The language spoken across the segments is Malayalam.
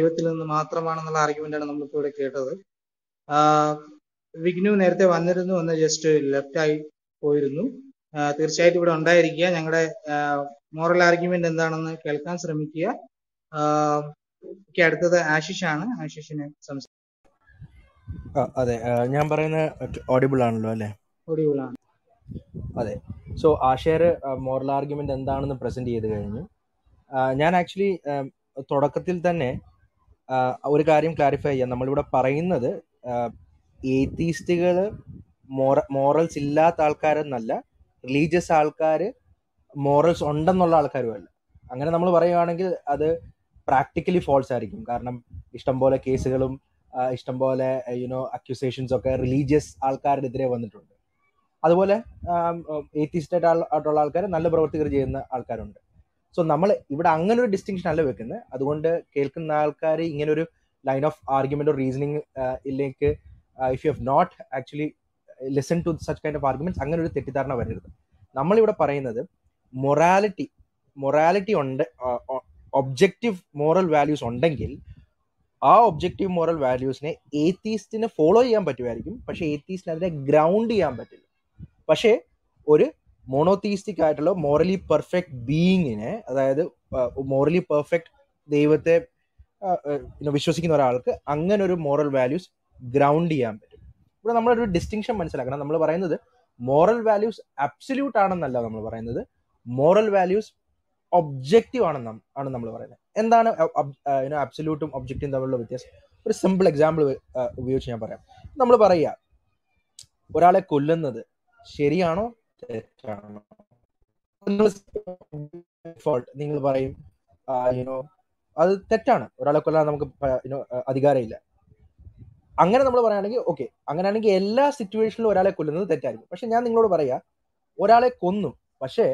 ദൈവത്തിൽ നിന്ന് മാത്രമാണെന്നുള്ള ആർഗ്യുമെന്റാണ് നമ്മളിപ്പോൾ ഇവിടെ കേട്ടത്. വിഗ്നു നേരത്തെ വന്നിരുന്നു, ഒന്ന് ജസ്റ്റ് ലെഫ്റ്റ് ആയി പോയിരുന്നു. തീർച്ചയായിട്ടും ഇവിടെ ഉണ്ടായിരിക്കുക. ഞങ്ങളുടെ മോറൽ ആർഗ്യുമെന്റ് എന്താണെന്ന് കേൾക്കാൻ ശ്രമിക്കുക. അടുത്തത് ആശിഷ് ആണ്. ആശിഷിന് സംസാരിക്കും. അതെ, ഞാൻ പറയുന്ന ഓഡിബിൾ ആണല്ലോ അല്ലേ? ഓഡിബിൾ ആണ്, അതെ. സോ ആഷേർ മോറൽ ആർഗ്യുമെന്റ് എന്താണെന്ന് പ്രസന്റ് ചെയ്ത് കഴിഞ്ഞു. ഞാൻ ആക്ച്വലി തുടക്കത്തിൽ തന്നെ ഒരു കാര്യം ക്ലാരിഫൈ ചെയ്യാം. നമ്മളിവിടെ പറയുന്നത് ഏത്തീസ്റ്റുകൾ മോറൽസ് ഇല്ലാത്ത ആൾക്കാരെന്നല്ല, റിലീജിയസ് ആൾക്കാർ മോറൽസ് ഉണ്ടെന്നുള്ള ആൾക്കാരും അല്ല. അങ്ങനെ നമ്മൾ പറയുകയാണെങ്കിൽ അത് പ്രാക്ടിക്കലി ഫോൾസ് ആയിരിക്കും. കാരണം ഇഷ്ടംപോലെ കേസുകളും ഇഷ്ടംപോലെ യുനോ അക്യൂസേഷൻസ് ഒക്കെ റിലീജിയസ് ആൾക്കാരെതിരെ വന്നിട്ടുണ്ട്. അതുപോലെ ഏത്തിസ്റ്റായിട്ട് ആയിട്ടുള്ള ആൾക്കാർ നല്ല പ്രവർത്തികൾ ചെയ്യുന്ന ആൾക്കാരുണ്ട്. സോ നമ്മൾ ഇവിടെ അങ്ങനെ ഒരു ഡിസ്റ്റിങ്ഷൻ അല്ല വെക്കുന്നത്. അതുകൊണ്ട് കേൾക്കുന്ന ആൾക്കാർ ഇങ്ങനൊരു line of argument or reasoning ഇല്ലെങ്കിൽ if you have not actually listen to such kind of arguments, അങ്ങനെ ഒരു തെറ്റിദ്ധാരണ വരരുത്. നമ്മളിവിടെ പറയുന്നത് മൊറാലിറ്റി ഉണ്ട്, ഒബ്ജക്റ്റീവ് മോറൽ വാല്യൂസ് ഉണ്ടെങ്കിൽ ആ ഒബ്ജക്റ്റീവ് മോറൽ വാല്യൂസിനെ ഏത്തീസ്റ്റിന് ഫോളോ ചെയ്യാൻ പറ്റുമായിരിക്കും, പക്ഷേ ഏത്തീസ്റ്റിന് അതിനെ ഗ്രൗണ്ട് ചെയ്യാൻ പറ്റില്ല. പക്ഷേ ഒരു മോണോത്തീസ്റ്റിക് ആയിട്ടുള്ള മോറലി പെർഫെക്റ്റ് ബീയിങ്ങിനെ, അതായത് മോറലി പെർഫെക്റ്റ് ദൈവത്തെ വിശ്വസിക്കുന്ന ഒരാൾക്ക് അങ്ങനെ ഒരു മോറൽ വാല്യൂസ് ഗ്രൗണ്ട് ചെയ്യാൻ പറ്റും. ഇവിടെ നമ്മളൊരു ഡിസ്റ്റിങ്ഷൻ മനസ്സിലാക്കണം. നമ്മൾ പറയുന്നത് മോറൽ വാല്യൂസ് അബ്സല്യൂട്ട് ആണെന്നല്ല നമ്മൾ പറയുന്നത്, മോറൽ വാല്യൂസ് ഒബ്ജക്റ്റീവ് ആണ് നമ്മൾ പറയുന്നത്. എന്താണ് അബ്സല്യൂട്ടും ഒബ്ജക്റ്റീവും തമ്മിലുള്ള വ്യത്യാസം? ഒരു സിമ്പിൾ എക്സാമ്പിൾ ഉപയോഗിച്ച് ഞാൻ പറയാം. നമ്മൾ പറയുക ഒരാളെ കൊല്ലുന്നത് ശരിയാണോ തെറ്റാണോ? നിങ്ങൾ പറയും അത് തെറ്റാണ്, ഒരാളെ കൊല്ലാൻ നമുക്ക് അധികാരമില്ല. അങ്ങനെ നമ്മൾ പറയുകയാണെങ്കിൽ ഓക്കെ, അങ്ങനെയാണെങ്കിൽ എല്ലാ സിറ്റുവേഷനിലും ഒരാളെ കൊല്ലുന്നത് തെറ്റായിരിക്കും. പക്ഷെ ഞാൻ നിങ്ങളോട് പറയാ ഒരാളെ കൊന്നു, പക്ഷേ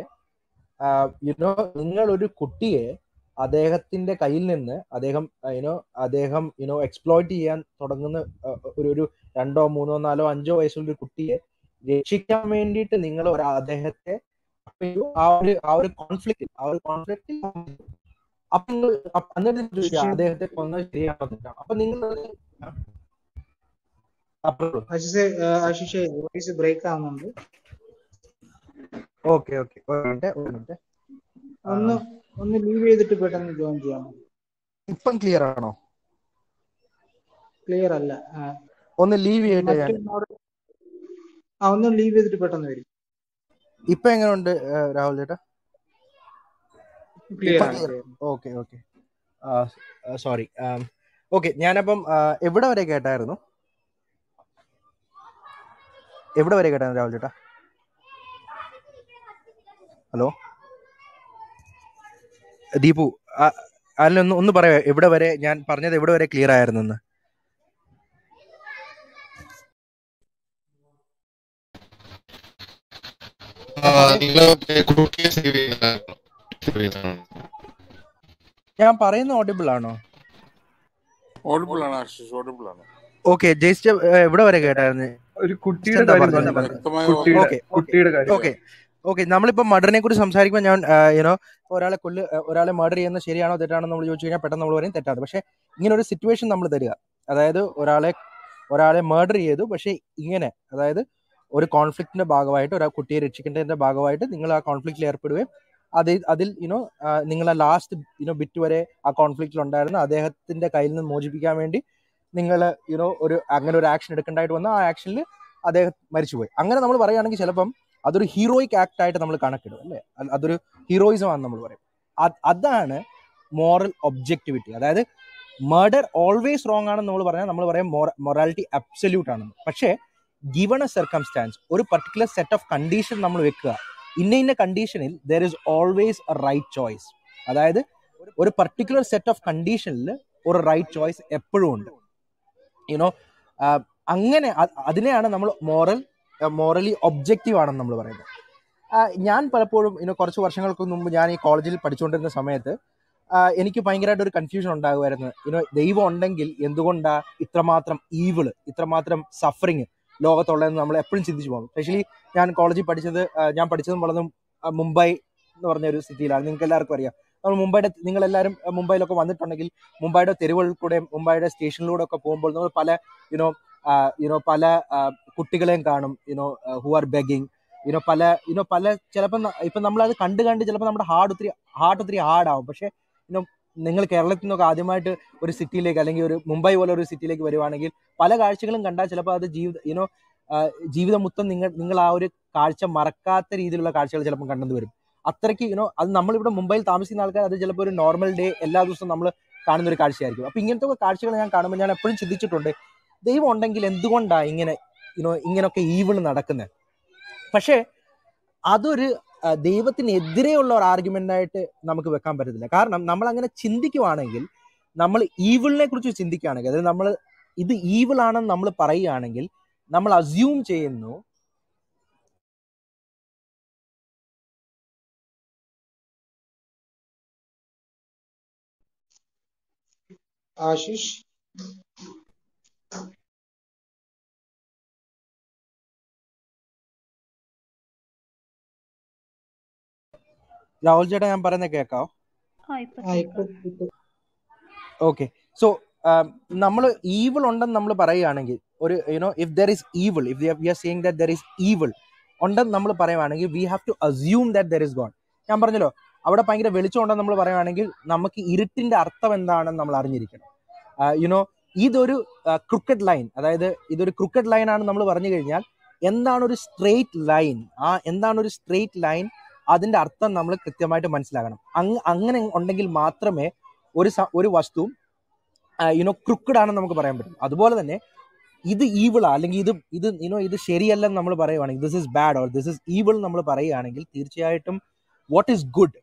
നിങ്ങളൊരു കുട്ടിയെ അദ്ദേഹത്തിന്റെ കയ്യിൽ നിന്ന് അദ്ദേഹം എക്സ്പ്ലോയിറ്റ് ചെയ്യാൻ തുടങ്ങുന്ന ഒരു 2, 3, 4, 5 വയസ്സുള്ള കുട്ടിയെ രക്ഷിക്കാൻ വേണ്ടിയിട്ട് നിങ്ങൾ അദ്ദേഹത്തെ ആ ഒരു കോൺഫ്ലിക്റ്റിൽ അദ്ദേഹത്തെ കൊന്ന ശരിയാണോ തെറ്റാണോ? അപ്പൊ നിങ്ങൾ ഇപ്പം ക്ലിയർ ആണോ? ക്ലിയർ അല്ല, ഒന്ന് ലീവ് ചെയ്തിട്ട് പെട്ടെന്ന് വരും. ഇപ്പൊ എങ്ങനെയുണ്ട് രാഹുൽ ചേട്ടാ? Okay okay, sorry. ഓക്കെ, ഞാനപ്പം എവിടെ വരെ കേട്ടായിരുന്നു രാഹുൽ ചേട്ടാ? ഹലോ ദീപു, അല്ലൊന്ന് പറയാ എവിടെ വരെ ഞാൻ പറഞ്ഞത്, എവിടെ വരെ ക്ലിയർ ആയിരുന്നെന്ന്? ഞാൻ പറയുന്ന ഓഡിബിൾ ആണോ? ഓക്കെ, ജയിച്ച എവിടെ വരെ കേട്ടായിരുന്നു? ഓക്കെ, നമ്മളിപ്പോ മർഡറിനെ കുറിച്ച് സംസാരിക്കുമ്പോൾ ഞാൻ ഒരാളെ മർഡർ ചെയ്യുന്ന ശരിയാണോ തെറ്റാണോ നമ്മൾ ചോദിച്ചു കഴിഞ്ഞാൽ പെട്ടെന്ന് നമ്മൾ പറയും തെറ്റാണ്. പക്ഷെ ഇങ്ങനെ ഒരു സിറ്റുവേഷൻ നമ്മൾ തരിക, അതായത് ഒരാളെ മർഡർ ചെയ്തു, പക്ഷെ ഇങ്ങനെ അതായത് ഒരു കോൺഫ്ലിക്റ്റിന്റെ ഭാഗമായിട്ട് ഒരു കുട്ടിയെ രക്ഷിക്കേണ്ടതിന്റെ ഭാഗമായിട്ട് നിങ്ങൾ ആ കോൺഫ്ലിക്റ്റിൽ ഏർപ്പെടുകയും അതിൽ നിങ്ങൾ ആ ലാസ്റ്റ് ബിറ്റ് വരെ ആ കോൺഫ്ലിക്റ്റിൽ ഉണ്ടായിരുന്ന അദ്ദേഹത്തിന്റെ കയ്യിൽ നിന്ന് മോചിപ്പിക്കാൻ വേണ്ടി നിങ്ങൾ ഒരു അങ്ങനെ ഒരു ആക്ഷൻ എടുക്കേണ്ടതായിട്ട് വന്ന ആ ആക്ഷനിൽ അദ്ദേഹം മരിച്ചുപോയി. അങ്ങനെ നമ്മൾ പറയുകയാണെങ്കിൽ ചിലപ്പം അതൊരു ഹീറോയിക് ആക്ട് ആയിട്ട് നമ്മൾ കണക്കിടും, അല്ലേ? അതൊരു ഹീറോയിസം ആണെന്ന് നമ്മൾ പറയും. അതാണ് മോറൽ ഒബ്ജക്ടിവിറ്റി. അതായത് മർഡർ ഓൾവേസ് റോങ് ആണെന്ന് നമ്മൾ പറഞ്ഞാൽ നമ്മൾ പറയാം മൊറാലിറ്റി അബ്സല്യൂട്ട് ആണെന്ന്. പക്ഷേ given a circumstance, ഒരു particular set of condition നമ്മൾ വെക്കുക, ഇന്ന കണ്ടീഷനിൽ there is always a right choice. അതായത് ഒരു particular set of conditionൽ ഒരു right choice എപ്പോഴും ഉണ്ട്. അങ്ങനെ അതിനെയാണ് നമ്മൾ മോറലി ഒബ്ജക്റ്റീവ് ആണെന്ന് നമ്മൾ പറയുന്നത്. ഞാൻ പലപ്പോഴും കുറച്ച് വർഷങ്ങൾക്ക് മുമ്പ് ഞാൻ ഈ കോളേജിൽ പഠിച്ചുകൊണ്ടിരുന്ന സമയത്ത് എനിക്ക് ഭയങ്കരമായിട്ട് ഒരു കൺഫ്യൂഷൻ ഉണ്ടാകുമായിരുന്നു. ദൈവം ഉണ്ടെങ്കിൽ എന്തുകൊണ്ടാണ് ഇത്രമാത്രം ഈവിള്, ഇത്രമാത്രം സഫറിങ് ലോകത്തുള്ളതെന്ന് നമ്മൾ എപ്പോഴും ചിന്തിച്ചു പോകും. സ്പെഷ്യലി ഞാൻ കോളേജിൽ പഠിച്ചതും വളർന്നും മുംബൈ എന്ന് പറഞ്ഞ ഒരു സിറ്റിയിലാണ്. നിങ്ങൾക്ക് എല്ലാവർക്കും അറിയാം നമ്മൾ മുംബൈയുടെ, നിങ്ങളെല്ലാവരും മുംബൈയിലൊക്കെ വന്നിട്ടുണ്ടെങ്കിൽ മുംബൈയുടെ തെരുവുകളിൽ കൂടെയും മുംബൈയുടെ സ്റ്റേഷനിലൂടെ ഒക്കെ പോകുമ്പോൾ നമ്മൾ പല പല കുട്ടികളെയും കാണും, ഹു ആർ ബെഗിങ്, പല ചിലപ്പോൾ ഇപ്പം നമ്മളത് കണ്ട് ചിലപ്പോൾ നമ്മുടെ ഹാർഡ് ഒത്തിരി ഹാർഡാവും. പക്ഷേ നിങ്ങൾ കേരളത്തിൽ നിന്നൊക്കെ ആദ്യമായിട്ട് ഒരു സിറ്റിയിലേക്ക് അല്ലെങ്കിൽ ഒരു മുംബൈ പോലെ ഒരു സിറ്റിയിലേക്ക് വരുവാണെങ്കിൽ പല കാഴ്ചകളും കണ്ടാൽ ചിലപ്പോൾ അത് ജീവിതം മൊത്തം നിങ്ങൾ ആ ഒരു കാഴ്ച മറക്കാത്ത രീതിയിലുള്ള കാഴ്ചകൾ ചിലപ്പോൾ കണ്ടെന്ന് വരും. അത്രയ്ക്ക് അത് നമ്മളിവിടെ മുംബൈയിൽ താമസിക്കുന്ന ആൾക്കാർ അത് ചിലപ്പോൾ ഒരു നോർമൽ ഡേ എല്ലാ ദിവസവും നമ്മൾ കാണുന്ന ഒരു കാഴ്ചയായിരിക്കും. അപ്പം ഇങ്ങനത്തെ ഒക്കെ കാഴ്ചകൾ ഞാൻ കാണുമ്പോൾ ഞാൻ എപ്പോഴും ചിന്തിച്ചിട്ടുണ്ട്, ദൈവം ഉണ്ടെങ്കിൽ എന്തുകൊണ്ടാണ് ഇങ്ങനെയൊക്കെ ഈവിൾ നടക്കുന്നത്? പക്ഷേ അതൊരു ദൈവത്തിനെതിരെയുള്ള ഒരു ആർഗ്യുമെൻ്റായിട്ട് നമുക്ക് വെക്കാൻ പറ്റത്തില്ല. കാരണം നമ്മൾ അങ്ങനെ ചിന്തിക്കുകയാണെങ്കിൽ, നമ്മൾ ഈവിളിനെ കുറിച്ച് ചിന്തിക്കുകയാണെങ്കിൽ, അതായത് നമ്മൾ ഇത് ഈവിളാണെന്ന് നമ്മൾ പറയുകയാണെങ്കിൽ നമ്മൾ അസ്യൂം ചെയ്യുന്നു ആശിഷ്. രാഹുൽ ചേട്ടാ, ഞാൻ പറയുന്നത് കേൾക്കാവോ? ഓക്കെ. സോ നമ്മൾ ഈവിൾ ഉണ്ടെന്ന് നമ്മൾ പറയുകയാണെങ്കിൽ, ഒരു if there is evil, if we are seeing that there is evil ഉണ്ടെന്ന് നമ്മൾ പറയുകയാണെങ്കിൽ we have to assume that there is God. ഞാൻ പറഞ്ഞല്ലോ, അവിടെ ഭയങ്കര വെളിച്ചം ഉണ്ടെന്ന് നമ്മൾ പറയുകയാണെങ്കിൽ നമുക്ക് ഇരുട്ടിന്റെ അർത്ഥം എന്താണെന്ന് നമ്മൾ അറിഞ്ഞിരിക്കണം. ഇതൊരു ക്രിക്കറ്റ് ലൈൻ, അതായത് ഇതൊരു ക്രിക്കറ്റ് ലൈനാണ് നമ്മൾ പറഞ്ഞു കഴിഞ്ഞാൽ എന്താണൊരു സ്ട്രെയിറ്റ് ലൈൻ, എന്താണൊരു സ്ട്രെയിറ്റ് ലൈൻ, അതിൻ്റെ അർത്ഥം നമ്മൾ കൃത്യമായിട്ട് മനസ്സിലാക്കണം. അങ്ങനെ ഉണ്ടെങ്കിൽ മാത്രമേ ഒരു വസ്തു ക്രിക്കഡ് ആണെന്ന് നമുക്ക് പറയാൻ പറ്റും. അതുപോലെ തന്നെ ഇത് ഈവിളാ അല്ലെങ്കിൽ ഇത് ഇത് ശരിയല്ലെന്ന് നമ്മൾ പറയുകയാണെങ്കിൽ, this is bad or this is evil നമ്മൾ പറയുകയാണെങ്കിൽ, തീർച്ചയായിട്ടും വാട്ട് ഈസ് ഗുഡ്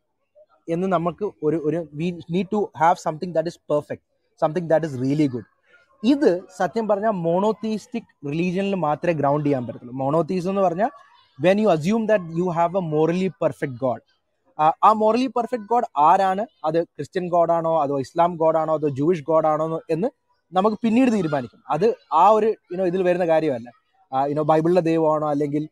എന്ന് നമുക്ക് ഒരു we need to have something that is perfect, something that is really good. ഇത് സത്യം പറഞ്ഞാൽ മോണോതീസ്റ്റിക് റിലീജിയനിൽ മാത്രമേ ഗ്രൗണ്ട് ചെയ്യാൻ പറ്റത്തുള്ളൂ. മോണോതീസം എന്ന് പറഞ്ഞാൽ when you assume that you have a morally perfect God. ആ മോറലി പെർഫെക്റ്റ് ഗോഡ് ആരാണ്? അത് ക്രിസ്ത്യൻ ഗോഡാണോ, അതോ ഇസ്ലാം ഗോഡാണോ, അതോ ജൂയിഷ് ഗോഡാണോ എന്ന് നമുക്ക് പിന്നീട് തീരുമാനിക്കും. അത് ആ ഒരു ഇതിൽ വരുന്ന കാര്യമല്ല. ബൈബിളിലെ ദൈവമാണോ അല്ലെങ്കിൽ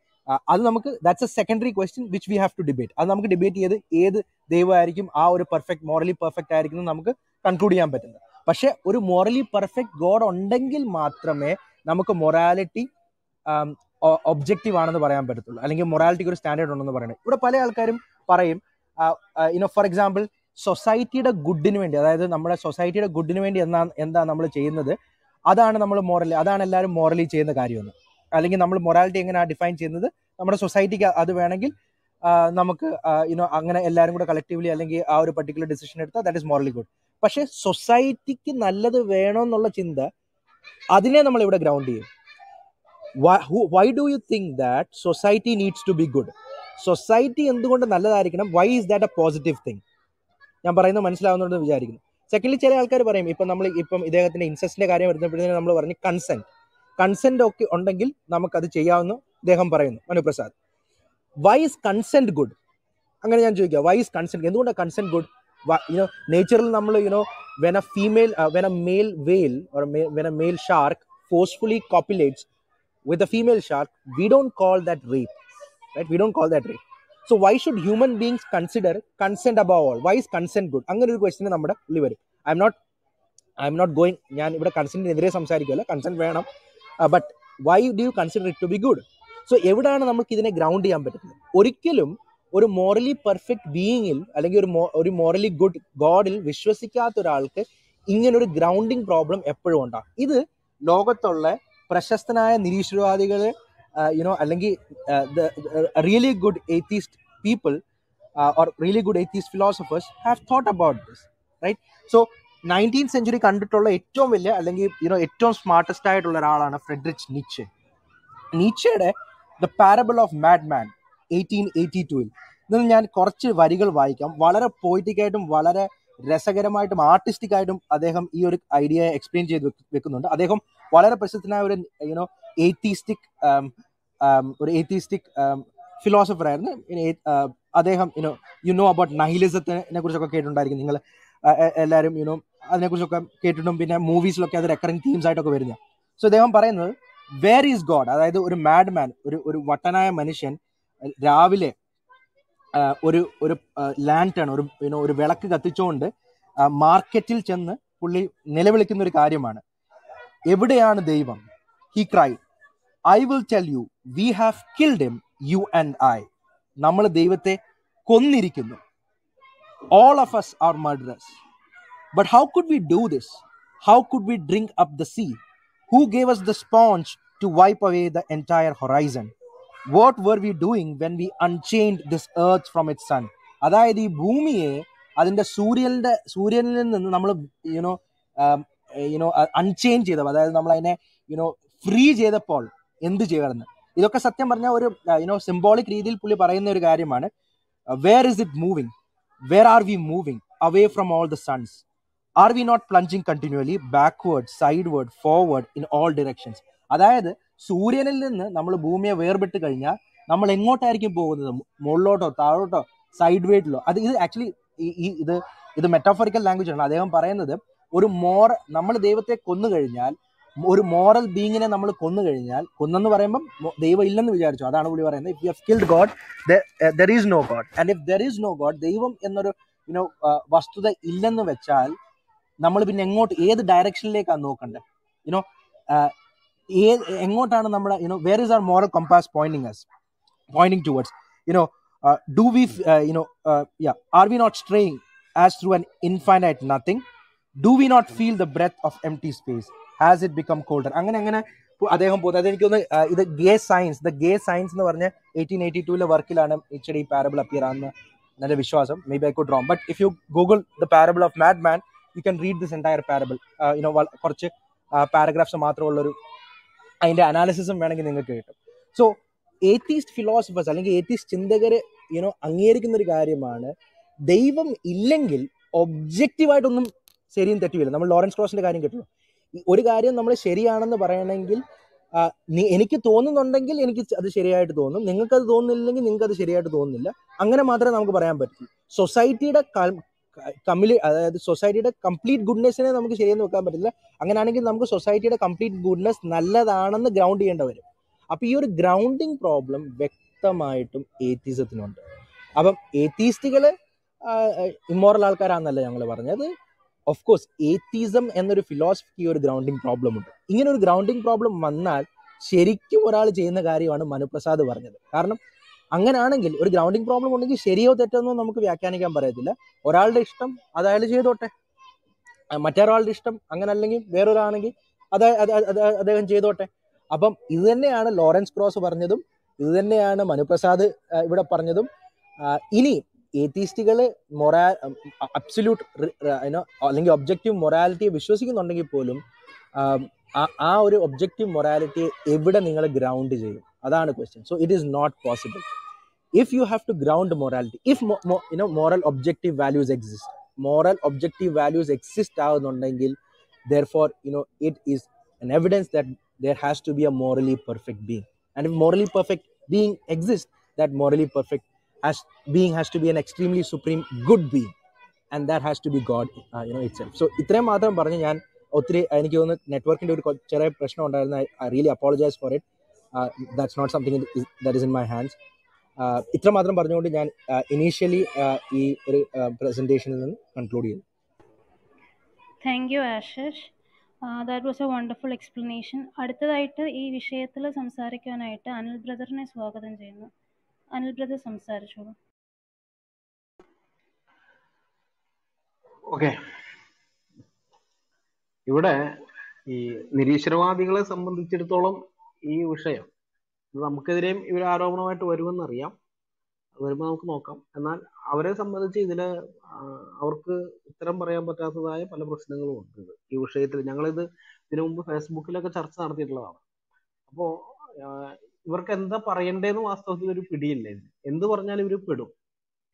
അത് നമുക്ക് that's a secondary question which we have to debate. അത് നമുക്ക് ഡിബേറ്റ് ചെയ്ത് ഏത് ദൈവമായിരിക്കും ആ ഒരു പെർഫെക്റ്റ് മോറലി പെർഫെക്റ്റ് ആയിരിക്കും നമുക്ക് കൺക്ലൂഡ് ചെയ്യാൻ പറ്റുന്നത്. പക്ഷേ ഒരു മോറലി പെർഫെക്റ്റ് ഗോഡ് ഉണ്ടെങ്കിൽ മാത്രമേ നമുക്ക് മൊറാലിറ്റി ഒബ്ജക്റ്റീവ് ആണെന്ന് പറയാൻ പറ്റത്തുള്ളൂ, അല്ലെങ്കിൽ മൊറാലിറ്റിക്ക് ഒരു സ്റ്റാൻഡേർഡ് ഉണ്ടെന്ന് പറയുന്നത്. ഇവിടെ പല ആൾക്കാരും പറയും, ഫോർ എക്സാമ്പിൾ സൊസൈറ്റിയുടെ ഗുഡിന് വേണ്ടി, അതായത് നമ്മുടെ സൊസൈറ്റിയുടെ ഗുഡിന് വേണ്ടി എന്താ നമ്മൾ ചെയ്യുന്നത്, അതാണ് നമ്മൾ മൊറലി, അതാണ് എല്ലാവരും മൊറലി ചെയ്യുന്ന കാര്യമെന്ന്. അല്ലെങ്കിൽ നമ്മൾ മൊറാലിറ്റി എങ്ങനെയാണ് ഡിഫൈൻ ചെയ്യുന്നത്, നമ്മുടെ സൊസൈറ്റിക്ക് അത് വേണമെങ്കിൽ നമുക്ക് അങ്ങനെ എല്ലാവരും കൂടെ കളക്റ്റീവ്ലി അല്ലെങ്കിൽ ആ ഒരു പർട്ടിക്കുലർ ഡിസിഷൻ എടുത്താൽ ദാറ്റ് ഇസ് മൊറലി ഗുഡ്. പക്ഷേ സൊസൈറ്റിക്ക് നല്ലത് വേണമെന്നുള്ള ചിന്ത, അതിനെ നമ്മൾ ഇവിടെ ഗ്രൗണ്ട് ചെയ്യും. Why do you think that society needs to be good? Society എന്തുകൊണ്ട് നല്ലതായിരിക്കണം? Why is that a positive thing? ഞാൻ പറയുന്നത് മനസ്സിലാവുന്നുണ്ടെന്ന് വിചാരിക്കുന്നു. സെക്കൻഡ്ലി, ചില ആൾക്കാർ പറയും, ഇപ്പം ഇദ്ദേഹത്തിന്റെ ഇൻസെസ്റ്റിന്റെ കാര്യം വരുന്നപ്പോഴത്തേന് നമ്മൾ പറഞ്ഞു കൺസെന്റ് ഒക്കെ ഉണ്ടെങ്കിൽ നമുക്കത് ചെയ്യാമെന്ന് ഇദ്ദേഹം പറയുന്നു, Manuprasad. Why is consent good? അങ്ങനെ ഞാൻ ചോദിക്കുക, Why is consent? എന്തുകൊണ്ടാണ് കൺസെന്റ് ഗുഡ്? നേച്ചറിൽ നമ്മൾ when a male whale or when a male shark forcefully copulates with a female shark, we don't call that rape, right? We don't call that rape. So why should human beings consider consent above all? Why is consent good? Angana oru question nammude ulli varum. I'm not going, njan ivda consent edire samsarikkalla, consent venam, but why do you consider it to be good? So evidana namukku idine ground cheyan pattum. Orikkalum oru morally perfect being il allengi oru morally good god il vishwasikatha oralku ingane oru grounding problem eppozhum unda. Idu logathulla പ്രശസ്തനായ നിരീശ്വരവാദികൾ അല്ലെങ്കിൽ really good atheist people or really good atheist philosophers have thought about this, right? So 19th century കണ്ടിട്ടുള്ള ഏറ്റവും വലിയ അല്ലെങ്കിൽ ഏറ്റവും സ്മാർട്ടസ്റ്റ് ആയിട്ടുള്ള ഒരാളാണ് ഫ്രെഡറിച്ച് നീച്ചെ. നീച്ചയുടെ the parable of mad man 1882 ഇതിൽ ഞാൻ കുറച്ച് വരികൾ വായിക്കാം. വളരെ പോയിറ്റിക്കായിട്ടും വളരെ രസകരമായിട്ടും ആർട്ടിസ്റ്റിക്കായിട്ടും അദ്ദേഹം ഈ ഒരു ഐഡിയ എക്സ്പ്ലെയിൻ ചെയ്ത് വെക്കുന്നുണ്ട്. അദ്ദേഹം വളരെ പ്രശസ്തനായ ഒരു എത്തിയിസ്റ്റിക് ഫിലോസഫർ ആയിരുന്നു. അദ്ദേഹം അബൌട്ട് നഹിലിസത്തിനെ കുറിച്ചൊക്കെ കേട്ടിട്ടുണ്ടായിരിക്കും നിങ്ങൾ എല്ലാവരും, അതിനെക്കുറിച്ചൊക്കെ കേട്ടിട്ടും പിന്നെ മൂവീസിലൊക്കെ അത് റെക്കറിങ് തീംസ് ആയിട്ടൊക്കെ വരുന്ന. സോ അദ്ദേഹം പറയുന്നത് വേർ ഈസ് ഗോഡ്, അതായത് ഒരു മാഡ് മാൻ, ഒരു വട്ടനായ മനുഷ്യൻ രാവിലെ ഒരു ലാൻറ്റേൺ, ഒരു ഒരു വിളക്ക് കത്തിച്ചുകൊണ്ട് മാർക്കറ്റിൽ ചെന്ന് പുള്ളി നിലവിളിക്കുന്ന ഒരു കാര്യമാണ്, എവിടെയാണ് ദൈവം? He cried, I will tell you, we have killed him, you and I. നമ്മൾ ദൈവത്തെ കൊന്നിരിക്കുന്നു. All of us are murderers. But how could we do this? How could we drink up the sea? Who gave us the sponge to wipe away the entire horizon? What were we doing when we unchained this earth from its sun? അതായത് ഈ ഭൂമിയെ അതിന്റെ സൂര്യനിൽ നിന്ന് നമ്മൾ അൺചെയിൻ ചെയ്തപ്പോൾ, അതായത് നമ്മൾ അതിനെ ഫ്രീ ചെയ്തപ്പോൾ എന്ത് ചെയ്യുമായിരുന്നു? ഇതൊക്കെ സത്യം പറഞ്ഞ ഒരു സിംബോളിക് രീതിയിൽ പുള്ളി പറയുന്ന ഒരു കാര്യമാണ്. Where is it moving? Where are we moving away from all the suns? Are we not plunging continually backward, sideward, forward in all directions? അതായത് സൂര്യനിൽ നിന്ന് നമ്മൾ ഭൂമിയെ വേർപെട്ട് കഴിഞ്ഞാൽ നമ്മൾ എങ്ങോട്ടായിരിക്കും പോകുന്നത്? മുകളിലോട്ടോ, താഴോട്ടോ, സൈഡ് വേഡിലോ? അത് ഇത് ആക്ച്വലി ഇത് മെറ്റാഫോറിക്കൽ ലാംഗ്വേജ് ആണ്. അദ്ദേഹം പറയുന്നത് ഒരു നമ്മൾ ദൈവത്തെ കൊന്നു കഴിഞ്ഞാൽ, ഒരു മോറൽ ബീങ്ങിനെ നമ്മൾ കൊന്നു കഴിഞ്ഞാൽ, കൊന്നെന്ന് പറയുമ്പം ദൈവം ഇല്ലെന്ന് വിചാരിച്ചു, അതാണ് പുള്ളി പറയുന്നത്. If you have killed God, there is no God. And if there is no God, ദൈവം എന്നൊരു വസ്തുത ഇല്ലെന്ന് വെച്ചാൽ നമ്മൾ പിന്നെ എങ്ങോട്ട്, ഏത് ഡയറക്ഷനിലേക്കാണ് നോക്കണ്ടേ? എങ്ങോട്ടാണ് നമ്മുടെ where is our moral compass pointing towards? Do we are we not straying as through an infinite nothing? Do we not feel the breath of empty space? Has it become colder? അങ്ങനെ അദ്ദേഹം പോകുന്നത്. അതെനിക്കൊന്ന് ഇത് ഗേ സയൻസ് എന്ന് പറഞ്ഞ 1882 വർക്കിലാണ് ഇച്ചിരി പാരബിൾ അപ്പിയർ ആണെന്ന് നല്ല വിശ്വാസം. Maybe I could wrong, but if you Google the parable of mad man, you can read this entire parable. കുറച്ച് പാരഗ്രാഫ്സ് മാത്രമുള്ളൊരു അതിൻ്റെ അനാലിസിസും വേണമെങ്കിൽ നിങ്ങൾക്ക് കിട്ടും. സോ ഏത്തീസ്റ്റ് ഫിലോസഫേഴ്സ് അല്ലെങ്കിൽ ഏത്തീസ്റ്റ് ചിന്തകർ അംഗീകരിക്കുന്ന ഒരു കാര്യമാണ്, ദൈവം ഇല്ലെങ്കിൽ ഒബ്ജക്റ്റീവായിട്ടൊന്നും ശരിയും തെറ്റുമില്ല. നമ്മൾ ലോറൻസ് ക്രോസിൻ്റെ കാര്യം കിട്ടുള്ളൂ. ഒരു കാര്യം നമ്മൾ ശരിയാണെന്ന് പറയണമെങ്കിൽ, എനിക്ക് തോന്നുന്നുണ്ടെങ്കിൽ എനിക്ക് അത് ശരിയായിട്ട് തോന്നും, നിങ്ങൾക്കത് തോന്നുന്നില്ലെങ്കിൽ നിങ്ങൾക്കത് ശരിയായിട്ട് തോന്നുന്നില്ല, അങ്ങനെ മാത്രമേ നമുക്ക് പറയാൻ പറ്റൂ. സൊസൈറ്റിയുടെ കംപ്ലീറ്റ് ഗുഡ്നെസ്സിനെ നമുക്ക് ശരിയെന്ന് വെക്കാൻ പറ്റില്ല. അങ്ങനെയാണെങ്കിൽ നമുക്ക് സൊസൈറ്റിയുടെ കംപ്ലീറ്റ് ഗുഡ്നെസ് നല്ലതാണെന്ന് ഗ്രൗണ്ട് ചെയ്യേണ്ട വരും. അപ്പം ഈ ഒരു ഗ്രൗണ്ടിങ് പ്രോബ്ലം വ്യക്തമായിട്ടും ഏത്തീസത്തിനുണ്ട്. അപ്പം ഏത്തീസ്റ്റുകൾ ഇമ്മോറൽ ആൾക്കാരാണെന്നല്ല ഞങ്ങൾ പറഞ്ഞത്. ഓഫ് കോഴ്സ് ഏത്തീസം എന്നൊരു ഫിലോസഫിക്ക് ഈ ഒരു ഗ്രൗണ്ടിങ് പ്രോബ്ലം ഉണ്ട്. ഇങ്ങനെ ഒരു ഗ്രൗണ്ടിങ് പ്രോബ്ലം വന്നാൽ ശരിക്കും ഒരാൾ ചെയ്യുന്ന കാര്യമാണ് മനുപ്രസാദ് പറഞ്ഞത്. കാരണം അങ്ങനെയാണെങ്കിൽ ഒരു ഗ്രൗണ്ടിങ് പ്രോബ്ലം ഉണ്ടെങ്കിൽ ശരിയോ തെറ്റോന്നോ നമുക്ക് വ്യാഖ്യാനിക്കാൻ പറയത്തില്ല. ഒരാളുടെ ഇഷ്ടം അതായത് ചെയ്തോട്ടെ, മറ്റൊരാളുടെ ഇഷ്ടം അങ്ങനെ, അല്ലെങ്കിൽ വേറൊരാണെങ്കിൽ അദ്ദേഹം ചെയ്തോട്ടെ. അപ്പം ഇത് തന്നെയാണ് ലോറൻസ് ക്രോസ് പറഞ്ഞതും ഇത് തന്നെയാണ് മനുപ്രസാദ് ഇവിടെ പറഞ്ഞതും. ഇനി ഏത്തീസ്റ്റുകൾ അബ്സല്യൂട്ട് അല്ലെങ്കിൽ ഒബ്ജക്റ്റീവ് മൊറാലിറ്റിയെ വിശ്വസിക്കുന്നുണ്ടെങ്കിൽ പോലും ആ ഒരു ഒബ്ജക്റ്റീവ് മൊറാലിറ്റിയെ എവിടെ നിങ്ങൾ ഗ്രൗണ്ട് ചെയ്യും? അതാണ് question. So it is not possible. If you have to ground morality, if moral objective values exist, moral objective values exist ആകുന്നുണ്ടെങ്കിൽ, therefore it is an evidence that there has to be a morally perfect being. And if morally perfect being exists, that morally perfect as being has to be an extremely supreme good being, and that has to be God itself. So ഇത്രയും മാത്രം പറഞ്ഞു. ഞാൻ ഒത്തിരി, എനിക്ക് തോന്നുന്നു നെറ്റ്വർക്കിൻ്റെ ഒരു ചെറിയ പ്രശ്നം ഉണ്ടായിരുന്നു. I really apologize for it. That's not something that is in my hands. ഇത്ര മാത്രം പറഞ്ഞുകൊണ്ട് ഞാൻ ഇനീഷ്യലി ഈ ഒരു പ്രസൻറ്റേഷനിൽ നിന്ന് കൺക്ലൂഡ് ചെയ്തു. Thank you Ashish. That was a wonderful explanation. അടുത്തതായിട്ട് ഈ വിഷയത്തിൽ സംസാരിക്കാനായിട്ട് അനിൽ ബ്രദറിനെ സ്വാഗതം ചെയ്യുന്നു. അനിൽ ബ്രദർ സംസാരിച്ചോളൂ. ഓക്കെ, ഇവിടെ ഈ നിരീശ്വരവാദികളെ സംബന്ധിച്ചിടത്തോളം ഈ വിഷയം നമുക്കെതിരെയും ഇവർ ആരോപണമായിട്ട് വരുമെന്നറിയാം, വരുമ്പോൾ നമുക്ക് നോക്കാം. എന്നാൽ അവരെ സംബന്ധിച്ച് ഇതില് അവർക്ക് ഉത്തരം പറയാൻ പറ്റാത്തതായ പല പ്രശ്നങ്ങളും ഉണ്ട് ഈ വിഷയത്തിൽ. ഞങ്ങളിത് ഇതിനു മുമ്പ് ഫേസ്ബുക്കിലൊക്കെ ചർച്ച നടത്തിയിട്ടുള്ളതാണ്. അപ്പോൾ ഇവർക്ക് എന്താ പറയണ്ടേന്ന് വാസ്തവത്തിൽ ഒരു പിടിയില്ല. ഇത് എന്ത് പറഞ്ഞാലും ഇവർ പെടും.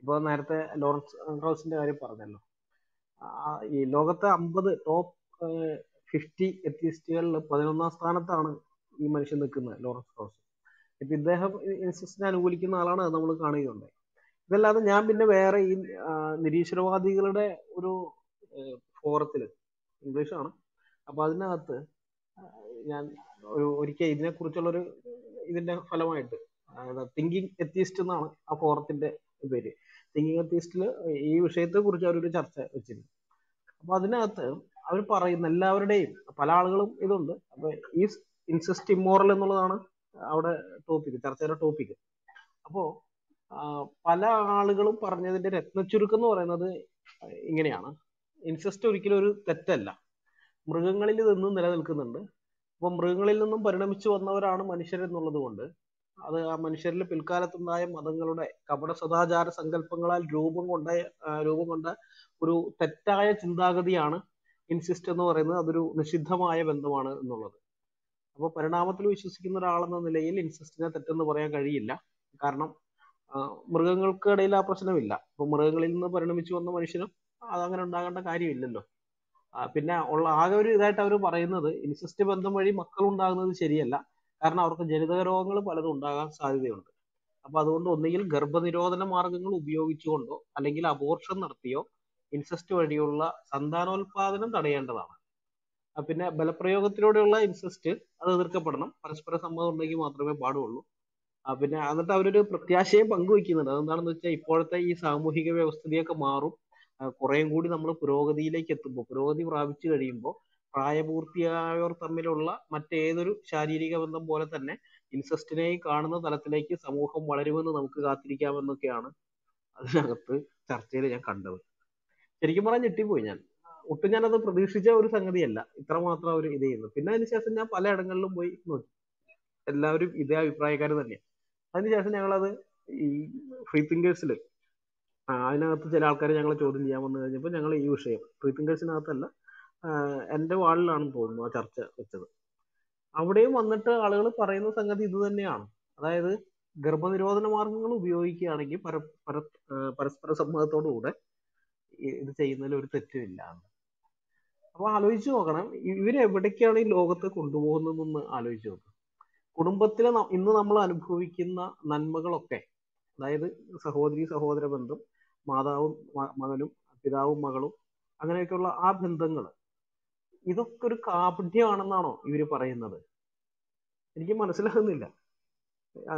ഇപ്പൊ നേരത്തെ ലോറൻസ് ക്രൗസിന്റെ കാര്യം പറഞ്ഞല്ലോ. ഈ ലോകത്തെ 50 top 50 എത്തിസ്റ്റുകളിൽ 11th സ്ഥാനത്താണ് ഈ മനുഷ്യൻ നിൽക്കുന്നത്, ലോറൻസ് ക്രൗസ്. ഇപ്പൊ ഇദ്ദേഹം ഇൻസിസ്റ്റിനെ അനുകൂലിക്കുന്ന ആളാണ്, അത് നമ്മൾ കാണുകയുണ്ടായി. ഇതല്ലാതെ ഞാൻ പിന്നെ വേറെ ഈ നിരീശ്വരവാദികളുടെ ഒരു ഫോറത്തിൽ, ഇംഗ്ലീഷാണ്, അപ്പൊ അതിനകത്ത് ഞാൻ ഒരിക്കൽ ഇതിനെക്കുറിച്ചുള്ളൊരു ഇതിന്റെ ഫലമായിട്ട് തിങ്കിങ് എത്തിസ്റ്റ് എന്നാണ് ആ ഫോറത്തിന്റെ പേര് തിങ്കിങ് അത്തീസ്റ്റില് ഈ വിഷയത്തെ കുറിച്ച് അവരൊരു ചർച്ച വെച്ചിരുന്നു. അപ്പൊ അതിനകത്ത് അവർ പറയുന്ന എല്ലാവരുടെയും പല ആളുകളും ഇതുണ്ട്. അപ്പൊ ഈ ഇൻസെസ്റ്റ് ഇമ്മോറൽ എന്നുള്ളതാണ് അവിടെ ടോപ്പിക്, ചർച്ചയുടെ ടോപ്പിക്. അപ്പോ പല ആളുകളും പറഞ്ഞതിന്റെ രത്നച്ചുരുക്കം എന്ന് പറയുന്നത് ഇങ്ങനെയാണ്: ഇൻസെസ്റ്റ് ഒരിക്കലും ഒരു തെറ്റല്ല, മൃഗങ്ങളിൽ നിന്നും നിലനിൽക്കുന്നുണ്ട്. അപ്പൊ മൃഗങ്ങളിൽ നിന്നും പരിണമിച്ചു വന്നവരാണ് മനുഷ്യരെന്നുള്ളത് കൊണ്ട് അത് ആ മനുഷ്യരിൽ പിൽക്കാലത്തുണ്ടായ മതങ്ങളുടെ കപട സദാചാര സങ്കല്പങ്ങളാൽ രൂപം കൊണ്ട ഒരു തെറ്റായ ചിന്താഗതിയാണ് ഇൻസിസ്റ്റ് എന്ന് പറയുന്നത്. അതൊരു നിഷിദ്ധമായ ബന്ധമാണ് എന്നുള്ളത്. അപ്പോൾ പരിണാമത്തിൽ വിശ്വസിക്കുന്ന ഒരാളെന്ന നിലയിൽ ഇൻസിസ്റ്റിനെ തെറ്റെന്ന് പറയാൻ കഴിയില്ല. കാരണം മൃഗങ്ങൾക്കിടയിൽ ആ പ്രശ്നമില്ല. അപ്പോൾ മൃഗങ്ങളിൽ നിന്ന് പരിണമിച്ചു വന്ന മനുഷ്യനും അതങ്ങനെ ഉണ്ടാകേണ്ട കാര്യമില്ലല്ലോ. പിന്നെ ഉള്ള ആകെ ഒരു ഇതായിട്ട് അവർ പറയുന്നത് ഇൻസിസ്റ്റ് ബന്ധം വഴി മക്കൾ ഉണ്ടാകുന്നത് ശരിയല്ല, കാരണം അവർക്ക് ജനിതക രോഗങ്ങൾ പലതും ഉണ്ടാകാൻ സാധ്യതയുണ്ട്. അപ്പൊ അതുകൊണ്ട് ഒന്നുകിൽ ഗർഭനിരോധന മാർഗങ്ങൾ ഉപയോഗിച്ചുകൊണ്ടോ അല്ലെങ്കിൽ അബോർഷൻ നടത്തിയോ ഇൻസെസ്റ്റ് വഴിയുള്ള സന്താനോൽപാദനം തടയേണ്ടതാണ്. പിന്നെ ബലപ്രയോഗത്തിലൂടെയുള്ള ഇൻസെസ്റ്റ് അത് എതിർക്കപ്പെടണം. പരസ്പര സമ്മതം ഉണ്ടെങ്കിൽ മാത്രമേ പാടുള്ളൂ. പിന്നെ എന്നിട്ട് അവരൊരു പ്രത്യാശയെ പങ്കുവെക്കുന്നുണ്ട്. അതെന്താണെന്ന് വെച്ചാൽ ഇപ്പോഴത്തെ ഈ സാമൂഹിക വ്യവസ്ഥിതിയൊക്കെ മാറും, കുറേയും കൂടി നമ്മൾ പുരോഗതിയിലേക്ക് എത്തുമ്പോൾ, പുരോഗതി പ്രാപിച്ചു കഴിയുമ്പോൾ പ്രായപൂർത്തിയായവർ തമ്മിലുള്ള മറ്റേതൊരു ശാരീരിക ബന്ധം പോലെ തന്നെ ഇൻസെസ്റ്റിനെ കാണുന്ന തലത്തിലേക്ക് സമൂഹം വളരുമെന്ന് നമുക്ക് കാത്തിരിക്കാമെന്നൊക്കെയാണ് അതിനകത്ത് ചർച്ചയിൽ ഞാൻ കണ്ടത്. ശരിക്കും പറഞ്ഞാൽ ഞെട്ടിപ്പോയി ഞാൻ. ഒട്ടും ഞാനത് പ്രതീക്ഷിച്ച ഒരു സംഗതിയല്ല ഇത്ര മാത്രം അവർ ഇത് ചെയ്യുന്നു. പിന്നെ അതിനുശേഷം ഞാൻ പല ഇടങ്ങളിലും പോയി നോക്കി, എല്ലാവരും ഇതേ അഭിപ്രായക്കാർ തന്നെയാണ്. അതിനുശേഷം ഞങ്ങളത് ഈ ഫ്രീ തിങ്കേഴ്സിൽ അതിനകത്ത് ചില ആൾക്കാർ ഞങ്ങളെ ചോദ്യം ചെയ്യാൻ വന്നു കഴിഞ്ഞപ്പോൾ ഞങ്ങൾ ഈ വിഷയം ഫ്രീ തിങ്കേഴ്സിനകത്തല്ല എൻ്റെ വാളിലാണെന്ന് തോന്നുന്നു ആ ചർച്ച വെച്ചത്. അവിടെയും വന്നിട്ട് ആളുകൾ പറയുന്ന സംഗതി ഇത് തന്നെയാണ്. അതായത് ഗർഭനിരോധന മാർഗങ്ങൾ ഉപയോഗിക്കുകയാണെങ്കിൽ പരസ്പര സമ്മതത്തോടുകൂടെ ഇത് ചെയ്യുന്നതിൽ ഒരു തെറ്റുമില്ല. അപ്പൊ ആലോചിച്ചു നോക്കണം, ഇവരെവിടേക്കാണ് ഈ ലോകത്തെ കൊണ്ടുപോകുന്നതെന്ന് ആലോചിച്ച് നോക്കുക. കുടുംബത്തിലെ ഇന്ന് നമ്മൾ അനുഭവിക്കുന്ന നന്മകളൊക്കെ, അതായത് സഹോദരി സഹോദര ബന്ധം, മാതാവും മകനും പിതാവും മകളും, അങ്ങനെയൊക്കെയുള്ള ആ ബന്ധങ്ങൾ, ഇതൊക്കെ ഒരു കാപഢ്യമാണെന്നാണോ ഇവര് പറയുന്നത്? എനിക്ക് മനസ്സിലാകുന്നില്ല.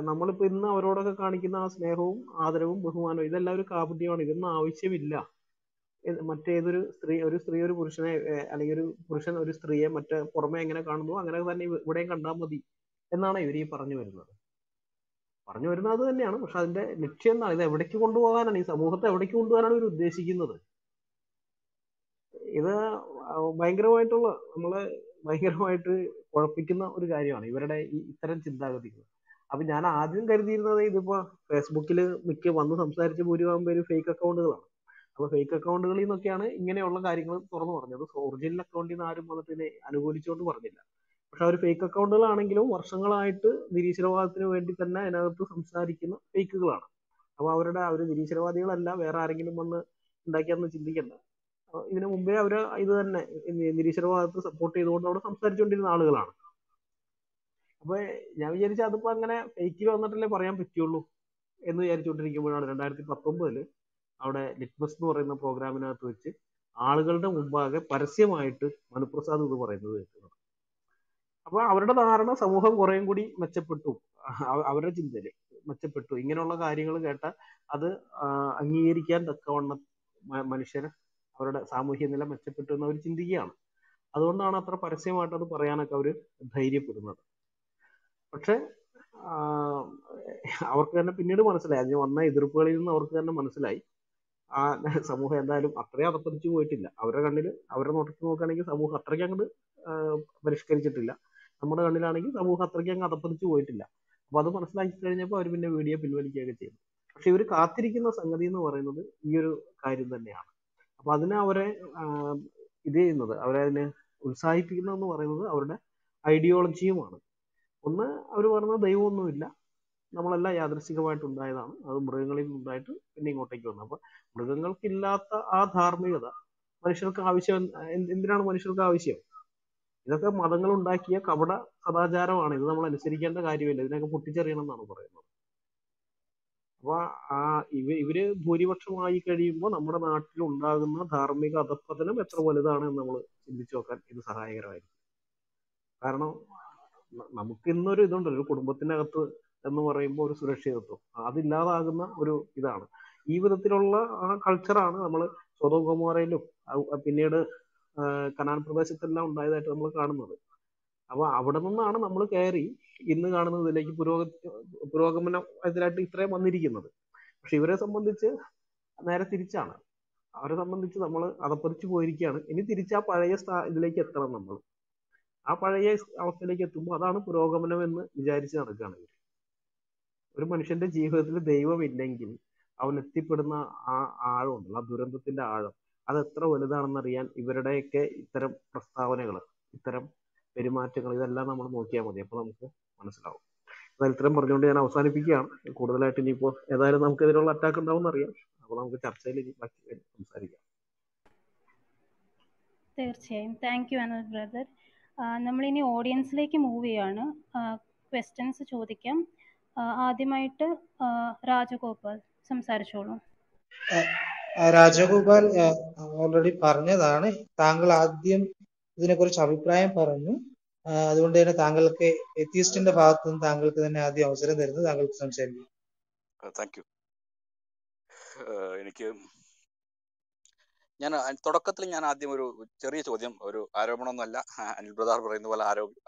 നമ്മളിപ്പോ ഇന്ന് അവരോടൊക്കെ കാണിക്കുന്ന ആ സ്നേഹവും ആദരവും ബഹുമാനവും ഇതെല്ലാം ഒരു കാപഢ്യമാണ്, ഇതൊന്നും ആവശ്യമില്ല. മറ്റേതൊരു സ്ത്രീ ഒരു പുരുഷനെ, അല്ലെങ്കിൽ ഒരു പുരുഷൻ ഒരു സ്ത്രീയെ മറ്റേ പുറമെ എങ്ങനെ കാണുന്നു അങ്ങനെ തന്നെ ഇവിടെയും കണ്ടാൽ മതി എന്നാണ് ഇവർ ഈ പറഞ്ഞു വരുന്നത് അത് തന്നെയാണ്. പക്ഷെ അതിന്റെ ലക്ഷ്യം എന്താണ്? ഇത് എവിടേക്ക് കൊണ്ടുപോകാനാണ്? ഈ സമൂഹത്തെ എവിടേക്ക് കൊണ്ടുപോകാനാണ് ഇവർ ഉദ്ദേശിക്കുന്നത്? ഇത് ഭയങ്കരമായിട്ടുള്ള, നമ്മളെ ഭയങ്കരമായിട്ട് കുഴപ്പിക്കുന്ന ഒരു കാര്യമാണ് ഇവരുടെ ഈ ഇത്തരം ചിന്താഗതികൾ. അപ്പൊ ഞാൻ ആദ്യം കരുതിയിരുന്നത് ഇതിപ്പോ ഫേസ്ബുക്കിൽ മിക്ക വന്ന് സംസാരിച്ച് ഭൂരിഭാഗം പേര് ഫേക്ക് അക്കൗണ്ടുകളാണ്. അപ്പൊ ഫേക്ക് അക്കൗണ്ടുകളിൽ നിന്നൊക്കെയാണ് ഇങ്ങനെയുള്ള കാര്യങ്ങൾ തുറന്നു പറഞ്ഞത്. ഒറിജിനൽ അക്കൗണ്ടിൽ നിന്ന് ആരും അതിനെ അനുകൂലിച്ചുകൊണ്ട് പറഞ്ഞില്ല. പക്ഷെ അവർ ഫേക്ക് അക്കൗണ്ടുകളാണെങ്കിലും വർഷങ്ങളായിട്ട് നിരീശ്വരവാദത്തിന് വേണ്ടി തന്നെ അതിനകത്ത് സംസാരിക്കുന്ന ഫേക്കുകളാണ്. അപ്പൊ അവർ നിരീശ്വരവാദികളല്ല, വേറെ ആരെങ്കിലും വന്ന് ഉണ്ടാക്കിയാന്ന് ചിന്തിക്കണ്ട. ഇതിനു മുമ്പേ അവര് ഇത് തന്നെ നിരീശ്വരവാദത്തെ സപ്പോർട്ട് ചെയ്തുകൊണ്ട് അവിടെ സംസാരിച്ചുകൊണ്ടിരുന്ന ആളുകളാണ്. അപ്പൊ ഞാൻ വിചാരിച്ച അതിപ്പോ അങ്ങനെ ഫേക്കിൽ വന്നിട്ടല്ലേ പറയാൻ പറ്റുള്ളൂ എന്ന് വിചാരിച്ചുകൊണ്ടിരിക്കുമ്പോഴാണ് 2019 അവിടെ ലിറ്റ്മസ് എന്ന് പറയുന്ന പ്രോഗ്രാമിനകത്ത് വെച്ച് ആളുകളുടെ മുമ്പാകെ പരസ്യമായിട്ട് മനുപ്രസാദ് ഇത് പറയുന്നത് കേൾക്കുന്നത്. അപ്പൊ അവരുടെ ധാരണ സമൂഹം കുറേയും കൂടി മെച്ചപ്പെട്ടു, അവരുടെ ചിന്തയില് മെച്ചപ്പെട്ടു. ഇങ്ങനെയുള്ള കാര്യങ്ങൾ കേട്ട അത് അംഗീകരിക്കാൻ തക്കവണ്ണം മനുഷ്യന് അവരുടെ സാമൂഹ്യ നില മെച്ചപ്പെട്ടു എന്ന് അവർ ചിന്തിക്കുകയാണ്. അതുകൊണ്ടാണ് അത്ര പരസ്യമായിട്ട് അത് പറയാനൊക്കെ അവർ ധൈര്യപ്പെടുന്നത്. പക്ഷെ അവർക്ക് തന്നെ പിന്നീട് മനസ്സിലായി, അതിന് വന്ന എതിർപ്പുകളിൽ നിന്ന് അവർക്ക് തന്നെ മനസ്സിലായി ആ സമൂഹം എന്തായാലും അത്രയും അതപ്പതിച്ചു പോയിട്ടില്ല. അവരുടെ കണ്ണിൽ, അവരുടെ നോട്ടത്തിൽ നോക്കുകയാണെങ്കിൽ സമൂഹം അത്രയ്ക്ക് അങ്ങോട്ട് പരിഷ്കരിച്ചിട്ടില്ല. നമ്മുടെ കണ്ണിലാണെങ്കിൽ സമൂഹം അത്രയ്ക്ക് അങ്ങ് അതപ്പതിച്ചു പോയിട്ടില്ല. അപ്പൊ അത് മനസ്സിലാക്കി കഴിഞ്ഞപ്പോൾ അവർ പിന്നെ വീഡിയോ പിൻവലിക്കുകയൊക്കെ ചെയ്തു. പക്ഷെ ഇവർ കാത്തിരിക്കുന്ന സംഗതി എന്ന് പറയുന്നത് ഈ ഒരു കാര്യം തന്നെയാണ്. അപ്പൊ അതിനെ അവരെ ഇത് ചെയ്യുന്നത്, അവരെ അതിനെ ഉത്സാഹിപ്പിക്കുന്നതെന്ന് പറയുന്നത് അവരുടെ ഐഡിയോളജിയുമാണ്. ഒന്ന്, അവർ പറഞ്ഞ ദൈവമൊന്നുമില്ല, നമ്മളെല്ലാം യാദൃശ്ചികമായിട്ട് ഉണ്ടായതാണ്, അത് മൃഗങ്ങളിൽ നിന്നുണ്ടായിട്ട് പിന്നെ ഇങ്ങോട്ടേക്ക് വന്നു. അപ്പൊ മൃഗങ്ങൾക്കില്ലാത്ത ആ ധാർമ്മികത മനുഷ്യർക്ക് ആവശ്യം. എന്തിനാണ് മനുഷ്യർക്ക് ആവശ്യം? ഇതൊക്കെ മതങ്ങൾ ഉണ്ടാക്കിയ കപട സദാചാരമാണ്, ഇത് നമ്മൾ അനുസരിക്കേണ്ട കാര്യമില്ല, ഇതിനൊക്കെ പൊട്ടിച്ചെറിയണം എന്നാണ് പറയുന്നത്. അപ്പൊ ഇവര് ഭൂരിപക്ഷമായി കഴിയുമ്പോൾ നമ്മുടെ നാട്ടിൽ ഉണ്ടാകുന്ന ധാർമ്മിക അധപ്പതനം എത്ര വലുതാണ് എന്ന് നമ്മൾ ചിന്തിച്ചു നോക്കാൻ ഇത് സഹായകരമായിരിക്കും. കാരണം നമുക്ക് ഇന്നൊരു ഇതുണ്ടല്ലോ, ഒരു കുടുംബത്തിനകത്ത് എന്ന് പറയുമ്പോൾ ഒരു സുരക്ഷിതത്വം, അതില്ലാതാകുന്ന ഒരു ഇതാണ്. ഈ വിധത്തിലുള്ള ആ കൾച്ചറാണ് നമ്മൾ സൊദോം ഗൊമോറയിലും പിന്നീട് കനാൻ പ്രദേശത്തെല്ലാം ഉണ്ടായതായിട്ട് നമ്മൾ കാണുന്നത്. അപ്പോൾ അവിടെ നിന്നാണ് നമ്മൾ കയറി ഇന്ന് കാണുന്നതിലേക്ക് പുരോഗമനം ഇതിലായിട്ട് ഇത്രയും വന്നിരിക്കുന്നത്. പക്ഷെ ഇവരെ സംബന്ധിച്ച് നേരെ തിരിച്ചാണ്, അവരെ സംബന്ധിച്ച് നമ്മൾ അതപ്പറിച്ചു പോയിരിക്കുകയാണ്. ഇനി തിരിച്ച് ആ പഴയ ഇതിലേക്ക് എത്തണം. നമ്മൾ ആ പഴയ അവസ്ഥയിലേക്ക് എത്തുമ്പോൾ അതാണ് പുരോഗമനം എന്ന് വിചാരിച്ച് നടക്കുകയാണ്. ഒരു മനുഷ്യന്റെ ജീവിതത്തിൽ ദൈവമില്ലെങ്കിൽ അവൻ എത്തിപ്പെടുന്ന ആ ആഴമുണ്ടല്ലോ, ആ ദുരന്തത്തിന്റെ ആഴം, അത് എത്ര വലുതാണെന്നറിയാൻ ഇവരുടെയൊക്കെ ഇത്തരം പ്രസ്താവനകൾ, ഇത്തരം പെരുമാറ്റങ്ങൾ, ഇതെല്ലാം നമ്മൾ നോക്കിയാൽ മതി. അപ്പോൾ നമുക്ക് മനസ്സിലാവും. എന്നാൽ ഇത്രയും പറഞ്ഞുകൊണ്ട് ഞാൻ അവസാനിപ്പിക്കുകയാണ്. കൂടുതലായിട്ട് ഇനിയിപ്പോൾ ഏതായാലും നമുക്ക് ഇതിനുള്ള അറ്റാക്ക് ഉണ്ടാവും അറിയാം. അപ്പോൾ നമുക്ക് ചർച്ചയിൽ ഇനി ബാക്കി സംസാരിക്കാം. തീർച്ചയായും. Thank you Anil brother. നമ്മളിനി ഓഡിയൻസിലേക്ക് മൂവ് ചെയ്യാണ്. ക്വസ്റ്റ്യൻസ് ചോദിക്കാം. ആദ്യമായിട്ട് രാജഗോപാൽ സംസാരിച്ചോളൂ. രാജഗോപാൽ ഓൾറെഡി പറഞ്ഞതാണ്. താങ്കൾ ആദ്യം ഇതിനെക്കുറിച്ച് അഭിപ്രായം പറഞ്ഞു. അതുകൊണ്ട് തന്നെ താങ്കൾക്ക് എത്തിയിസ്റ്റിന്റെ ഭാഗത്ത് നിന്ന് താങ്കൾക്ക് തന്നെ ആദ്യം അവസരം തരുന്നത് താങ്കൾക്ക് സംസാരിക്കും. Thank you. ഞാൻ ആദ്യം ഒരു ചെറിയ ചോദ്യം, ഒരു ആരോപണമൊന്നുമല്ല, അനിൽ ബ്രദർ പറയുന്ന പോലെ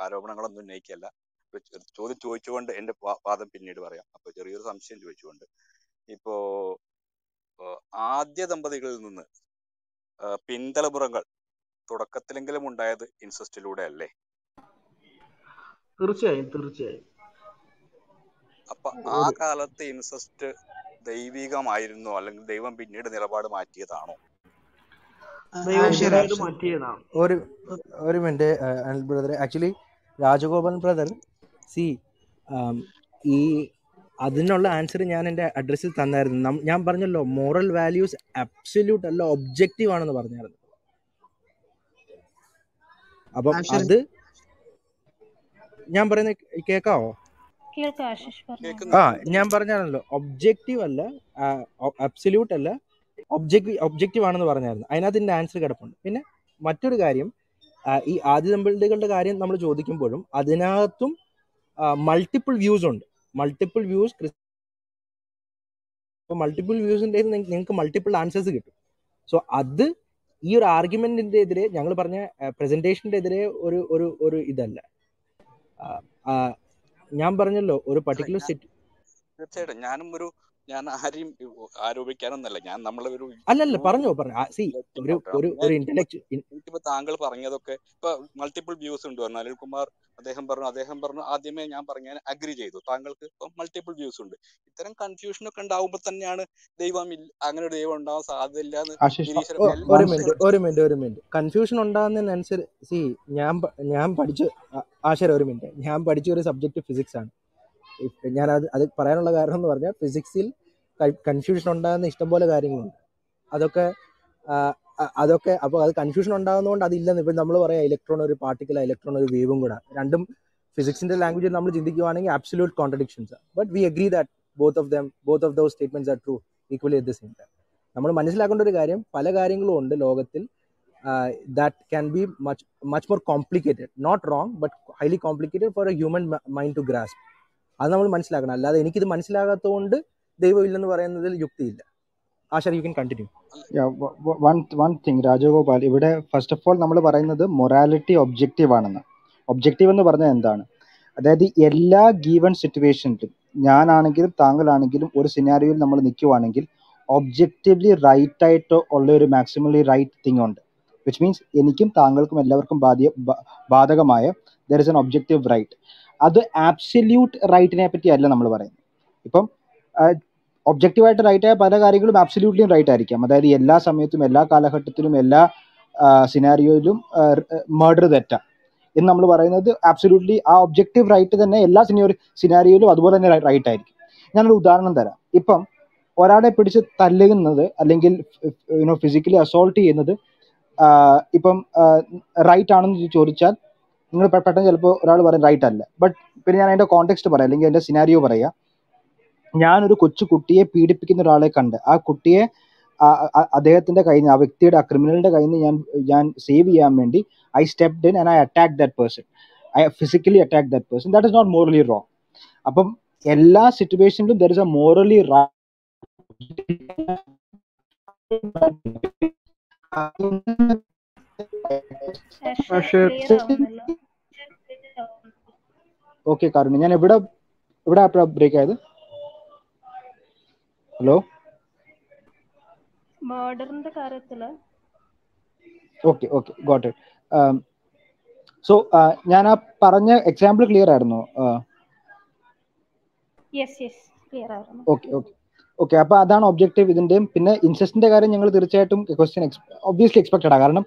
ആരോപണങ്ങളൊന്നും ഉന്നയിക്കല്ല. ഒരു ചോദ്യം ചോദിച്ചുകൊണ്ട് എന്റെ വാദം പിന്നീട് പറയാം. അപ്പൊ ചെറിയൊരു സംശയം ചോദിച്ചുകൊണ്ട്, ഇപ്പോ ആദ്യ ദമ്പതികളിൽ നിന്ന് പിന്തലമുറകൾ തുടക്കത്തിലെങ്കിലും ഉണ്ടായത് ഇൻസെസ്റ്റിലൂടെ അല്ലേ? തീർച്ചയായും, തീർച്ചയായും. അപ്പൊ ആ കാലത്ത് ഇൻസെസ്റ്റ് ദൈവികമായിരുന്നോ, അല്ലെങ്കിൽ ദൈവം പിന്നീട് നിലപാട് മാറ്റിയതാണോ? ഒരു minute Anil brother. Actually Rajagopal brother, C ഈ അതിനുള്ള ആൻസർ ഞാൻ എൻ്റെ അഡ്രസ്സിൽ തന്നായിരുന്നു. ഞാൻ പറഞ്ഞല്ലോ മോറൽ വാല്യൂസ് അബ്സല്യൂട്ട് അല്ല, ഒബ്ജക്റ്റീവ് ആണെന്ന് പറഞ്ഞായിരുന്നു. അപ്പം അത് ഞാൻ പറയുന്നത് കേൾക്കാവോ? ആ, ഞാൻ പറഞ്ഞാണല്ലോ ഒബ്ജക്റ്റീവ് അല്ല, അബ്സല്യൂട്ട് അല്ല, ഒബ്ജക്റ്റീവ് ആണെന്ന് പറഞ്ഞായിരുന്നു. അതിനകത്ത് എൻ്റെ ആൻസർ കിടപ്പുണ്ട്. പിന്നെ മറ്റൊരു കാര്യം, ഈ ആദ്യ ദമ്പതികളുടെ കാര്യം നമ്മൾ ചോദിക്കുമ്പോഴും അതിനകത്തും മൾട്ടിപ്പിൾ വ്യൂസ് ഉണ്ട്. മൾട്ടിപ്പിൾ വ്യൂസ്, അപ്പോൾ മൾട്ടിപ്പിൾ വ്യൂസിൻ്റെ നിങ്ങൾക്ക് മൾട്ടിപ്പിൾ ആൻസേഴ്സ് കിട്ടും. സോ അത് ഈ ഒരു ആർഗ്യുമെന്റിന്റെ എതിരെ, ഞങ്ങൾ പറഞ്ഞ പ്രസന്റേഷൻ്റെ എതിരെ ഒരു ഒരു ഒരു ഇതല്ല. ഞാൻ പറഞ്ഞല്ലോ ഒരു പർട്ടിക്കുലർ സെറ്റ്. തീർച്ചയായിട്ടും ഞാനും ഒരു അല്ലല്ല പറഞ്ഞോ പറഞ്ഞോ. താങ്കൾ പറഞ്ഞതൊക്കെ ഇപ്പൊ മൾട്ടിപ്പിൾ വ്യൂസ് ഉണ്ട് പറഞ്ഞു അനിൽകുമാർ. അദ്ദേഹം പറഞ്ഞു ആദ്യമേ ഞാൻ പറഞ്ഞ അഗ്രി ചെയ്തു. താങ്കൾക്ക് ഇപ്പൊ മൾട്ടിപ്പിൾ വ്യൂസ് ഉണ്ട്. ഇത്തരം കൺഫ്യൂഷനൊക്കെ ഉണ്ടാവുമ്പോ തന്നെയാണ് ദൈവം അങ്ങനെ ഒരു ദൈവം ഉണ്ടാവാൻ സാധ്യതയില്ല. കൺഫ്യൂഷൻ ഉണ്ടാകുന്നതിനനുസരിച്ച് ഞാൻ പഠിച്ച ഒരു സബ്ജക്ട് ഫിസിക്സ് ആണ്. ഞാൻ അത് പറയാനുള്ള കാരണം എന്ന് പറഞ്ഞാൽ ഫിസിക്സിൽ കൺഫ്യൂഷൻ ഉണ്ടാകുന്ന ഇഷ്ടംപോലെ കാര്യങ്ങളുണ്ട്. അതൊക്കെ അപ്പോൾ അത് കൺഫ്യൂഷൻ ഉണ്ടാകുന്നതുകൊണ്ട് അതില്ലെന്ന് ഇപ്പം നമ്മൾ പറയാം. ഇലക്ട്രോൺ ഒരു പാർട്ടിക്കൽ, ഇലക്ട്രോൺ ഒരു വേവും കൂടെ, രണ്ടും ഫിസിക്സിന്റെ ലാംഗ്വേജിൽ നമ്മൾ ചിന്തിക്കുകയാണെങ്കിൽ അബ്സല്യൂട്ട് കോൺട്രഡിക്ഷൻസ് ആണ്. But we agree that both of those statements are true equally at the same time. നമ്മൾ മനസ്സിലാക്കേണ്ട ഒരു കാര്യം, പല കാര്യങ്ങളും ഉണ്ട് ലോകത്തിൽ that can be much more complicated, not wrong but highly complicated for a human mind to grasp. അത് നമ്മൾ മനസ്സിലാക്കണം. അല്ലാതെ എനിക്കിത് മനസ്സിലാകാത്തതുകൊണ്ട് ദൈവം ഇല്ലെന്ന് പറയുന്നതിൽ യുക്തിയില്ല. Asher, you can continue. One thing Rajagopal, ഇവിടെ ഫസ്റ്റ് ഓഫ് ഓൾ നമ്മൾ പറയുന്നത് മൊറാലിറ്റി ഒബ്ജക്റ്റീവ് ആണെന്ന്. ഒബ്ജക്റ്റീവ് എന്ന് പറഞ്ഞാൽ എന്താണ്? അതായത് എല്ലാ ഗീവൺ സിറ്റുവേഷനിലും ഞാനാണെങ്കിലും താങ്കളാണെങ്കിലും ഒരു സിനാരിയോയിൽ നമ്മൾ നിൽക്കുവാണെങ്കിൽ ഒബ്ജക്റ്റീവ്ലി റൈറ്റ് ആയിട്ട് ഉള്ള ഒരു മാക്സിമലി റൈറ്റ് തിങ് ഉണ്ട്. വിച്ച് മീൻസ് എനിക്കും താങ്കൾക്കും എല്ലാവർക്കും ബാധകമായ there is an objective right. അത് ആബ്സല്യൂട്ട് റൈറ്റിനെ പറ്റി അല്ല നമ്മൾ പറയുന്നത്. ഇപ്പം ഒബ്ജക്റ്റീവായിട്ട് റൈറ്റായ പല കാര്യങ്ങളും ആബ്സല്യൂട്ട്ലിയും റൈറ്റ് ആയിരിക്കാം. അതായത് എല്ലാ സമയത്തും എല്ലാ കാലഘട്ടത്തിലും എല്ലാ സിനാരിയോയിലും മർഡർ തെറ്റാം എന്ന് നമ്മൾ പറയുന്നത് ആബ്സല്യൂട്ട്ലി ആ ഒബ്ജക്റ്റീവ് റൈറ്റ് തന്നെ എല്ലാ സിനാരിയോയിലും അതുപോലെ തന്നെ റൈറ്റ് ആയിരിക്കും. ഞാനൊരു ഉദാഹരണം തരാം. ഇപ്പം ഒരാളെ പിടിച്ച് തല്ലുന്നത് അല്ലെങ്കിൽ ഫിസിക്കലി അസോൾട്ട് ചെയ്യുന്നത് ഇപ്പം റൈറ്റ് ആണെന്ന് ചോദിച്ചാൽ നിങ്ങൾ പെട്ടെന്ന് ചിലപ്പോൾ ഒരാൾ പറയും റൈറ്റ് അല്ല. ബട്ട് പിന്നെ ഞാൻ അതിൻ്റെ കോണ്ടെക്സ്റ്റ് പറയാം, അല്ലെങ്കിൽ എൻ്റെ സിനാരിയോ പറയാം. ഞാനൊരു കൊച്ചു കുട്ടിയെ പീഡിപ്പിക്കുന്ന ഒരാളെ കണ്ട് ആ കുട്ടിയെ അദ്ദേഹത്തിൻ്റെ കയ്യിൽ നിന്ന്, ആ വ്യക്തിയുടെ, ആ ക്രിമിനലിൻ്റെ കയ്യിൽ നിന്ന് ഞാൻ സേവ് ചെയ്യാൻ വേണ്ടി I stepped in and I attack that person, I physically attack that person. That is not morally wrong. അപ്പം എല്ലാ സിറ്റുവേഷനിലും there is a morally right okay Karunya, ഞാൻ എവിടെ ബ്രേക്ക് ആയത്? ഹലോ, മോഡറിന്റെ കാര്യത്തില് okay okay got it. So ഞാൻ ആ പറഞ്ഞ എക്സാമ്പിൾ ക്ലിയർ ആയിരുന്നു? യെസ് യെസ് ക്ലിയർ ആയിരുന്നു. Okay okay okay. അപ്പൊ അതാണ് ഒബ്ജക്റ്റീവ് ഇതിന്റെയും. പിന്നെ ഇൻസെസ്റ്റിന്റെ കാര്യം ഞങ്ങൾ തീർച്ചയായിട്ടും ക്വസ്റ്റ്യൻ ഒബ്വിയസ്ലി എക്സ്പെക്റ്റഡ് ആണ്. കാരണം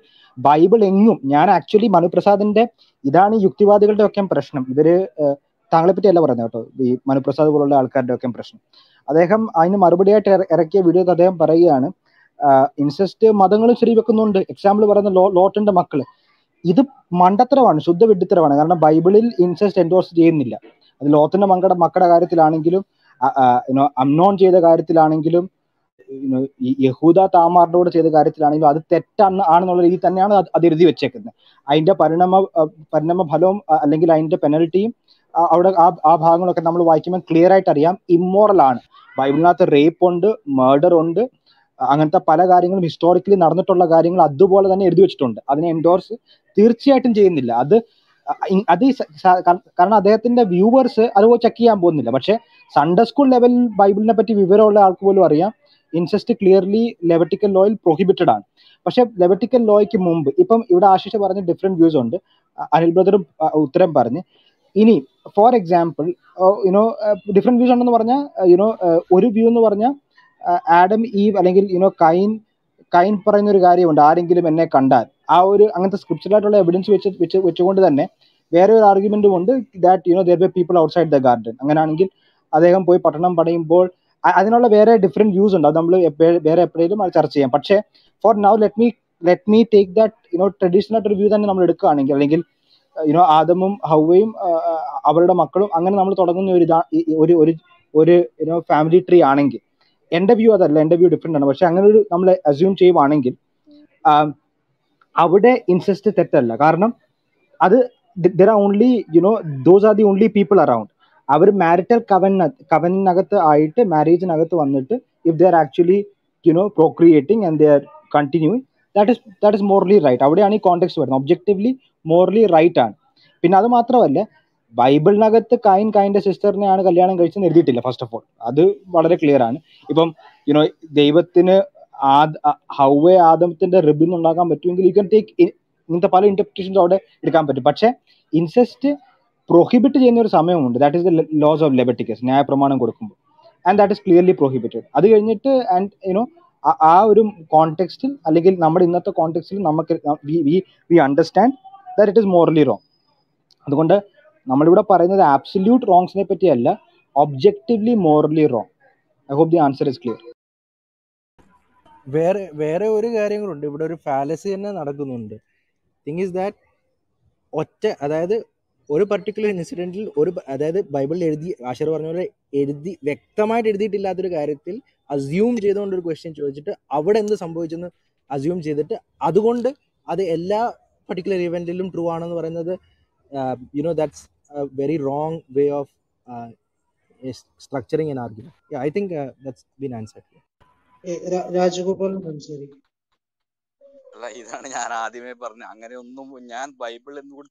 ബൈബിൾ എങ്ങും ഞാൻ ആക്ച്വലി മനുപ്രസാദിന്റെ ഇതാണ് യുക്തിവാദികളുടെ ഒക്കെ പ്രശ്നം. ഇവര് താങ്കളെ പറ്റി അല്ല പറയുന്നത് കേട്ടോ, ഈ മനുപ്രസാദ് പോലുള്ള ആൾക്കാരുടെ ഒക്കെ പ്രശ്നം. അദ്ദേഹം അതിന് മറുപടിയായിട്ട് ഇറക്കിയ വീഡിയോ അദ്ദേഹം പറയുകയാണ് ഇൻസെസ്റ്റ് മതങ്ങളും ശരി വെക്കുന്നുണ്ട്. എക്സാമ്പിൾ പറയുന്ന ലോട്ടിന്റെ മക്കള്. ഇത് മണ്ടത്തരമാണ്, ശുദ്ധ വിഡ്ഢിത്തരമാണ്. കാരണം ബൈബിളിൽ ഇൻസെസ്റ്റ് എൻഡോഴ്സ് ചെയ്യുന്നില്ല. അത് ലോത്തിന്റെ മക്കളുടെ കാര്യത്തിലാണെങ്കിലും അംനോൺ ചെയ്ത കാര്യത്തിലാണെങ്കിലും യഹൂദ താമാറിനോട് ചെയ്ത കാര്യത്തിലാണെങ്കിലും അത് തെറ്റാണ് ആണെന്നുള്ള രീതി തന്നെയാണ് അത് എഴുതി വെച്ചേക്കുന്നത്. അതിന്റെ പരിണാമ ഫലവും അല്ലെങ്കിൽ അതിന്റെ പെനൽറ്റിയും അവിടെ ആ ഭാഗങ്ങളൊക്കെ നമ്മൾ വായിക്കുമ്പോൾ ക്ലിയർ ആയിട്ട് അറിയാം ഇമ്മോറൽ ആണ്. ബൈബിളിനകത്ത് റേപ്പ് ഉണ്ട്, മേർഡർ ഉണ്ട്, അങ്ങനത്തെ പല കാര്യങ്ങളും ഹിസ്റ്റോറിക്കലി നടന്നിട്ടുള്ള കാര്യങ്ങൾ അതുപോലെ തന്നെ എഴുതി വെച്ചിട്ടുണ്ട്. അതിനെ എൻഡോഴ്സ് തീർച്ചയായിട്ടും ചെയ്യുന്നില്ല. അത് കാരണം അദ്ദേഹത്തിന്റെ വ്യൂവേഴ്സ് അത് ചെക്ക് ചെയ്യാൻ പോകുന്നില്ല. പക്ഷെ സൺഡേ സ്കൂൾ ലെവൽ ബൈബിളിനെ പറ്റി വിവരമുള്ള ആൾക്ക് പോലും അറിയാം ഇൻസെസ്റ്റ് ക്ലിയർലി ലെവറ്റിക്കൽ ലോയിൽ പ്രൊഹിബിറ്റഡ് ആണ്. പക്ഷെ ലെവറ്റിക്കൽ ലോയ്ക്ക് മുമ്പ് ഇപ്പം ഇവിടെ ആശിഷ് പറഞ്ഞ ഡിഫറെന്റ് വ്യൂസ് ഉണ്ട്, അനിൽ ബ്രദറും ഉത്തരം പറഞ്ഞ്. ഇനി ഫോർ എക്സാമ്പിൾ ഡിഫറെന്റ് വ്യൂസ് ഉണ്ടെന്ന് പറഞ്ഞാൽ ഒരു വ്യൂ എന്ന് പറഞ്ഞാൽ ആഡം ഈവ് അല്ലെങ്കിൽ കൈൻ പറയുന്ന ഒരു കാര്യമുണ്ട്, ആരെങ്കിലും എന്നെ കണ്ടാൽ ആ ഒരു അങ്ങനത്തെ സ്ക്രിപ്റ്റിലായിട്ടുള്ള എവിഡൻസ് വെച്ചുകൊണ്ട് തന്നെ വേറെ ഒരു ആർഗ്യുമെന്റും ഉണ്ട് that there were people outside the garden. അങ്ങനെയാണെങ്കിൽ അദ്ദേഹം പോയി പട്ടണം പണിയുമ്പോൾ അതിനുള്ള വേറെ ഡിഫറെന്റ് വ്യൂസ് ഉണ്ട്. അത് നമ്മൾ വേറെ എപ്പോഴേലും അത് ചർച്ച ചെയ്യാം. പക്ഷേ for now let me take that traditional ആയിട്ടൊരു വ്യൂ തന്നെ നമ്മൾ എടുക്കുകയാണെങ്കിൽ അല്ലെങ്കിൽ ആദമും ഹവ്വയും അവരുടെ മക്കളും അങ്ങനെ നമ്മൾ തുടങ്ങുന്ന ഒരു ഫാമിലി ട്രീ ആണെങ്കിൽ എന്റെ വ്യൂ അതല്ല, എന്റെ വ്യൂ ഡിഫറെന്റ് ആണ്. പക്ഷെ അങ്ങനെ ഒരു നമ്മൾ അസ്യൂം ചെയ്യുവാണെങ്കിൽ അവിടെ ഇൻസെസ്റ്റ് തെറ്റല്ല. കാരണം അത് there are only those are the only people around. അവർ മാരിറ്റൽ കവനകത്ത് ആയിട്ട് മാരേജിനകത്ത് വന്നിട്ട് if there actually procreating and there continuing that is morally right. അവിടെയാണ് ഈ കോണ്ടെക്സ്റ്റ് വരുന്നത്. ഒബ്ജക്റ്റീവ്ലി മോർലി റൈറ്റ് ആണ്. പിന്നെ അത് മാത്രമല്ല, ബൈബിളിനകത്ത് കൈൻ്റെ സിസ്റ്ററിനെയാണ് കല്യാണം കഴിച്ചെന്ന് എഴുതിയിട്ടില്ല. ഫസ്റ്റ് ഓഫ് ഓൾ അത് വളരെ ക്ലിയർ ആണ്. ഇപ്പം ദൈവത്തിന് ഹവ്വയെ ആദമത്തിന്റെ റിബിൽ നിന്ന് ഉണ്ടാക്കാൻ പറ്റുമെങ്കിൽ യു ക്യാൻ ടേക്ക് ഇങ്ങനത്തെ പല ഇന്റർപ്രിറ്റേഷൻസ് അവിടെ എടുക്കാൻ പറ്റും. പക്ഷെ ഇൻസെസ്റ്റ് പ്രൊഹിബിറ്റ് ചെയ്യുന്ന ഒരു സമയമുണ്ട്. That is the laws of Leviticus, ന്യായപ്രമാണം കൊടുക്കുമ്പോൾ. And that is clearly prohibited. അത് കഴിഞ്ഞിട്ട് ആൻഡ് ആ ഒരു കോണ്ടെക്സ്റ്റിൽ അല്ലെങ്കിൽ നമ്മുടെ ഇന്നത്തെ കോണ്ടെക്സ്റ്റിൽ നമുക്ക് we understand that it is morally wrong. അതുകൊണ്ട് നമ്മളിവിടെ പറയുന്നത് ആബ്സല്യൂട്ട് റോങ്സിനെ പറ്റിയല്ല, objectively morally wrong. I hope the answer is clear. വേറെ ഒരു കാര്യം കൂടെ ഉണ്ട്. ഇവിടെ ഒരു ഫാലസി തന്നെ നടക്കുന്നുണ്ട്. തിങ് ഈസ് ദാറ്റ് അതായത് ഒരു പർട്ടിക്കുലർ ഇൻസിഡൻറ്റിൽ അതായത് ബൈബിളിൽ എഴുതി ആശർ പറഞ്ഞ പോലെ വ്യക്തമായിട്ട് എഴുതിയിട്ടില്ലാത്തൊരു കാര്യത്തിൽ അസ്യൂം ചെയ്തുകൊണ്ടൊരു ക്വസ്റ്റ്യൻ ചോദിച്ചിട്ട് അവിടെ എന്ത് സംഭവിച്ചെന്ന് അസ്യൂം ചെയ്തിട്ട് അതുകൊണ്ട് അത് എല്ലാ പർട്ടിക്കുലർ ഇവൻറ്റിലും ട്രൂ ആണെന്ന് പറയുന്നത് that's a very wrong way of structuring an argument. Yeah, I think that's been answered. Rajagopal Mansari alla idana njan aadime parna angane onnum njan bible ennu kood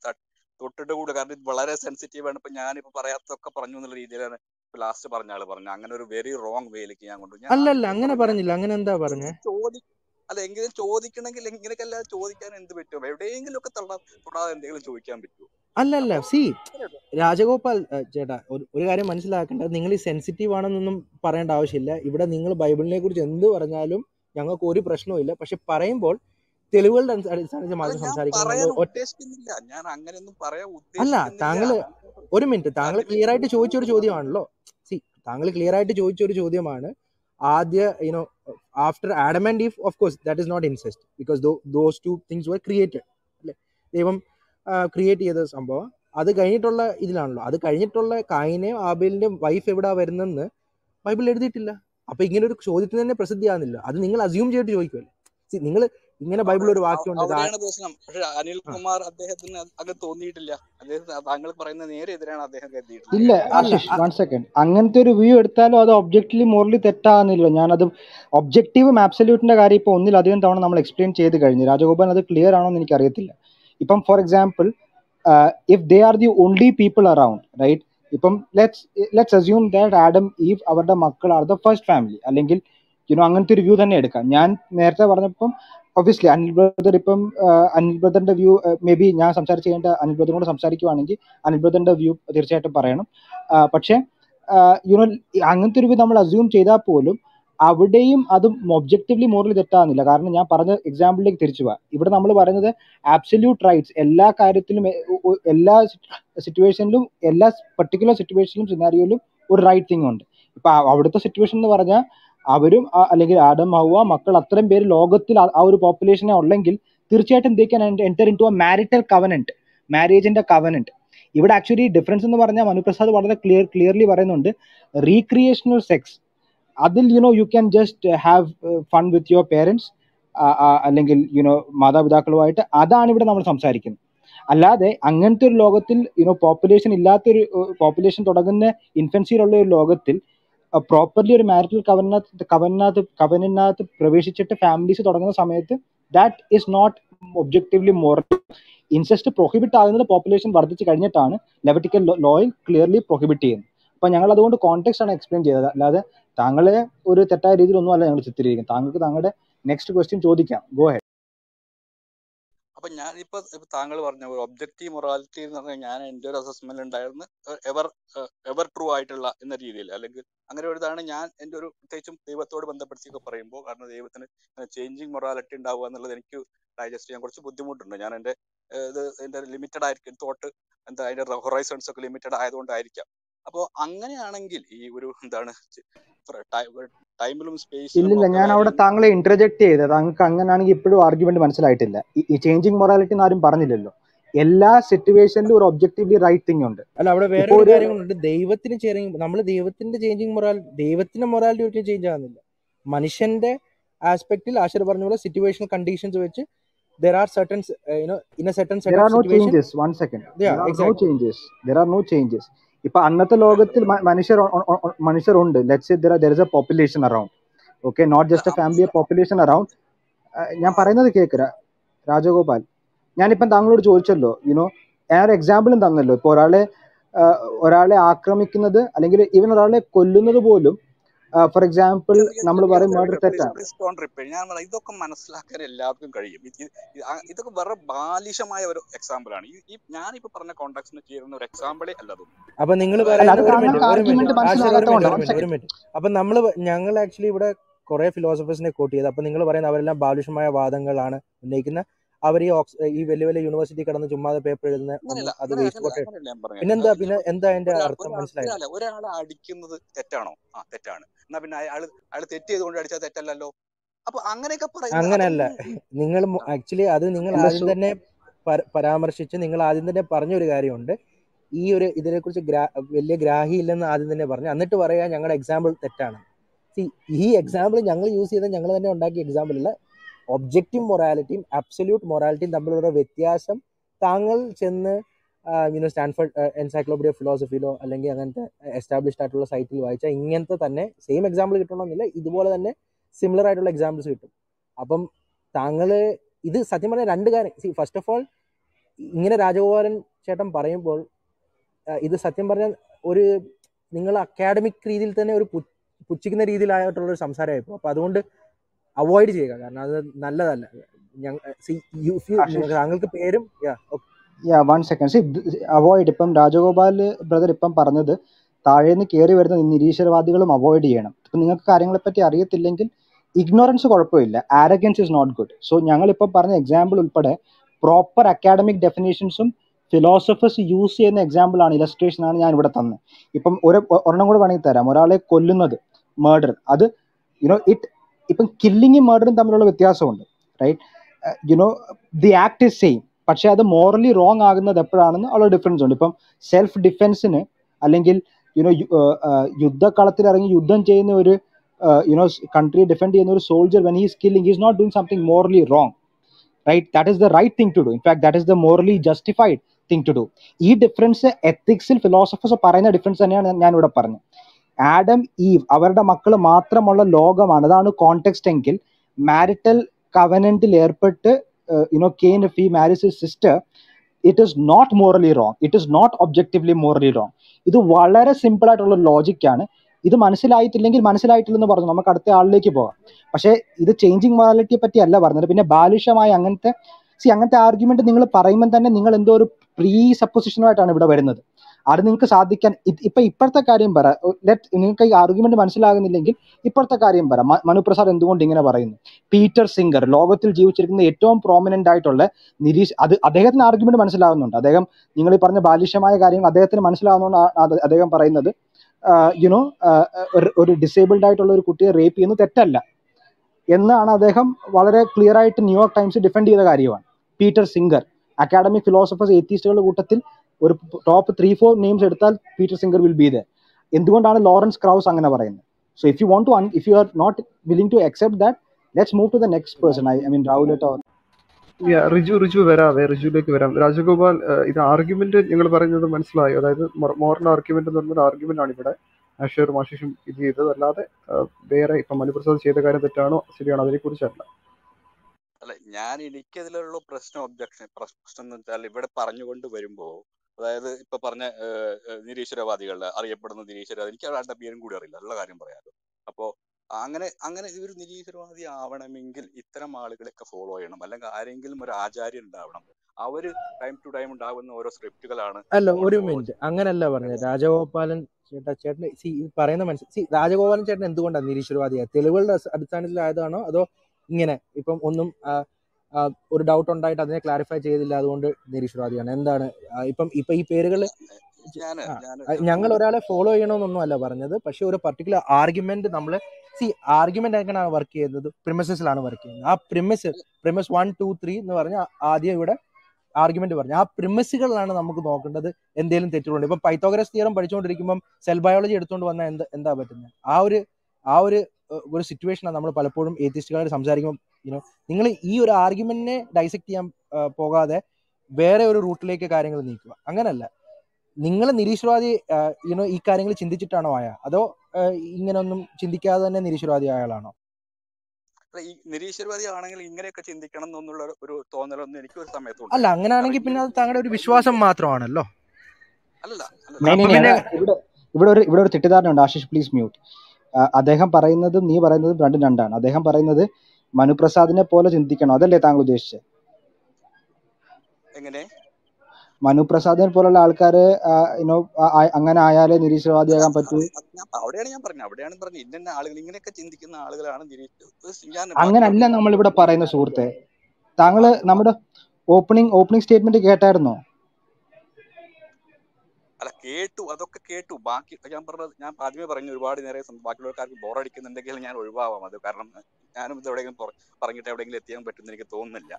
tottitte kood karanam idu valare sensitive aanu appo njan ipo parayathokka paranju enna reethilana last parna aal parna angane oru very wrong way like njan kondu njan alla angane paranilla angane endha parne chodi alla engine chodikkanengil ingireke alla chodikkan endu pettu evadengilum okke thodaade endengilum chodikkan pettu അല്ലല്ല സി രാജഗോപാൽ ചേട്ടാ, ഒരു കാര്യം മനസ്സിലാക്കേണ്ടത്, നിങ്ങൾ ഈ സെൻസിറ്റീവ് ആണെന്നൊന്നും പറയേണ്ട ആവശ്യമില്ല. ഇവിടെ നിങ്ങൾ ബൈബിളിനെ കുറിച്ച് എന്ത് പറഞ്ഞാലും ഞങ്ങൾക്ക് ഒരു പ്രശ്നവും ഇല്ല. പക്ഷെ പറയുമ്പോൾ തെളിവുകളുടെ അടിസ്ഥാനത്തിൽ മാത്രം സംസാരിക്കണം. അല്ല, താങ്കൾ ഒരു മിനിറ്റ്, താങ്കൾ ക്ലിയർ ആയിട്ട് ചോദിച്ചൊരു ചോദ്യമാണല്ലോ. സി, താങ്കൾ ക്ലിയർ ആയിട്ട് ചോദിച്ചൊരു ചോദ്യമാണ്. ആദ്യ after Adam and Eve of course that is not incest because those two things were created. അല്ലേ, ദൈവം ക്രിയേറ്റ് ചെയ്ത സംഭവം. അത് കഴിഞ്ഞിട്ടുള്ള ഇതിലാണല്ലോ, അത് കഴിഞ്ഞിട്ടുള്ള കായിനെയും ആബേലിന്റെയും വൈഫ് എവിടാ വരുന്നെന്ന് ബൈബിൾ എഴുതിയിട്ടില്ല. അപ്പൊ ഇങ്ങനെ ഒരു ചോദ്യത്തിന് തന്നെ പ്രസിദ്ധി ആകുന്നില്ല. അത് നിങ്ങൾ അസ്യൂം ചെയ്തിട്ട് ചോദിക്കുമല്ലോ. നിങ്ങൾ ഇങ്ങനെ ബൈബിളിൽ ഒരു വാക്യമുണ്ട്. അനിൽകുമാർ അദ്ദേഹത്തിന് അങ്ങനെ തോന്നിയിട്ടില്ല, താങ്കൾ പറയുന്ന നേരെ എതിരാണ് അദ്ദേഹം കരുതിയിട്ടില്ല. ഇല്ല ആശിഷ്, വൺ സെക്കൻഡ്, അങ്ങനത്തെ ഒരു വ്യൂ എടുത്താലും അത് ഒബ്ജക്റ്റിവലി മോറലി തെറ്റാണെന്നില്ല. ഞാനത് ഒബ്ജക്റ്റീവ് ആബ്സല്യൂട്ടിന്റെ കാര്യം ഇപ്പോൾ ഒന്നിലധികം തവണ നമ്മൾ എക്സ്പ്ലെയിൻ ചെയ്ത് കഴിഞ്ഞു. രാജഗോപാൽ അത് ക്ലിയർ ആണോ എന്ന് എനിക്കറിയത്തില്ല. ഇപ്പം for example if they are the only people around, right? ഇപ്പം let's assume that Adam Eve അവരുടെ മക്കൾ ആർ ദ ഫസ്റ്റ് ഫാമിലി, അല്ലെങ്കിൽ യുനോ അങ്ങനത്തെ ഒരു വ്യൂ തന്നെ എടുക്കാം. ഞാൻ നേരത്തെ പറഞ്ഞപ്പം ഒബ്വിയസ്ലി അനിൽ ബ്രദർ, ഇപ്പം അനിൽ ബ്രദറിന്റെ വ്യൂ മേ ബി ഞാൻ സംസാരിച്ച് കഴിഞ്ഞിട്ട് അനിൽ ബ്രദറിനോട് സംസാരിക്കുവാണെങ്കിൽ അനിൽ ബ്രദറിന്റെ വ്യൂ തീർച്ചയായിട്ടും പറയണം. പക്ഷേ യുനോ അങ്ങനത്തെ ഒരു വ്യൂ നമ്മൾ അസ്യൂം ചെയ്താൽ പോലും അവിടെയും അത് ഒബ്ജക്റ്റീവ്ലി മോറലി തെറ്റാകുന്നില്ല. കാരണം ഞാൻ പറഞ്ഞ എക്സാമ്പിളിലേക്ക് തിരിച്ചു പോവാം. ഇവിടെ നമ്മൾ പറയുന്നത് ആബ്സല്യൂട്ട് റൈറ്റ്സ് എല്ലാ കാര്യത്തിലും, എല്ലാ സിറ്റുവേഷനിലും, എല്ലാ പർട്ടിക്കുലർ സിറ്റുവേഷനിലും സിനാരിയോയിലും ഒരു റൈറ്റ് തിങ് ഉണ്ട്. ഇപ്പം അവിടുത്തെ സിറ്റുവേഷൻ എന്ന് പറഞ്ഞാൽ അവരും അല്ലെങ്കിൽ ആദം ഹവ്വ മക്കൾ അത്രയും പേര് ലോകത്തിൽ ആ ഒരു പോപ്പുലേഷനെ ഉള്ളെങ്കിൽ തീർച്ചയായിട്ടും they can enter into a marital covenant, മാരേജിന്റെ കവനന്റ്. ഇവിടെ ആക്ച്വലി ഡിഫറൻസ് എന്ന് പറഞ്ഞാൽ മനുപ്രസാദ് വളരെ ക്ലിയർലി പറയുന്നുണ്ട് റീക്രിയേഷണൽ സെക്സ്, അതിൽ you know you can just have fun with your parents അല്ലെങ്കിൽ യുനോ മാതാപിതാക്കളുമായിട്ട്, അതാണ് ഇവിടെ നമ്മൾ സംസാരിക്കുന്നത്. അല്ലാതെ അങ്ങനത്തെ ഒരു ലോകത്തിൽ യുനോ പോപ്പുലേഷൻ ഇല്ലാത്തൊരു പോപ്പുലേഷൻ തുടങ്ങുന്ന ഇൻഫൻസിയിലുള്ള ഒരു ലോകത്തിൽ പ്രോപ്പർലി ഒരു മാരിറ്റൽ കവനത്തിനകത്ത് പ്രവേശിച്ചിട്ട് ഫാമിലീസ് തുടങ്ങുന്ന സമയത്ത് that is not objectively moral. Incest prohibit ആകുന്നത് പോപ്പുലേഷൻ വർദ്ധിച്ചു കഴിഞ്ഞിട്ടാണ്, ലെവറ്റിക്കൽ ലോയിൽ ക്ലിയർലി പ്രൊഹിബിറ്റ് ചെയ്യുന്നത്. അപ്പം ഞങ്ങൾ അതുകൊണ്ട് കോൺടെക്സ്റ്റ് ആണ് എക്സ്പ്ലെയിൻ ചെയ്തത്, അല്ലാതെ താങ്കളെ ഒരു തെറ്റായ രീതിയിലൊന്നും അല്ല ഞങ്ങൾ ചിത്രീകരിക്കുന്നത്. താങ്കൾക്ക് താങ്കളുടെ നെക്സ്റ്റ് ക്വസ്റ്റ്യൻ ചോദിക്കാം, ഗോ ഹെഡ്. അപ്പൊ ഞാൻ ഇപ്പൊ താങ്കൾ പറഞ്ഞ ഒബ്ജക്റ്റീവ് മൊറാലിറ്റി എന്ന് പറഞ്ഞാൽ ഞാൻ എൻ്റെ ഒരു അസസ്മെന്റ് ഉണ്ടായിരുന്നു എവർ ട്രൂ ആയിട്ടുള്ള എന്ന രീതിയിൽ, അല്ലെങ്കിൽ അങ്ങനെ ഒരു ഇതാണ് ഞാൻ എൻ്റെ ഒരു പ്രത്യേകിച്ചും ദൈവത്തോട് ബന്ധപ്പെടുത്തിയൊക്കെ പറയുമ്പോൾ, കാരണം ദൈവത്തിന് ചേഞ്ചിങ് മൊറാലിറ്റി ഉണ്ടാവുക എന്നുള്ളത് എനിക്ക് ഡൈജസ്റ്റ് ചെയ്യാൻ കുറച്ച് ബുദ്ധിമുട്ടുണ്ട്. ഞാൻ എൻ്റെ എൻ്റെ ലിമിറ്റഡ് ആയിരിക്കും തോട്ട്, എന്താ അതിൻ്റെ ഹൊറൈസൺസ് ഒക്കെ ലിമിറ്റഡ് ആയതുകൊണ്ടായിരിക്കാം. അപ്പോൾ അങ്ങനെയാണെങ്കിൽ ഈ ഒരു എന്താണ് ഇല്ലില്ല, ഞാൻ അവിടെ താങ്കളെ ഇന്റർജെക്ട് ചെയ്ത താങ്കൾക്ക് അങ്ങനെയാണെങ്കിൽ ഇപ്പോഴും ആർഗ്യുമെന്റ് മനസ്സിലായിട്ടില്ല. ഈ ചേഞ്ചിങ് മൊറാലിറ്റി എന്ന് ആരും പറഞ്ഞില്ലല്ലോ. എല്ലാ സിറ്റുവേഷനിലും ഒരു ഒബ്ജക്റ്റീവ്ലി റൈറ്റ് തിങ് ഉണ്ട്. അല്ല, അവിടെ വേറെ ഒരു കാര്യങ്ങളുണ്ട്. ദൈവത്തിന് ചേഞ്ചിങ്, നമ്മൾ ദൈവത്തിന്റെ ചേഞ്ചിങ് മൊറാലിറ്റി, ദൈവത്തിന്റെ മൊറാലിറ്റി ഒരിക്കലും ചേഞ്ച് ആകുന്നില്ല. മനുഷ്യന്റെ ആസ്പെക്ടിൽ ആശർ പറഞ്ഞ പോലെ സിറ്റുവേഷണൽ കണ്ടീഷൻസ് വെച്ച് there are certain in a certain set of situations. One second, yeah, exactly. there are no changes. ഇപ്പൊ അന്നത്തെ ലോകത്തിൽ മനുഷ്യരുണ്ട്. Let's say there is a population around, okay, not just a family, a population around. ഞാൻ പറയുന്നത് കേൾക്കുക രാജഗോപാൽ, ഞാനിപ്പം താങ്കളോട് ചോദിച്ചല്ലോ, യുനോ വേറെ എക്സാമ്പിളും തന്നല്ലോ. ഇപ്പൊ ഒരാളെ ആക്രമിക്കുന്നത് അല്ലെങ്കിൽ ഈവൻ ഒരാളെ കൊല്ലുന്നത് പോലും ഫോർ എക്സാമ്പിൾ നമ്മൾ പറയും മർഡർ തെറ്റാണ്. ഞാൻ പറയാം, ഇതൊക്കെ മനസ്സിലാക്കാൻ എല്ലാവർക്കും കഴിയും. ഇതൊക്കെ വേറെ ബാലിശമായ ഒരു എക്സാമ്പിൾ ആണ്. ഈ ഞാനിപ്പോ പറഞ്ഞ കോണ്ടാക്ട്സിന് ചേരുന്ന ഒരു എക്സാമ്പിളേ അല്ലത്. അപ്പൊ നിങ്ങൾ അപ്പൊ ഞങ്ങൾ ആക്ച്വലി ഇവിടെ കുറെ ഫിലോസഫേഴ്സിനെ കോട്ട് ചെയ്ത്, അപ്പൊ നിങ്ങൾ പറയുന്നത് അവരെല്ലാം ബാലിശമായ വാദങ്ങളാണ് ഉന്നയിക്കുന്നത്, അവർ ഈ വലിയ വലിയ യൂണിവേഴ്സിറ്റി കടന്ന് ചുമ്മാ പേപ്പർ എഴുതുന്ന അർത്ഥം മനസ്സിലായില്ല. ഒരാളെ അടിക്കുന്നത് തെറ്റാണോ? ആ തെറ്റാണ്. എന്നാ പിന്നെ അയാൾ തെറ്റ് ചെയ്തുകൊണ്ട് അടിച്ചാൽ തെറ്റല്ലല്ലോ. അപ്പൊ അങ്ങനെയൊക്കെ പറയുന്നത് അങ്ങനെയല്ല. നിങ്ങൾ ആക്ച്വലി അത് നിങ്ങൾ ആദ്യം തന്നെ പരാമർശിച്ച്, നിങ്ങൾ ആദ്യം തന്നെ പറഞ്ഞൊരു കാര്യമുണ്ട്, ഈ ഒരു ഇതിനെ കുറിച്ച് വലിയ ഗ്രാഹി ഇല്ലെന്ന് ആദ്യം തന്നെ പറഞ്ഞു. എന്നിട്ട് പറയാ ഞങ്ങളുടെ എക്സാമ്പിൾ തെറ്റാണ്. ഈ എക്സാമ്പിൾ ഞങ്ങൾ യൂസ് ചെയ്ത, ഞങ്ങൾ തന്നെ ഉണ്ടാക്കിയ എക്സാമ്പിൾ അല്ല. ഒബ്ജക്റ്റീവ് മൊറാലിറ്റിയും അബ്സല്യൂട്ട് മൊറാലിറ്റിയും തമ്മിലുള്ള വ്യത്യാസം താങ്കൾ ചെന്ന് സ്റ്റാൻഫോർഡ് എൻസൈക്ലോപീഡിയ ഓഫ് ഫിലോസഫിയിലോ അല്ലെങ്കിൽ അങ്ങനത്തെ എസ്റ്റാബ്ലിഷ്ഡ് ആയിട്ടുള്ള സൈറ്റിൽ വായിച്ചാൽ ഇങ്ങനത്തെ തന്നെ സെയിം എക്സാമ്പിൾ കിട്ടണമെന്നില്ല, ഇതുപോലെ തന്നെ സിമിലർ ആയിട്ടുള്ള എക്സാമ്പിൾസ് കിട്ടും. അപ്പം താങ്കൾ ഇത് സത്യം പറഞ്ഞാൽ രണ്ട് കാര്യം. ഫസ്റ്റ് ഓഫ് ഓൾ, ഇങ്ങനെ രാജഗോപാലൻ ചേട്ടൻ പറയുമ്പോൾ ഇത് സത്യം പറഞ്ഞാൽ ഒരു നിങ്ങൾ അക്കാഡമിക് രീതിയിൽ തന്നെ ഒരു പുച്ഛിക്കുന്ന രീതിയിലായിട്ടുള്ളൊരു സംസാരമായിപ്പോൾ. അപ്പോൾ അതുകൊണ്ട് അവോയ്ഡ് ചെയ്യുക, കാരണം അത് നല്ലതല്ല. താങ്കൾക്ക് പേരും വൺ സെക്കൻഡ് അവോയ്ഡ്. ഇപ്പം രാജഗോപാൽ ബ്രദർ ഇപ്പം പറഞ്ഞത് താഴേന്ന് കയറി വരുന്ന നിരീശ്വരവാദികളും അവോയ്ഡ് ചെയ്യണം. ഇപ്പം നിങ്ങൾക്ക് കാര്യങ്ങളെപ്പറ്റി അറിയത്തില്ലെങ്കിൽ ഇഗ്നോറൻസ് കുഴപ്പമില്ല, arrogance is not good. So ഞങ്ങളിപ്പം പറഞ്ഞ എക്സാമ്പിൾ ഉൾപ്പെടെ പ്രോപ്പർ അക്കാഡമിക് ഡെഫിനേഷൻസും ഫിലോസഫേഴ്സ് യൂസ് ചെയ്യുന്ന എക്സാമ്പിളാണ്, ഇലസ്ട്രേഷനാണ് ഞാൻ ഇവിടെ തന്നത്. ഇപ്പം ഒരെണ്ണം കൂടെ വേണമെങ്കിൽ തരാം. ഒരാളെ കൊല്ലുന്നത്, മേർഡർ, അത് ഇപ്പം കില്ലിങ്ങും മർഡറും തമ്മിലുള്ള വ്യത്യാസമുണ്ട്, right? The act is same, പക്ഷേ അത് മോറലി റോങ് ആകുന്നത് എപ്പോഴാണെന്ന് ഉള്ള ഡിഫറൻസ് ഉണ്ട്. ഇപ്പം സെൽഫ് ഡിഫെൻസിന് അല്ലെങ്കിൽ യുദ്ധക്കളത്തിലിറങ്ങി യുദ്ധം ചെയ്യുന്ന ഒരു കൺട്രിയെ ഡിഫെൻഡ് ചെയ്യുന്ന ഒരു soldier when he's killing he's not doing something morally wrong. right? That is the right thing to do. In fact, that is the morally justified thing to do. Ee difference ethics il philosophers parayna difference thaneyana njan ivda parnu. Adam Eve avarude makkalu mathramulla logamana, adanu context enkil marital covenant il erpettu Cain, if he marries his sister, it is not morally wrong, it is not objectively morally wrong. Idu valare simple aayittulla logic aanu. ഇത് മനസ്സിലായിട്ടില്ലെങ്കിൽ മനസ്സിലായിട്ടില്ലെന്ന് പറഞ്ഞു നമുക്ക് അടുത്ത ആളിലേക്ക് പോകാം. പക്ഷേ ഇത് ചേഞ്ചിങ് മൊറാലിറ്റിയെ പറ്റി അല്ല പറഞ്ഞത്. പിന്നെ ബാലിഷമായ അങ്ങനത്തെ അങ്ങനത്തെ ആർഗ്യുമെന്റ് നിങ്ങൾ പറയുമ്പോൾ തന്നെ നിങ്ങൾ എന്തോ ഒരു പ്രീ സപ്പോസിഷനുമായിട്ടാണ് ഇവിടെ വരുന്നത്. അത് നിങ്ങൾക്ക് സാധിക്കാൻ ഇപ്പോഴത്തെ കാര്യം പറ, നിങ്ങൾക്ക് ഈ ആർഗ്യുമെന്റ് മനസ്സിലാകുന്നില്ലെങ്കിൽ ഇപ്പോഴത്തെ കാര്യം പറ, മനുപ്രസാദ് എന്തുകൊണ്ട് ഇങ്ങനെ പറയുന്നു. പീറ്റർ സിംഗർ ലോകത്തിൽ ജീവിച്ചിരിക്കുന്ന ഏറ്റവും പ്രോമിനന്റ് ആയിട്ടുള്ള അത് അദ്ദേഹത്തിന് ആർഗ്യുമെന്റ് മനസ്സിലാകുന്നുണ്ട്. അദ്ദേഹം നിങ്ങൾ ഈ പറഞ്ഞ ബാലിഷമായ കാര്യങ്ങൾ അദ്ദേഹത്തിന് മനസ്സിലാകുന്നതുകൊണ്ടാണ് അദ്ദേഹം പറയുന്നത് ഒരു ഡിസേബിൾഡ് ആയിട്ടുള്ള ഒരു കുട്ടിയെ റേപ്പ് ചെയ്യുന്നത് തെറ്റല്ല എന്നാണ് അദ്ദേഹം വളരെ ക്ലിയർ ആയിട്ട് ന്യൂയോർക്ക് ടൈംസ് ഡിഫെൻഡ് ചെയ്ത കാര്യമാണ്. പീറ്റർ സിംഗർ അക്കാഡമിക് ഫിലോസഫേഴ്സ് എത്തീസ്റ്റുകളുടെ കൂട്ടത്തിൽ ഒരു ടോപ്പ് 3-4 നെയിംസ് എടുത്താൽ Peter Singer will be there. എന്തുകൊണ്ടാണ് ലോറൻസ് ക്രൗസ് അങ്ങനെ പറയുന്നത്? So if you want to if you are not willing to accept that, let's move to the next person. I mean Rahul Riju വരാവേ, റിജുലേക്ക് വരാം. രാജഗോപാൽ, ഇത് ആർഗ്യുമെന്റ് നിങ്ങൾ പറയുന്നത് മനസ്സിലായോ? അതായത് മോറൽ ആർഗ്യുമെന്റ് എന്ന് പറഞ്ഞൊരു ആർഗ്യുമെന്റ് ആണ് ഇവിടെ അഷറും ആശിഷും ഇത് ചെയ്തത്, അല്ലാതെ വേറെ ഇപ്പൊ മനുപ്രസാദ് ചെയ്ത കാര്യം തെറ്റാണോ ശരിയാണോ അതിനെ കുറിച്ചല്ല. അല്ല, ഞാൻ എനിക്കതിലുള്ള പ്രശ്നം ഒബ്ജക്ഷൻ എന്ന് വെച്ചാൽ ഇവിടെ പറഞ്ഞുകൊണ്ട് വരുമ്പോൾ, അതായത് ഇപ്പൊ പറഞ്ഞ നിരീശ്വരവാദികളുടെ അറിയപ്പെടുന്ന നിരീശ്വരവാദി, എനിക്ക് അവരുടെ പേരും കൂടി അറിയില്ല, ഉള്ള കാര്യം പറയാമല്ലോ. അപ്പോ അങ്ങനെ ഒരു നിരീശ്വരവാദി ആവണമെങ്കിൽ ഇത്തരം ആളുകളെയൊക്കെ ഫോളോ ചെയ്യണം, അല്ലെങ്കിൽ ആരെങ്കിലും ഒരു ആചാര്യൻ ഉണ്ടാവണം. അവര് ടൈം ടു ടൈം ഉണ്ടാവുന്ന ഓരോ സ്ക്രിപ്റ്റുകളാണ്. അല്ല, ഒരു മിനിറ്റ്, അങ്ങനല്ല പറഞ്ഞത് രാജഗോപാലൻ ചേട്ടാ. ചേട്ടന് പറയുന്ന മനസ്സിൽ രാജഗോപാലൻ ചേട്ടൻ എന്തുകൊണ്ടാണ് നിരീശ്വരവാദിയായത്? തെളിവുകളുടെ അടിസ്ഥാനത്തിലായതാണോ, അതോ ഇങ്ങനെ ഇപ്പം ഒന്നും ഒരു ഡൗട്ട് ഉണ്ടായിട്ട് അതിനെ ക്ലാരിഫൈ ചെയ്തില്ല അതുകൊണ്ട് നിരീശ്വരവാദിയാണ്? എന്താണ് ഇപ്പം ഈ പേരുകൾ? ഞങ്ങൾ ഒരാളെ ഫോളോ ചെയ്യണമെന്നൊന്നും അല്ല പറഞ്ഞത്, പക്ഷെ ഒരു പർട്ടിക്കുലർ ആർഗ്യുമെന്റ് നമ്മൾ ആർഗ്യുമെന്റ് എങ്ങനെയാണ് വർക്ക് ചെയ്യുന്നത്? പ്രിമിസസിലാണ് വർക്ക് ചെയ്യുന്നത്. ആ പ്രിമിസ് 1, 2, 3 എന്ന് പറഞ്ഞാൽ ആദ്യം ഇവിടെ ആർഗ്യുമെന്റ് പറഞ്ഞു. ആ പ്രിമിസുകളിലാണ് നമുക്ക് നോക്കേണ്ടത് എന്തെങ്കിലും തെറ്റുകളുണ്ട്. ഇപ്പൊ പൈത്തോഗറസ് തിയറം പഠിച്ചുകൊണ്ടിരിക്കുമ്പോൾ സെൽ ബയോളജി എടുത്തുകൊണ്ട് വന്നാൽ എന്താ പറ്റുന്നത്? ആ ഒരു സിറ്റുവേഷനാണ് നമ്മൾ പലപ്പോഴും ഏത്തിസ്റ്റുകാർ സംസാരിക്കുമ്പോൾ. നിങ്ങൾ ഈ ഒരു ആർഗ്യുമെന്റിനെ ഡൈസെക്ട് ചെയ്യാൻ പോകാതെ വേറെ ഒരു റൂട്ടിലേക്ക് കാര്യങ്ങൾ നീക്കുക. അങ്ങനല്ല, നിങ്ങൾ നിരീശ്വരവാദി ഈ കാര്യങ്ങൾ ചിന്തിച്ചിട്ടാണോ ആയ, അതോ ഇങ്ങനൊന്നും ചിന്തിക്കാതെ തന്നെ നിരീശ്വരവാദി ആയാളാണോ? ഈ നിരീശ്വരവാദി ആണെങ്കിൽ ഇങ്ങനെയൊക്കെ ചിന്തിക്കണം എന്നുള്ള ഒരു തോന്നലൊന്നും എനിക്ക് ഒരു സമയത്തുണ്ട്. അല്ല, അങ്ങനെയാണെങ്കിൽ പിന്നെ അത് താങ്കളുടെ ഒരു വിശ്വാസം മാത്രമാണല്ലോ. അല്ലല്ല, ഇവിടെ ഒരു തെറ്റിദ്ധാരണ ഉണ്ട്. Ashish please mute. അദ്ദേഹം പറയുന്നതും നീ പറയുന്നതും രണ്ടാണ്. അദ്ദേഹം പറയുന്നത് മനുപ്രസാദിനെ പോലെ ചിന്തിക്കണം, അതല്ലേ താങ്കൾ ഉദ്ദേശിച്ചത്? എങ്ങനെ മനുപ്രസാദിനെ പോലുള്ള ആൾക്കാര് അങ്ങനെ ആയാലേ നിരീശ്വരവാദിയാകാൻ പറ്റൂ? അവിടെയാണ് ഞാൻ പറഞ്ഞത് ഇന്ന ആളുകൾ ഇങ്ങനെയൊക്കെ ചിന്തിക്കുന്ന ആളുകളാണ് നിരീശ്വരവാദി. അങ്ങനല്ല നമ്മളിവിടെ പറയുന്ന സുഹൃത്തെ. താങ്കള് നമ്മുടെ ഓപ്പണിംഗ് സ്റ്റേറ്റ്മെന്റ് കേട്ടായിരുന്നോ? അല്ല, കേട്ടു, അതൊക്കെ കേട്ടു. ബാക്കി ഞാൻ ആദ്യമേ പറഞ്ഞു, ഒരുപാട് നേരെ ബാക്കിയുള്ളവർക്ക് ബോറടിക്കുന്നുണ്ടെങ്കിൽ ഞാൻ ഒഴിവാവാം. അത് കാരണം ഞാനും ഇത് എവിടെയെങ്കിലും പറഞ്ഞിട്ട് എവിടെയെങ്കിലും എത്തിയാൻ പറ്റുമെന്ന് എനിക്ക് തോന്നുന്നില്ല.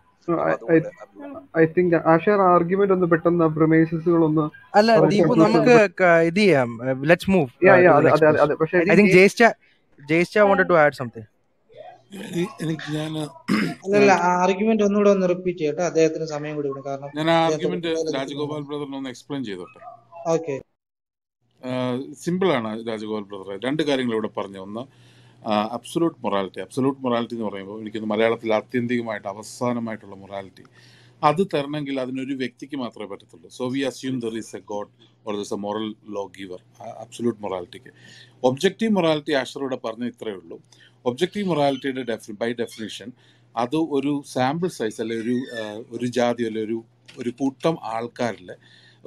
ഐ തിങ്ക് ആഷർ ആർഗ്യുമെന്റ് ഒന്ന് പെട്ടെന്ന് പ്രിമൈസസുകളൊന്ന് അല്ല ദീപു, നമുക്ക് ഇത് ചെയ്യാം. Let's move. പക്ഷേ ഐ തിങ്ക് ജേസ്റ്റ wanted to add something. Argument ഒന്നുകൂടെ ഒന്ന് റിപ്പീറ്റ് ചെയ്യട്ടെ, അദ്ദേഹത്തിന് സമയം കൂടി കൊടുക്കണം. കാരണം ഞാൻ ആർഗ്യുമെന്റ് രാജഗോപാൽ ബ്രദറിനെ ഒന്ന് എക്സ്പ്ലെയിൻ ചെയ്തോട്ടെ. സിമ്പിളാണ് രാജഗോപാൽ ബ്രദറെ. രണ്ട് കാര്യങ്ങൾ ഇവിടെ പറഞ്ഞു. ഒന്ന്, അബ്സൊല്യൂട്ട് മൊറാലിറ്റി എന്ന് പറയുമ്പോൾ എനിക്കൊന്ന് മലയാളത്തിൽ ആത്യന്തികമായിട്ട് അവസാനമായിട്ടുള്ള മൊറാലിറ്റി അത് തരണമെങ്കിൽ അതിനൊരു വ്യക്തിക്ക് മാത്രമേ പറ്റത്തുള്ളൂ. So we assume there is a god or there is a moral law giver. Absolute മൊറാലിറ്റിക്ക് ഒബ്ജക്റ്റീവ് മൊറാലിറ്റി ആഷറോടെ പറഞ്ഞ ഇത്രയേ ഉള്ളൂ. ഒബ്ജക്റ്റീവ് മൊറാലിറ്റിയുടെ ബൈ ഡെഫിനിഷൻ അത് ഒരു സാമ്പിൾ സൈസ്, അല്ലെ ഒരു ജാതി, അല്ലെ ഒരു കൂട്ടം ആൾക്കാരിലെ,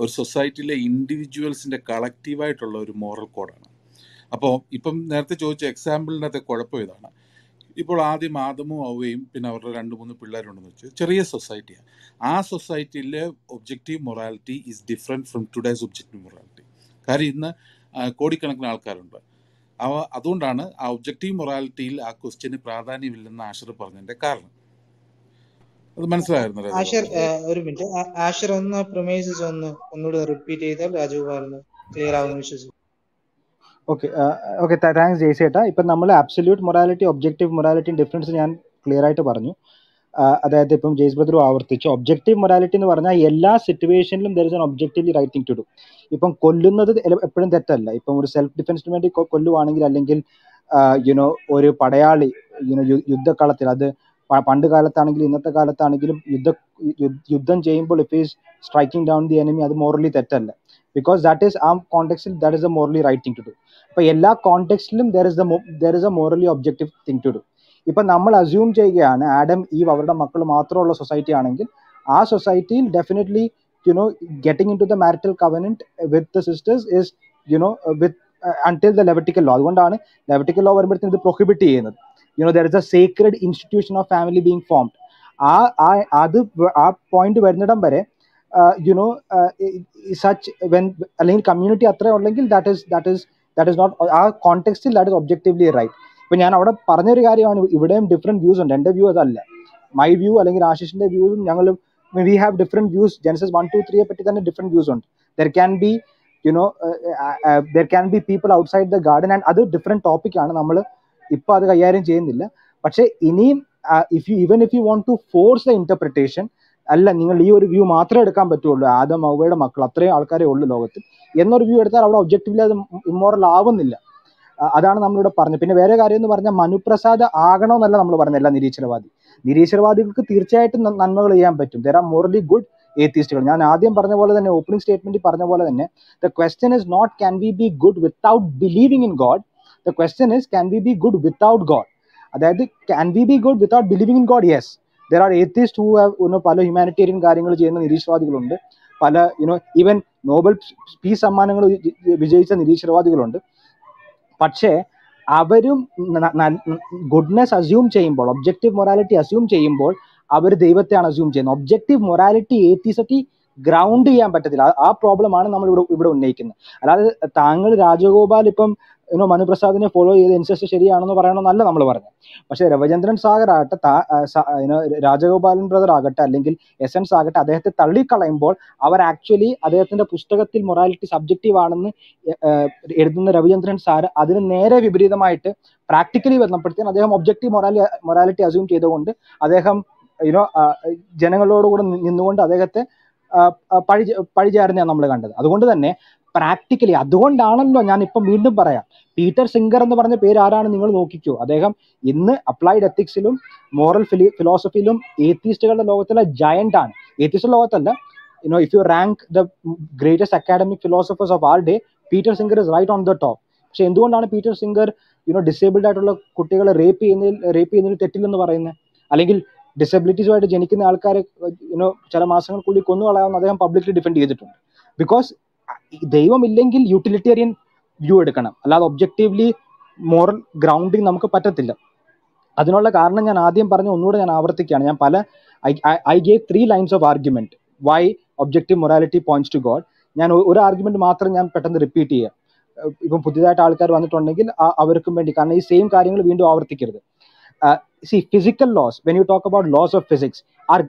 ഒരു സൊസൈറ്റിയിലെ ഇൻഡിവിജ്വൽസിൻ്റെ കളക്റ്റീവായിട്ടുള്ള ഒരു മോറൽ കോഡാണ്. അപ്പോൾ ഇപ്പം നേരത്തെ ചോദിച്ച എക്സാമ്പിളിനകത്തെ കുഴപ്പം ഇതാണ്. ഇപ്പോൾ ആദ്യം ആദമും അവയും പിന്നെ അവരുടെ 2-3 പിള്ളേരുണ്ടെന്ന് വെച്ചു, ചെറിയ സൊസൈറ്റിയാണ്. ആ സൊസൈറ്റിയിലെ objective morality is different from today's objective morality. കാര്യം ഇന്ന് കോടിക്കണക്കിന് ആൾക്കാരുണ്ട്. അതുകൊണ്ടാണ് ആ ഒബ്ജക്റ്റീവ് മൊറാലിറ്റിയിൽ ആ ക്വസ്റ്റ്യന് പ്രാധാന്യമില്ലെന്ന് ആഷർ പറഞ്ഞതിൻ്റെ കാരണം. അത് മനസ്സിലായിരുന്നു. ആഷർ ഒരു മിനിറ്റ്, ആഷർ ഒന്ന് പ്രമേസസ് ഒന്നുകൂടി റിപ്പീറ്റ് ചെയ്താൽ രാജഗോപാലിന് ക്ലിയർ ആവുമെന്ന് വിശ്വസിക്കുന്നു. ഓക്കെ താങ്ക്സ് ജയ്സേട്ടാ. ഇപ്പം നമ്മൾ absolute morality, objective morality difference ഞാൻ ക്ലിയർ ആയിട്ട് പറഞ്ഞു. അദ്ദേഹത്തെ ഇപ്പം ജെയ്സ് ബ്രദർ ആവർത്തിച്ചു, ഒബ്ജക്റ്റീവ് മൊറാലിറ്റി എന്ന് പറഞ്ഞാൽ എല്ലാ സിറ്റുവേഷനിലും there is an objectively right thing to do. ഇപ്പം കൊല്ലുന്നത് എപ്പോഴും തെറ്റല്ല. ഇപ്പം ഒരു സെൽഫ് ഡിഫൻസിന് വേണ്ടി കൊല്ലുവാണെങ്കിൽ, അല്ലെങ്കിൽ യുനോ ഒരു പടയാളി യുദ്ധക്കളത്തിൽ, അത് പണ്ട് കാലത്താണെങ്കിലും ഇന്നത്തെ കാലത്താണെങ്കിലും യുദ്ധം ചെയ്യുമ്പോൾ if is striking down the enemy, അത് മോറലി തെറ്റല്ല. ബിക്കോസ് ദാറ്റ് ഈസ് ആ കോണ്ടെക്സ്റ്റിൽ that is a morally right thing to do. അപ്പോൾ എല്ലാ കോണ്ടെക്സ്റ്റിലും there is a morally objective thing to do. ഇപ്പം നമ്മൾ അസ്യൂം ചെയ്യുകയാണ് ആഡം ഈവ് അവരുടെ മക്കൾ മാത്രമുള്ള സൊസൈറ്റി ആണെങ്കിൽ, ആ സൊസൈറ്റിയിൽ definitely you know getting into the marital covenant with the sisters is you know with until the Levitical law. അതുകൊണ്ടാണ് ലെവിറ്റിക്കൽ ലോ വരുമ്പോഴത്തേക്കും ഇത് പ്രൊഹിബിറ്റ് ചെയ്യുന്നത്. You know there is a sacred institution of family being formed. ആ പോയിന്റ് വരുന്നിടം വരെ യുനോ സച്ച് വെൻ, അല്ലെങ്കിൽ കമ്മ്യൂണിറ്റി അത്ര ഉണ്ടെങ്കിൽ ദാറ്റ് ഇസ് നോട്ട്, ആ കോണ്ടെക്സ്റ്റിൽ ദാറ്റ് ഇസ് ഒബ്ജക്റ്റീവ്ലി റൈറ്റ്. ഇപ്പം ഞാൻ അവിടെ പറഞ്ഞൊരു കാര്യമാണ്, ഇവിടെയും ഡിഫറെൻറ്റ് വ്യൂസ് ഉണ്ട്. എൻ്റെ വ്യൂ അതല്ല, മൈ വ്യൂ അല്ലെങ്കിൽ ആശിഷിൻ്റെ വ്യൂസും ഞങ്ങളും we have different views. Genesis 1-2-3 പറ്റി തന്നെ ഡിഫറെൻറ്റ് വ്യൂസ് ഉണ്ട്. There can be people outside the garden and അത് ഡിഫറെൻറ്റ് ടോപ്പിക്കാണ്. നമ്മൾ ഇപ്പോൾ അത് കൈകാര്യം ചെയ്യുന്നില്ല. പക്ഷേ ഇനിയും if you want to force the interpretation, അല്ല നിങ്ങൾ ഈ ഒരു വ്യൂ മാത്രമേ എടുക്കാൻ പറ്റുള്ളൂ, ആദം അവയുടെ മക്കൾ അത്രയും ആൾക്കാരെ ഉള്ളൂ ലോകത്ത് എന്നൊരു വ്യൂ എടുത്താൽ അവിടെ ഒബ്ജക്റ്റീവ്ലി അത് ഇമ്മോറൽ ആവുന്നില്ല. അതാണ് നമ്മളിവിടെ പറഞ്ഞത്. പിന്നെ വേറെ കാര്യം എന്ന് പറഞ്ഞാൽ, മനുപ്രസാദ് ആകണമെന്നല്ല നമ്മൾ പറഞ്ഞ എല്ലാ നിരീശ്വരവാദികൾക്ക് തീർച്ചയായിട്ടും നന്മകൾ ചെയ്യാൻ പറ്റും. ദർ ആർ മോറലി ഗുഡ് ഏത്തിസ്റ്റുകൾ. ഞാൻ ആദ്യം പറഞ്ഞ പോലെ തന്നെ, ഓപ്പണിംഗ് സ്റ്റേറ്റ്മെന്റിൽ പറഞ്ഞ പോലെ തന്നെ, the question is not can we be good without believing in God, the question is can we be good without God. അതായത് can we be good without believing in God? Yes, there are atheist who have പല ഹ്യൂമാനിറ്റേറിയൻ കാര്യങ്ങൾ ചെയ്യുന്ന നിരീശ്വരവാദികളുണ്ട്. പല ഈവൻ നോബൽ പീസ് സമ്മാനങ്ങൾ വിജയിച്ച നിരീശ്വരവാദികളുണ്ട്. പക്ഷേ അവരും ഗുഡ്നെസ് അസ്യൂം ചെയ്യുമ്പോൾ, ഒബ്ജക്റ്റീവ് മൊറാലിറ്റി അസ്യൂം ചെയ്യുമ്പോൾ, അവർ ദൈവത്തെയാണ് അസ്യൂം ചെയ്യുന്നത്. ഒബ്ജക്റ്റീവ് മൊറാലിറ്റി ഏത്തിസറ്റി ഗ്രൗണ്ട് ചെയ്യാൻ പറ്റത്തില്ല. ആ പ്രോബ്ലമാണ് നമ്മൾ ഇവിടെ ഉന്നയിക്കുന്നത്. അതായത് താങ്കൾ രാജഗോപാൽ ഇപ്പം മനുപ്രസാദിനെ ഫോളോ ചെയ്ത് അനുസരിച്ച് ശരിയാണെന്ന് പറയണമെന്നല്ല നമ്മൾ പറഞ്ഞത്. പക്ഷേ രവിചന്ദ്രൻ സാഗർ ആകട്ടെ, രാജഗോപാലൻ ബ്രദർ ആകട്ടെ, അല്ലെങ്കിൽ എസ് എൻ സാകട്ടെ, അദ്ദേഹത്തെ തള്ളിക്കളയുമ്പോൾ അവർ ആക്ച്വലി അദ്ദേഹത്തിന്റെ പുസ്തകത്തിൽ മൊറാലിറ്റി സബ്ജക്റ്റീവ് ആണെന്ന് എഴുതുന്ന രവിചന്ദ്രൻ സാർ അതിന് നേരെ വിപരീതമായിട്ട് പ്രാക്ടിക്കലി ബന്ധപ്പെടുത്തിയാൽ അദ്ദേഹം ഒബ്ജക്റ്റീവ് മൊറാലിറ്റി അസ്യൂം ചെയ്തുകൊണ്ട് അദ്ദേഹം ജനങ്ങളോടുകൂടെ നിന്നുകൊണ്ട് അദ്ദേഹത്തെ പഴിചാരുന്നതാണ് നമ്മൾ കണ്ടത്. അതുകൊണ്ട് തന്നെ പ്രാക്ടിക്കലി, അതുകൊണ്ടാണല്ലോ ഞാൻ ഇപ്പം വീണ്ടും പറയാം, പീറ്റർ സിംഗർ എന്ന് പറഞ്ഞ പേര് ആരാണ് നിങ്ങൾ നോക്കിക്കൂ. അദ്ദേഹം ഇന്ന് അപ്ലൈഡ് എത്തിക്സിലും മോറൽ ഫിലോസഫിയിലും ഏത്തിസ്റ്റുകളുടെ ലോകത്തിലെ ജയന്റ് ആണ്. ഏത്തിസ്റ്റുകളുടെ ലോകത്തല്ല, if you rank the greatest academic philosophers of our day, Peter Singer is right on the top. പക്ഷെ എന്തുകൊണ്ടാണ് പീറ്റർ സിംഗർ ഡിസേബിൾഡ് ആയിട്ടുള്ള കുട്ടികളെ റേപ്പ് ചെയ്യുന്നതിൽ തെറ്റില്ലെന്ന് പറയുന്നത്? അല്ലെങ്കിൽ ഡിസബിലിറ്റീസുമായിട്ട് ജനിക്കുന്ന ആൾക്കാരെ ചില മാസങ്ങൾക്കുള്ളിൽ കൊന്നുകളയാമെന്ന് അദ്ദേഹം പബ്ലിക്കലി ഡിഫെൻഡ് ചെയ്തിട്ടുണ്ട്. ബിക്കോസ് ദൈവമില്ലെങ്കിൽ യൂട്ടിലിറ്റേറിയൻ വ്യൂ എടുക്കണം, അല്ലാതെ ഒബ്ജക്റ്റീവ്ലി മോറൽ ഗ്രൗണ്ടിങ് നമുക്ക് പറ്റത്തില്ല. അതിനുള്ള കാരണം ഞാൻ ആദ്യം പറഞ്ഞ, ഒന്നുകൂടെ ഞാൻ ആവർത്തിക്കുകയാണ്, ഞാൻ പല I gave 3 lines of argument why objective morality points to God. ഞാൻ ഒരു ആർഗ്യുമെന്റ് മാത്രം ഞാൻ പെട്ടെന്ന് റിപ്പീറ്റ് ചെയ്യാം, ഇപ്പം പുതിയതായിട്ട് ആൾക്കാർ വന്നിട്ടുണ്ടെങ്കിൽ അവർക്കും വേണ്ടി, കാരണം ഈ സെയിം കാര്യങ്ങൾ വീണ്ടും ആവർത്തിക്കരുത്. See, physical laws, when you talk about laws of physics, are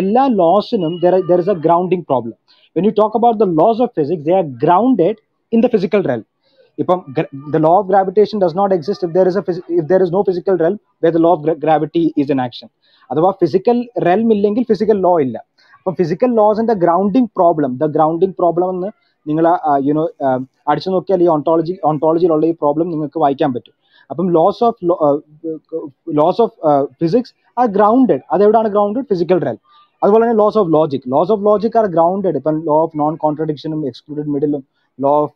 ella laws inum there is a grounding problem. When you talk about the laws of physics, they are grounded in the physical realm. If the law of gravitation does not exist if there is no physical realm where the law of gravity is in action, athava physical realm illengil physical law illa. Appo physical laws and the grounding problem ennu ningala adichu nokkiyal ee ontology ilulla ee problem ningalku vaikkan pattu. അപ്പം laws of physics are grounded. അതെവിടെയാണ് ഗ്രൗണ്ടഡ്? Physical realm. അതുപോലെ തന്നെ laws of logic are grounded. ഇപ്പം ലോ ഓഫ് നോൺ കോൺട്രഡിക്ഷനും എക്സ്ക്ലൂഡഡ് മിഡിലും ലോ ഓഫ്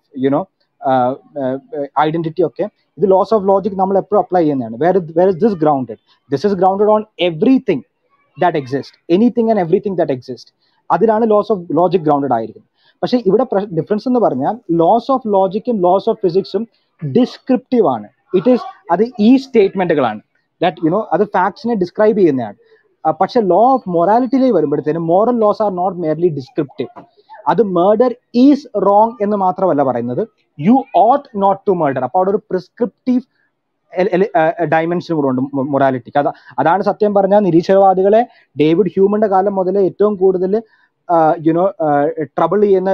ഐഡന്റിറ്റി ഒക്കെ, ഇത് ലോസ് ഓഫ് ലോജിക് നമ്മൾ എപ്പോഴും അപ്ലൈ ചെയ്യുന്നതാണ്. Where is this grounded? This is grounded on everything that exist, anything and everything that exist. അതിലാണ് ലോസ് ഓഫ് ലോജിക് ഗ്രൗണ്ടഡ് ആയിരിക്കുന്നത്. പക്ഷേ ഇവിടെ ഡിഫറൻസ് എന്ന് പറഞ്ഞാൽ, ലോസ് ഓഫ് ലോജിക്കും ലോസ് ഓഫ് ഫിസിക്സും ഡിസ്ക്രിപ്റ്റീവ് ആണ്. ഇറ്റ് ഈസ് അത് ഈ സ്റ്റേറ്റ്മെന്റുകളാണ് ദാറ്റ് അത് ഫാക്ട്സിനെ ഡിസ്ക്രൈബ് ചെയ്യുന്നതാണ്. പക്ഷെ ലോ ഓഫ് മൊറാലിറ്റിയിലേക്ക് വരുമ്പോഴത്തേനും moral laws are not merely descriptive. അത് മേർഡർ ഈസ് റോങ് എന്ന് മാത്രമല്ല പറയുന്നത്, you ought not to murder. അപ്പോൾ അവിടെ ഒരു പ്രിസ്ക്രിപ്റ്റീവ് ഡയമെൻഷൻ കൂടെ ഉണ്ട് മൊറാലിറ്റിക്ക്. അതാണ് സത്യം പറഞ്ഞാൽ നിരീശ്വരവാദികളെ ഡേവിഡ് ഹ്യൂമിന്റെ കാലം മുതലേ ഏറ്റവും കൂടുതൽ ട്രബിൾ ചെയ്യുന്ന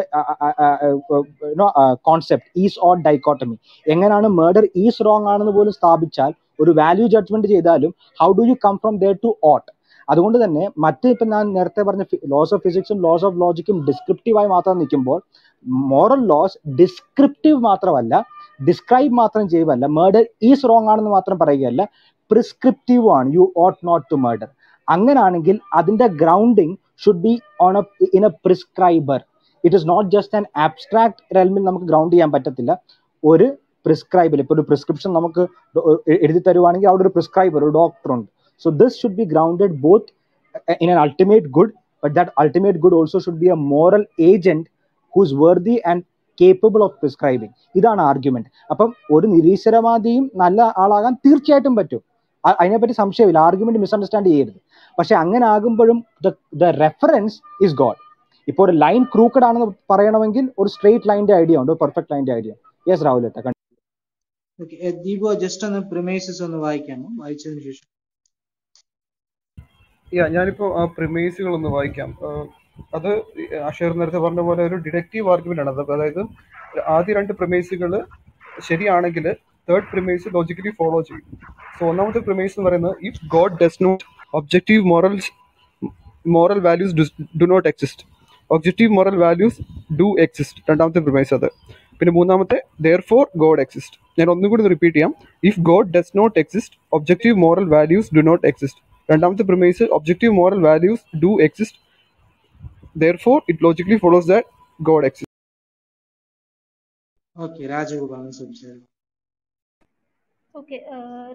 കോൺസെപ്റ്റ് ഈസ് ഓർ ഡൈക്കോട്ടമി. എങ്ങനെയാണ് മേർഡർ ഈസ് റോങ് ആണെന്ന് പോലും സ്ഥാപിച്ചാൽ, ഒരു വാല്യൂ ജഡ്ജ്മെന്റ് ചെയ്താലും, how do you come from there to ought? അതുകൊണ്ട് തന്നെ മറ്റ് ഇപ്പം ഞാൻ നേരത്തെ പറഞ്ഞ ലോസ് ഓഫ് ഫിസിക്സും ലോസ് ഓഫ് ലോജിക്കും ഡിസ്ക്രിപ്റ്റീവായി മാത്രം നിൽക്കുമ്പോൾ മോറൽ ലോസ് ഡിസ്ക്രിപ്റ്റീവ് മാത്രമല്ല, ഡിസ്ക്രൈബ് മാത്രം ചെയ്യുമല്ല, മേർഡർ ഈസ് റോങ് ആണെന്ന് മാത്രം പറയുകയല്ല, പ്രിസ്ക്രിപ്റ്റീവ് ആണ്. You ought not to murder. അങ്ങനാണെങ്കിൽ അതിൻ്റെ grounding should be on a in a prescriber. It is not just an abstract റെൽമിൽ നമുക്ക് ഗ്രൗണ്ട് ചെയ്യാൻ പറ്റത്തില്ല. ഒരു പ്രിസ്ക്രൈബിൽ ഇപ്പോൾ ഒരു പ്രിസ്ക്രിപ്ഷൻ നമുക്ക് എഴുതി തരുവാണെങ്കിൽ അവിടെ ഒരു പ്രിസ്ക്രൈബർ, ഒരു ഡോക്ടറുണ്ട്. So this should be grounded both in an ultimate good, but that ultimate good also should be a moral agent who is worthy and capable of prescribing. Idan argument. Appam oru nireesharavadiyum nalla aalagan thirchayattum pattu. Ayine patti samshayam illa. Argument misunderstand cheyirudhu. Pakshe angane aagumboyum the reference is God. Ippo oru line crooked aanu parayanamengil oru straight line inde idea undu, perfect line inde idea. Yes Rahul etta. Okay, Deepu just on the premises on vaayikkanam vaichadinu shesham. ഞാനിപ്പോൾ ആ പ്രിമേസുകളൊന്ന് വായിക്കാം. അത് അഷേർ നേരത്തെ പറഞ്ഞ പോലെ ഒരു ഡിഡക്റ്റീവ് ആർഗ്യുമെൻ്റ് ആണ് അത്. അതായത് ആദ്യ രണ്ട് പ്രിമേസുകൾ ശരിയാണെങ്കിൽ തേർഡ് പ്രിമേസ് ലോജിക്കലി ഫോളോ ചെയ്യും. സോ ഒന്നാമത്തെ പ്രിമേസ് എന്ന് പറയുന്നത് if God does not objective moral values do not exist, objective moral values do exist, രണ്ടാമത്തെ പ്രിമേസ് അത്. പിന്നെ മൂന്നാമത്തെ ദെയർഫോർ ഗോഡ് എക്സിസ്റ്റ്. ഞാൻ ഒന്നും കൂടി റിപ്പീറ്റ് ചെയ്യാം, if God does not exist objective moral values do not exist. രണ്ടാമത്തെ premise objective moral values do exist, therefore it logically follows that God exist. Okay Rajagopal സംസാരിക്കും. ഓക്കേ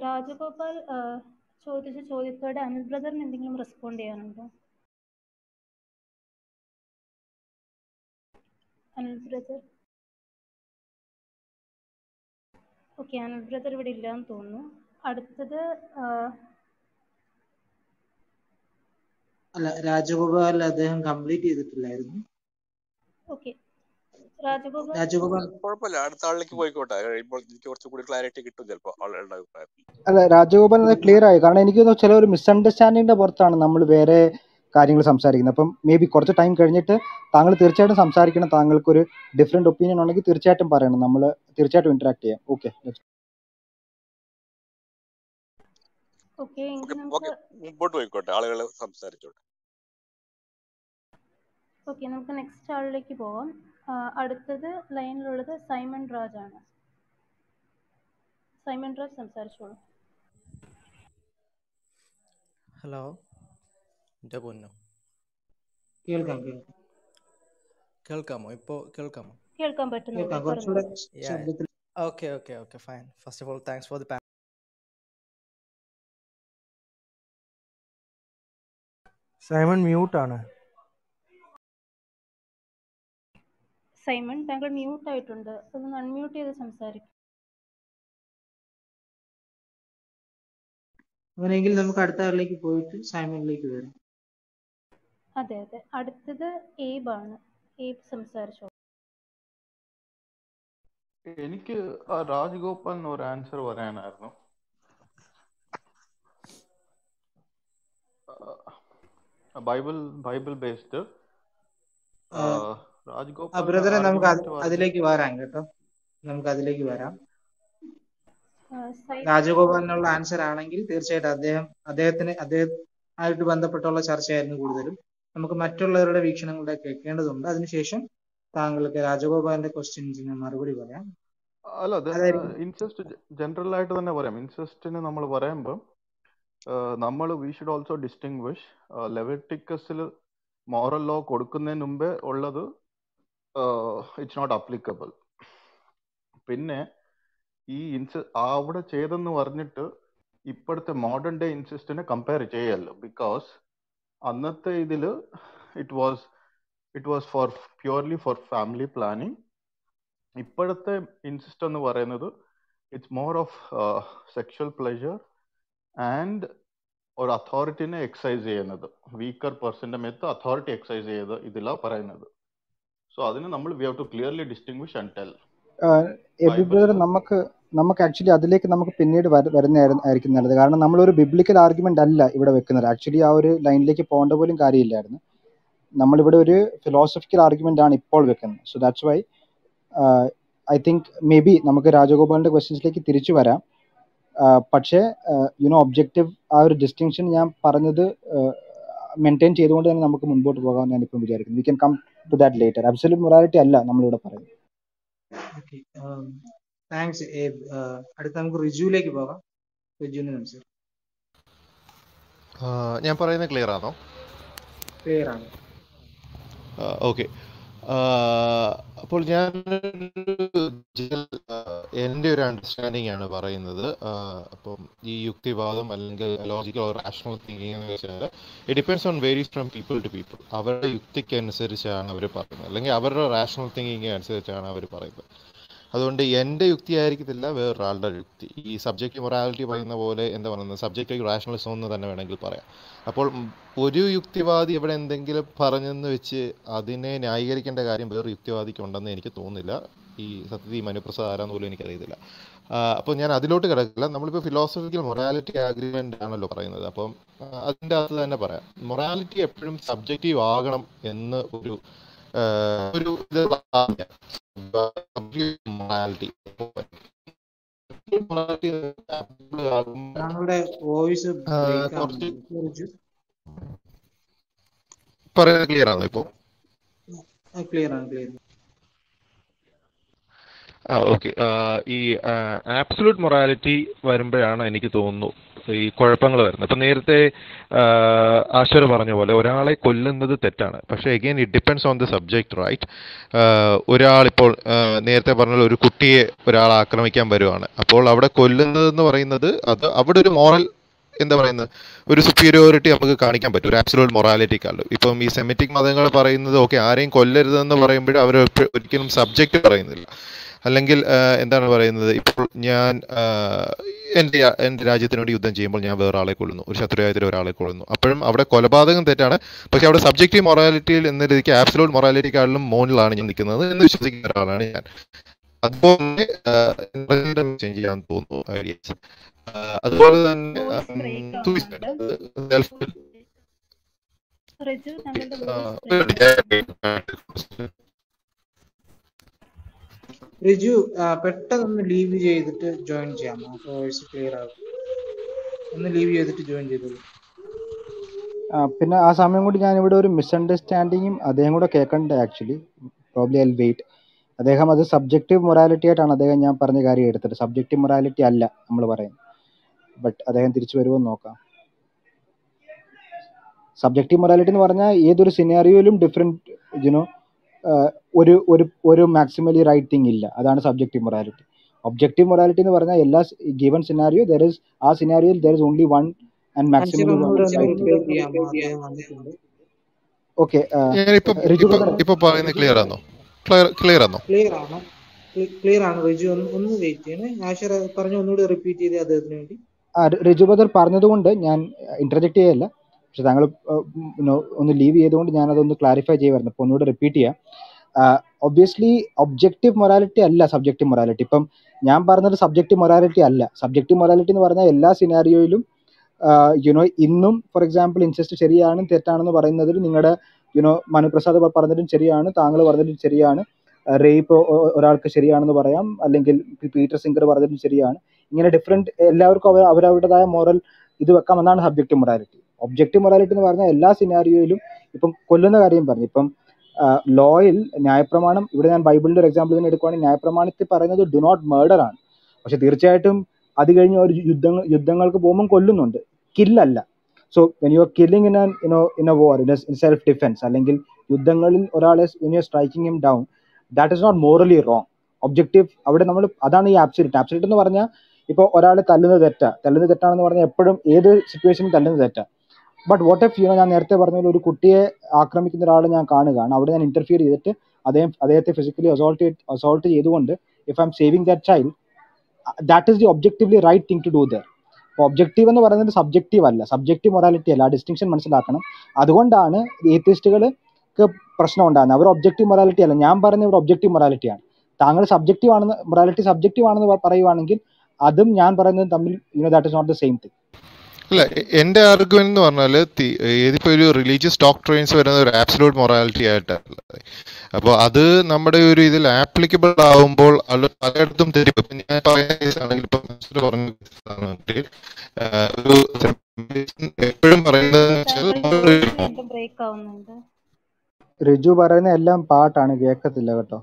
രാജഗോപാൽ ചോദിച്ച ചോദ്യത്തോട് അനിൽ ബ്രദറിന് എന്തെങ്കിലും റെസ്പോണ്ട് ചെയ്യാനുണ്ടോ? Anil brother. Okay Anil brother ഇവിടെ ഇല്ലാന്ന് തോന്നുന്നു. അടുത്തത് രാജഗോപാൽ, അദ്ദേഹം കംപ്ലീറ്റ് ചെയ്തിട്ടില്ലായിരുന്നു. ഓക്കേ രാജഗോപാൽ കുഴപ്പമില്ല, അടുത്ത ആളിലേക്ക് പോയിക്കോട്ടെ. ഇപ്പോൾ എനിക്ക് കുറച്ചുകൂടി ക്ലാരിറ്റി കിട്ടും ചിലപ്പോൾ ആളുകളുടെ അഭിപ്രായം. അല്ല രാജഗോപാൽ അത് ക്ലിയർ ആയി, കാരണം എനിക്ക് തോന്നുന്നു ചില ഒരു മിസ്അണ്ടർസ്റ്റാൻഡിങ്ങിന്റെ പുറത്താണ് നമ്മൾ വേറെ കാര്യങ്ങൾ സംസാരിക്കുന്നത്. അപ്പം മേ ബി കുറച്ച് ടൈം കഴിഞ്ഞിട്ട് താങ്കൾ തീർച്ചയായിട്ടും സംസാരിക്കണം. താങ്കൾക്ക് ഒരു ഡിഫറെന്റ് ഒപ്പീനിയൻ ഉണ്ടെങ്കിൽ തീർച്ചയായിട്ടും പറയണം, നമ്മൾ തീർച്ചയായിട്ടും ഇന്ററാക്ട് ചെയ്യാം. ഓക്കെ ഓക്കെ മുമ്പോട്ട് പോയിക്കോട്ടെ, ആളുകൾ സംസാരിച്ചോട്ടെ. ഓക്കെ നമുക്ക് നെക്സ്റ്റ് ആളിലേക്ക് പോവാം. അടുത്തത് ലൈനിലുള്ളത് സൈമൺ രാജ് ആണ്. സൈമൺ രാജ് സംസാരിച്ചോളൂ. ഹലോ കേൾക്കാമോ? ഇപ്പോൾ കേൾക്കാമോ? കേൾക്കാൻ പറ്റുന്നു. Okay okay okay fine. First of all thanks for the panel. Simon mute ആണ്. സൈമൺ താങ്കൾ മ്യൂട്ട് ആയിട്ടുണ്ട്, ഒന്ന് അൺമ്യൂട്ട് ചെയ്ത് സംസാരിക്കും. അങ്ങനെയെങ്കിൽ നമുക്ക് അടുത്ത ആളിലേക്ക് പോയിട്ട് സൈമണിലേക്ക് വരാം. അതെ അതെ അടുത്തത് ഏബ് ആണ്. ഏബ് സംസാരിച്ചോ. എനിക്ക് രാജഗോപാൽ ഒരു ആൻസർ പറയാനായിരുന്നു. ബൈബിൾ ബേസ്ഡ് രാജഗോപാൽ ബ്രദറെ നമുക്ക് അതിലേക്ക് വരാം കേട്ടോ, നമുക്ക് അതിലേക്ക് വരാം. രാജഗോപാലിനുള്ള ആൻസർ ആണെങ്കിൽ തീർച്ചയായിട്ടും അദ്ദേഹമായിട്ട് ബന്ധപ്പെട്ടുള്ള ചർച്ചയായിരുന്നു കൂടുതലും. നമുക്ക് മറ്റുള്ളവരുടെ വീക്ഷണങ്ങളുടെ കേൾക്കേണ്ടതുണ്ട്. അതിനുശേഷം താങ്കൾക്ക് രാജഗോപാലിന്റെ ക്വസ്റ്റ്യൻസിന് മറുപടി പറയാം. അല്ല ഇൻസെസ്റ്റ് ജനറൽ ആയിട്ട് തന്നെ പറയാം. ഇൻസെസ്റ്റിന് നമ്മൾ പറയുമ്പോൾ നമ്മൾ വി ഷുഡ് ഓൾസോ ഡിസ്റ്റിംഗ്വിഷ് ലെവിറ്റിക്കസിൽ മോറൽ ലോ കൊടുക്കുന്നതിന് മുമ്പേ ഉള്ളത് ഇറ്റ്സ് നോട്ട് അപ്ലിക്കബിൾ. പിന്നെ ഈ അവിടെ ചെയ്തെന്ന് പറഞ്ഞിട്ട് ഇപ്പോഴത്തെ മോഡേൺ ഡേ ഇൻസിസ്റ്റിനെ കമ്പയർ ചെയ്യല്ലോ, ബിക്കോസ് അന്നത്തെ ഇതിൽ it was for purely for family planning. ഇപ്പോഴത്തെ ഇൻസിസ്റ്റ് എന്ന് പറയുന്നത് it's more of sexual pleasure and ഒരു അതോറിറ്റിനെ എക്സൈസ് ചെയ്യുന്നത്, വീക്കർ പേഴ്സന്റെ മേത്ത് അതോറിറ്റി എക്സൈസ് ചെയ്ത് ഇതിലാ പറയുന്നത്. സോ അതിനെ നമ്മൾ we have to clearly distinguish and tell. നമുക്ക് ആക്ച്വലി അതിലേക്ക് നമുക്ക് പിന്നീട് വരുന്നതായിരിക്കും നല്ലത്, കാരണം നമ്മളൊരു ബിബ്ലിക്കൽ ആർഗ്യുമെന്റ് അല്ല ഇവിടെ വെക്കുന്നത്. ആക്ച്വലി ആ ഒരു ലൈനിലേക്ക് പോകേണ്ട പോലും കാര്യമില്ലായിരുന്നു. നമ്മളിവിടെ ഒരു ഫിലോസഫിക്കൽ ആർഗ്യുമെന്റ് ആണ് ഇപ്പോൾ വെക്കുന്നത്. So that's why I think may be നമുക്ക് രാജഗോപാലിന്റെ ക്വസ്റ്റ്യൻസിലേക്ക് തിരിച്ചു വരാം. പക്ഷേ യുനോ ഒബ്ജക്റ്റീവ് ആ ഒരു ഡിസ്റ്റിങ്ഷൻ ഞാൻ പറഞ്ഞത് മെയിൻറ്റെയിൻ ചെയ്തുകൊണ്ട് തന്നെ നമുക്ക് മുൻപോട്ട് പോകാമെന്ന് ഞാനിപ്പം വിചാരിക്കുന്നു. We can come to that later. Absolute morality അല്ല നമ്മളിവിടെ പറയുന്നത്. Okay, thanks. അടുത്ത നമുക്ക് റിജുവിലേക്ക് പോകാം. റിജുവിന് നമസ്കാരം. ഞാൻ പറയുന്നത് ക്ലിയർ ആണോ? ക്ലിയർ ആണ്. ഓക്കെ, അപ്പോൾ ഞാൻ എൻ്റെ ഒരു അണ്ടർസ്റ്റാൻഡിംഗ് ആണ് പറയുന്നത്. അപ്പം ഈ യുക്തിവാദം അല്ലെങ്കിൽ ലോജിക്കൽ ഓർ റാഷണൽ തിങ്കിങ് എന്ന് വെച്ചാൽ it depends on varies from people to people. അവരുടെ യുക്തിക്കനുസരിച്ചാണ് അവർ പറയുന്നത്, അല്ലെങ്കിൽ അവരുടെ റാഷണൽ തിങ്കിങ് അനുസരിച്ചാണ് അവർ പറയുന്നത്. അതുകൊണ്ട് എൻ്റെ യുക്തി ആയിരിക്കത്തില്ല വേറൊരാളുടെ യുക്തി. ഈ സബ്ജക്റ്റ് മൊറാലിറ്റി പറയുന്ന പോലെ എന്താ പറയുന്നത്, സബ്ജക്റ്റീവ് റാഷണലിസം എന്ന് തന്നെ വേണമെങ്കിൽ പറയാം. അപ്പോൾ ഒരു യുക്തിവാദി ഇവിടെ എന്തെങ്കിലും പറഞ്ഞെന്ന് വെച്ച് അതിനെ ന്യായീകരിക്കേണ്ട കാര്യം വേറെ യുക്തിവാദിക്ക് ഉണ്ടെന്ന് എനിക്ക് തോന്നുന്നില്ല. ഈ സത്യത്തിൽ മനുപ്രസാദ് ആരാന്ന് പോലും എനിക്കറിയത്തില്ല. അപ്പോൾ ഞാൻ അതിലോട്ട് കിടക്കില്ല. നമ്മളിപ്പോൾ ഫിലോസഫിക്കൽ മൊറാലിറ്റി ആഗ്രിമെൻ്റ് ആണല്ലോ പറയുന്നത്. അപ്പം അതിൻ്റെ അകത്ത് തന്നെ പറയാം, മൊറാലിറ്റി എപ്പോഴും സബ്ജക്റ്റീവ് ആകണം എന്ന് ഒരു ഇത് ക്ലിയർ ആണോ ഇപ്പോ? ക്ലിയർ ആണ്, ക്ലിയർ. ഓക്കെ, ഈ ആബ്സലൂട്ട് മൊറാലിറ്റി വരുമ്പോഴാണ് എനിക്ക് തോന്നുന്നു ഈ കുഴപ്പങ്ങൾ വരുന്നത്. ഇപ്പം നേരത്തെ ആശർ പറഞ്ഞ പോലെ ഒരാളെ കൊല്ലുന്നത് തെറ്റാണ്, പക്ഷേ again it depends on the subject, right? ഒരാളിപ്പോൾ നേരത്തെ പറഞ്ഞ ഒരു കുട്ടിയെ ഒരാൾ ആക്രമിക്കാൻ വരുവാണ്, അപ്പോൾ അവിടെ കൊല്ലുന്നതെന്ന് പറയുന്നത് അത് അവിടെ ഒരു മോറൽ എന്താ പറയുന്നത് ഒരു സുപ്പീരിയോറിറ്റി നമുക്ക് കാണിക്കാൻ പറ്റും, ഒരു ആബ്സലൂട്ട് മൊറാലിറ്റിക്കാളും. ഇപ്പം ഈ സെമിറ്റിക് മതങ്ങൾ പറയുന്നത് ഓക്കെ ആരെയും കൊല്ലരുതെന്ന് പറയുമ്പോഴും അവർ ഒരിക്കലും സബ്ജക്റ്റ് പറയുന്നില്ല. അല്ലെങ്കിൽ എന്താണ് പറയുന്നത്, ഇപ്പോൾ ഞാൻ എൻ്റെ രാജ്യത്തിനോട് യുദ്ധം ചെയ്യുമ്പോൾ ഞാൻ വേറൊരാളെ കൊല്ലുന്നു, ഒരു ശത്രുരാജ്യത്തിൽ ഒരാളെ കൊല്ലുന്നു, അപ്പോഴും അവിടെ കൊലപാതകം തെറ്റാണ്. പക്ഷേ അവിടെ സബ്ജക്റ്റീവ് മൊറാലിറ്റിയിൽ എന്ന രീതിക്ക് ആബ്സലൂട്ട് മൊറാലിറ്റിക്കാളിലും മോണിലാണ് ഞാൻ നിൽക്കുന്നത് എന്ന് വിശ്വസിക്കുന്ന ഒരാളാണ് ഞാൻ. അതുപോലെ ചേഞ്ച് ചെയ്യാൻ തോന്നുന്നു ഐഡിയാസ്. അതുപോലെ തന്നെ റിജു പെട്ടെന്ന് ലീവ് ചെയ്തിട്ട് ജോയിൻ ചെയ്യാമോ? വോയിസ് ക്ലിയർ ആകും. ഒന്ന് ലീവ് ചെയ്തിട്ട് ജോയിൻ ചെയ്തോളൂ. പിന്നെ ആ സമയം കൂടി ഞാനിവിടെ ഒരു മിസ്അണ്ടർസ്റ്റാൻഡിങ്ങും അദ്ദേഹം കൂടെ കേൾക്കണ്ട. Actually probably I wait. അദ്ദേഹം അത് സബ്ജക്റ്റീവ് മൊറാലിറ്റി ആയിട്ടാണ് അദ്ദേഹം ഞാൻ പറഞ്ഞ കാര്യം എടുത്തത്. സബ്ജക്റ്റീവ് മൊറാലിറ്റി അല്ല നമ്മൾ പറയുന്നത്. ബട്ട് അദ്ദേഹം തിരിച്ചു വരുമോ നോക്കാം. സബ്ജക്റ്റീവ് മൊറാലിറ്റി എന്ന് പറഞ്ഞാൽ ഏതൊരു സിനാറിയോയിലും ഡിഫറെൻറ്റ് യുനോ ഒരു ഒരു ഒരു മാക്സിമലി റൈറ്റ് തിങ് ഇല്ല. അതാണ് സബ്ജക്റ്റീവ് മൊറാലിറ്റി. ഒബ്ജക്റ്റീവ് മൊറാലിറ്റി എന്ന് പറഞ്ഞാൽ എല്ലാ ഗിവൺ സിനാരിയോ ദർ ഇസ് ആ സിനാരിയോയിൽ there is only one and maximally right. Okay, ഇപ്പോ പറയുന്നത് ക്ലിയർ ആണോ? ക്ലിയർ ആണോ? ക്ലിയർ ആണ് റിജു. ഒന്ന് വെയിറ്റ് ചെയ്യണേ. ആശർ പറഞ്ഞു, ഒന്നുകൂടി റിപ്പീറ്റ് ചെയ്തേ അദ്ദേഹത്തിന് വേണ്ടി. റിജു ബദർ പറഞ്ഞതുകൊണ്ട് ഞാൻ ഇന്റർജെക്ട് ചെയ്യല്ല, പക്ഷെ താങ്കൾ ഒന്ന് ലീവ് ചെയ്തുകൊണ്ട് ഞാൻ അതൊന്ന് ക്ലാരിഫൈ ചെയ്യുമായിരുന്നു. അപ്പോൾ ഒന്നുകൂടെ റിപ്പീറ്റ് ചെയ്യാം. ഒബ്വിയസ്ലി ഒബ്ജക്റ്റീവ് മൊറാലിറ്റി അല്ല സബ്ജക്റ്റീവ് മൊറാലിറ്റി. ഇപ്പം ഞാൻ പറഞ്ഞത് സബ്ജക്റ്റീവ് മൊറാലിറ്റി അല്ല. സബ്ജക്റ്റീവ് മൊറാലിറ്റി എന്ന് പറഞ്ഞാൽ എല്ലാ സിനാരിയോയിലും യുനോ ഇന്നും ഫോർ എക്സാമ്പിൾ ഇൻസെസ്റ്റ് ശരിയാണ് തെറ്റാണെന്ന് പറയുന്നതിൽ നിങ്ങളുടെ യുനോ മനുപ്രസാദ് പറഞ്ഞതിലും ശരിയാണ്, താങ്കൾ പറഞ്ഞതിലും ശരിയാണ്, റേപ്പ് ഒരാൾക്ക് ശരിയാണെന്ന് പറയാം, അല്ലെങ്കിൽ പീറ്റർ സിംഗർ പറഞ്ഞതിലും ശരിയാണ്. ഇങ്ങനെ ഡിഫറെൻറ്റ് എല്ലാവർക്കും അവരവരുടേതായ മോറൽ ഇത് വെക്കാം. എന്നാണ് സബ്ജക്റ്റീവ് മൊറാലിറ്റി. ഒബ്ജക്റ്റീവ് മൊറാലിറ്റി എന്ന് പറഞ്ഞാൽ എല്ലാ സിനാരിയോയിലും ഇപ്പം കൊല്ലുന്ന കാര്യം പറഞ്ഞു. ഇപ്പം ലോയിൽ ന്യായപ്രമാണം, ഇവിടെ ഞാൻ ബൈബിളിൻ്റെ ഒരു എക്സാമ്പിൾ തന്നെ എടുക്കുകയാണെങ്കിൽ ന്യായപ്രമാണത്തിൽ പറയുന്നത് ഡു നോട്ട് മർഡർ ആണ്. പക്ഷെ തീർച്ചയായിട്ടും അത് കഴിഞ്ഞ് ഒരു യുദ്ധങ്ങൾക്ക് പോകുമ്പോൾ കൊല്ലുന്നുണ്ട്, കില്ലല്ല. So when you are killing in a war in self defence, അല്ലെങ്കിൽ യുദ്ധങ്ങളിൽ ഒരാളെ when you are striking him down, that is not morally wrong. Objective അവിടെ നമ്മൾ അതാണ് ഈ ആബ്സല്യൂട്ട്. ആബ്സല്യൂട്ട് എന്ന് പറഞ്ഞാൽ ഇപ്പോൾ ഒരാളെ തല്ലുന്നത് തെറ്റാണെന്ന് പറഞ്ഞാൽ എപ്പോഴും ഏത് സിറ്റുവേഷനും തല്ലുന്നത് തെറ്റാണ്. ബട്ട് വാട്ട് ഇഫ് ഞാൻ നേരത്തെ പറഞ്ഞ ഒരു കുട്ടിയെ ആക്രമിക്കുന്ന ഒരാളെ ഞാൻ കാണുകയാണ്, അവിടെ ഞാൻ ഇന്റർഫിയർ ചെയ്തിട്ട് അദ്ദേഹത്തെ ഫിസിക്കലി അസോൾട്ട് ചെയ്തുകൊണ്ട് if I am saving that child, that is the objectively right thing to do there. അപ്പോൾ ഒബ്ജക്റ്റീവ് എന്ന് പറയുന്നത് സബ്ജക്റ്റീവ് അല്ല, സബ്ജക്റ്റീവ് മൊറാലിറ്റി അല്ല. ആ ഡിസ്റ്റിങ്ഷൻ മനസ്സിലാക്കണം. അതുകൊണ്ടാണ് ഏത്തിസ്റ്റുകൾക്ക് പ്രശ്നം ഉണ്ടാകുന്നത്. അവർ ഒബ്ജക്റ്റീവ് മൊറാലിറ്റി അല്ല. ഞാൻ പറഞ്ഞ ഇവിടെ ഒബ്ജക്റ്റീവ് മൊറാലിറ്റിയാണ്. താങ്കൾ സബ്ജക്റ്റീവാണെന്ന് മൊറാലിറ്റി സബ്ജക്റ്റീവാണെന്ന് പറയുവാണെങ്കിൽ അതും ഞാൻ പറയുന്നത് തമ്മിൽ that is not the same thing. അല്ല, എൻ്റെ ആർഗ്യുമെന്റ് എന്ന് പറഞ്ഞാൽ ഏതിപ്പോൾ ഒരു റിലീജിയസ് ഡോക്ട്രൈൻസ് വരുന്ന ഒരു ആബ്സലൂട്ട് മൊറാലിറ്റി ആയിട്ടല്ല. അപ്പോൾ അത് നമ്മുടെ ഒരു ഇതിൽ ആപ്ലിക്കബിൾ ആവുമ്പോൾ അത് പലയിടത്തും തെറ്റിപ്പോ. ഞാൻ പറയുന്ന കേസാണെങ്കിൽ ഇപ്പം പറഞ്ഞു റിജു പറയുന്ന എല്ലാം പാട്ടാണ്, കേൾക്കത്തില്ല കേട്ടോ.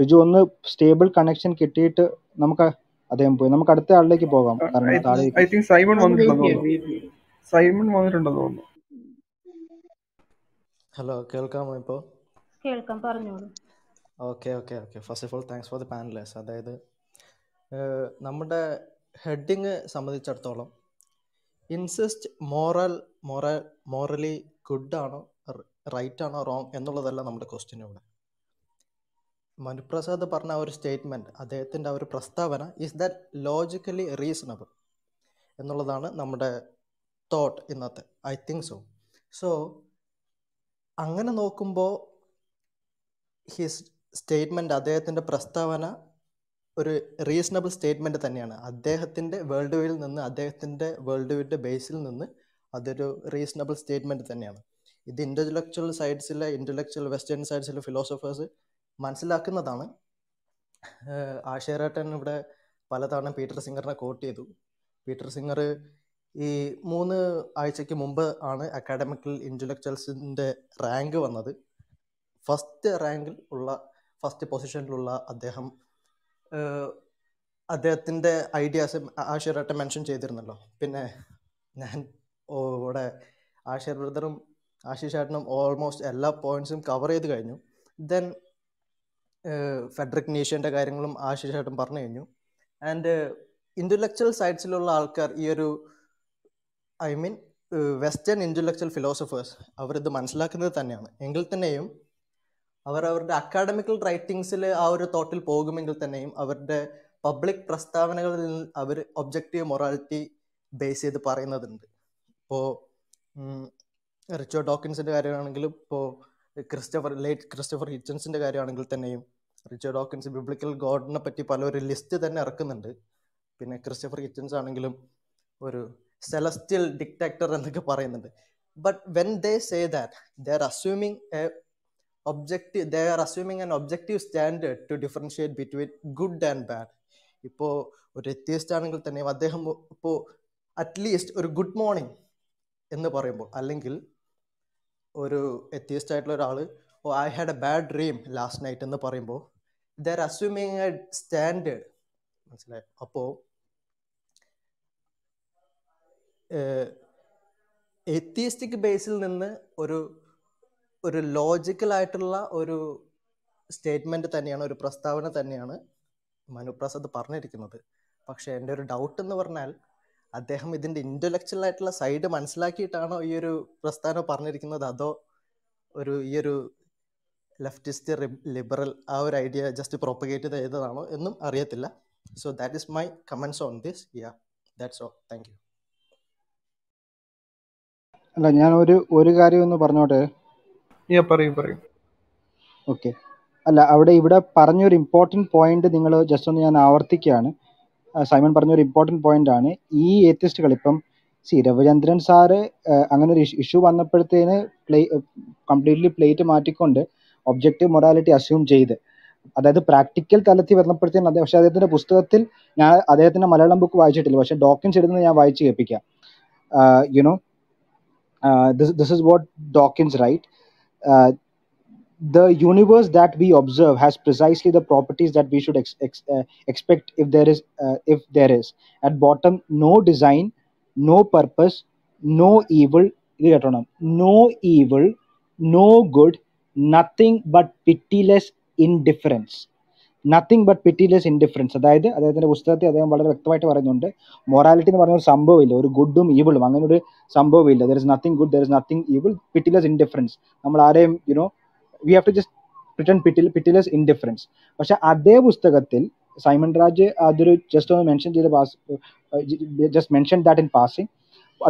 റിജു ഒന്ന് സ്റ്റേബിൾ കണക്ഷൻ കിട്ടിയിട്ട് നമുക്ക് അദ്ദേഹം പോയി, നമുക്ക് അടുത്ത ആളിലേക്ക് പോകാം. ഹലോ, കേൾക്കാമോ ഇപ്പോ? കേൾക്കാം, പറഞ്ഞോളൂ. Okay okay okay. First of all thanks for the panelers. അതായത് നമ്മുടെ ഹെഡിങ് സംബന്ധിച്ചിടത്തോളം ഇൻസിസ്റ്റ് മോറലി ഗുഡ് ആണോ റൈറ്റ് ആണോ റോങ് എന്നുള്ളതല്ല നമ്മുടെ ക്വസ്റ്റ്യൻ. ഇവിടെ മനുപ്രസാദ് പറഞ്ഞ ആ ഒരു സ്റ്റേറ്റ്മെൻറ്റ്, അദ്ദേഹത്തിൻ്റെ ആ ഒരു പ്രസ്താവന, ഈസ് ദാറ്റ് ലോജിക്കലി റീസണബിൾ എന്നുള്ളതാണ് നമ്മുടെ തോട്ട് ഇന്നത്തെ. I think so. സോ അങ്ങനെ നോക്കുമ്പോൾ ഹിസ് സ്റ്റേറ്റ്മെൻറ്റ്, അദ്ദേഹത്തിൻ്റെ പ്രസ്താവന ഒരു റീസണബിൾ സ്റ്റേറ്റ്മെൻറ്റ് തന്നെയാണ്. അദ്ദേഹത്തിൻ്റെ വേൾഡ് വ്യൂവിൽ നിന്ന്, അദ്ദേഹത്തിൻ്റെ വേൾഡ് വ്യൂവിൻ്റെ ബേസിൽ നിന്ന് അതൊരു റീസണബിൾ സ്റ്റേറ്റ്മെൻറ്റ് തന്നെയാണ്. ഇത് ഇൻ്റലക്ച്വൽ സൈഡ്സിലെ, ഇൻ്റലക്ച്വൽ വെസ്റ്റേൺ സൈഡ്സിലെ ഫിലോസഫേഴ്സ് മനസ്സിലാക്കുന്നതാണ്. ആഷേറേട്ടൻ ഇവിടെ പലതവണ പീറ്റർ സിംഗറിനെ കോട്ട് ചെയ്തു. പീറ്റർ സിംഗർ ഈ 3 ആഴ്ചയ്ക്ക് മുമ്പ് ആണ് അക്കാഡമിക്കൽ ഇൻ്റലക്ച്വൽസിൻ്റെ റാങ്ക് വന്നത്. ഫസ്റ്റ് പൊസിഷനിലുള്ള അദ്ദേഹം, അദ്ദേഹത്തിൻ്റെ ഐഡിയാസ് ആഷിറായിട്ട് മെൻഷൻ ചെയ്തിരുന്നല്ലോ. പിന്നെ ഞാൻ ഇവിടെ ആഷിർ ബ്രദറും ആശീഷ് ഏട്ടനും ഓൾമോസ്റ്റ് എല്ലാ പോയിൻറ്റ്സും കവർ ചെയ്ത് കഴിഞ്ഞു. ദെൻ ഫെഡറിക് നീഷ്യൻ്റെ കാര്യങ്ങളും ആശീഷ് ഏട്ടൻ പറഞ്ഞു കഴിഞ്ഞു. ആൻഡ് ഇൻ്റലക്ച്വൽ സൈഡ്സിലുള്ള ആൾക്കാർ, ഈ ഒരു I mean western intellectual philosophers, അവരിത് മനസ്സിലാക്കുന്നത് തന്നെയാണ്. എങ്കിൽ തന്നെയും അവർ അവരുടെ അക്കാഡമിക്കൽ റൈറ്റിങ്സിൽ ആ ഒരു തോട്ടിൽ പോകുമെങ്കിൽ തന്നെയും അവരുടെ പബ്ലിക് പ്രസ്താവനകളിൽ അവർ ഒബ്ജക്റ്റീവ് മൊറാലിറ്റി ബേസ് ചെയ്ത് പറയുന്നതുണ്ട്. ഇപ്പോൾ റിച്ചാർഡ് ഡോക്കിൻസിൻ്റെ കാര്യമാണെങ്കിലും, ഇപ്പോൾ ലേറ്റ് ക്രിസ്റ്റഫർ ഹിച്ചൻസിൻ്റെ കാര്യമാണെങ്കിൽ തന്നെയും, റിച്ചാർഡ് ഡോക്കിൻസ് ബിബ്ലിക്കൽ ഗോഡിനെ പറ്റി പലൊരു ലിസ്റ്റ് തന്നെ ഇറക്കുന്നുണ്ട്. പിന്നെ ക്രിസ്റ്റഫർ ഹിച്ചൻസ് ആണെങ്കിലും ഒരു സെലസ്റ്റിയൽ ഡിക്റ്റാക്ടർ എന്നൊക്കെ പറയുന്നുണ്ട്. But when they say that, they are assuming a objective, they are assuming an objective standard to differentiate between good and bad. ഇപ്പോൾ ഒരു എത്തിയസ്റ്റ് ആണെങ്കിൽ തന്നെയും അദ്ദേഹം ഇപ്പോൾ അറ്റ്ലീസ്റ്റ് ഒരു ഗുഡ് മോർണിംഗ് എന്ന് പറയുമ്പോൾ, അല്ലെങ്കിൽ ഒരു എത്തിയസ്റ്റ് ആയിട്ടുള്ള ഒരാൾ I had a bad dream last night എന്ന് പറയുമ്പോൾ they are assuming a standard. മനസ്സിലായോ? അപ്പോൾ എത്തിയസ്റ്റിക് ബേസിൽ നിന്ന് ഒരു ലോജിക്കലായിട്ടുള്ള ഒരു സ്റ്റേറ്റ്മെൻറ്റ് തന്നെയാണ്, ഒരു പ്രസ്താവന തന്നെയാണ് മനുപ്രസാദ് പറഞ്ഞിരിക്കുന്നത്. പക്ഷേ എൻ്റെ ഒരു ഡൗട്ട് എന്ന് പറഞ്ഞാൽ, അദ്ദേഹം ഇതിൻ്റെ ഇൻ്റലക്ച്വൽ ആയിട്ടുള്ള സൈഡ് മനസ്സിലാക്കിയിട്ടാണോ ഈ ഒരു പ്രസ്താവന പറഞ്ഞിരിക്കുന്നത്, അതോ ഈ ഒരു ലെഫ്റ്റിസ്റ്റ് ലിബറൽ ആ ഒരു ഐഡിയ ജസ്റ്റ് പ്രൊപ്പഗേറ്റ് ചെയ്തതാണോ എന്നും അറിയത്തില്ല. So that is my comments on this. Yeah, that's all. Thank you. അല്ല, ഞാൻ ഒരു കാര്യം ഒന്ന് പറഞ്ഞോട്ടെ. ഓക്കെ. അല്ല, ഇവിടെ പറഞ്ഞൊരു ഇമ്പോർട്ടൻറ്റ് പോയിന്റ് നിങ്ങൾ ജസ്റ്റ് ഒന്ന്, ഞാൻ ആവർത്തിക്കുകയാണ്, സൈമൺ പറഞ്ഞൊരു ഇമ്പോർട്ടൻറ്റ് പോയിന്റ് ആണ്. ഈ ഏത്തിസ്റ്റുകൾ, ഇപ്പം സി രവിചന്ദ്രൻ സാറ് അങ്ങനെ ഒരു ഇഷ്യൂ വന്നപ്പോഴത്തേന് കംപ്ലീറ്റ്ലി പ്ലേറ്റ് മാറ്റിക്കൊണ്ട് ഒബ്ജക്റ്റീവ് മൊറാലിറ്റി അസ്യൂം ചെയ്ത്, അതായത് പ്രാക്ടിക്കൽ തലത്തിൽ വന്നപ്പോഴത്തേന് അദ്ദേഹം, പക്ഷേ അദ്ദേഹത്തിൻ്റെ പുസ്തകത്തിൽ, ഞാൻ അദ്ദേഹത്തിൻ്റെ മലയാളം ബുക്ക് വായിച്ചിട്ടില്ല, പക്ഷേ ഡോക്കിൻസ് എഴുതുന്നത് ഞാൻ വായിച്ച് കേൾപ്പിക്കാം. You know this is what Dawkins write. The universe that we observe has precisely the properties that we should expect if there is. At bottom, no design, no purpose, no evil, no good, nothing but pitiless indifference. അതായത് പുസ്തകത്തിൽ അദ്ദേഹം വളരെ വ്യക്തമായിട്ട് പറയുന്നുണ്ട്, മൊറാലിറ്റി എന്ന് പറഞ്ഞ ഒരു സംഭവമില്ല, ഒരു ഗുഡും ഈവിളും അങ്ങനെ ഒരു സംഭവമില്ല. There is nothing good, there is nothing evil, pitiless indifference. നമ്മൾ ആരെയും we have to just pretend pitiless indifference. പക്ഷെ അതേ പുസ്തകത്തിൽ സൈമൺ രാജ് അതൊരു ജസ്റ്റ് ഒന്ന് മെൻഷൻ ചെയ്ത് just mention that in passing.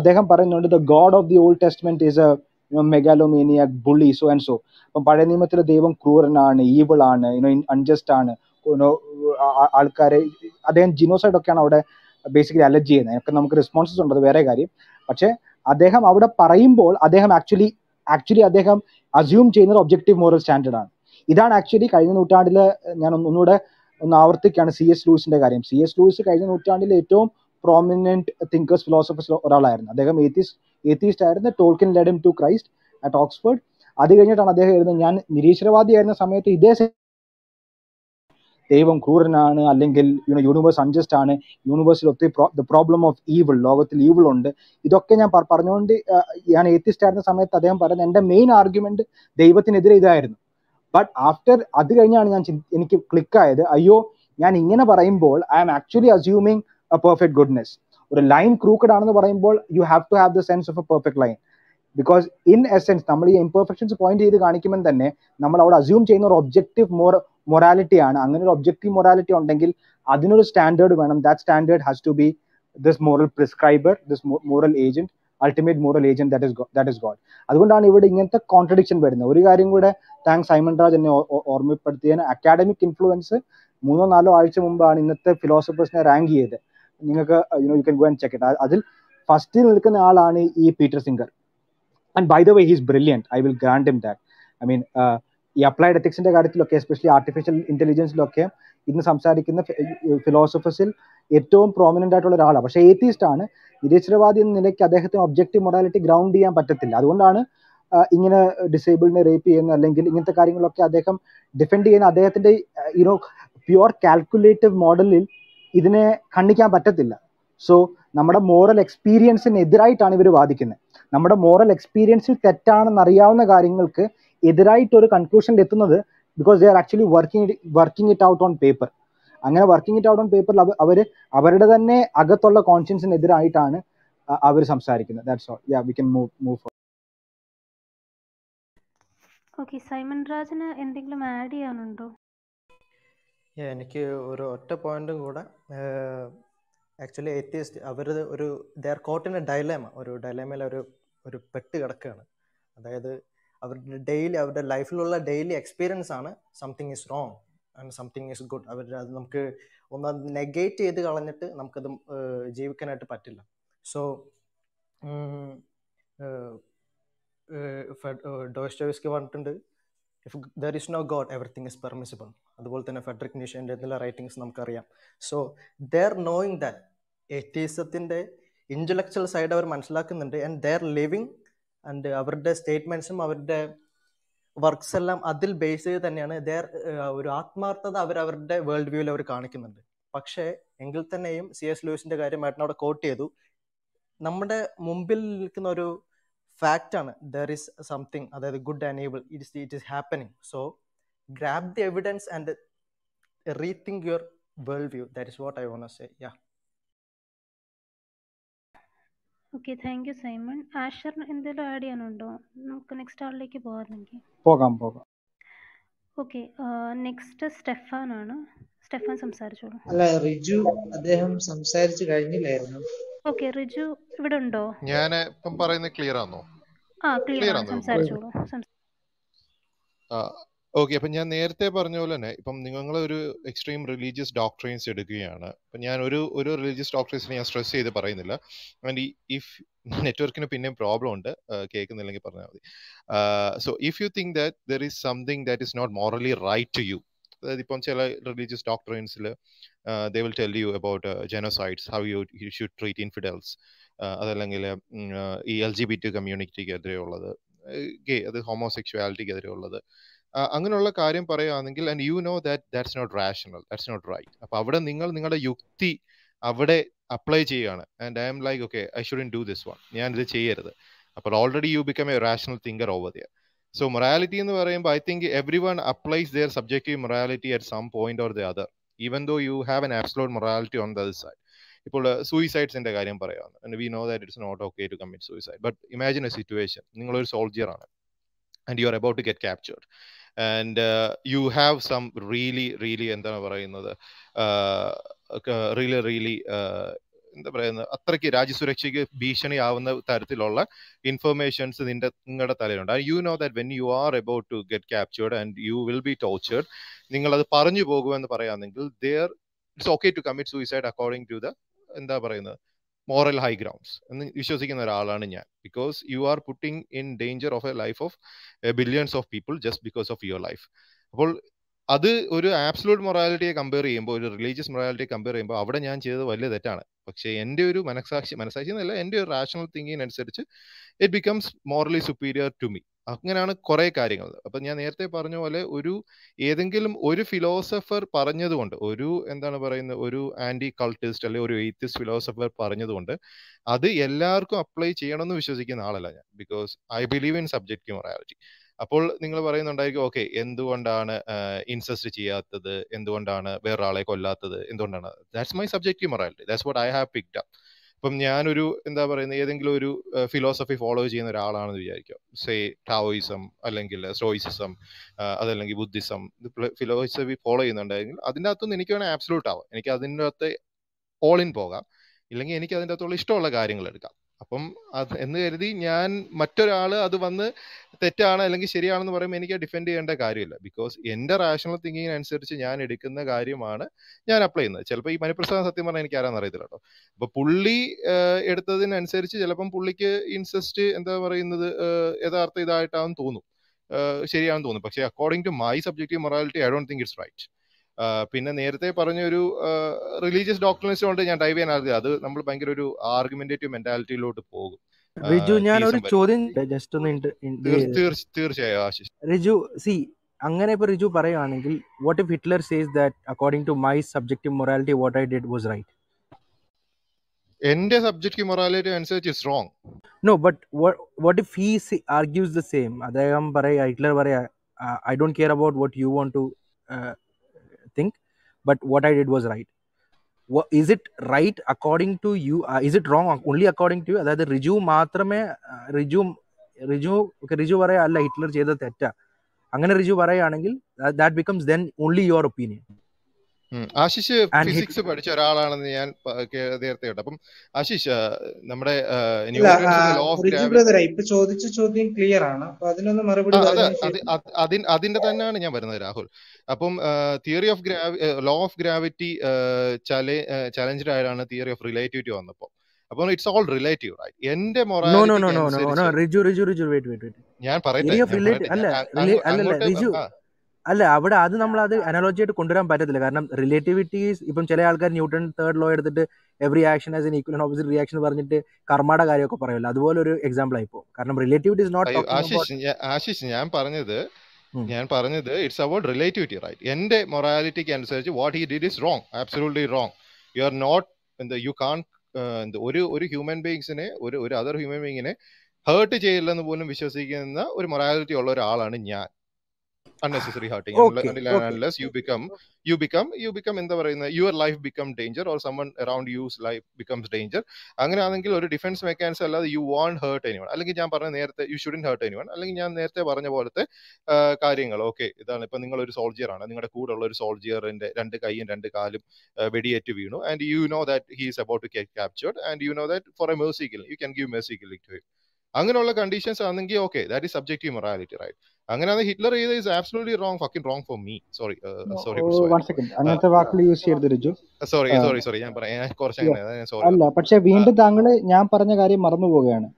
അദ്ദേഹം പറയുന്നുണ്ട് the God of the old testament is a megalomaniac bully so and so. അപ്പം പഴയ നിയമത്തിലെ ദൈവം ക്രൂരനാണ്, ഈവിൾ ആണ്, അൺജസ്റ്റ് ആണ്, ആൾക്കാരെ അദ്ദേഹം ജിനോസൈഡ് ഒക്കെയാണ് അവിടെ ബേസിക്കലി അലർജ് ചെയ്യുന്നത്. ഒക്കെ നമുക്ക് റെസ്പോൺസസ് ഉണ്ട്, അത് വേറെ കാര്യം. പക്ഷേ അദ്ദേഹം അവിടെ പറയുമ്പോൾ അദ്ദേഹം ആക്ച്വലി അദ്ദേഹം അസ്യൂം ചെയ്യുന്നത് ഒബ്ജക്റ്റീവ് മോറൽ സ്റ്റാൻഡേർഡ് ആണ്. ഇതാണ് ആക്ച്വലി കഴിഞ്ഞ നൂറ്റാണ്ടിൽ, ഞാൻ ഒന്നുകൂടെ ഒന്ന് ആവർത്തിക്കുകയാണ്, സി എസ് ലൂയിസിൻ്റെ കാര്യം. സി എസ് ലൂയിസ് കഴിഞ്ഞ നൂറ്റാണ്ടിൽ ഏറ്റവും prominent thinkers, philosophers ഒരാളായിരുന്നു. അദ്ദേഹം atheist ആയിരുന്നു. Tolkien led him to Christ at Oxford. അത് കഴിഞ്ഞിട്ടാണ് അദ്ദേഹം എഴുതുന്നത്, ഞാൻ നിരീശ്വരവാദിയായിരുന്ന സമയത്ത് ഇതേ ദൈവം ക്രൂരനാണ്, അല്ലെങ്കിൽ യൂണിവേഴ്സ് അൺജസ്റ്റ് ആണ്, യൂണിവേഴ്സിൽ ഒത്തിരി ദ പ്രോബ്ലം ഓഫ് ഈവിൾ, ലോകത്തിൽ ഈവിൾ ഉണ്ട്, ഇതൊക്കെ ഞാൻ പറഞ്ഞുകൊണ്ട് ഞാൻ ഏത്തിസ്റ്റ് ആയിരുന്ന സമയത്ത് അദ്ദേഹം പറയുന്നത് എൻ്റെ മെയിൻ ആർഗ്യുമെന്റ് ദൈവത്തിനെതിരെ ഇതായിരുന്നു. ബട്ട് ആഫ്റ്റർ അത് കഴിഞ്ഞാണ് എനിക്ക് ക്ലിക്കായത്, അയ്യോ ഞാൻ ഇങ്ങനെ പറയുമ്പോൾ I am actually assuming a perfect goodness. ഒരു ലൈൻ ക്രൂക്കഡ് ആണെന്ന് പറയുമ്പോൾ you have to have the sense of a perfect line, because in essence നമ്മൾ ഈ ഇംപെർഫെക്ഷൻസ് പോയിന്റ് ചെയ്ത് കാണിക്കുമ്പോൾ തന്നെ നമ്മൾ അവിടെ അസ്യൂം ചെയ്യുന്ന ഒരു ഒബ്ജക്റ്റീവ് മൊറാലിറ്റി ആണ്. അങ്ങനെ ഒരു ഒബ്ജക്റ്റീവ് മൊറാലിറ്റി ഉണ്ടെങ്കിൽ അതിനൊരു സ്റ്റാൻഡേർഡ് വേണം. That standard has to be this moral prescriber, this moral agent, ultimate moral agent, that is God. അതുകൊണ്ടാണ് ഇവിടെ ഇങ്ങനത്തെ കോൺട്രഡിക്ഷൻ വരുന്നത്. ഒരു കാര്യം കൂടെ താങ്ക്സ് സൈമൺ രാജ് എന്നെ ഓർമ്മപ്പെടുത്തിയതിന്, അക്കാഡമിക് ഇൻഫ്ലുവൻസ് 3-4 ആഴ്ച മുമ്പാണ് ഇന്നത്തെ ഫിലോസഫേഴ്സിനെ റാങ്ക് ചെയ്ത്, നിങ്ങൾക്ക് you can go and check it. അതിൽ ഫസ്റ്റിൽ നിൽക്കുന്ന ആളാണ് ഈ Peter Singer. And by the way, he's brilliant. I will grant him that. I mean, he applied ethics in the കാര്യത്തിലൊക്കെ, especially artificial intelligence-ലൊക്കെ ഇന്ന് സംസാരിക്കുന്ന philosophers-ൽ ഏറ്റവും prominent ആയിട്ടുള്ള ഒരാളാണ്. പക്ഷേ atheist ആണ്, നിരീശ്വരവാദി എന്ന നിലയ്ക്ക് അദ്ദേഹത്തിന് objective morality ground ചെയ്യാൻ പറ്റത്തില്ല. അതുകൊണ്ടാണ് ഇങ്ങനെ disabled-നെ rape ചെയ്യുന്ന, അല്ലെങ്കിൽ ഇങ്ങനത്തെ കാര്യങ്ങളൊക്കെ അദ്ദേഹം ഡിഫെൻഡ് ചെയ്യുന്ന അദ്ദേഹത്തിൻ്റെ pure calculative model-ൽ ഇതിനെ കണ്ണിക്കാൻ പറ്റത്തില്ല. So, നമ്മുടെ moral experience-നെതിരായിട്ടാണ് ഇവർ വാദിക്കുന്നത്. നമ്മുടെ മോറൽ എക്സ്പീരിയൻസിൽ തെറ്റാണെന്ന് അറിയാവുന്ന കാര്യങ്ങൾക്ക് എതിരായിട്ടൊരു കൺക്ലൂഷനിൽ എത്തുന്നത്, because they are actually working it out on paper. അങ്ങനെ വർക്കിംഗ് ഇറ്റ് ഔട്ട് ഓൺ പേപ്പറിൽ അവർ അവരുടെ തന്നെ അകത്തുള്ള കോൺഷ്യൻസിനെതിരായിട്ടാണ് അവർ സംസാരിക്കുന്നത്. That's all. Yeah, we can move forward. Okay, Simon രാജന് എന്തെങ്കിലും ആഡ് ചെയ്യാനുണ്ടോ? എനിക്ക് ഒരു ഒറ്റ പോയിന്റും കൂടെ. ആക്ച്വലി എത്തിയസ്റ്റ് അവർ ഒരു they are caught in a dilemma, ഒരു ഡൈലേമയിൽ ഒരു പെട്ട് കിടക്കുകയാണ്. അതായത് അവരുടെ അവരുടെ ലൈഫിലുള്ള ഡെയിലി എക്സ്പീരിയൻസ് ആണ് something is wrong and something is good. അവർ അത് നമുക്ക് ഒന്ന് നെഗേറ്റ് ചെയ്ത് കളഞ്ഞിട്ട് നമുക്കത് ജീവിക്കാനായിട്ട് പറ്റില്ല. സോ ഡോസ്റ്റോവ്സ്കി പറഞ്ഞിട്ടുണ്ട്, if there is no God everything is permissible. അതുപോലെ തന്നെ ഫ്രെഡറിക് നീഷൻ്റെ എന്തെല്ലാം റൈറ്റിങ്സ് നമുക്കറിയാം. So they are knowing that എത്തിസത്തിൻ്റെ ഇൻ്റലക്ച്വൽ സൈഡ് അവർ മനസ്സിലാക്കുന്നുണ്ട്. And they are living, and അവരുടെ സ്റ്റേറ്റ്മെൻറ്റ്സും അവരുടെ വർക്ക്സ് എല്ലാം അതിൽ ബേസ് ചെയ്ത് തന്നെയാണ്. ദേ ആർ ഒരു ആത്മാർത്ഥത അവരുടെ വേൾഡ് വ്യൂവിൽ അവർ കാണിക്കുന്നുണ്ട്. പക്ഷേ എങ്കിൽ തന്നെയും സി എസ് ലൂയിസിൻ്റെ കാര്യമായിട്ട് അവിടെ കോട്ട് ചെയ്തു, നമ്മുടെ മുമ്പിൽ നിൽക്കുന്ന ഒരു ഫാക്റ്റാണ് ദർ ഈസ് സംതിങ്, അതായത് good and evil, it is happening. So grab the evidence and rethink your worldview. That is what I want to say. Yeah. Okay, thank you, Simon. Asher, endelo add cheyanundo? Namaku next hour like povannenge pogam. Okay, next Stefan aanu. Stefan samsaricholu alla Riju adheham samsarichu kanilayirunnu. Okay, Riju ivide undo? Njan ippom parayunna clear aano? Clear aanu, samsaricholu. Okay, അപ്പം ഞാൻ നേരത്തെ പറഞ്ഞ പോലെ തന്നെ ഇപ്പം നിങ്ങളൊരു എക്സ്ട്രീം റിലീജിയസ് ഡോക്ട്രീൻസ് എടുക്കുകയാണ്. അപ്പം ഞാൻ ഒരു റിലീജിയസ് ഡോക്ട്രീൻസിനെ ഞാൻ സ്ട്രെസ് ചെയ്ത് പറയുന്നില്ല. ആൻഡ് ഇഫ് നെറ്റ്വർക്കിന് പിന്നെയും പ്രോബ്ലം ഉണ്ട്, കേൾക്കുന്നില്ലെങ്കിൽ പറഞ്ഞാൽ മതി. So if you think that there is something that is not morally right to you, അതായത് ഇപ്പം ചില റിലീജിയസ് ഡോക്ട്രീൻസിൽ they will tell you about genocides, how you should treat infidels, അതല്ലെങ്കിൽ ഈ LGBT കമ്മ്യൂണിറ്റിക്ക് എതിരെയുള്ളത്, ഗേ, അത് ഹോമോസെക്ച്വാലിറ്റിക്ക് എതിരെയുള്ളത്, അങ്ങനെയുള്ള കാര്യം പറയുകയാണെങ്കിൽ and you know that that's not rational, that's not right. അപ്പോൾ അവിടെ നിങ്ങളുടെ യുക്തി അവിടെ അപ്ലൈ ചെയ്യുകയാണ്. And I M like okay, I shouldn't do this one, ഞാനിത് ചെയ്യരുത്. അപ്പോൾ already you become a rational thinker over there. So morality എന്ന് പറയുമ്പോൾ I think every one applies their subjective morality at some point or the other, even though you have an absolute morality on the other side. ഇപ്പോൾ സൂയിസൈഡ്സിൻ്റെ കാര്യം പറയാവുന്നത്, and we know that it's not okay to commit suicide. But imagine a situation, നിങ്ങളൊരു സോൾജിയർ ആണ് and you are about to get captured and you have some really endana parayunnathu really endha parayunnathu athrake rajya surakshike bheeshani avuna tarathilulla informations ningada thalilund. You know that when you are about to get captured and you will be tortured, ningal adu paranju pogu ennu parayanengil there it's okay to commit suicide according to the endha parayunnathu moral high grounds എന്ന് വിശ്വസിക്കുന്ന ഒരാളാണ് ഞാൻ. Because you are putting in danger of a life of billions of people just because of your life. അപ്പോൾ അത് ഒരു ആബ്സലൂട്ട് മൊറാലിറ്റിയെ കമ്പയർ ചെയ്യുമ്പോൾ, ഒരു റിലീജിയസ് മൊറാലിറ്റിയെ കമ്പയർ ചെയ്യുമ്പോൾ അവിടെ ഞാൻ ചെയ്തത് വലിയ തെറ്റാണ്. പക്ഷേ എൻ്റെ ഒരു മനസാക്ഷി എന്നല്ല, എൻ്റെ ഒരു റാഷണൽ തിങ്കിങ്ങിനനുസരിച്ച് it becomes morally superior to me. അങ്ങനെയാണ് കുറെ കാര്യങ്ങൾ. അപ്പം ഞാൻ നേരത്തെ പറഞ്ഞ പോലെ ഒരു ഏതെങ്കിലും ഒരു ഫിലോസഫർ പറഞ്ഞതുകൊണ്ട്, ഒരു എന്താണ് പറയുന്നത്, ഒരു ആന്റി കൾട്ടിസ്റ്റ് അല്ലെങ്കിൽ ഒരു എയ്ത്തിസ്റ്റ് ഫിലോസഫർ പറഞ്ഞതുകൊണ്ട് അത് എല്ലാവർക്കും അപ്ലൈ ചെയ്യണമെന്ന് വിശ്വസിക്കുന്ന ആളല്ല ഞാൻ. Because I believe in subjective morality. അപ്പോൾ നിങ്ങൾ പറയുന്നുണ്ടായിരിക്കും, ഓക്കെ എന്തുകൊണ്ടാണ് ഇൻസസ്റ്റ് ചെയ്യാത്തത്, എന്തുകൊണ്ടാണ് വേറൊരാളെ കൊല്ലാത്തത്, എന്തുകൊണ്ടാണ്? That's my subjective morality, that's what I have picked up. ഇപ്പം ഞാനൊരു എന്താ പറയുന്നത് ഏതെങ്കിലും ഒരു ഫിലോസഫി ഫോളോ ചെയ്യുന്ന ഒരാളാണെന്ന് വിചാരിക്കുക, സേ ടാവോയിസം അല്ലെങ്കിൽ സ്റ്റോയിസിസം അതല്ലെങ്കിൽ ബുദ്ധിസം, ഫിലോസഫി ഫോളോ ചെയ്യുന്നുണ്ടെങ്കിൽ അതിൻ്റെ അകത്തുനിന്ന് എനിക്ക് വേണമെങ്കിൽ ആബ്സലൂട്ട് ആവാം, എനിക്ക് അതിൻ്റെ അകത്ത് ഓൾ ഇൻ പോകാം, ഇല്ലെങ്കിൽ എനിക്ക് അതിൻ്റെ അകത്തുള്ള ഇഷ്ടമുള്ള കാര്യങ്ങൾ എടുക്കാം. അപ്പം അത് എന്ന് കരുതി ഞാൻ മറ്റൊരാൾ അത് വന്ന് തെറ്റാണ് അല്ലെങ്കിൽ ശരിയാണെന്ന് പറയുമ്പോൾ എനിക്ക് ഡിഫെൻഡ് ചെയ്യേണ്ട കാര്യമില്ല. ബിക്കോസ് എൻ്റെ റാഷണൽ തിങ്കിങ്ങിനനുസരിച്ച് ഞാൻ എടുക്കുന്ന കാര്യമാണ് ഞാൻ അപ്ലൈ ചെയ്യുന്നത്. ചിലപ്പോൾ ഈ മനുപ്രസാദ് സത്യം പറഞ്ഞാൽ എനിക്ക് ആരാന്ന് അറിയത്തില്ല കേട്ടോ. അപ്പോൾ പുള്ളി എടുത്തതിനനുസരിച്ച് ചിലപ്പം പുള്ളിക്ക് ഇൻസസ്റ്റ് എന്താ പറയുന്നത് യഥാർത്ഥ ഇതായിട്ടാണെന്ന് തോന്നും, ശരിയാണെന്ന് തോന്നും. പക്ഷേ according to my subjective morality I don't think it's right. പിന്നെ നേരത്തെ പറഞ്ഞൊരു റിലീജിയസ് ഡോക്ട്രിനിസ്റ്റുകൊണ്ട് ഞാൻ ഡൈവ് ചെയ്യാൻ ആഗ്രഹിക്കുക, അത് നമ്മൾ ഭയങ്കര ഒരു ആർഗ്യുമെന്റേറ്റീവ് മെന്റാലിറ്റിയിലോട്ട് പോകും. റിജു, ഞാനൊരു ചോദ്യം ജസ്റ്റ് ഒന്ന്. തീർച്ചയായും ആശിഷ്. റിജു സി, അങ്ങനെ ഇപ്പൊ റിജു പറയുകയാണെങ്കിൽ, what if Hitler says that according to my subjective morality what I did was right? എന്റെ സബ്ജക്റ്റീവ് മൊറാലിറ്റി അനുസരിച്ച് it's wrong. No, but what if he argues the same? അദ്ദേഹം പറയാ, ഹിറ്റ്ലർ പറയാ, I don't care about what you want to think, but what I did was right. What, is it right according to you? Is it wrong only according to you? That is Riju മാത്രമേ Riju പറയാ അല്ല ഹിറ്റ്ലർ ചെയ്ത തെറ്റാ, അങ്ങനെ Riju പറയാണെങ്കിൽ that becomes then only your opinion. Ashish physics പഠിച്ച ഒരാളാണെന്ന് ഞാൻ നേരത്തെ കേട്ടു. അപ്പം ആശിഷ്, നമ്മുടെ അതിന്റെ തന്നെയാണ് ഞാൻ വരുന്നത് രാഹുൽ. അപ്പം theory of law of gravity challenged ആയതാണ് തിയറി ഓഫ് റിലേറ്റിവിറ്റി വന്നപ്പോൾ. അപ്പോൾ ഇറ്റ്സ് ഓൾ റിലേറ്റീവ് റൈറ്റ്. എന്റെ മൊറാലിറ്റി ഞാൻ പറയുന്നത് അല്ല, അവിടെ അത് നമ്മൾ അത് അനോളജി ആയിട്ട് കൊണ്ടുവരാൻ പറ്റത്തില്ല. കാരണം റിലേറ്റിവിറ്റീസ്, ഇപ്പം ചില ആൾക്കാർ ന്യൂട്ടൺ തേർഡ് ലോ എടുത്തിട്ട് every action has an equal and opposite reaction പറഞ്ഞിട്ട് കർമ്മയുടെ കാര്യമൊക്കെ പറയുമല്ലോ, അതുപോലെ ഒരു എക്സാമ്പിൾ ആയിപ്പോ. കാരണം റിലേറ്റിവിറ്റി ഇസ് നോട്ട് ആശിഷ്, ഞാൻ പറഞ്ഞത് ഇറ്റ്സ് അബൌട്ട് റിലേറ്റിവിറ്റി റൈറ്റ്. എന്റെ മൊറാലിറ്റിക്ക് അനുസരിച്ച് what he did is wrong, absolutely wrong. You are not you can ഒരു ഹ്യൂമൻ ബീയിങ്സിനെ ഒരു അതർ ഹ്യൂമൻ ബീയിങ്ങിനെ ഹേർട്ട് ചെയ്യില്ലെന്ന് പോലും വിശ്വസിക്കുന്ന ഒരു മൊറാലിറ്റി ഉള്ള ഒരാളാണ് ഞാൻ. Unnecessary hurting, okay, unless you become എന്താ പറയുന്നത്, your life become danger or someone around you's life becomes danger. അങ്ങനെയാണെങ്കിൽ ഒരു ഡിഫൻസ് മെക്കാനിസം അല്ലാതെ you won't hurt anyone. അല്ലെങ്കിൽ ഞാൻ പറഞ്ഞ നേരത്തെ you shouldn't hurt anyone. അല്ലെങ്കിൽ ഞാൻ നേരത്തെ പറഞ്ഞ പോലത്തെ കാര്യങ്ങൾ. ഓക്കെ, ഇതാണ് ഇപ്പൊ നിങ്ങളൊരു സോൾജിയർ ആണ്, നിങ്ങളുടെ കൂടെ ഉള്ള ഒരു സോൾജിയറിന്റെ രണ്ട് കൈയും രണ്ട് കാലും വെടിയേറ്റ് വീണു, and you know that he is about to get captured and you know that for a mercy killing you can give mercy killing to him. അങ്ങനെയുള്ള കണ്ടീഷൻസ് ആണെങ്കിൽ okay, that is subjective morality right. അങ്ങനെയാണ് ഹിറ്റ്ലർ ചെയ്ത is absolutely wrong, fucking wrong for me. Sorry, ഞാൻ പറയാം കുറച്ച്. പക്ഷെ വീണ്ടും താങ്കൾ ഞാൻ പറഞ്ഞ കാര്യം മറന്നു പോവുകയാണ്.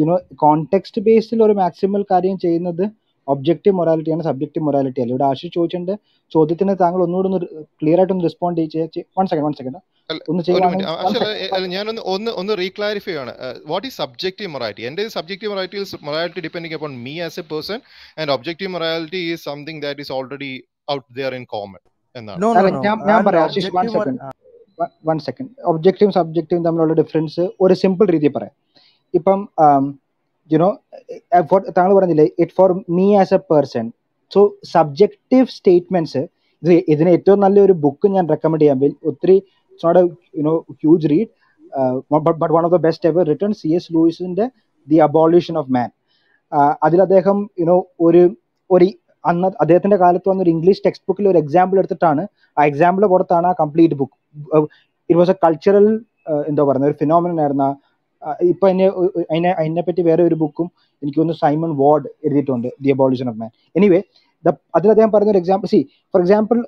യുനോ കോണ്ടെക്സ്റ്റ് ബേസ്ഡിൽ ഒരു മാക്സിമൽ കാര്യം ചെയ്യുന്നത് ഒബ്ജക്റ്റീവ് മൊറാലിറ്റിയാണ്, സബ്ജക്റ്റീവ് മൊറാലിറ്റി അല്ല. ഇവിടെ ആശിഷ് ചോദിച്ചിട്ടുണ്ട് ചോദ്യത്തിന് താങ്കൾ ഒന്നുകൂടി ഒന്ന് ക്ലിയർ ആയിട്ടൊന്ന് റെസ്പോണ്ട് ചെയ്ത്. വൺ സെക്കൻഡ് ഒന്ന് റീക്ലാരിഫൈ ആണ്. What is subjective morality? എൻ്റെ subjective morality is morality depending upon me as a person, and objective morality is something that is already out there in common എന്നാണ്. വൺ സെക്കൻഡ്, ഒബ്ജക്റ്റീവും സബ്ജക്റ്റീവും തമ്മിലുള്ള ഡിഫറൻസ് ഒരു സിമ്പിൾ രീതിയിൽ പറയാം. ഇപ്പം താങ്കൾ പറഞ്ഞില്ലേ it for me as a person. So subjective statements, ഇതിന് ഏറ്റവും നല്ലൊരു ബുക്ക് ഞാൻ റെക്കമെൻഡ് ചെയ്യാൻ പറ്റും. ഒത്തിരി it's not a huge read, but one of the best ever written, C.S. Lewis in the Abolition of Man. Adil adeham oru anna adehathinte kaalathu vanna oru English textbook il oru example eduthittaan aa example porthana aa complete book. It was a cultural endha parana oru phenomenon airna. Ipo ayine patti vera oru bookum enikku onnu Simon Ward edithittunde, The Abolition of Man. Anyway, adil adeham parana oru example, see for example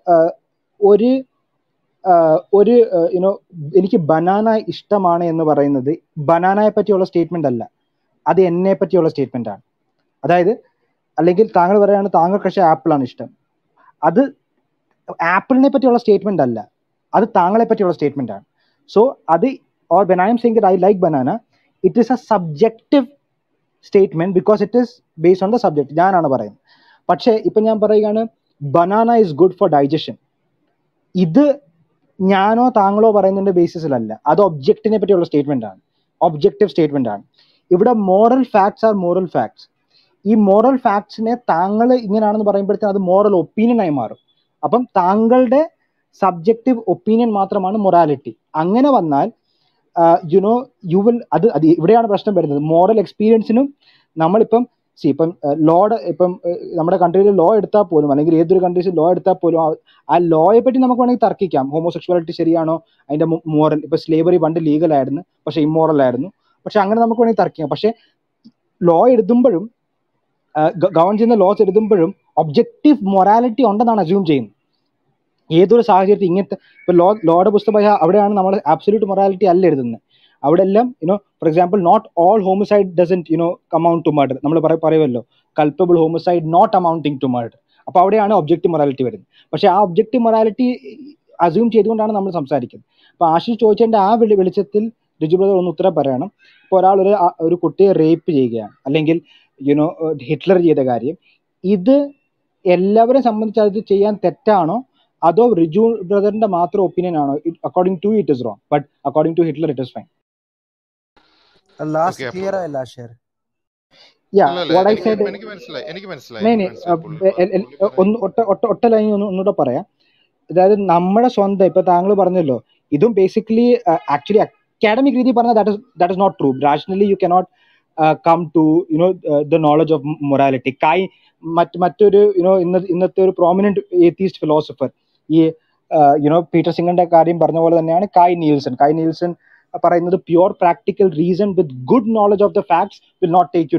ഒരു എനിക്ക് ബനാന ഇഷ്ടമാണ് എന്ന് പറയുന്നത് ബനാനയെ പറ്റിയുള്ള സ്റ്റേറ്റ്മെന്റ് അല്ല, അത് എന്നെ പറ്റിയുള്ള സ്റ്റേറ്റ്മെന്റ് ആണ്. അതായത്, അല്ലെങ്കിൽ താങ്കൾ പറയുകയാണ് താങ്കൾക്ക് പക്ഷേ ആപ്പിളാണ് ഇഷ്ടം, അത് ആപ്പിളിനെ പറ്റിയുള്ള സ്റ്റേറ്റ്മെന്റ് അല്ല, അത് താങ്കളെ പറ്റിയുള്ള സ്റ്റേറ്റ്മെന്റ് ആണ്. So Adi, or when I am saying that I like banana, it is a subjective statement because it is based on the subject. Pakshe, ipo njan parayana, banana is good for digestion. Idu ഞാനോ താങ്കളോ പറയുന്നതിന്റെ ബേസിസിലല്ല, അത് ഒബ്ജക്റ്റിനെ പറ്റിയുള്ള സ്റ്റേറ്റ്മെന്റ് ആണ്, ഒബ്ജക്റ്റീവ് സ്റ്റേറ്റ്മെന്റ് ആണ്. ഇവിടെ moral facts are moral facts. ഈ മോറൽ ഫാക്ട്സിനെ താങ്കൾ ഇങ്ങനെയാണെന്ന് പറയുമ്പോഴത്തേക്കും അത് മോറൽ ഒപ്പീനിയനായി മാറും. അപ്പം താങ്കളുടെ സബ്ജക്റ്റീവ് ഒപ്പീനിയൻ മാത്രമാണ് മൊറാലിറ്റി. അങ്ങനെ വന്നാൽ യുനോ യു വിൽ അത് ഇവിടെയാണ് പ്രശ്നം വരുന്നത്. മോറൽ എക്സ്പീരിയൻസിനും നമ്മളിപ്പം ഇപ്പം ലോയുടെ ഇപ്പം നമ്മുടെ കൺട്രിയിൽ ലോ എടുത്താൽ പോലും അല്ലെങ്കിൽ ഏതൊരു കൺട്രീസിൽ ലോ എടുത്താൽ പോലും ആ ലോയെ പറ്റി നമുക്ക് വേണമെങ്കിൽ തർക്കിക്കാം. ഹോമോസെക്ച്വാലിറ്റി ശരിയാണോ, അതിൻ്റെ മോറൽ, ഇപ്പം സ്ലേവറി പണ്ട് ലീഗലായിരുന്നു പക്ഷെ ഇമ്മോറൽ ആയിരുന്നു, പക്ഷെ അങ്ങനെ നമുക്ക് വേണമെങ്കിൽ തർക്കിക്കാം. പക്ഷെ ലോ എഴുതുമ്പോഴും ഗവൺ ചെയ്യുന്ന ലോസ് എഴുതുമ്പോഴും ഒബ്ജക്റ്റീവ് മൊറാലിറ്റി ഉണ്ടെന്നാണ് അസ്യൂം ചെയ്യുന്നത്. ഏതൊരു സാഹചര്യത്തിൽ ഇങ്ങനത്തെ ഇപ്പം ലോയുടെ പുസ്തകം അവിടെയാണ് നമ്മൾ ആബ്സല്യൂട്ട് മൊറാലിറ്റി അല്ല എഴുതുന്നത്. അവിടെ എല്ലാം you know for example not all homicide doesn't you know amount to murder, നമ്മൾ പറയുമല്ലോ culpable homicide not amounting to murder. അപ്പോൾ അവിടെയാണ് ഒബ്ജക്റ്റീവ് മൊറാലിറ്റി വരുന്നത്. പക്ഷേ ആ ഒബ്ജക്റ്റീവ് മൊറാലിറ്റി അസ്യൂം ചെയ്തുകൊണ്ടാണ് നമ്മൾ സംസാരിക്കുന്നത്. അപ്പോൾ ആശിഷ് ചോദിച്ചതിൻ്റെ ആ വെളിച്ചത്തിൽ റിജു ബ്രദർ ഒന്ന് ഉത്തരം പറയണം. ഇപ്പോൾ ഒരാൾ ഒരു കുട്ടിയെ റേപ്പ് ചെയ്യുകയാണ് അല്ലെങ്കിൽ യുനോ ഹിറ്റ്ലർ ചെയ്ത കാര്യം, ഇത് എല്ലാവരെ സംബന്ധിച്ച് അത് ചെയ്യാൻ തെറ്റാണോ അതോ റിജു ബ്രദറിൻ്റെ മാത്രം ഒപ്പീനിയൻ ആണോ? According to it is wrong but according to Hitler it is fine. ഒറ്റ ലൈൻ ഒന്നുകൂടെ പറയാം. അതായത് നമ്മുടെ സ്വന്തം, ഇപ്പൊ താങ്കൾ പറഞ്ഞല്ലോ, ഇതും ബേസിക്കലി ആക്ച്വലി അക്കാഡമിക് രീതി പറഞ്ഞാൽ that is not true. Rationally you cannot come to you know the knowledge of morality. മറ്റൊരു യുനോ ഇന്നത്തെ ഒരു പ്രോമിനന്റ് ഏത്തീസ്റ്റ് ഫിലോസഫർ ഈ യുനോ പീറ്റർ സിംഗറിന്റെ കാര്യം പറഞ്ഞ പോലെ തന്നെയാണ് കായ് നീൽസൺ പറയുന്നത് pure practical reason with good knowledge of the facts will not take you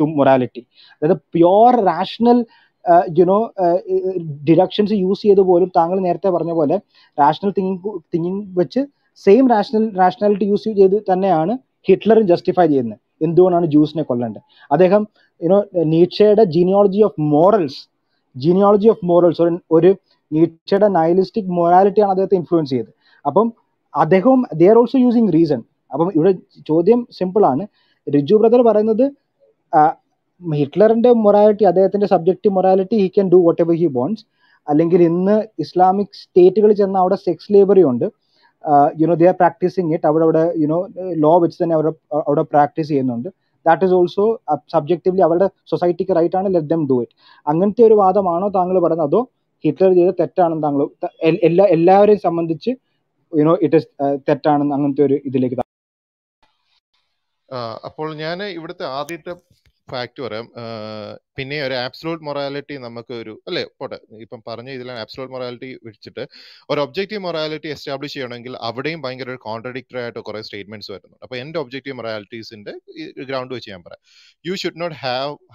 to morality. അതായത് pure rational you know deductions use ചെയ്ത് പോലും താങ്കൾ നേരത്തെ പറഞ്ഞ പോലെ റാഷണൽ തിങ്കിങ് വെച്ച് സെയിം റാഷണാലിറ്റി യൂസ് ചെയ്ത് തന്നെയാണ് ഹിറ്റ്ലറും ജസ്റ്റിഫൈ ചെയ്യുന്നത് എന്തുകൊണ്ടാണ് ജൂസിനെ കൊല്ലേണ്ടത്. അദ്ദേഹം യുനോ നീച്ചയുടെ ജീനിയോളജി ഓഫ് മോറൽസ് ഒരു നീച്ചയുടെ നയലിസ്റ്റിക് മൊറാലിറ്റിയാണ് അദ്ദേഹത്തെ ഇൻഫ്ലുവൻസ് ചെയ്തത്. അപ്പം അദ്ദേഹവും they are also using reason. അപ്പം ഇവിടെ ചോദ്യം സിമ്പിളാണ്. റിജു ബ്രദർ പറയുന്നത് ഹിറ്റ്ലറിന്റെ മൊറാലിറ്റി, അദ്ദേഹത്തിന്റെ subjective morality, he can do whatever he wants. അല്ലെങ്കിൽ ഇന്ന് ഇസ്ലാമിക് സ്റ്റേറ്റുകളിൽ ചെന്ന അവിടെ സെക്സ് ലേബറി ഉണ്ട്, you know they are practising it. അവിടെ യുനോ ലോ വെച്ച് തന്നെ അവിടെ പ്രാക്ടീസ് ചെയ്യുന്നുണ്ട്. ദാറ്റ് ഈസ് ഓൾസോ സബ്ജക്റ്റീവ്ലി അവരുടെ സൊസൈറ്റിക്ക് റൈറ്റ് ആണ്, ലെറ്റ് ദം ഡു ഇറ്റ്. അങ്ങനത്തെ ഒരു വാദമാണോ താങ്കൾ പറയുന്നത് അതോ ഹിറ്റ്ലർ ചെയ്ത തെറ്റാണെന്ന് താങ്കൾ എല്ലാവരെയും സംബന്ധിച്ച് യുനോ ഇറ്റ് ഇസ് തെറ്റാണെന്ന് അങ്ങനത്തെ ഒരു ഇതിലേക്ക്? അപ്പോൾ ഞാൻ ഇവിടുത്തെ ആദ്യത്തെ ഫാക്ട് പറയാം. പിന്നെ ഒരു ആബ്സലൂട്ട് മൊറാലിറ്റി നമുക്ക് ഒരു അല്ലേ പോട്ടെ ഇപ്പം പറഞ്ഞ ഇതിലാണ് ആബ്സലൂട്ട് മൊറാലിറ്റി വെച്ചിട്ട് ഒരു ഒബ്ജക്റ്റീവ് മൊറാലിറ്റി എസ്റ്റാബ്ലിഷ് ചെയ്യണമെങ്കിൽ അവിടെയും ഭയങ്കര ഒരു കോൺട്രഡിക്ടറി ആയിട്ട് കുറേ സ്റ്റേറ്റ്മെന്റ്സ് വരുന്നുണ്ട്. അപ്പോൾ എൻ്റെ ഒബ്ജക്റ്റീവ് മൊറാലിറ്റീസിൻ്റെ ഗ്രൗണ്ട് വെച്ച് ഞാൻ പറയാം. You should not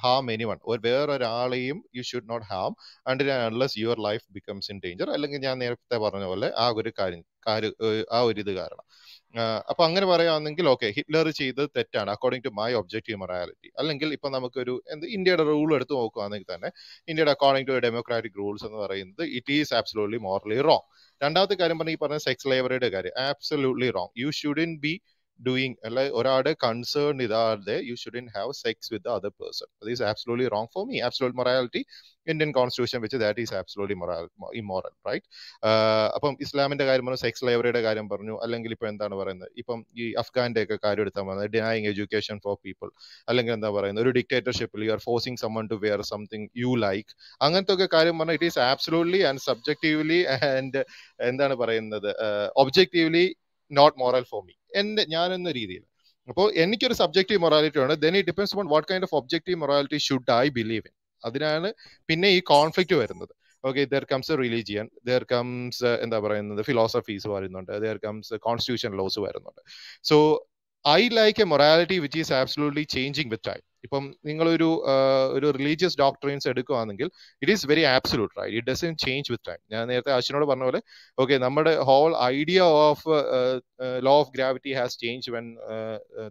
harm anyone, ഒരു വേറൊരാളെയും you should not harm and unless your life becomes in danger. അല്ലെങ്കിൽ ഞാൻ നേരത്തെ പറഞ്ഞ പോലെ ആ ഒരു ആ ഒരു ഇത് കാരണം അപ്പൊ അങ്ങനെ പറയുകയാണെങ്കിൽ ഓക്കെ ഹിറ്റ്ലർ ചെയ്തത് തെറ്റാണ് according to my objective morality. അല്ലെങ്കിൽ ഇപ്പൊ നമുക്കൊരു ഇന്ത്യയുടെ റൂൾ എടുത്ത് നോക്കുകയാണെങ്കിൽ തന്നെ ഇന്ത്യയുടെ അക്കോർഡിംഗ് ടു ഡെമോക്രാറ്റിക് റൂൾസ് എന്ന് പറയുന്നത് it is absolutely morally wrong. രണ്ടാമത്തെ കാര്യം പറഞ്ഞാൽ ഈ പറഞ്ഞ സെക്സ് ലേബറിയുടെ കാര്യം absolutely wrong. You shouldn't be doing അല്ലെ ഒരാളുടെ കൺസേൺ ഇതാതെ you shouldn't have sex with the other person. അത് is absolutely wrong for me. Absolute morality Indian constitution വെച്ച് that is absolutely immoral, right? അപ്പം ഇസ്ലാമിന്റെ കാര്യം പറഞ്ഞു, സെക്സ് ലേബറിയുടെ കാര്യം പറഞ്ഞു. അല്ലെങ്കിൽ ഇപ്പൊ എന്താണ് പറയുന്നത്, ഇപ്പം ഈ അഫ്ഗാന്റെ ഒക്കെ കാര്യം എടുത്താൽ പറഞ്ഞത് ഡിനൈയിങ് എഡ്യൂക്കേഷൻ ഫോർ പീപ്പിൾ. അല്ലെങ്കിൽ എന്താ പറയുന്നത്, ഒരു ഡിക്റ്റേറ്റർഷിപ്പിൽ you are forcing someone to wear something you like. അങ്ങനത്തെ ഒക്കെ കാര്യം പറഞ്ഞാൽ it is absolutely and subjectively and എന്താണ് പറയുന്നത് objectively not moral for me, എന്റെ ഞാനെന്ന രീതിയിൽ. അപ്പോൾ എനിക്കൊരു സബ്ജക്റ്റീവ് മൊറാലിറ്റി ആണ്. Then it depends on what kind of objective morality should I believe in. അതിനാണ് പിന്നെ ഈ കോൺഫ്ലിക്റ്റ് വരുന്നത്. Okay, there comes religion, there comes എന്താ പറയുന്നത് ഫിലോസഫീസ് വരുന്നുണ്ട്, ദർ കംസ് കോൺസ്റ്റിറ്റ്യൂഷൻ ലോസ് വരുന്നുണ്ട്. So I like a morality which is absolutely changing with time. ഇപ്പം നിങ്ങളൊരു ഒരു റിലീജിയസ് ഡോക്ട്രീൻസ് എടുക്കുകയാണെങ്കിൽ it is very absolute, right? It doesn't change with time. ഞാൻ നേരത്തെ അശ്വിനോട് പറഞ്ഞ പോലെ ഓക്കെ നമ്മുടെ whole idea of law of gravity has change when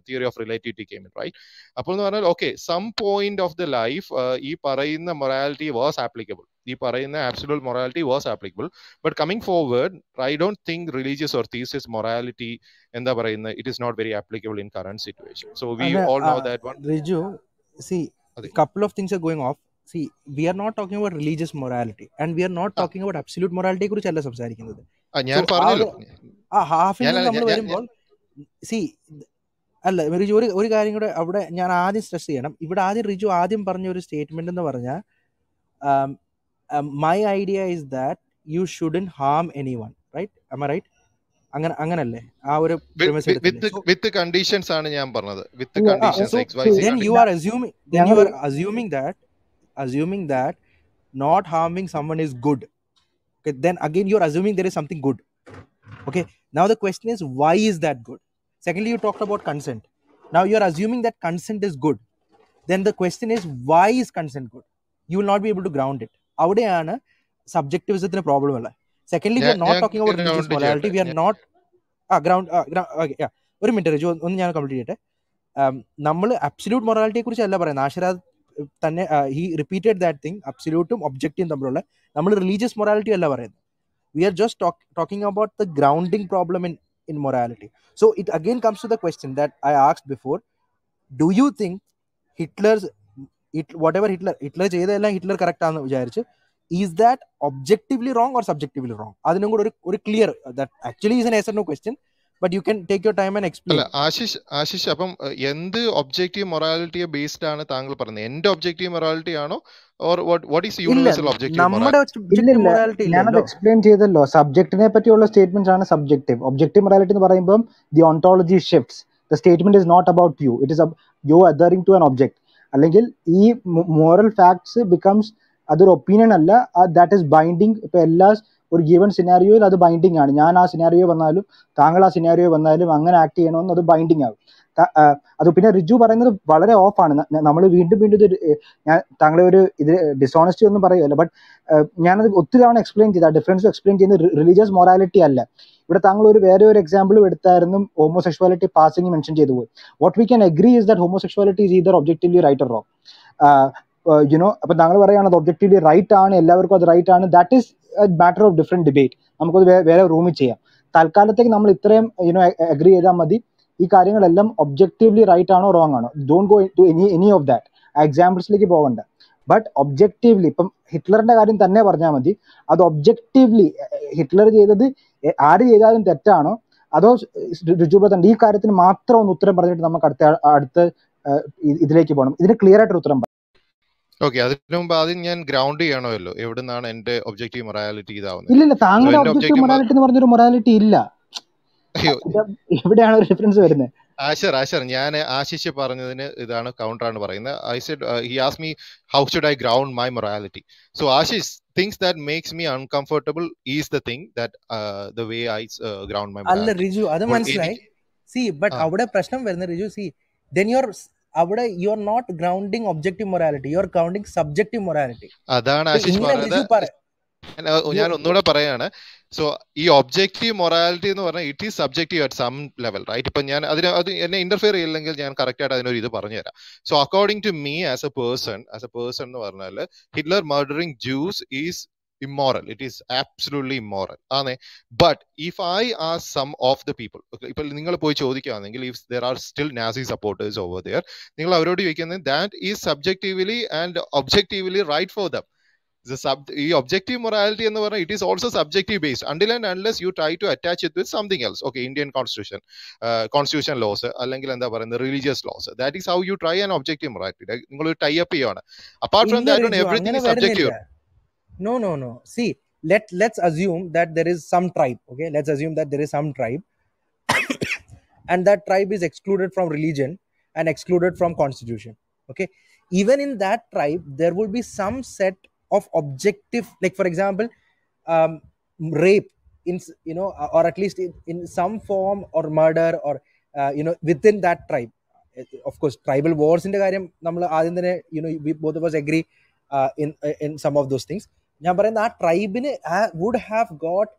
theory of relativity came in, right? അപ്പോൾ എന്ന് പറഞ്ഞാൽ okay some point of the life ഈ പറയുന്ന മൊറാലിറ്റി വാസ് ആപ്ലിക്കബിൾ. ഈ പറയുന്ന absolute morality was applicable. But coming forward I don't think religious or thesis morality എന്താ പറയുന്നത്, it is not very applicable in current situation. So we all know that one. Riju, see, a couple of things are going off. See, we are not talking about religious morality and we are not talking about absolute morality kudu alla samsarikkunnathu. Njan parnallo half in nammal varumbol see alla Riju oru karyam kude avade njan aadham stress cheyanam. Ivide aadham Riju aadham parnja oru statement ennu parnja my idea is that you shouldn't harm anyone, right? Am I right? അങ്ങനെ അങ്ങനല്ലേ ആ ഒരു പ്രിമിസ് എടുത്തിട്ട് വിത്ത് കണ്ടീഷൻസ് ആണ് ഞാൻ പറഞ്ഞത്. With conditions X Y Z. You are assuming that not harming someone is good. Okay, then again you are assuming there is something good. Okay, now the question is, why is that good? Secondly, you talked about consent. Now you are assuming that consent is good. Then the question is, why is consent good? You will not be able to ground it. Avadeyana subjectivism's problem alla. Secondly, we are not talking about religious morality. We are not ground yeah. One minute Raju, ഒന്ന് ഞാൻ കംപ്ലീറ്റ് ചെയ്യട്ടെ. നമ്മൾ അബ്സല്യൂട്ട് മൊറാലിറ്റിയെ കുറിച്ച് അല്ല പറയുന്നത്. ആശിർവാദ് തന്നെ ഹി റിപ്പീറ്റഡ് ദാറ്റ് തിങ്. അബ്സല്യൂട്ടും ഒബ്ജക്റ്റും തമ്മിലുള്ള നമ്മൾ റിലീജിയസ് മൊറാലിറ്റി അല്ല പറയുന്നത്. We are just talking about the grounding problem in in morality. So it again comes to the question that I asked before. Do you think Hitler ചെയ്തതെല്ലാം ഹിറ്റ്ലർ കറക്റ്റ് ആണെന്ന് വിചാരിച്ച് is that objectively wrong or subjectively wrong? Adinum kudu oru clear that actually is an yes or no question, but you can take your time and explain. Ashish appam end objective morality based aanu thangal parane? End objective morality aano or what is universal objective morality? Nammada morality nanu explain cheyadallo. Subject ne patti ulla statements aanu subjective. Objective morality nu parayumbom the ontology shifts. The statement is not about you, it is you adhering to an object. Allengil ee moral facts becomes അതൊരു ഒപ്പീനിയൻ അല്ല, ദാറ്റ് ഈസ് ബൈൻഡിങ്. ഇപ്പം എല്ലാ ഒരു ഗിവൺ സിനാരിയോയിൽ അത് ബൈൻഡിങ് ആണ്. ഞാൻ ആ സിനാരിയോ വന്നാലും താങ്കൾ ആ സിനാരിയോ വന്നാലും അങ്ങനെ ആക്ട് ചെയ്യണമെന്ന് അത് ബൈൻഡിങ് ആകും. അത് പിന്നെ റിജു പറയുന്നത് വളരെ ഓഫാണ്. നമ്മൾ വീണ്ടും ഇത് ഞാൻ താങ്കളെ ഒരു ഇത് ഡിസോണസ്റ്റി ഒന്നും പറയുമല്ലോ, ബട്ട് ഞാനത് ഒത്തിരി തവണ എക്സ്പ്ലെയിൻ ചെയ്ത് ആ ഡിഫറൻസ് എക്സ്പ്ലെയിൻ ചെയ്യുന്നത് റിലീജിയസ് മൊറാലിറ്റി അല്ല. ഇവിടെ താങ്കൾ ഒരു വേറെ ഒരു എക്സാമ്പിളും എടുത്തായിരുന്നു, ഹോമോസെക്ഷ്വാലിറ്റി പാസിംഗ് മെൻഷൻ ചെയ്തു പോയി. What we can agree is that homosexuality is either objectively right or wrong. You know അപ്പം താങ്കൾ പറയുകയാണ് അത് ഒബ്ജക്റ്റീവ്ലി റൈറ്റ് ആണ്, എല്ലാവർക്കും അത് റൈറ്റ് ആണ്. That is a matter of different debate. നമുക്കത് വേറെ റൂമിൽ ചെയ്യാം. തൽക്കാലത്തേക്ക് നമ്മൾ ഇത്രയും യുനോ അഗ്രി ചെയ്താൽ മതി. ഈ കാര്യങ്ങളെല്ലാം ഒബ്ജക്റ്റീവ്ലി റൈറ്റ് ആണോ റോങ് ആണോ, don't go to any of that. ആ എക്സാമ്പിൾസിലേക്ക് പോകണ്ട. ബട്ട് ഒബ്ജക്റ്റീവ്ലി ഇപ്പം ഹിറ്റ്ലറിൻ്റെ കാര്യം തന്നെ പറഞ്ഞാൽ മതി. അത് ഒബ്ജക്റ്റീവ്ലി ഹിറ്റ്ലർ ചെയ്തത് ആര് ചെയ്താലും തെറ്റാണോ അതോ രുചിപ്പെടുത്തണ്ട, ഈ കാര്യത്തിന് മാത്രം ഒന്ന് ഉത്തരം പറഞ്ഞിട്ട് നമുക്ക് അടുത്ത ഇതിലേക്ക് പോകണം. ഇതിന് ക്ലിയർ ആയിട്ടൊരു ഉത്തരം. ഓക്കെ, അതിനു മുമ്പ് ആദ്യം ഞാൻ ഗ്രൗണ്ട് ചെയ്യണമല്ലോ, എവിടെ നിന്നാണ് എന്റെ ഒബ്ജക്റ്റീവ് മൊറാലിറ്റി ഇതാവുന്നത്. ഇല്ല, താങ്കളുടെ ഒബ്ജക്റ്റീവ് മൊറാലിറ്റി എന്ന് പറഞ്ഞൊരു മൊറാലിറ്റി ഇല്ല. എവിടെയാണ് ഡിഫറൻസ് വരുന്നത്? ആശർ ഞാൻ ആശിഷ് പറഞ്ഞതിന് ഇതാണ് കൗണ്ടറാണ് പറയുന്നത്. I said he asked me how should I ground my morality. So Ashish, things that makes me uncomfortable is the thing that the way I ground my morality. അല്ല റിജു, അത് മനസ്സിലായി. സി ബട്ട് അവിടെ പ്രശ്നം വരുന്നത് റിജു, സി ദെൻ യുവർ അവിടെ you are not grounding objective morality, you are grounding subjective morality. അതാണ് ആശിഷ് പറയുന്നത്. ഞാൻ ഒന്നുകൂടെ പറയാണ്. സോ ഈ ഒബ്ജക്റ്റീവ് മൊറാലിറ്റി എന്ന് പറഞ്ഞാൽ it is subjective at some level, right? ഇപ്പം ഞാൻ അത് എന്നെ ഇന്റർഫിയർ ചെയ്യില്ലെങ്കിൽ ഞാൻ കറക്റ്റ് ആയിട്ട് അതിനൊരു ഇത് പറഞ്ഞു തരാം. So according to me as a person എന്ന് പറഞ്ഞാൽ Hitler murdering Jews is immoral. It is absolutely immoral, right? But if I ask some of the people, okay, if ningal poi chodikkanengil, if there are still Nazi supporters over there, ningal avarodu vekkana that is subjectively and objectively right for them. The objective morality ennu parna it is also subjective based until and unless you try to attach it with something else. Okay, Indian constitution laws allengil endha parayna religious laws, that is how you try an objective morality. Ningal tie up cheyana. Apart from that, everything is subjective. No. See, let's assume that there is some tribe. Okay, let's assume that there is some tribe, and that tribe is excluded from religion and excluded from constitution. Okay, even in that tribe, there will be some set of objective, like for example, rape, in you know, or at least in some form, or murder, or you know, within that tribe. Of course, tribal wars in the karyam, nammal aadham thane, you know, we both of us agree in some of those things. ഞാൻ പറയുന്നത് ആ ട്രൈബിന് would have got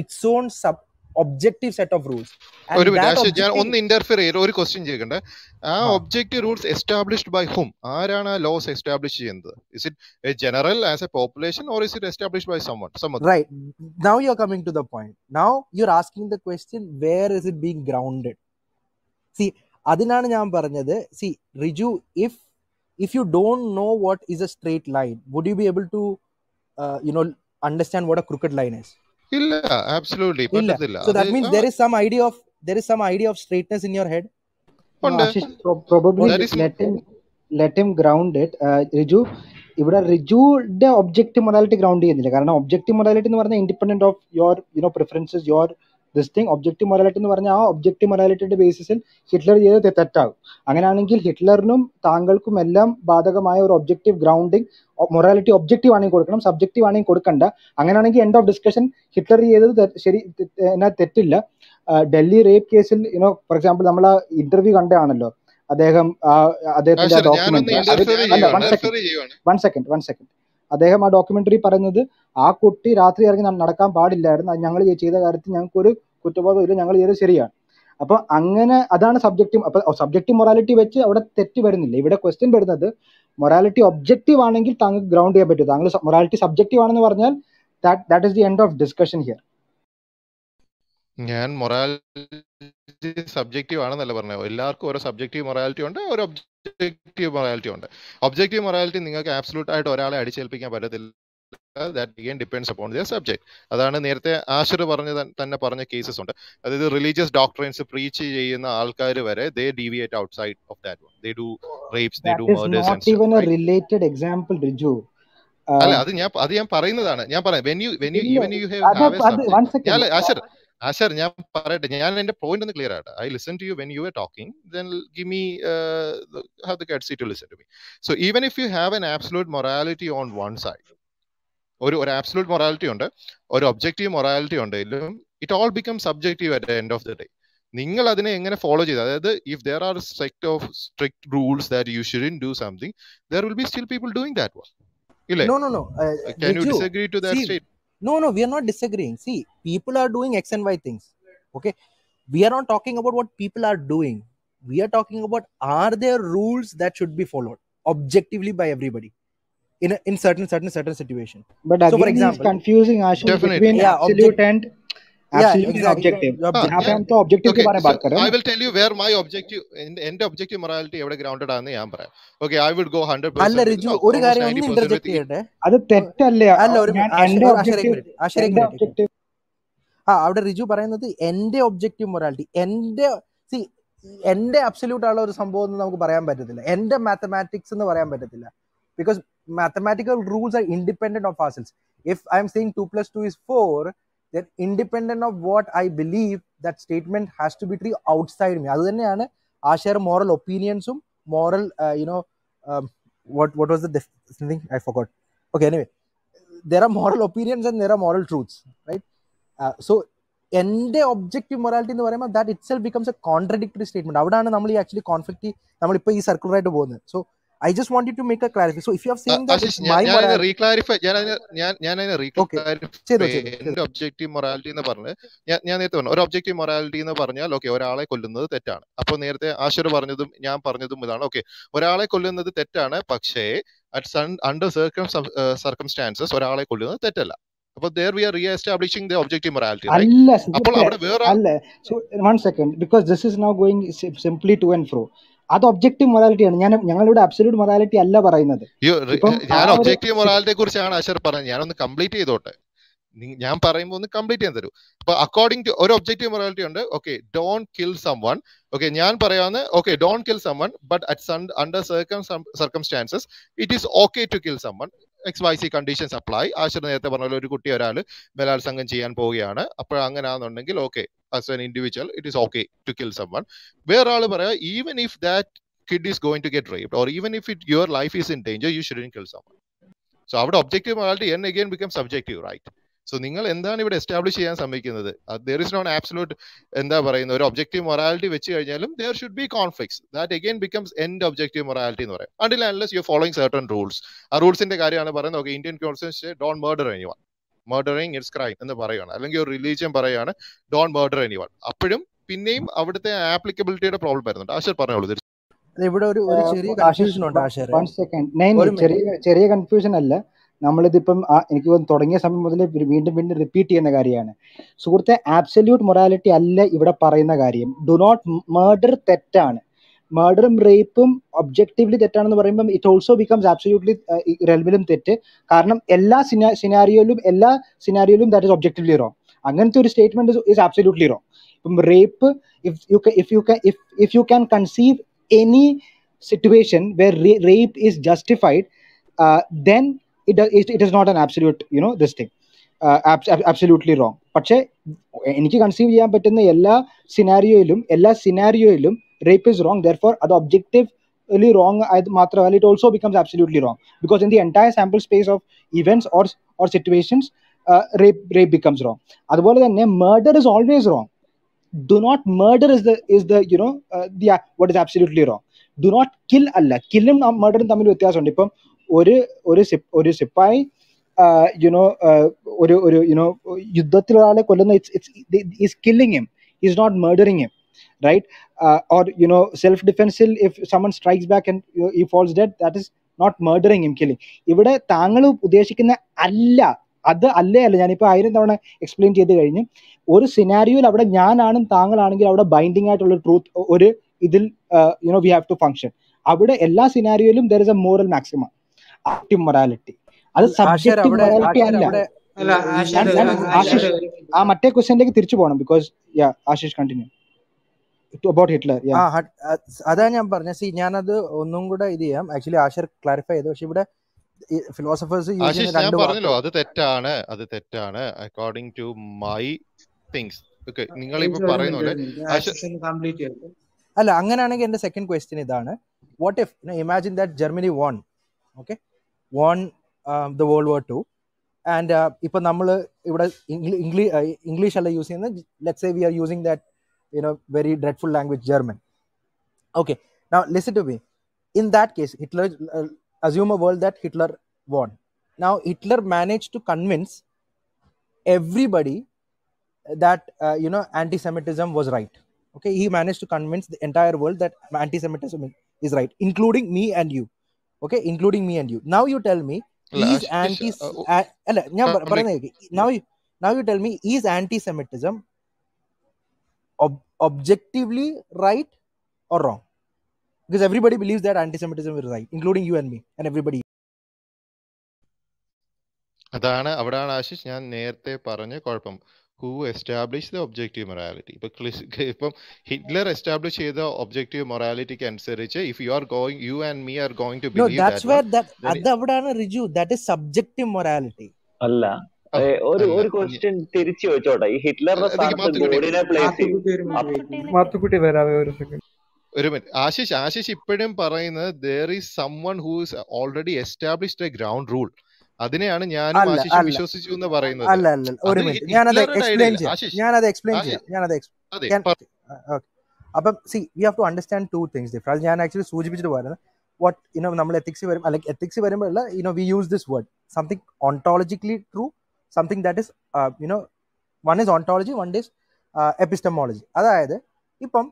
its own sub objective set of rules. And that objective... One interfere, one question. Objective rules established by whom? Are laws established? Is it a general as a population or is it established by someone? Some other? Right. Now you're coming to the point. Now you're asking the question, where is it being grounded? See, adinana njan paranjathu, see, Riju, if you don't know what is a straight line, would you be able to, understand what a crooked line is? Illa, absolutely. Illa. So that means there is some idea of straightness in your head. No, Ashish, probably let him ground it. Riju, ivda Riju de objective morality ground cheyilla, because objective morality nu parna independent of your preferences, your this thing. Objective morality nu parna aa objective morality de basis il Hitler cheythu tettaagum. Anganaanengil Hitlernum thangalkum ellam baadhagamaya or objective grounding, morality objective aaney kodukkanam, subjective aaney kodukanda. Anganaanengil end of discussion, Hitler cheythu sheri enna tettilla. Delhi rape case il for example nammala interview kandaanallo adhegam adheyathinte document one second അദ്ദേഹം ആ ഡോക്യുമെന്ററി പറയുന്നത് ആ കുട്ടി രാത്രി ഇറങ്ങി നടക്കാൻ പാടില്ലായിരുന്നു, ഞങ്ങൾ ചെയ്ത കാര്യത്തിൽ ഞങ്ങൾക്ക് ഒരു കുറ്റബോധം ഇല്ല, ഞങ്ങൾ ചെയ്തത് ശരിയാണ്. അപ്പൊ അങ്ങനെ അതാണ് സബ്ജക്റ്റീവ്. അപ്പൊ സബ്ജക്റ്റീവ് മൊറാലിറ്റി വെച്ച് അവിടെ തെറ്റ് വരുന്നില്ല. ഇവിടെ ക്വസ്റ്റ്യൻ വരുന്നത് മൊറാലിറ്റി ഒബ്ജക്റ്റീവ് ആണെങ്കിൽ താങ്കൾക്ക് ഗ്രൗണ്ട് ചെയ്യാൻ പറ്റും, താങ്കൾ മൊറാലിറ്റി സബ്ജക്റ്റീവ് ആണെന്ന് പറഞ്ഞാൽ that is the end of discussion here. ഞാൻ മൊറാലിറ്റി സബ്ജക്റ്റീവ് ആണെന്നല്ല പറഞ്ഞത്, എല്ലാവർക്കും ഓരോ സബ്ജക്റ്റീവ് മൊറാലിറ്റി ഉണ്ട്, ഓരോ ഒബ്ജക്റ്റീവ് മൊറാലിറ്റി ഉണ്ട്. ഒബ്ജക്റ്റീവ് മൊറാലിറ്റി നിങ്ങൾക്ക് ആബ്സലൂട്ട് ആയിട്ട് ഒരാളെ അടിച്ചേൽപ്പിക്കാൻ പറ്റത്തില്ല, that again depends upon their subject. അതാണ് നേരത്തെ ആശർ പറഞ്ഞ കേസസ് ഉണ്ട്, അതായത് റിലീജിയസ് ഡോക്ട്രിൻസ് പ്രീച്ച് ചെയ്യുന്ന ആൾക്കാർ വരെ they deviate outside of that one, they do rapes, they do murders and even a related example. Riju അല്ല, അത് ഞാൻ പറയുന്നതാണ്, ഞാൻ പറയാം. When you have Asher Asher, ഞാൻ പറയട്ടെ, ഞാൻ എന്റെ പോയിന്റ് ഒന്ന് ക്ലിയർ ആട്ടെ. I listen to you when you are talking, then give me have the guts to listen to me. So even if you have an absolute morality on one side, ഒരു ആബ്സലൂട്ട് മൊറാലിറ്റി ഉണ്ട്, ഒരു ഒബ്ജക്റ്റീവ് മൊറാലിറ്റി ഉണ്ടെങ്കിലും it all become subjective at the end of the day. നിങ്ങൾ അതിനെ എങ്ങനെ ഫോളോ ചെയ്ത്, അതായത് if there are set of strict rules that you shouldn't do something, there will be still people doing that one. ഇല്ലേ? Can you disagree to that state? No, we are not disagreeing. See, people are doing X and Y things. Okay. We are not talking about what people are doing. We are talking about, are there rules that should be followed objectively by everybody in certain situation. But again, so for example, it's confusing, Ashish, between absolute and objective. I will tell you where my objective and objective morality ever grounded on the ambra. Okay, I would go 100%. Alla Riju, oru karyam onnu interject cheyade. Adu tettalle. Alla oru ende objective. Avade Riju parayunnathu ende objective morality. Ende absolute alla oru sambhavam ennu namukku parayan pattatilla. Ende mathematics ennu parayan pattatilla. Because mathematical rules are independent of ourselves. If I am saying 2 plus 2 is 4, then independent of what I believe, that statement has to be true outside me. Adu thanneyana Asher moral opinionsum moral what was the thing, I forgot. Okay, anyway, there are moral opinions and there are moral truths, right? So ende objective morality ennu parayumba that itself becomes a contradictory statement. Avadana nammal actually conflict, nammal ipo ee circle right povunu. So I just wanted to make a clarification. So if you have seen that, Ashish, ഞാൻ ഒബ്ജക്റ്റീവ് മൊറാലിറ്റി എന്ന് പറഞ്ഞു, ഞാൻ നേരത്തെ പറഞ്ഞു, ഒരു ഒബ്ജക്റ്റീവ് മൊറാലിറ്റി എന്ന് പറഞ്ഞാൽ ഓക്കെ ഒരാളെ കൊല്ലുന്നത് തെറ്റാണ്. അപ്പൊ നേരത്തെ ആശർ പറഞ്ഞതും ഞാൻ പറഞ്ഞതും ഇതാണ്, ഓക്കെ ഒരാളെ കൊല്ലുന്നത് തെറ്റാണ്, പക്ഷേ അണ്ടർ സർക്കംസ്റ്റാൻസസ് ഒരാളെ കൊല്ലുന്നത് തെറ്റല്ല. അപ്പൊ there we are re-establishing the objective morality, right? അപ്പോൾ അവിടെ വേറെ so one second, because this is now going simply to and fro. അത് ഒബ്ജക്റ്റീവ് മൊറാലിറ്റിയാണ്, ഞങ്ങളിവിടെ അബ്സല്യൂട്ട് മൊറാലിറ്റി അല്ല പറയുന്നത്. ഞാൻ ഒബ്ജക്റ്റീവ് മൊറാലിറ്റിയെ കുറിച്ചാണ് അശർ പറഞ്ഞത്, ഞാനൊന്ന് കംപ്ലീറ്റ് ചെയ്തോട്ടെ, ഞാൻ പറയുമ്പോൾ ഒന്ന് കംപ്ലീറ്റ് ചെയ്യാൻ തരൂ. അപ്പൊ അക്കോർഡിംഗ് ടു ഒരു ഒബ്ജക്റ്റീവ് മൊറാലിറ്റി ഉണ്ട്, okay don't kill someone, okay ഞാൻ പറയാവുന്ന okay don't kill someone but at under circumstances it is okay to kill someone, X Y Z conditions apply. ആശർ നേരത്തെ പറഞ്ഞ ഒരു കുട്ടി ഒരാൾ ബലാത്സംഗം ചെയ്യാൻ പോവുകയാണ്, അപ്പോൾ അങ്ങനെയാണെന്നുണ്ടെങ്കിൽ okay as an individual it is okay to kill someone. Where all paraya even if that kid is going to get raped or even if your life is in danger, you shouldn't kill someone. So avada objective morality and again becomes subjective, right? So ningal endana ivide establish cheyan samikkunnathu, there is not absolute endha parayna or objective morality vechu kanyalum there should be conflicts, that again becomes end objective morality nu parayna, until unless you are following certain rules. Aa rules inde karyana parayna okay Indian constitution don't murder anyone, murdering is crime എന്ന് പറയുകയാണ്, അല്ലെങ്കിൽ ഒരു റിലീജിയൻ പറയുകയാണ് ഡോൺ മർഡർ എനിവൺ, അപ്പോഴും പിന്നെയും അവിടുത്തെ ആപ്ലിക്കബിലിറ്റിയുടെ പ്രോബ്ലം വരുന്നുണ്ട്. ആശർ പറഞ്ഞോളൂ. ഇവിടെ ഒരു ചെറിയ കൺഫ്യൂഷൻ ഉണ്ട് ആശർ. വൺ സെക്കൻഡ്, ചെറിയ കൺഫ്യൂഷൻ അല്ല, നമ്മളിതിപ്പം എനിക്ക് തുടങ്ങിയ സമയം മുതൽ വീണ്ടും വീണ്ടും റിപ്പീറ്റ് ചെയ്യുന്ന കാര്യമാണ് സുഹൃത്തെ. ആബ്സല്യൂട്ട് മൊറാലിറ്റി അല്ല ഇവിടെ പറയുന്ന കാര്യം. ഡു നോട്ട് മർഡർ തെറ്റാണ്, മർഡറും റേപ്പും ഒബ്ജക്റ്റീവ്ലി തെറ്റാണെന്ന് പറയുമ്പം ഇറ്റ് ഓൾസോ ബിക്കംസ് ആബ്സല്യൂട്ട്ലി റെൽവിലും തെറ്റ്. കാരണം എല്ലാ സിനാരിയോയിലും ദാറ്റ് ഇസ് ഒബ്ജക്റ്റീവ്ലി റോങ്. അങ്ങനത്തെ ഒരു സ്റ്റേറ്റ്മെന്റ് ഇസ് ആബ്സല്യൂട്ട്ലി റോങ്. ഇപ്പം rape if you can conceive any situation where rape is justified then it is not an absolute, you know, this thing absolutely wrong. പക്ഷേ എനിക്ക് കൺസീവ് ചെയ്യാൻ പറ്റുന്ന എല്ലാ സിനാരിയോയിലും rape is wrong, therefore അത് objectively wrong മാത്രമല്ല, it also becomes absolutely wrong because in the entire sample space of events or situations rape becomes wrong. അതുപോലെ തന്നെ murder is always wrong. Do not murder is the you know the what is absolutely wrong. Do not kill അല്ല, killing murder തമ്മിൽ വ്യത്യാസമുണ്ട്. ഇപ്പം ഒരു സിപ്പായി യുനോ ഒരു യുനോ യുദ്ധത്തിൽ ഒരാളെ കൊല്ലുന്ന it's killing him, is not murdering him, right? Or you know self ഡിഫെൻസിൽ if someone strikes back and he falls dead, that is not murdering him, killing. ഇവിടെ താങ്കൾ ഉദ്ദേശിക്കുന്ന അല്ല ഞാനിപ്പോൾ 1000 തവണ എക്സ്പ്ലെയിൻ ചെയ്ത് കഴിഞ്ഞ് ഒരു സിനാരിയോയിൽ അവിടെ ഞാനാണ് താങ്കളാണെങ്കിൽ അവിടെ ബൈൻഡിങ് ആയിട്ടുള്ള ട്രൂത്ത് ഒരു ഇതിൽ you know we have to function. അവിടെ എല്ലാ സിനാരിയോയിലും there is a moral maximum morality. അത് സബ്ജക്റ്റീവ് മൊറാലിറ്റി അല്ല. ആശിഷ് ആ മറ്റേ ക്വസ്റ്റ്യനിലേക്ക് തിരിച്ചു പോകണം because Ashish continue about Hitler. അതാ ഞാൻ പറഞ്ഞ സി, ഞാനത് ഒന്നും കൂടെ ഇത് ചെയ്യാം. ആക്ച്വലി ആശിർ ക്ലാരിഫൈ ചെയ്തു, പക്ഷെ ഇവിടെ ഫിലോസഫേഴ്സ് പറഞ്ഞല്ലോ അത് തെറ്റാണ് according to my things. Okay, നിങ്ങൾ ഇപ്പൊ പറയുന്ന പോലെ അല്ല. അങ്ങനെയാണെങ്കിൽ എന്റെ സെക്കൻഡ് ക്വസ്റ്റ്യൻ ഇതാണ്, what if imagine that Germany won the World War II and ipo nammal ivda English alla use cheyna, let's say we are using that, you know, very dreadful language German. Okay, now listen to me. In that case Hitler assume a world that Hitler won. Now Hitler managed to convince everybody that you know, anti-Semitism was right. Okay, he managed to convince the entire world that anti-Semitism is right, including me and you. Okay, including me and you. Now you tell me is anti-Semitism objectively right or wrong? Because everybody believes that anti-Semitism is right, including you and me and everybody. Adana Ashish njan nerthe paranja kolpam. Who established the objective morality? But Hitler established the objective morality അനുസരിച്ച് if you are going, you and me are going to believe that. No, that's that where one, that adavadana Riju, that is subjective morality. Alla ഒരു question തിരിച്ചു വെച്ചോട്ടെ. ഈ ഹിറ്റ്ലറുടെ സ്ഥാനത്ത് ഗോഡിനെ പ്ലേസ് ചെയ്യും. മാത്തുക്കുട്ടി വരാവേ ഒരു സെക്കൻഡ്. ഒരു മിനിറ്റ് ആശിഷ് ഇപ്പോഴും പറയുന്നത് there is someone who is already established a ground rule. അതിനെയാണ് ഞാനും ആശിഷും വിശ്വസിച്ചു എന്ന് പറയുന്നത്. അല്ല അല്ല, ഒരു മിനിറ്റ് ഞാനത് എക്സ്പ്ലെയിൻ ചെയ്യാം. ഓക്കെ, അപ്പം see we have to understand two things different. ഞാൻ ആക്ച്വലി സൂചിപ്പിച്ചിട്ട് പറയുന്നത് വാട്ട് യുനോ നമ്മൾ എത്തിക്സ് വരുമ്പോൾ you know we use this word something ontologically true, something that is you know one is ontology, one is epistemology. അതായത് ഇപ്പം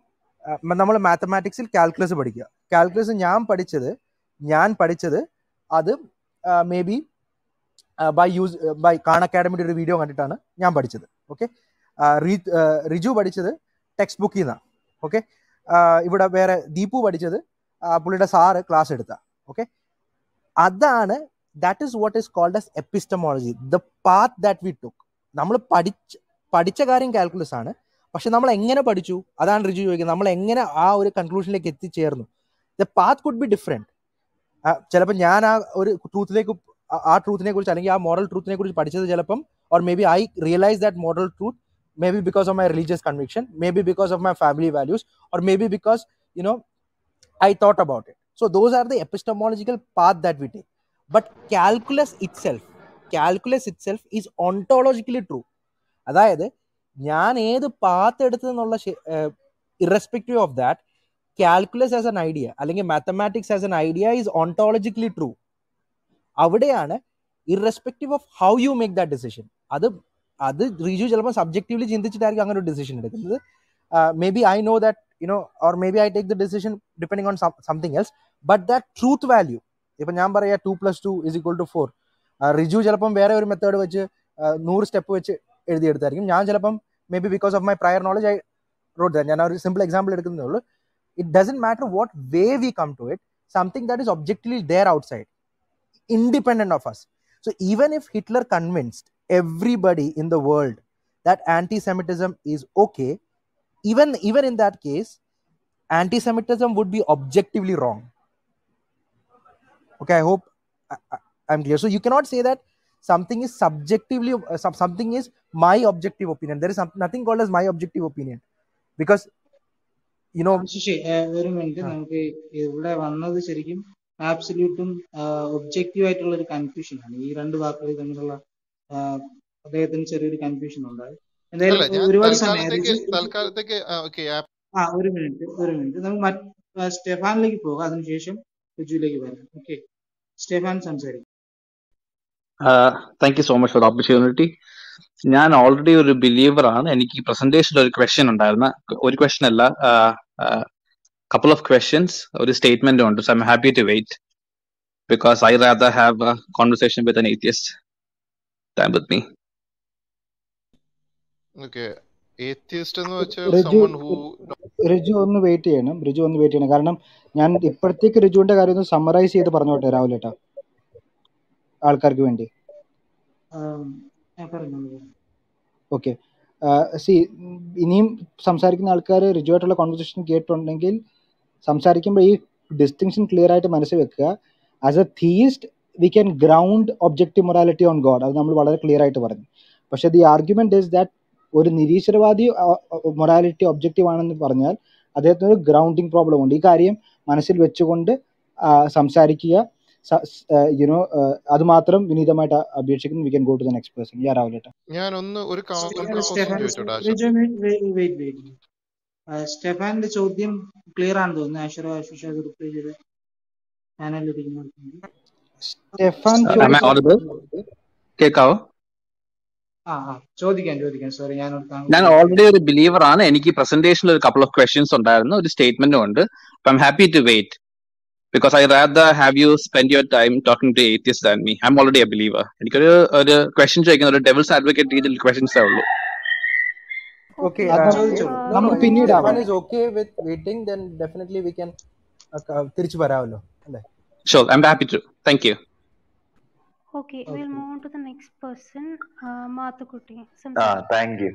നമ്മൾ മാത്തമാറ്റിക്സിൽ കാൽക്കുലസ് പഠിക്കുക. കാൽക്കുലസ് ഞാൻ പഠിച്ചത് അത് മേ ബി by Khan Academy-യുടെ ഒരു വീഡിയോ കണ്ടിട്ടാണ് ഞാൻ പഠിച്ചത്. ഓക്കെ, റിജു പഠിച്ചത് ടെക്സ്റ്റ് ബുക്കിൽ നിന്നാണ്. ഓക്കെ, ഇവിടെ വേറെ ദീപു പഠിച്ചത് പുള്ളിയുടെ സാറ് ക്ലാസ് എടുത്ത. ഓക്കെ, അതാണ് that is what is called as epistemology, the path that we took. നമ്മൾ പഠിച്ച കാര്യം കാൽക്കുലസ് ആണ്, പക്ഷെ നമ്മൾ എങ്ങനെ പഠിച്ചു അതാണ് റിജു ചോദിക്കുന്നത്. നമ്മൾ എങ്ങനെ ആ ഒരു കൺക്ലൂഷനിലേക്ക് എത്തിച്ചേർന്നു? The path could be different. ചിലപ്പോൾ ഞാൻ ആ ഒരു ട്രൂത്തിലേക്ക് ആ ട്രൂത്തിനെ കുറിച്ച് അല്ലെങ്കിൽ ആ മോറൽ ട്രൂത്തിനെ കുറിച്ച് പഠിച്ചത് ചിലപ്പം or may be I realise that moral truth may be because of my religious conviction, may be because of my family values, or may be because you know I thought about it. So those are the epistemological path that we take. But calculus itself is ontologically true. അതായത് ഞാൻ ഏത് പാത്ത് എടുത്തതെന്നുള്ള irrespective of that calculus as an idea അല്ലെങ്കിൽ mathematics as an idea is ontologically true. അവിടെയാണ് irrespective of how you make that decision. Riju ചിലപ്പോൾ സബ്ജക്റ്റീവ്ലി ചിന്തിച്ചിട്ടായിരിക്കും അങ്ങനെ ഒരു ഡിസിഷൻ എടുക്കുന്നത്. Maybe I know that, you know, or maybe I take the decision depending on something else, but that truth value, ഇപ്പം ഞാൻ പറയാ 2 + 2 = 4, റിജു ചിലപ്പം വേറെ ഒരു മെത്തേഡ് വെച്ച് 100 സ്റ്റെപ്പ് വെച്ച് എഴുതിയെടുത്തായിരിക്കും. ഞാൻ ചിലപ്പം may be because of my prior knowledge I wrote that. ഞാൻ ഒരു സിമ്പിൾ എക്സാമ്പിൾ എടുക്കുന്നതേ ഉള്ളൂ. It doesn't matter what way we come to it, something that is objectively there outside, independent of us. So even if Hitler convinced everybody in the world that anti-Semitism is okay, even in that case, anti-Semitism would be objectively wrong. Okay, I hope I'm clear. So you cannot say that something is subjectively, something is my objective opinion. There is nothing called as my objective opinion, because, you know. Very minute, നമുക്ക് ഇവിടെ വന്നത് ശരിക്കും ആബ്സല്യൂട്ടും ഒബ്ജക്റ്റീവ് ആയിട്ടുള്ള ഒരു കൺഫ്യൂഷനാണ്. ഈ രണ്ട് വാക്കുകൾ തമ്മിലുള്ള അദ്ദേഹത്തിന് ചെറിയൊരു കൺഫ്യൂഷൻ ഉണ്ടായി. എന്തായാലും ഒരുപാട് സമയം, ഒരു മിനിറ്റ് നമുക്ക് സ്റ്റെഫാനിലേക്ക് പോകാം, അതിനുശേഷം റിജുവിലേക്ക് വരാം. ഓക്കെ, സ്റ്റെഫാൻ സംസാരിക്കും. Thank you so much for opportunity. ഞാൻ ഓൾറെഡി ഒരു ബിലീവർ ആണ്. എനിക്ക് ഈ പ്രസന്റേഷനിൽ ഒരു ക്വസ്റ്റ്യൻ ഉണ്ടായിരുന്ന, ഒരു ക്വസ്റ്റ്യൻ അല്ല, couple of questions, ഒരു സ്റ്റേറ്റ്മെന്റ് ഉണ്ട്. So I'm happy to wait because I rather have a conversation with an atheist than with me. Okay, atheist എന്ന് വെച്ചാൽ someone who റിജു ഒന്ന് വെയിറ്റ് ചെയ്യണം കാരണം ഞാൻ ഇപ്പുറത്തേക്ക് റിജുവിന്റെ കാര്യം ഒന്ന് സമ്മറൈസ് ചെയ്ത് പറഞ്ഞോട്ടെ രാവിലേട്ടാ ആൾക്കാർക്ക് വേണ്ടി. ഓക്കെ, സി ഇനിയും സംസാരിക്കുന്ന ആൾക്കാർ റിജുവായിട്ടുള്ള കോൺവെർസേഷൻ കേട്ടിട്ടുണ്ടെങ്കിൽ സംസാരിക്കുമ്പോൾ ഈ ഡിസ്റ്റിങ്ഷൻ ക്ലിയർ ആയിട്ട് മനസ്സിൽ വെക്കുക. As a theist we can ground objective morality on God, അത് നമ്മൾ വളരെ ക്ലിയർ ആയിട്ട് പറഞ്ഞു. പക്ഷേ ദി ആർഗ്യുമെന്റ് ഈസ് ദാറ്റ് ഒരു നിരീശ്വരവാദി മൊറാലിറ്റി ഒബ്ജക്റ്റീവ് ആണെന്ന് പറഞ്ഞാൽ അദ്ദേഹത്തിന് ഒരു ഗ്രൗണ്ടിങ് പ്രോബ്ലം ഉണ്ട്. ഈ കാര്യം മനസ്സിൽ വെച്ചുകൊണ്ട് സംസാരിക്കുക. യുനോ അത് മാത്രം വിനീതമായിട്ട് അപേക്ഷിക്കുന്നു. We can go to the next person. യാ രാവിലേട്ടാ ഞാനൊന്ന് ഒരു സ്റ്റെഫാന്റെ ചോദ്യം ക്ലിയർ ആണെന്ന് തോന്നുന്നു. ആശുറോ ആശിഷ് അത് റിപ്ലൈ ചെയ്ത് പാനലിരിക്കുന്നു. സ്റ്റെഫാൻ കേൾക്കാവോ? ചോദിക്കാം. സോറി, ഞാൻ ഓൾറെഡി ഒരു ബിലീവർ ആണ്. എനിക്ക് പ്രസന്റേഷനിൽ ഒരു കപ്പിൾ ഓഫ് ക്വസ്റ്റ്യൻസ് ഉണ്ടായിരുന്നു, ഒരു സ്റ്റേറ്റ്മെന്റും ഉണ്ട്. I'm happy to wait because I rather have you spend your time talking to atheists than me. I'm already a believer. എനിക്കൊരു ഒരു ക്വസ്റ്റ്യൻ ചോദിക്കുന്ന ഒരു devil's advocate രീതിയിൽ ക്വസ്റ്റ്യൻസ് ആവുള്ളൂ. Okay, നമ്മൾ പിന്നീട് ആവാൻ is okay with waiting, then definitely we can തിരിച്ചു വരാവല്ലോ അല്ലേ? Sure, I'm happy to. Thank you. Okay, we'll move on to the next person. Mathukutty. Thank you.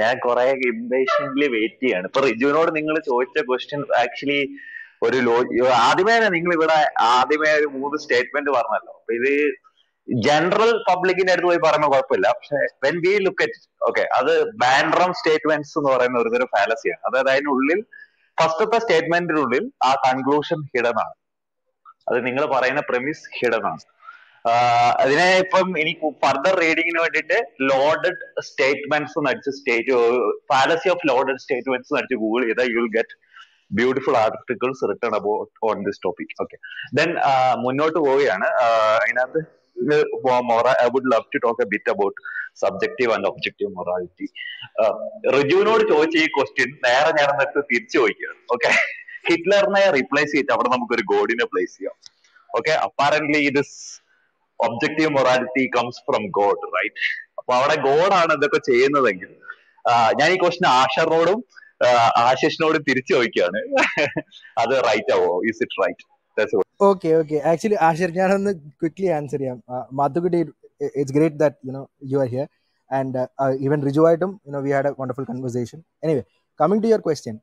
ഞാൻ കുറേ impatiently wait ചെയ്യാണ്. ഇപ്പോ റിജുവിനോട് നിങ്ങൾ ചോദിച്ച ക്വസ്റ്റ്യൻ actually ഒരു ആദ്യമേ നിങ്ങൾ ഇവിടെ ആദ്യമേ ഒരു 3 സ്റ്റേറ്റ്മെന്റ് പറഞ്ഞല്ലോ. അപ്പൊ ഇത് ജനറൽ പബ്ലിക്കിന്റെ അടുത്ത് പോയി പറയുമ്പോൾ കുഴപ്പമില്ല, പക്ഷെ when we look at okay അത് ബാൻഡ്രം സ്റ്റേറ്റ്മെന്റ്സ് എന്ന് പറയുന്ന ഒരുതരം ഫാലസിയാണ്. അതായത് അതിനുള്ളിൽ ഫസ്റ്റത്തെ സ്റ്റേറ്റ്മെന്റിനുള്ളിൽ ആ കൺക്ലൂഷൻ ഹിഡൻ ആണ്, അത് നിങ്ങൾ പറയുന്ന പ്രെമിസ് ഹിഡൻ ആണ്. അതിനെ ഇപ്പം ഇനി ഫർദർ റീഡിങ്ങിന് വേണ്ടിയിട്ട് ലോഡഡ് സ്റ്റേറ്റ്മെന്റ്സ് നടിച്ച് ഫാലസി ഓഫ് ലോഡഡ് സ്റ്റേറ്റ്മെന്റ്സ് നടിച്ച് ഗൂഗിൾ ചെയ്താൽ you will get beautiful articles written about on this topic. Okay, then മുന്നോട്ട് പോവുകയാണ്. അതിനകത്ത് I would love to talk a bit about subjective and objective morality. റിജുവിനോട് ചോദിച്ച ഈ ക്വസ്റ്റ്യൻ നേരെ ഞാൻ എന്നിട്ട് തിരിച്ചു ചോദിക്കുകയാണ്. ഓക്കെ, ഹിറ്റ്ലറിനെ റീപ്ലേസ് ചെയ്തിട്ട് അവിടെ നമുക്കൊരു ഗോഡിനെ പ്ലേസ് ചെയ്യാം. Okay, apparently this objective morality comes from God, right? അപ്പൊ അവിടെ ഗോഡാണ് ഇതൊക്കെ ചെയ്യുന്നതെങ്കിൽ ഞാൻ ഈ ക്വസ്റ്റ്യൻ ആഷറിനോടും ആശിഷിനോട് തിരിച്ചു ചോദിക്കുകയാണ്, അത് റൈറ്റ് ആവോ? Is it right? Okay okay actually Ashir ഞാനൊന്ന് ക്വിക്ലി ആൻസർ ചെയ്യാം. Mathukutty, it's great that you know you are here and even റിജുവായിട്ടും you know we had a wonderful conversation. Anyway, coming to your question,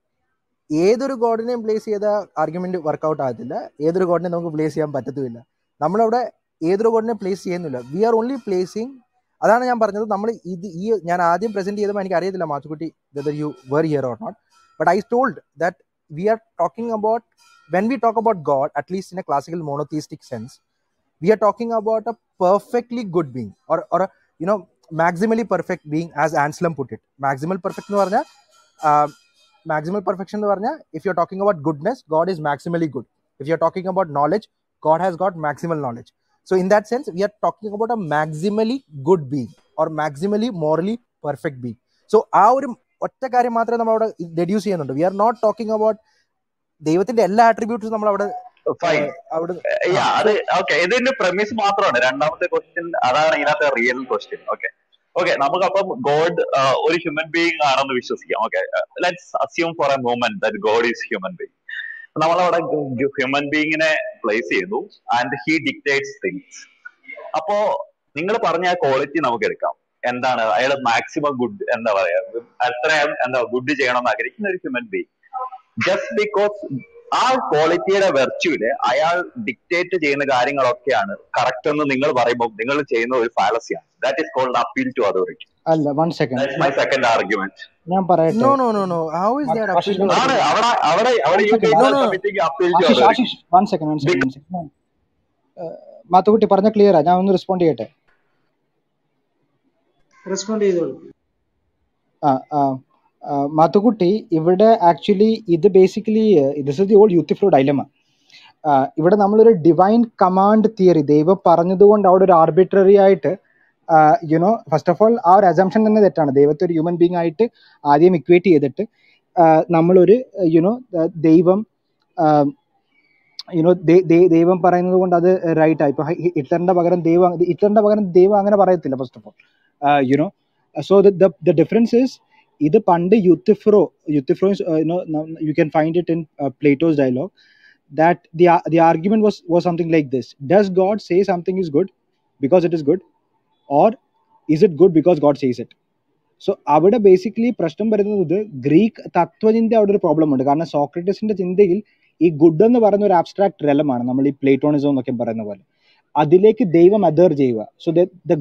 ഏതൊരു ഗോഡിനെയും പ്ലേസ് ചെയ്ത ആർഗ്യുമെന്റ് വർക്ക്ഔട്ട് ആകത്തില്ല. ഏതൊരു ഗോഡിനെ നമുക്ക് പ്ലേസ് ചെയ്യാൻ പറ്റത്തുമില്ല. നമ്മളവിടെ ഏതൊരു ഗോഡിനെ പ്ലേസ് ചെയ്യുന്നില്ല. വി ആർ ഓൺലി പ്ലേസിങ്, അതാണ് ഞാൻ പറഞ്ഞത്. നമ്മൾ ഈ ഞാൻ ആദ്യം പ്രസന്റ് ചെയ്തപ്പോൾ എനിക്ക് അറിയത്തില്ല Mathukutty whether you were here or not, but I told that we are talking about, when we talk about God at least in a classical monotheistic sense, we are talking about a perfectly good being or you know maximally perfect being as Anselm put it. Maximal perfection എന്ന് പറഞ്ഞാൽ if you are talking about goodness God is maximally good. If you are talking about knowledge God has got maximal knowledge. So in that sense, we are talking about a maximally good being. or maximally morally perfect being. So ആ ഒരു ഒറ്റ കാര്യം മാത്രമേ നമ്മൾ അവിടെ ഡെഡ്യൂസ് ചെയ്യുന്നുണ്ട്. We are not talking about ദൈവത്തിന്റെ എല്ലാ ആട്രിബ്യൂട്ട്സും നമ്മൾ അവിടെ ഇതിന്റെ പ്രമിസ് മാത്രമാണ്. രണ്ടാമത്തെ ക്വസ്റ്റ്യൻ അതാണ് ഇതിനകത്ത് റിയൽ ക്വസ്റ്റ്യൻ. ഓക്കെ നമുക്കപ്പം ഗോഡ് ഒരു ഹ്യൂമൻ ബീയിങ് ആണെന്ന് വിശ്വസിക്കാം. Okay let's assume for a moment that God is human being. നമ്മളവിടെ ഹ്യൂമൻ ബീയിങ്ങിനെ പ്ലേസ് ചെയ്തു ആൻഡ് ഹി ഡിക്റ്റേറ്റ്സ് തിങ്സ്. അപ്പോ നിങ്ങൾ പറഞ്ഞ ആ ക്വാളിറ്റി നമുക്ക് എടുക്കാം. എന്താണ് അയാൾ മാക്സിമം ഗുഡ്, എന്താ പറയാ, അത്രയും എന്താ ഗുഡ് ചെയ്യണമെന്ന് ആഗ്രഹിക്കുന്ന ഒരു ഹ്യൂമൻ ബീയിങ്. ജസ്റ്റ് ബിക്കോസ് ആ ക്വാളിറ്റിയുടെ വെർച്യൂല് അയാൾ ഡിക്റ്റേറ്റ് ചെയ്യുന്ന കാര്യങ്ങളൊക്കെയാണ് കറക്റ്റ് എന്ന് നിങ്ങൾ പറയുമ്പോൾ നിങ്ങൾ ചെയ്യുന്ന ഒരു ഫാലസിയാണ്. That is called appeal to authority. അല്ല, one second, that's my second argument. ഞാൻ പറയട്ടെ. No no no no, how is that appeal to authority? അവിടെ അവിടെ അവിടെ you guys are committing appeal to authority. Ashish one second, one second. Mathukutty പറഞ്ഞ ക്ലിയറാ? ഞാൻ ഒന്ന് റെസ്പോണ്ട് ചെയ്യട്ടെ. റെസ്പോണ്ട് ചെയ്തോളൂ. ആ ആ മാത്തുക്കുട്ടി, ഇവിടെ ആക്ച്വലി ഇത് basically this is the old Euthyphro dilemma. ഇവിടെ നമ്മളൊരു ഡിവൈൻ കമാൻഡ് തിയറി, ദൈവം പറഞ്ഞതുകൊണ്ട് അവിടെ ഒരു ആർബിട്രറി ആയിട്ട് യുനോ, ഫസ്റ്റ് ഓഫ് ഓൾ ആ ഒരു അസംപ്ഷൻ തന്നെ തെറ്റാണ്. ദൈവത്തെ ഒരു ഹ്യൂമൻ ബീങ് ആയിട്ട് ആദ്യം ഇക്വേറ്റ് ചെയ്തിട്ട് നമ്മളൊരു യുനോ ദൈവം യുനോ ദൈവം പറയുന്നത് കൊണ്ട് അത് റൈറ്റാണ്. ഇപ്പോൾ ഹിറ്റ്ലറിൻ്റെ പകരം ദൈവം അങ്ങനെ പറയത്തില്ല, first of all you know. So the difference is, ഇത് പണ്ട് Euthyphro you can find it in Plato's dialogue that the argument was something like this: does God say something is good because it is good, or is it good because God says it? So അവിടെ ബേസിക്കലി പ്രശ്നം വരുന്നത് ഗ്രീക്ക് തത്വചിന്ത അവിടെ ഒരു പ്രോബ്ലം ഉണ്ട്. കാരണം സോക്രട്ടീസിന്റെ ചിന്തയിൽ ഈ ഗുഡ് എന്ന് പറയുന്ന ഒരു ആബ്സ്ട്രാക്ട് റെലമാണ്, നമ്മൾ ഈ പ്ലേറ്റോണിസം എന്നൊക്കെ പറയുന്ന പോലെ. അതിലേക്ക് ദൈവം അദർ ചെയ്യുക. So the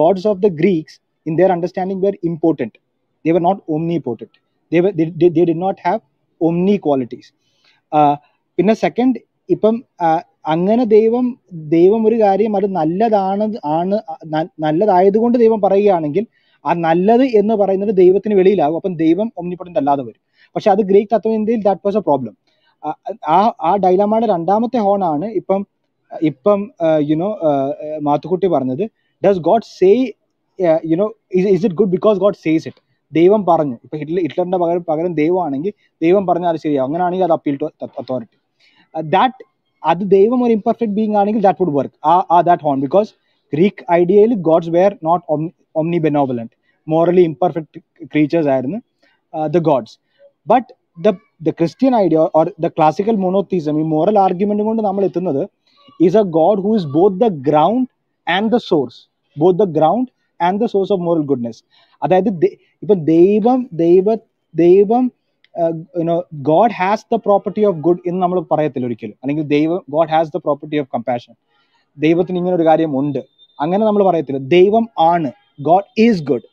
gods of the Greeks in their understanding were important. They were not omnipotent. They did not have omni qualities. പിന്നെ സെക്കൻഡ്, ഇപ്പം അങ്ങനെ ദൈവം ഒരു കാര്യം അത് നല്ലതായതുകൊണ്ട് ദൈവം പറയുകയാണെങ്കിൽ ആ നല്ലത് എന്ന് പറയുന്നത് ദൈവത്തിന് വെളിയിലാകും. അപ്പം ദൈവം omnipotent അല്ലാതെ വരും. പക്ഷെ അത് ഗ്രീക്ക് തത്വചിന്തയിൽ ദാറ്റ് വാസ് എ പ്രോബ്ലം. ആ ഡൈലമയുടെ രണ്ടാമത്തെ ഹോണാണ് ഇപ്പം യുനോ മാത്തുക്കുട്ടി പറഞ്ഞത്. Does God say, is it good because God says it? ദൈവം പറഞ്ഞു. ഇപ്പൊ ഹിറ്റ്ലറിന്റെ പകരം ദൈവമാണെങ്കിൽ ദൈവം പറഞ്ഞാൽ ശരിയാവും, അങ്ങനെയാണെങ്കിൽ അത് അപ്പീൽ ടു അതോറിറ്റി. ദാറ്റ് അത് ദൈവം ഒരു ഇംപെർഫെക്റ്റ് ബീങ് ആണെങ്കിൽ ദാറ്റ് വുഡ് വർക്ക്. ആ ദാറ്റ് ഹോൺ, ബിക്കോസ് ഗ്രീക്ക് ഐഡിയയിൽ gods were not omni benevolent, morally imperfect creatures ആയിരുന്നു the gods. But the Christian idea or the classical monotheism, ഈ മോറൽ ആർഗ്യുമെന്റ് കൊണ്ട് നമ്മൾ എത്തുന്നത് is a God who is both the ground and the source, both the ground and the source of moral goodness. അതായത് ഇപ്പൊ ദൈവം God has the property of good എന്ന് നമ്മൾ പറയത്തില്ല ഒരിക്കലും. അല്ലെങ്കിൽ ദൈവം God has the property of compassion, ദൈവത്തിന് ഇങ്ങനെ ഒരു കാര്യം ഉണ്ട്, അങ്ങനെ നമ്മൾ പറയത്തില്ല. ദൈവം ആണ്, God is good,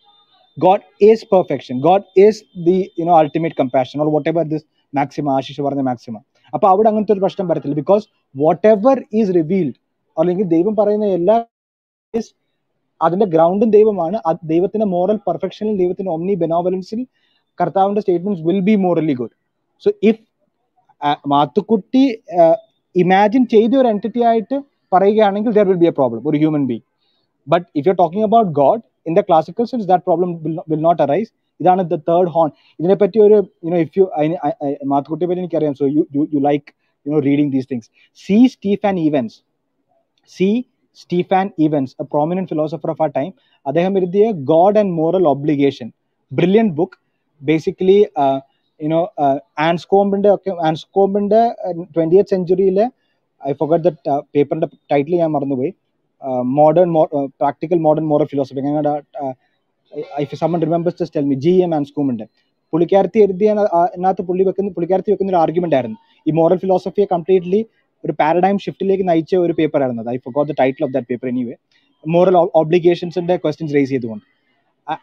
God is perfection, God is the ultimate compassion or whatever this maxima, Ashish പറഞ്ഞ മാക്സിമ. അപ്പൊ അവിടെ അങ്ങനത്തെ ഒരു പ്രശ്നം വരത്തില്ല, because whatever is revealed, അല്ലെങ്കിൽ ദൈവം പറയുന്ന എല്ലാ അതിന്റെ ഗ്രൗണ്ടും ദൈവമാണ്. ദൈവത്തിന്റെ മോറൽ പെർഫെക്ഷനിൽ, ദൈവത്തിന്റെ ഒമ്നി ബെനോവലൻസിൽ കർത്താവിന്റെ statements will be morally good. So if Mathukutty imagine ചെയ്ത ഒരു എൻറ്റിറ്റി ആയിട്ട് പറയുകയാണെങ്കിൽ there will be a problem, ഒരു human being. But if you are talking about God in the classical sense, that problem will not arise. ഇതാണ് ദ തേർഡ് ഹോൺ. ഇതിനെപ്പറ്റി ഒരു ഇഫ് യു മാത്തുക്കുട്ടിയെ പറ്റി എനിക്കറിയാം. So you like reading these things. See Stefan Evans, a prominent philosopher of our time. Adheham eഴുതിയ God and Moral Obligation, brilliant book. Basically Anscombe ന്റെ 20th century-ile, I forgot that paper ന്റെ title ഞാൻ മറന്നുപോയി. Modern practical modern moral philosophy. അങ്ങനടാ if someone remembers just tell me. G. M. Anscombe ന്റെ പുള്ളിക്കാരത്തി എഴുതിയ അതിനകത്ത് പുള്ളിക്കാരത്തി വെക്കുന്ന ഒരു ആർഗ്യുമെന്റ് ആയിരുന്നു. ഈ മോറൽ ഫിലോസഫിയെ കംപ്ലീറ്റ്ലി ഒരു പാരഡൈം ഷിഫ്റ്റിലേക്ക് നയിച്ച ഒരു പേപ്പർ ആയിരുന്നു. I forgot the title of that paper. Anyway, moral ഓബ്ലിഗേഷൻസിന്റെ ക്വസ്റ്റ്യൻസ് റേസ് ചെയ്തുകൊണ്ട്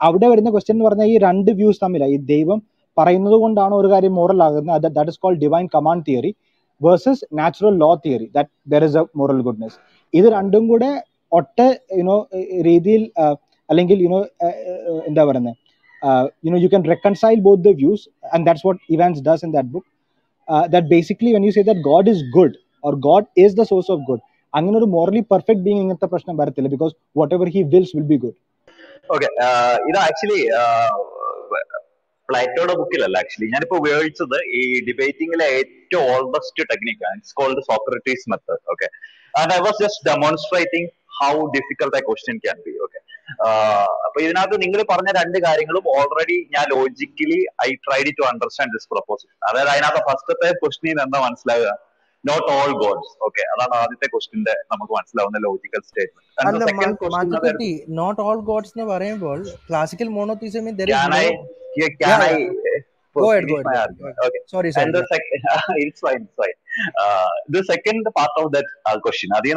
അവിടെ വരുന്ന ക്വസ്റ്റ്യൻ എന്ന് പറഞ്ഞാൽ ഈ രണ്ട് വ്യൂസ് തമ്മിലാണ്. ഈ ദൈവം പറയുന്നത് കൊണ്ടാണ് ഒരു കാര്യം മോറൽ ആകുന്നത്, that is called divine command theory versus natural law theory that there is a moral goodness. ഇത് രണ്ടും കൂടെ ഒറ്റ രീതിയിൽ, അല്ലെങ്കിൽ എന്താ പറയുന്നത്, you can reconcile both the views, and that's what Evans does in that book. That basically when you say that God is good or God is the source of good, അങ്ങനെ ഒരു morally perfect being ഇങ്ങനത്തെ പ്രശ്നം വരത്തില്ല, because whatever he wills will be good. Okay, ഇത് ആക്ച്വലി പ്ലേറ്റോയുടെ ബുക്കിലല്ല ആക്ച്വലി ഞാനിപ്പോ ഉപയോഗിച്ചത് ഈ ഡിബേറ്റിംഗിലെ ഏറ്റവും ഓൾഡസ്റ്റ് ടെക്നിക്കാണ്. It's called Socrates method. Okay, and I was just demonstrating how difficult a question can be. Okay, അപ്പൊ ഇതിനകത്ത് നിങ്ങൾ പറഞ്ഞ രണ്ട് കാര്യങ്ങളും ഓൾറെഡി ഞാൻ logically I tried to understand this proposition. അതായത് അതിനകത്ത് ഫസ്റ്റത്തെ ക്വസ്റ്റിനിൽ എന്താ മനസ്സിലാവുക? Not all God's. ഓക്കെ, അതാണ് ആദ്യത്തെ ക്വസ്റ്റിന്റെ നമുക്ക് മനസ്സിലാവുന്ന logical statement. Not all gods എന്ന് പറയുമ്പോൾ ക്ലാസിക്കൽ മോണോതീസം അതേ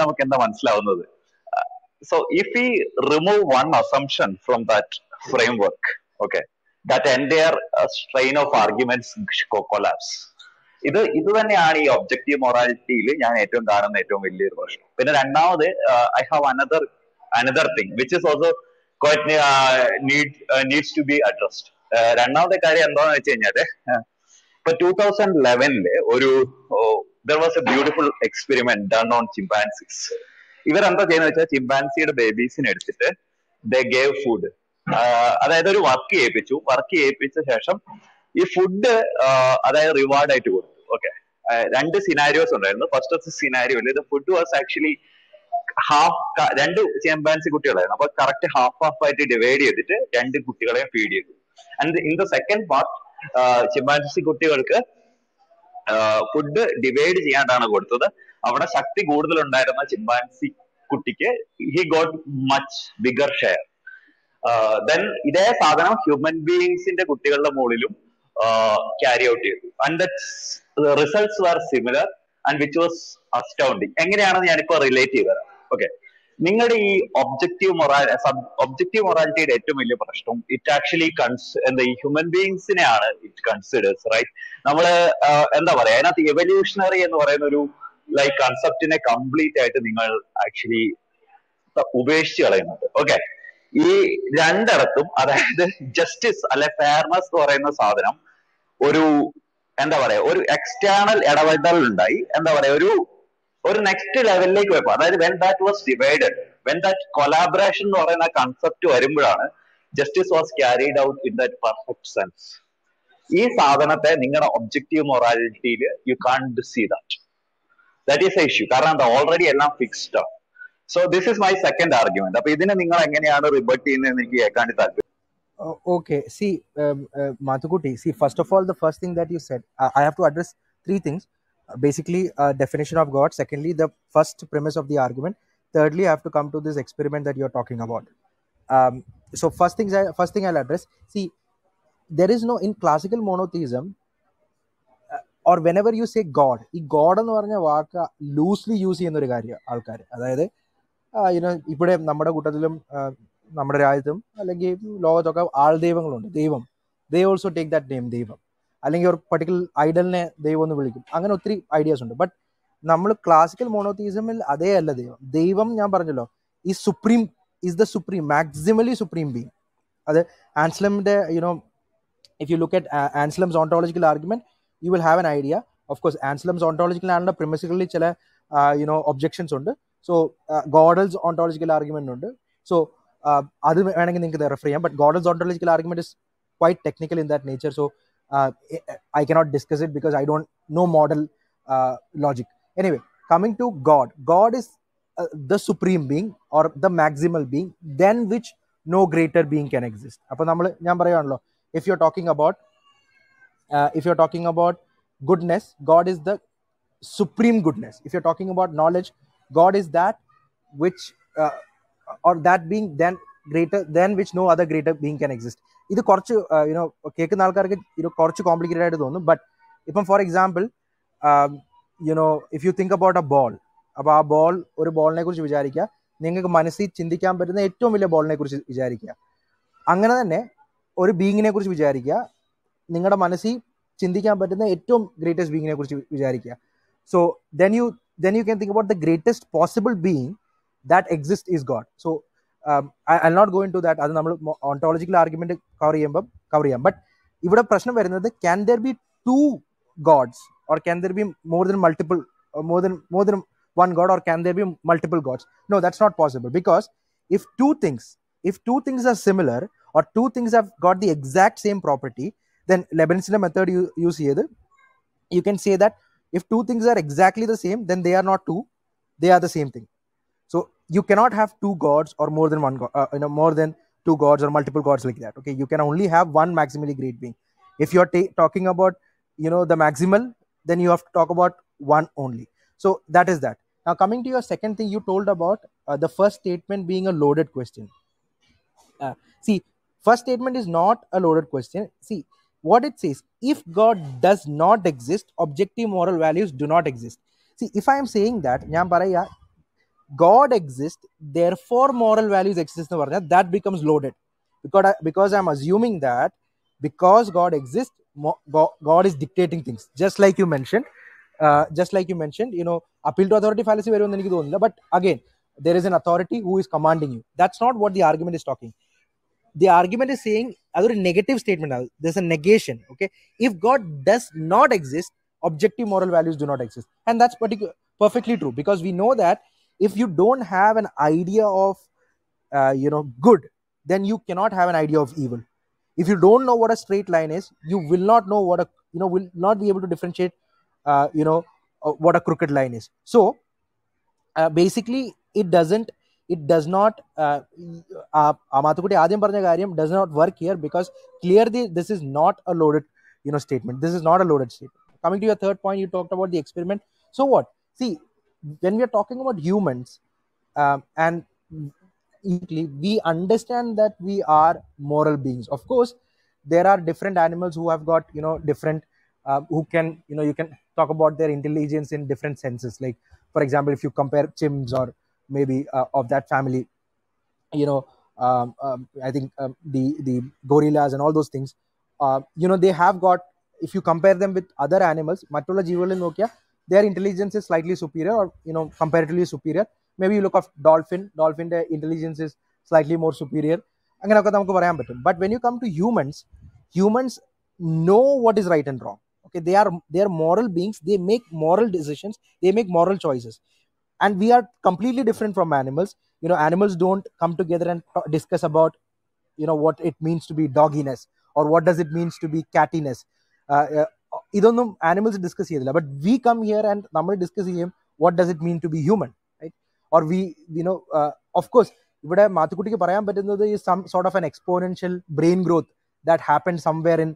നമുക്ക് എന്താ മനസ്സിലാവുന്നത്? So if we remove one assumption from that framework, okay, that entire strain of arguments collapse. ഇത് തന്നെയാണ് ഈ ഒബ്ജക്റ്റീവ് മൊറാലിറ്റിയിൽ ഞാൻ ഏറ്റവും കാണുന്ന ഏറ്റവും വലിയൊരു പ്രശ്നം. പിന്നെ രണ്ടാമത് I have another thing which is also quite needs to be addressed. രണ്ടാമത്തെ കാര്യം എന്താണെന്ന് വെച്ച് കഴിഞ്ഞാൽ ഇപ്പൊ 2011 ഒരു there was a beautiful experiment done on chimpanzees. ഇവരെന്താ ചെയ്യുന്നത് വെച്ചാൽ ചിമ്പാൻസിയുടെ ബേബീസിനെ എടുത്തിട്ട് ദേ ഗേവ് ഫുഡ്, അതായത് ഒരു വർക്ക് ചെയ്യിപ്പിച്ചു. വർക്ക് ചെയ്യിപ്പിച്ച ശേഷം ഈ ഫുഡ് അതായത് റിവാർഡ് ആയിട്ട് കൊടുത്തു. ഓക്കെ, രണ്ട് സിനാരിയോസ് ഉണ്ടായിരുന്നു. ഫസ്റ്റത്തെ സിനാരിയോയില് the food was actually half, രണ്ട് ചിമ്പാൻസി കുട്ടികളായിരുന്നു. അപ്പൊ കറക്റ്റ് ഹാഫ് ഹാഫ് ആയിട്ട് ഡിവൈഡ് ചെയ്തിട്ട് രണ്ട് കുട്ടികളെ ഫീഡ് ചെയ്തു. And in the second part chimpanzee കുട്ടികൾക്ക് ഫുഡ് ഡിവൈഡ് ചെയ്യാണ്ടാണ് കൊടുത്തത്. അവിടെ ശക്തി കൂടുതൽ ഉണ്ടായിരുന്ന ചിമ്പാൻസി കുട്ടിക്ക് he got much bigger share. Then ഇതേ സാധനം ഹ്യൂമൻ ബീയിങ്സിന്റെ കുട്ടികളുടെ മുകളിലും ക്യാരി ഔട്ട് ചെയ്തു. And the results were similar and which was astounding. എങ്ങനെയാണെന്ന് ഞാനിപ്പോ റിലേറ്റ് ചെയ്ത് തരാം. ഓക്കെ, നിങ്ങളുടെ ഈ ഒബ്ജക്റ്റീവ് മൊറാലിറ്റിയുടെ ഏറ്റവും വലിയ പ്രശ്നം ഇറ്റ് ആക്ച്വലി എന്താ ഈ ഹ്യൂമൻ ബീയിങ്സിനെയാണ് ഇറ്റ് കൺസിഡേഴ്സ്, റൈറ്റ്? നമ്മള് എന്താ പറയാ, അതിനകത്ത് എവല്യൂഷണറി എന്ന് പറയുന്ന ഒരു ലൈക്ക് കൺസെപ്റ്റിനെ കംപ്ലീറ്റ് ആയിട്ട് നിങ്ങൾ ആക്ച്വലി ഉപേക്ഷിച്ച് കളയുന്നുണ്ട്. ഓക്കെ, ഈ രണ്ടിടത്തും അതായത് ജസ്റ്റിസ് അല്ലെ ഫെയർനെസ് എന്ന് പറയുന്ന സാധനം ഒരു എന്താ പറയാ ഒരു എക്സ്റ്റേണൽ ഇടപെടൽ ഉണ്ടായി, എന്താ പറയാ ഒരു നെക്സ്റ്റ് ലെവലിലേക്ക് പോയപ്പോ അതായത് when that was divided when that collaboration എന്ന് പറയുന്ന കൺസെപ്റ്റ് വരുമ്പോഴാണ് justice was carried out in that perfect sense. ഈ സാധനത്തെ നിങ്ങളുടെ ഒബ്ജക്റ്റീവ് മൊറാലിറ്റിയിൽ you can't see that. That is the issue. കാരണം എന്താ ഓൾറെഡി എല്ലാം ഫിക്സ്ഡ് ആണ്. So this is my second argument. അപ്പൊ ഇതിനെ നിങ്ങൾ എങ്ങനെയാണ് റിബട്ട് ചെയ്യുന്നതെന്ന് എനിക്ക് കേൾക്കാൻ താല്പര്യം. Okay, see Mathukutty, see first of all the first thing that you said, I have to address three things. Basically definition of God, secondly the first premise of the argument, thirdly I have to come to this experiment that you are talking about. So first thing I'll address. See, there is no, in classical monotheism, or whenever you say God, ഈ ഗോഡ് എന്ന് പറഞ്ഞ വാക്ക് ലൂസ്ലി യൂസ് ചെയ്യുന്ന ഒരു കാര്യം ആൾക്കാർ, അതായത് ഇവിടെ നമ്മുടെ കൂട്ടത്തിലും നമ്മുടെ രാജ്യത്തും അല്ലെങ്കിൽ ലോകത്തൊക്കെ ആൾ ദൈവങ്ങളുണ്ട്. ദൈവം, they also take that name ദൈവം, അല്ലെങ്കിൽ ഒരു പർട്ടിക്കുലർ ഐഡലിനെ ദൈവം എന്ന് വിളിക്കും. അങ്ങനെ ഒത്തിരി ഐഡിയാസ് ഉണ്ട്. ബട്ട് നമ്മൾ ക്ലാസിക്കൽ മോണോതീസമിൽ അതേ അല്ല. ദൈവം ഞാൻ പറഞ്ഞല്ലോ ഈ supreme is the supreme maximally supreme being. അത് ആൻസ്ലമിന്റെ you know if you look at Anselm's ontological argument, you will have an idea. Of course, Anselm's ontological and premisically chala objections undu. So Gödel's ontological argument undu. So adu venange ninge refer cheyam, but Gödel's ontological argument is quite technical in that nature. So I cannot discuss it because I don't know model logic. Anyway, coming to God is the supreme being or the maximal being than which no greater being can exist. Appo nammal njan parayanallo, if you're talking about goodness, God is the supreme goodness. If you're talking about knowledge, God is that which or that being then greater than which no other greater being can exist. Idu korchu kekkunna aalkarku korchu complicated aayittu thonnu, but ipo for example if you think about a ball, appo aa ball oru ball ne kurichu vicharikka, ningalku manasil chindikkan pattuna ettom veliya ball ne kurichu vicharikka, angana thanne oru being ne kurichu vicharikka, നിങ്ങളുടെ മനസ്സിൽ ചിന്തിക്കാൻ പറ്റുന്ന ഏറ്റവും ഗ്രേറ്റസ്റ്റ് ബീയിങ്ങിനെ കുറിച്ച് വിചാരിക്കുക. So then you can think about the greatest possible being that exist is God. So I not going to that, അത് നമ്മൾ ഓണ്ടോളജിക്കൽ ആർഗ്യുമെന്റ് കവർ ചെയ്യാം. ബട്ട് ഇവിടെ പ്രശ്നം വരുന്നത് can there be two gods or can there be more than one God or can there be multiple gods? No, that's not possible, because if two things if two things are similar or two things have got the exact same property, then Leibnizian method you see here, you can say that if two things are exactly the same, then they are not two, they are the same thing. So you cannot have two gods or more than one god, more than two gods or multiple gods like that. Okay, you can only have one maximally great being. If you're talking about, the maximal, then you have to talk about one only. So that is that. Now coming to your second thing, you told about the first statement being a loaded question. See, first statement is not a loaded question. See, what it says, if God does not exist, objective moral values do not exist. See, if I am saying that, God exists, therefore moral values exist, that becomes loaded. Because I am assuming that because God exists, God is dictating things. Just like you mentioned, appeal to authority fallacy, but again, there is an authority who is commanding you. That's not what the argument is talking. The argument is saying other negative statement, there's a negation. Okay, if God does not exist, objective moral values do not exist, and that's perfectly true, because we know that if you don't have an idea of good, then you cannot have an idea of evil. If you don't know what a straight line is, you will not know what a will not be able to differentiate what a crooked line is. So basically, does not work here, because clearly this is not a loaded statement. This is not a loaded statement. Coming to your third point, you talked about the experiment. So what? See, when we are talking about humans, and we understand that we are moral beings. Of course, there are different animals who have got different you can talk about their intelligence in different senses. Like for example, if you compare chimps or maybe of that family, I think the gorillas and all those things, they have got, if you compare them with other animals, their intelligence is slightly superior or, comparatively superior. Maybe you look at dolphin, their intelligence is slightly more superior. But when you come to humans, humans know what is right and wrong. Okay, they are moral beings. They make moral decisions. They make moral choices. And we are completely different from animals. Animals don't come together and discuss about, what it means to be dogginess or what does it means to be cattiness. Animals discuss here, but we come here and we discuss what does it mean to be human, right? Or we, of course, but there is some sort of an exponential brain growth that happened somewhere in,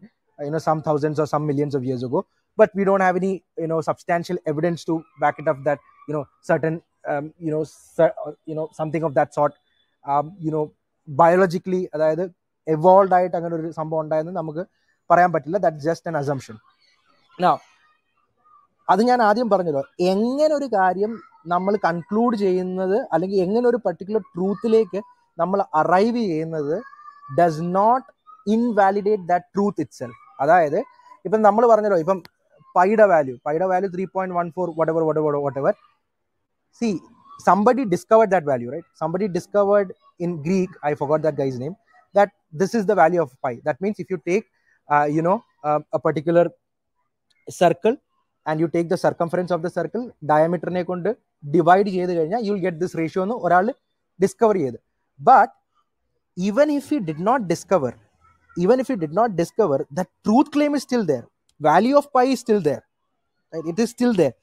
some thousands or some millions of years ago. But we don't have any, substantial evidence to back it up that, certain, something of that sort, biologically, evolved that's just an assumption. Now, does not invalidate that truth itself. That is, Pi value 3.14 whatever. See, somebody discovered that value, right? Somebody discovered in Greek, I forgot that guy's name, that this is the value of pi. That means if you take a particular circle and you take the circumference of the circle, diameter ne kondu divide cheyidukayna, you will get this ratio nu oral discover cheyid. But even if he did not discover, that truth claim is still there. Value of pi is still there, right? It is still there.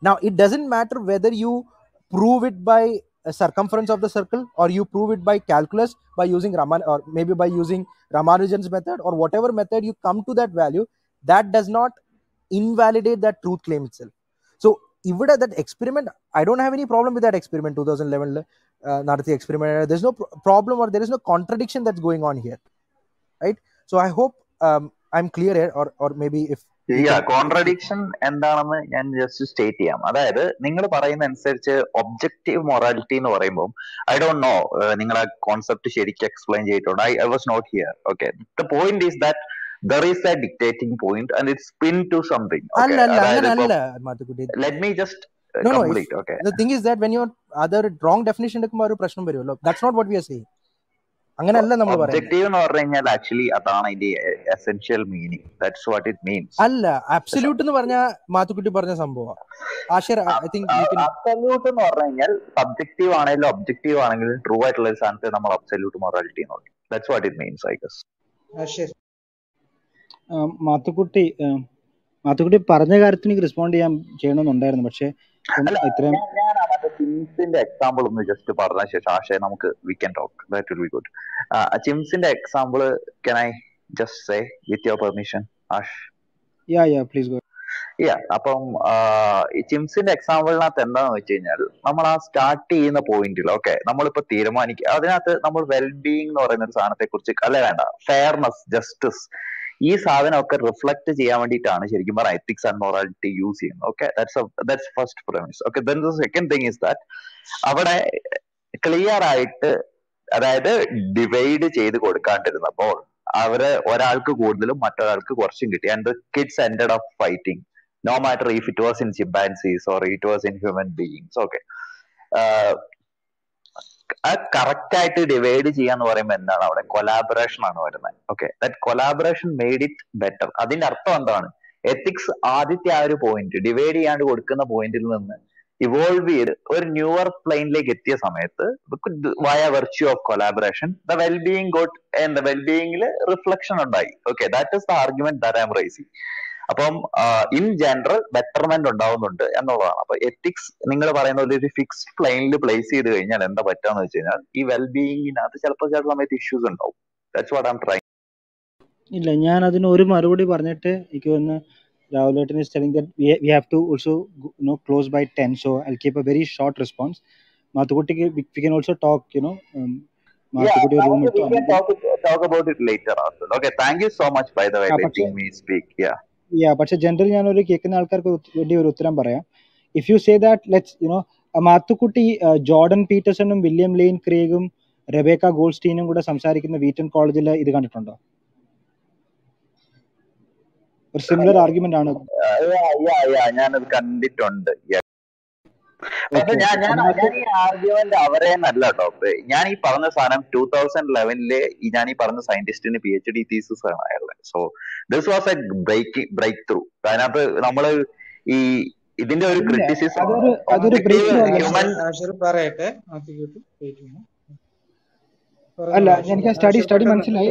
Now, it doesn't matter whether you prove it by a circumference of the circle or you prove it by calculus, by using Ramanujan's method or whatever method you come to that value, that does not invalidate that truth claim itself. So, even that experiment, I don't have any problem with that experiment, 2011 Narathi experiment. There's no problem or there is no contradiction that's going on here, right? So, I hope I'm clear here, or maybe if contradiction endaanennu njan just state cheyam. Adayathu ningal parayana anusariche objective morality nu parayumbo, I don't know ningala concept serikku explain cheyittonda. I was not here. Okay, the point is that there is a dictating point and it's pinned to something. Okay, let me just complete. Okay, the thing is that when you are wrong definition, look, that's not what we are saying. അങ്ങനെയല്ല നമ്മൾ പറയുന്നത്. ആക്ച്വലി അതാണ് essential meaning, that's what it means. അല്ല അബ്സല്യൂട്ട് എന്ന് പറഞ്ഞ മാത്തുക്കുട്ടി പറഞ്ഞ സംഭവം ആശർ, ഐ തിങ്ക് അബ്സല്യൂട്ട് എന്ന് പറഞ്ഞു കഴിഞ്ഞാൽ സബ്ജക്റ്റീവ് ആണെങ്കിലും ഒബ്ജക്റ്റീവ് ആണെങ്കിലും ട്രൂ ആയിട്ടുള്ള ഒരു സ്ഥാനത്ത് നമ്മൾ അബ്സല്യൂട്ട് മൊറാലിറ്റി എന്ന് പറയും. That's what it means I guess. ആശർ Mathukutty പറഞ്ഞ കാര്യത്തിന് എനിക്ക് റെസ്പോണ്ട് ചെയ്യണമെന്നുണ്ടായിരുന്നു, പക്ഷേ ചിംസിന്റെ എക്സാമ്പിൾ ഒന്ന് ജസ്റ്റ് പറഞ്ഞ ശേഷം ആശയം നമുക്ക് we can talk, that will be good. ചിംസിന്റെ example can I just say with your permission ash? Yeah yeah please go. Yeah, അപ്പം ഈ ചിംസിന്റെ എക്സാമ്പിളിനകത്ത് എന്താന്ന് വെച്ച് കഴിഞ്ഞാൽ നമ്മൾ ആ സ്റ്റാർട്ട് ചെയ്യുന്ന പോയിന്റിൽ ഓക്കെ നമ്മളിപ്പോ തീരുമാനിക്കുക, അതിനകത്ത് നമ്മൾ വെൽബീയിങ് എന്ന് പറയുന്ന ഒരു സാധനത്തെ കുറിച്ച് അല്ലെ വേണ്ട ഫെയർനെസ് ജസ്റ്റിസ് ഈ സാധനമൊക്കെ റിഫ്ലക്ട് ചെയ്യാൻ വേണ്ടിയിട്ടാണ് ശരിക്കും പറഞ്ഞാൽ എത്തിക്സ് ആൻഡ് മൊറാലിറ്റി യൂസ് ചെയ്യുന്നത്. Okay that's first premise. Okay then the second thing is that അവിടെ ക്ലിയർ ആയിട്ട് അതായത് ഡിവൈഡ് ചെയ്ത് കൊടുക്കാണ്ടിരുന്നപ്പോൾ അവര് ഒരാൾക്ക് കൂടുതലും മറ്റൊരാൾക്ക് കുറച്ചും കിട്ടി. And the kids ended up fighting no matter if it was in chimpanzees or it was in human beings. Okay correct ആയിട്ട് ഡിവൈഡ് ചെയ്യാന്ന് പറയുമ്പോൾ എന്താണ് അവിടെ കൊലാബറേഷൻ ആണ് വരുന്നത്. Okay that collaboration made it better. അതിന്റെ അർത്ഥം എന്താണ്? എത്തിക്സ് ആദ്യത്തെ ആ ഒരു പോയിന്റ് ഡിവൈഡ് ചെയ്യാണ്ട് കൊടുക്കുന്ന പോയിന്റിൽ നിന്ന് ഇവോൾവ് ചെയ്ത് ഒരു ന്യൂവർ പ്ലെയിനിലേക്ക് എത്തിയ സമയത്ത് via virtue of collaboration the wellbeing got and the വെൽബീയിങ്ങിൽ റിഫ്ലക്ഷൻ ഉണ്ടായി. Okay that is the argument that I am raising. അപ്പം ഇൻ ജനറൽ ബെറ്റർമെന്റ് ഉണ്ടാവുന്നുണ്ട് എന്നുള്ളതാണ്. അപ്പൊ എത്തിക്സ് നിങ്ങൾ പറയുന്ന ഒരു ഫിക്സ്ഡ് പ്ലെയിനിൽ പ്ലേസ് ചെയ്ത് കഴിഞ്ഞാൽ എന്താ പറ്റാന്ന് വെച്ച് കഴിഞ്ഞാൽ ഈ വെൽബീയിങ്ങിനകത്ത് ചിലപ്പോൾ ചില സമയത്ത് ഇഷ്യൂസ് ഉണ്ടാവും. That's what I am trying. ഇല്ല, ഞാൻ അതിന് ഒരു മറുപടി പറഞ്ഞിട്ട് എനിക്ക് ഒന്ന് രാഹുലേട്ടൻ is telling that we have to also no close by 10, so I will keep a very short response. മാത്തുക്കുട്ടിക്ക് we can also talk, you know. Talk about it later also. Okay, thank you so much by the way letting me speak. Yeah പക്ഷെ ജനറലി ഞാനൊരു കേൾക്കുന്ന ആൾക്കാർക്ക് വേണ്ടി ഒരു ഉത്തരം പറയാം. If you say that let's you know Mathukutty Jordan പീറ്റേഴ്സണും വില്യം ലെയിൻ ക്രേഗും റെബേക്ക ഗോൾസ്റ്റീനും കൂടെ സംസാരിക്കുന്ന വീറ്റൺ കോളേജിൽ ഇത് കണ്ടിട്ടുണ്ടോ? ഒരു സിമിലർ ആർഗ്യുമെന്റ് ആണ്. ഞാനത് കണ്ടിട്ടുണ്ട്. ഞാൻ ഈ ആർഗ്യുമെന്റ് അവരെ നല്ല ടോപ്പ്. ഞാൻ ഈ പറഞ്ഞ സാധനം 2011 ഞാൻ ഈ പറഞ്ഞ സയന്റിസ്റ്റിന് PhD thesis ആണ് അയാളുടെ. So this was a breakthrough. അതിനകത്ത് നമ്മള് ഈ ഇതിന്റെ ഒരു ക്രിറ്റിസിസം അല്ല, എനിക്ക് ആ സ്റ്റഡി മനസ്സിലായി.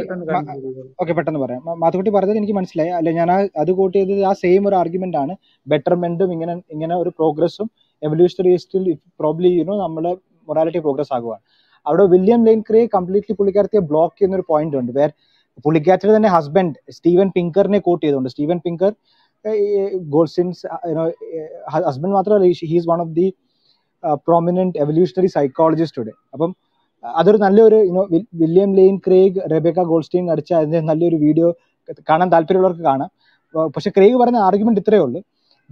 ഓക്കെ, പെട്ടെന്ന് പറയാം. മാത്തുക്കുട്ടി പറഞ്ഞത് എനിക്ക് മനസ്സിലായി. അല്ല, ഞാൻ അത് കൂട്ടി ചെയ്തത് ആ സെയിം ഒരു ആർഗ്യുമെന്റ് ആണ്. ബെറ്റർമെന്റും ഇങ്ങനെ ഒരു പ്രോഗ്രസ്സും എവല്യൂഷണറിസ്റ്റിൽ പ്രോബ്ലി യുനോ നമ്മള് മൊറാലിറ്റി പ്രോഗ്രസ് ആകുവാണ്. അവിടെ വില്യം ലെയിൻ ക്രേ കംപ്ലീറ്റ്ലി പുള്ളിക്കാരത്തെ ബ്ലോക്ക് ചെയ്യുന്ന ഒരു പോയിന്റ് ഉണ്ട്. വേർ പുള്ളിക്കാരത്തിൽ തന്നെ ഹസ്ബൻഡ് സ്റ്റീവൻ പിങ്കറിനെ കോട്ട് ചെയ്തുകൊണ്ട് സ്റ്റീവൻ പിങ്കർ ഗോൾസിൻസ് ഹസ്ബൻഡ് മാത്രമല്ല, he's one of the prominent evolutionary psychologist today. അപ്പം അതൊരു നല്ലൊരു you know William Lane Craig Rebecca Goldstein അടിച്ച അതിന്റെ നല്ലൊരു വീഡിയോ കാണാൻ താല്പര്യമുള്ളവർക്ക് കാണാം. പക്ഷെ ക്രേഗ് പറയുന്ന ആർഗ്യുമെന്റ് ഇത്രയേ ഉള്ളൂ,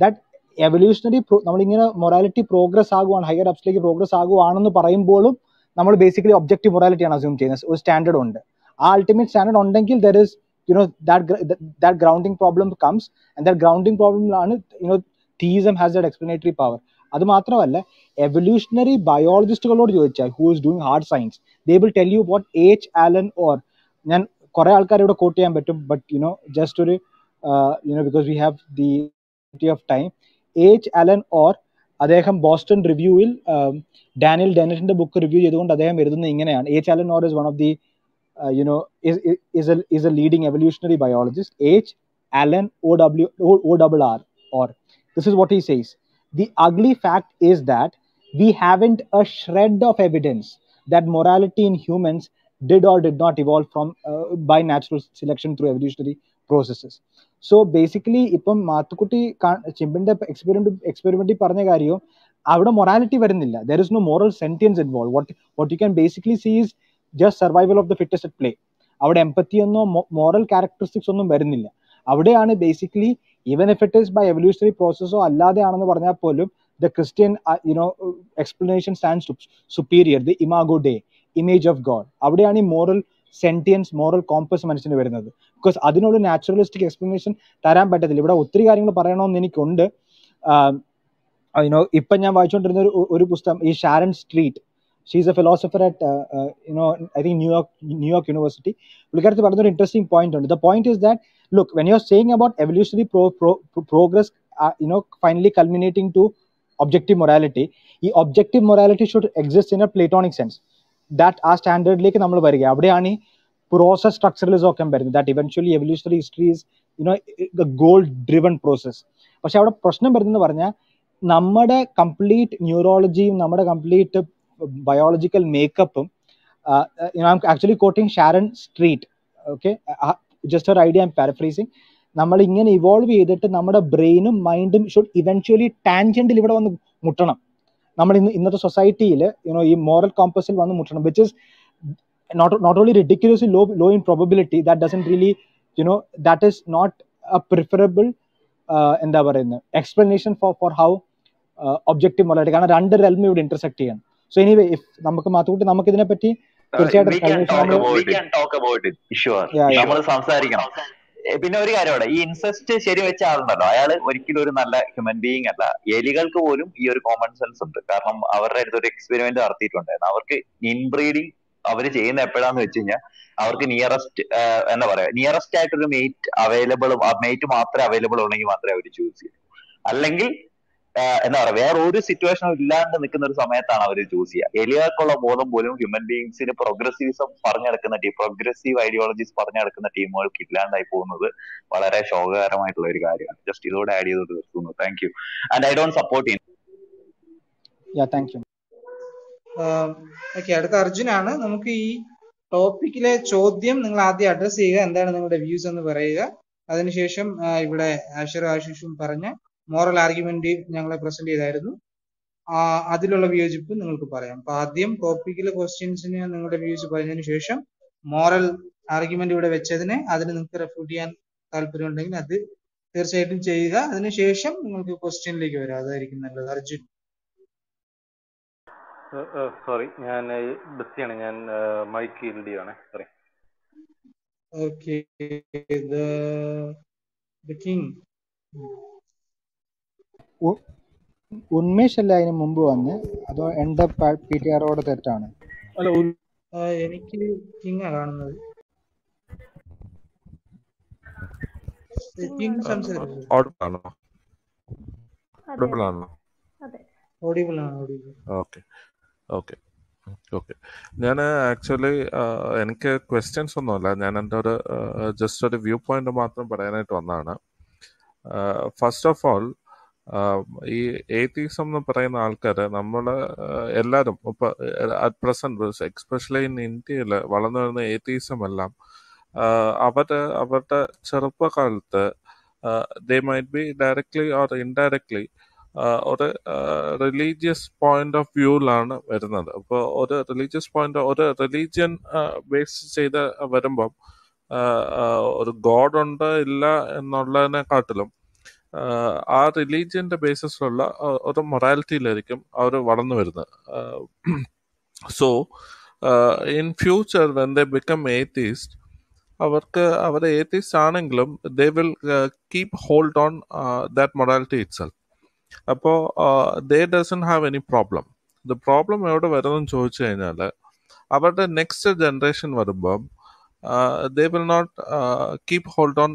ദാറ്റ് എവല്യൂഷണറി നമ്മളിങ്ങനെ മൊറാലിറ്റി പ്രോഗ്രസ് ആകുവാണ്, ഹയർ അപ്സിലേക്ക് പ്രോഗ്രസ് ആകുവാണെന്ന് പറയുമ്പോഴും നമ്മൾ ബേസിക്കലി ഒബ്ജക്റ്റീവ് മൊറാലിറ്റിയാണ് അസ്യൂം ചെയ്യുന്നത്. ഒരു സ്റ്റാൻഡേർഡ് ഉണ്ട്, ആ അൾട്ടിമേറ്റ് സ്റ്റാൻഡേർഡ് ഉണ്ടെങ്കിൽ there is you know that grounding problem comes, and that grounding പ്രോബ്ലമിലാണ് you know theism has that explanatory power. അത് മാത്രമല്ല, എവല്യൂഷണറി ബയോളജിസ്റ്റുകളോട് ചോദിച്ചാൽ who is doing hard science they will tell you what H. Allen Orr. ഞാൻ കുറെ ആൾക്കാർ ഇവിടെ കോട്ട് ചെയ്യാൻ പറ്റും, ബട്ട് യുനോ ജസ്റ്റ് ഒരു you know because we have the of time. H. Allen Orr, അദ്ദേഹം ബോസ്റ്റൺ റിവ്യൂവിൽ ഡാനിയൽ ഡെന്നറ്റിന്റെ ബുക്ക് റിവ്യൂ ചെയ്തുകൊണ്ട് അദ്ദേഹം എഴുതുന്നത് ഇങ്ങനെയാണ്. H. Allen Orr is one of the is a leading evolutionary biologist. H. Allen Orr. This is what he says. The ugly fact is that we haven't a shred of evidence that morality in humans did or did not evolve from by natural selection through evolutionary processes. So basically ഇപ്പം മാത്തുക്കുട്ടി ചിമ്പിന്റെ എക്സ്പെരിമെന്റിൽ പറഞ്ഞ കാര്യവും അവിടെ മൊറാലിറ്റി വരുന്നില്ല. There is no moral sentience involve. What you can basically see is just survival of the fittest at play. അവിടെ എംപത്തി എന്നോ മോറൽ ക്യാരക്ടറിസ്റ്റിക്സ് ഒന്നും വരുന്നില്ല. അവിടെയാണ് basically even if it is by evolutionary പ്രോസസ്സോ അല്ലാതെയാണെന്ന് പറഞ്ഞാൽ പോലും the Christian you know explanation stands superior. The imago Dei, image of God. അവിടെയാണ് ഈ മോറൽ സെന്റിയൻസ്, മോറൽ കോമ്പസ് മനുഷ്യന് വരുന്നത്. ബിക്കോസ് അതിനൊരു നാച്ചുറലിസ്റ്റിക് എക്സ്പ്ലനേഷൻ തരാൻ പറ്റത്തില്ല. ഇവിടെ ഒത്തിരി കാര്യങ്ങൾ പറയണമെന്ന് എനിക്കുണ്ട്. യുനോ ഇപ്പം ഞാൻ വായിച്ചുകൊണ്ടിരുന്ന ഒരു പുസ്തകം ഈ Sharon Street She's a philosopher at I think New York University. Look at the another interesting point. The point is that look, when you're saying about evolutionary progress, finally culminating to objective morality, the objective morality should exist in a Platonic sense. That our standard like nammal parikya. Abde ani process structuralism okkam parikya. That eventually evolutionary history is the goal-driven process. But she abde prashna parikya parikya. Nammada complete neurology, nammada complete biological makeup. I'm actually quoting Sharon Street. Okay, just her idea I'm paraphrasing. നമ്മൾ ഇങ്ങനെ ഇവോൾവ് ചെയ്തിട്ട് നമ്മുടെ ബ്രെയിനും മൈൻഡും ഷുഡ് ഇവൻച്വലി ടാൻജന്റിൽ ഇവിടെ വന്ന് മുട്ടണം. നമ്മൾ ഇന്നത്തെ സൊസൈറ്റിയിൽ ഈ മോറൽ കോമ്പസിൽ വന്ന് മുട്ടണം, which is not only ridiculously low in probability, that doesn't really that is not a preferable എന്താ പറയുന്നത് explanation for how objective morality. കാരണം രണ്ട് റെൽമും ഇവിടെ ഇന്റർസെക്ട് ചെയ്യണം. സോ എനിവേ ഇഫ് നമുക്ക് മാത്രം നമുക്ക് ഇതിനെപ്പറ്റി തീർച്ചയായിട്ടും. പിന്നെ ഒരു കാര്യമാണ്, ഈ ഇൻസെസ്റ്റ് ശരി വെച്ച ആളുണ്ടല്ലോ, അയാൾ ഒരിക്കലും ഒരു നല്ല ഹ്യൂമൻ ബീയിങ് അല്ല. എലികൾക്ക് പോലും ഈ ഒരു കോമൺ സെൻസ് ഉണ്ട്. കാരണം അവരുടെ അടുത്തൊരു എക്സ്പെരിമെന്റ് നടത്തിയിട്ടുണ്ടായിരുന്നു. അവർക്ക് ഇൻബ്രീഡിങ് അവർ ചെയ്യുന്ന എപ്പോഴാന്ന് വെച്ച് കഴിഞ്ഞാൽ അവർക്ക് നിയറസ്റ്റ് എന്താ പറയാ നിയറസ്റ്റ് ആയിട്ടൊരു മെയ്റ്റ് അവൈലബിൾ, മെയ്റ്റ് മാത്രമേ അവൈലബിൾ ഉണ്ടെങ്കിൽ മാത്രമേ അവർ ചൂസ് ചെയ്യൂ. അല്ലെങ്കിൽ എന്താ പറയാ വേറെ ഒരു സിറ്റുവേഷനും ഇല്ലാണ്ട് നിൽക്കുന്ന ഒരു സമയത്താണ് അവർ ചൂസ് ചെയ്യുക. എലികൾക്കുള്ള ബോധം പോലും ഹ്യൂമൻ ബീയിങ്സിന് പ്രോഗ്രസീവിസം പറഞ്ഞെടുക്കുന്ന ടീം, പ്രോഗ്രസീവ് ഐഡിയോളജീസ് പറഞ്ഞെടുക്കുന്ന ടീമുകൾക്ക് ഇല്ലാണ്ടായി പോകുന്നത് വളരെ ശോകകരമായിട്ടുള്ള ഒരു കാര്യമാണ്. ജസ്റ്റ് ഇതോടെ ആഡ് ചെയ്തോട്ട് നിർത്തുന്നു. Thank you. And I don't support you. Thank you. Okay, അടുത്ത അർജുനാണ്. നമുക്ക് ഈ ടോപ്പിക്കിലെ ചോദ്യം നിങ്ങൾ ആദ്യം അഡ്രസ് ചെയ്യുക, എന്താണ് നിങ്ങളുടെ വ്യൂസ് എന്ന് പറയുക. അതിനുശേഷം ഇവിടെ ആശറും ആശിഷും പറഞ്ഞ മോറൽ ആർഗ്യുമെന്റ് ഞങ്ങളെ പ്രസന്റ് ചെയ്തായിരുന്നു, അതിലുള്ള വിയോജിപ്പ് നിങ്ങൾക്ക് പറയാം. അപ്പൊ ആദ്യം ടോപ്പിക്കിലെ ക്വസ്റ്റ്യൻസിന് നിങ്ങളുടെ വ്യൂസ് പറഞ്ഞതിന് ശേഷം മോറൽ ആർഗ്യുമെന്റ് ഇവിടെ വെച്ചതിനെ അതിന് നിങ്ങൾക്ക് റെഫ്യൂട്ട് ചെയ്യാൻ താല്പര്യം ഉണ്ടെങ്കിൽ അത് തീർച്ചയായിട്ടും ചെയ്യുക. അതിനുശേഷം നിങ്ങൾക്ക് ക്വസ്റ്റ്യനിലേക്ക് വരാം, അതായിരിക്കും നല്ലത്. അർജുൻ. സോറി, ഞാൻ ബിസിയാണ്, ഞാൻ മൈക്ക് റെഡിയാണ്. സോറി. ഓക്കേ, ദി കിങ് ഉന്മേഷല്ല അതിന് മുമ്പ് വന്ന്, അതോ എന്റെ പി ടി ആറോടെ തെറ്റാണ്? എനിക്ക് കിങ് കാണുന്നത്. ഞാൻ ആക്ച്വലി എനിക്ക് ക്വസ്റ്റ്യൻസ് ഒന്നുമല്ല, ഞാൻ എൻ്റെ ഒരു ജസ്റ്റ് ഒരു വ്യൂ പോയിന്റ് മാത്രം പറയാനായിട്ട് വന്നതാണ്. ഫസ്റ്റ് ഓഫ് ഓൾ, ഈ ഏത്തീസം എന്ന് പറയുന്ന ആൾക്കാർ നമ്മൾ എല്ലാവരും ഇപ്പം അറ്റ് പ്രസന്റ് എക്സ്പെഷ്യലി ഇൻ ഇന്ത്യയിൽ വളർന്നു വരുന്ന ഏത്തീസം എല്ലാം അവരുടെ ചെറുപ്പകാലത്ത് they might be directly or indirectly ഒരു റിലീജിയസ് പോയിന്റ് ഓഫ് വ്യൂവിലാണ് വരുന്നത്. അപ്പോൾ ഒരു റിലീജിയസ് പോയിന്റ്, ഒരു റിലീജിയൻ ബേസ് ചെയ്ത് വരുമ്പം ഒരു ഗോഡ് ഉണ്ട് ഇല്ല എന്നുള്ളതിനെക്കാട്ടിലും ആ റിലീജിയൻ്റെ ബേസിസിലുള്ള ഒരു മൊറാലിറ്റിയിലായിരിക്കും അവർ വളർന്നു വരുന്നത്. So in future when they become atheist, അവർ ഏത്തീസ്റ്റ് ആണെങ്കിലും they will keep hold on that morality itself. അപ്പോൾ they doesn't have any problem. The problem എവിടെ വരുന്നതെന്ന് ചോദിച്ചു കഴിഞ്ഞാൽ അവരുടെ നെക്സ്റ്റ് ജനറേഷൻ വരുമ്പം they will not keep hold on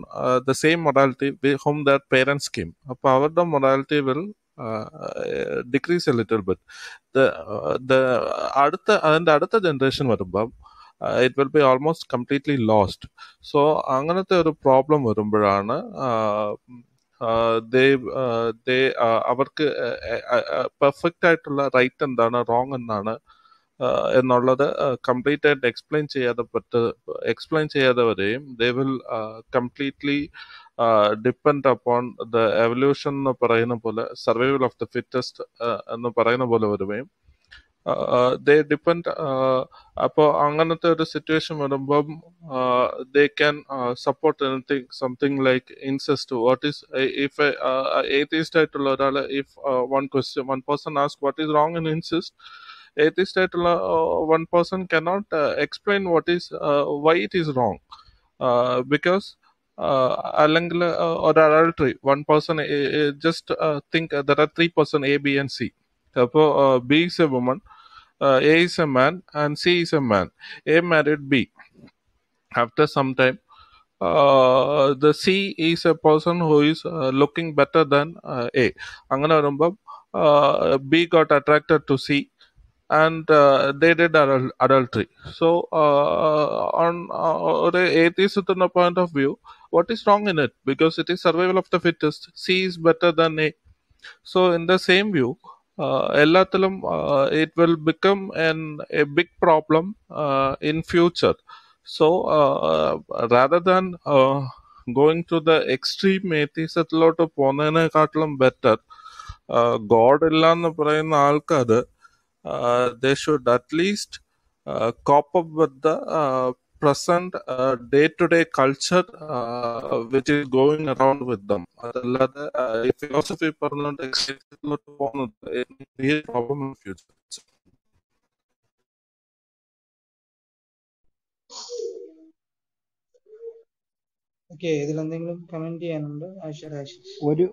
the same morality with whom their parents came. However, the morality will decrease a little bit. The adutha generation varumbam it will be almost completely lost. So anganathe oru problem varumbalana they avarku perfect aayittulla right endana wrong endana എന്നുള്ളത് കംപ്ലീറ്റ് ആയിട്ട് എക്സ്പ്ലെയിൻ ചെയ്യാതെ വരെയും they will completely depend upon the evolution എന്ന് പറയുന്ന പോലെ, സർവൈവൽ ഓഫ് ദ ഫിറ്റസ്റ്റ് എന്ന് പറയുന്ന പോലെ വരുകയും ദേ ഡിപ്പെൻഡ്. അപ്പോൾ അങ്ങനത്തെ ഒരു സിറ്റുവേഷൻ വരുമ്പം they can support anything, something like incest. What is if atheist ആയിട്ടുള്ള ഒരാൾ if one person ask what is wrong in incest, atheist aittulla one person cannot explain what is why it is wrong, because alangla or adultery, one person just think there are three person A, B and C. Appo B is a woman, A is a man and C is a man. A married B. After some time, the C is a person who is looking better than A. B got attracted to C and they did adultery. So, on the atheism point of view, what is wrong in it? Because it is survival of the fittest. C is better than A. So, in the same view, it will become a big problem in future. So, rather than going to the extreme atheism, better, God illannu parayunna aalkaru, they should at least cope up with the present day-to-day culture which is going around with them. If philosophy parallel it may be a problem in the future. Okay, ഇതിൽ എന്തെങ്കിലും കമന്റ് ചെയ്യാനുണ്ടോ ആശിർ?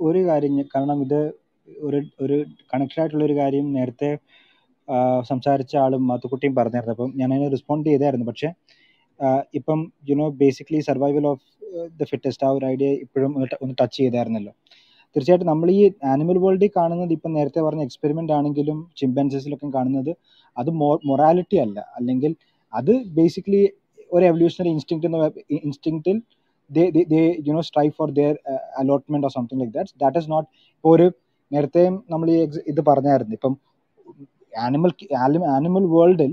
ഒരു കാര്യം, കാരണം ഇത് ഒരു കണക്റ്റഡ് ആയിട്ടുള്ളൊരു കാര്യം നേരത്തെ സംസാരിച്ച ആളും മാത്തുക്കുട്ടിയും പറഞ്ഞായിരുന്നു. അപ്പം ഞാൻ അതിനെ റെസ്പോണ്ട് ചെയ്തായിരുന്നു. പക്ഷേ ഇപ്പം you know basically survival of the fittest ആ ഒരു ഐഡിയ ഇപ്പോഴും ഒന്ന് ടച്ച് ചെയ്തായിരുന്നല്ലോ. തീർച്ചയായിട്ടും നമ്മൾ ഈ ആനിമൽ വേൾഡിൽ കാണുന്നത് ഇപ്പം നേരത്തെ പറഞ്ഞ എക്സ്പെരിമെൻ്റ് ആണെങ്കിലും ചിമ്പൻസീസിലൊക്കെ കാണുന്നത് അത് മൊറാലിറ്റി അല്ല, അല്ലെങ്കിൽ അത് ബേസിക്കലി ഒരു എവല്യൂഷണറി ഇൻസ്റ്റിങ്ക്റ്റിൽ they you know strive for their allotment or something like that. That is not ഒരു നേരത്തെയും നമ്മൾ ഈ ഇത് പറഞ്ഞായിരുന്നു. ഇപ്പം ആനിമൽ വേൾഡിൽ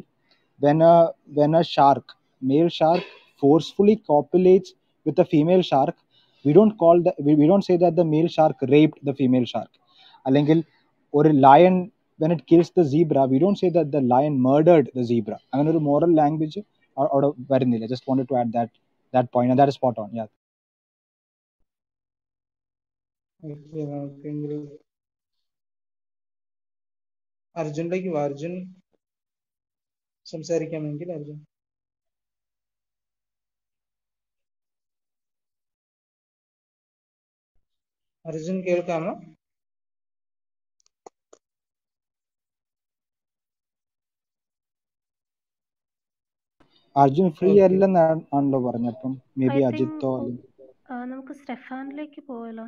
when a shark, male shark forcefully copulates with a female shark, we don't say that the male shark raped the female shark. അല്ലെങ്കിൽ ഒരു lion when it kills the zebra, we don't say that the lion murdered the zebra. അങ്ങനെ ഒരു moral language അവിടെ വരുന്നില്ല. Just wanted to add that point, and that is spot on. Yeah. Arjun സംസാരിക്കാമെങ്കിൽ Arjun. Arjun കേൾക്കാമോ? അർജുൻ ഫ്രീ അല്ലെന്നാണല്ലോ പറഞ്ഞപ്പം മേ ബി അജിത്തോ നമുക്ക് സ്റ്റെഫാനിലേക്ക് പോയാലോ?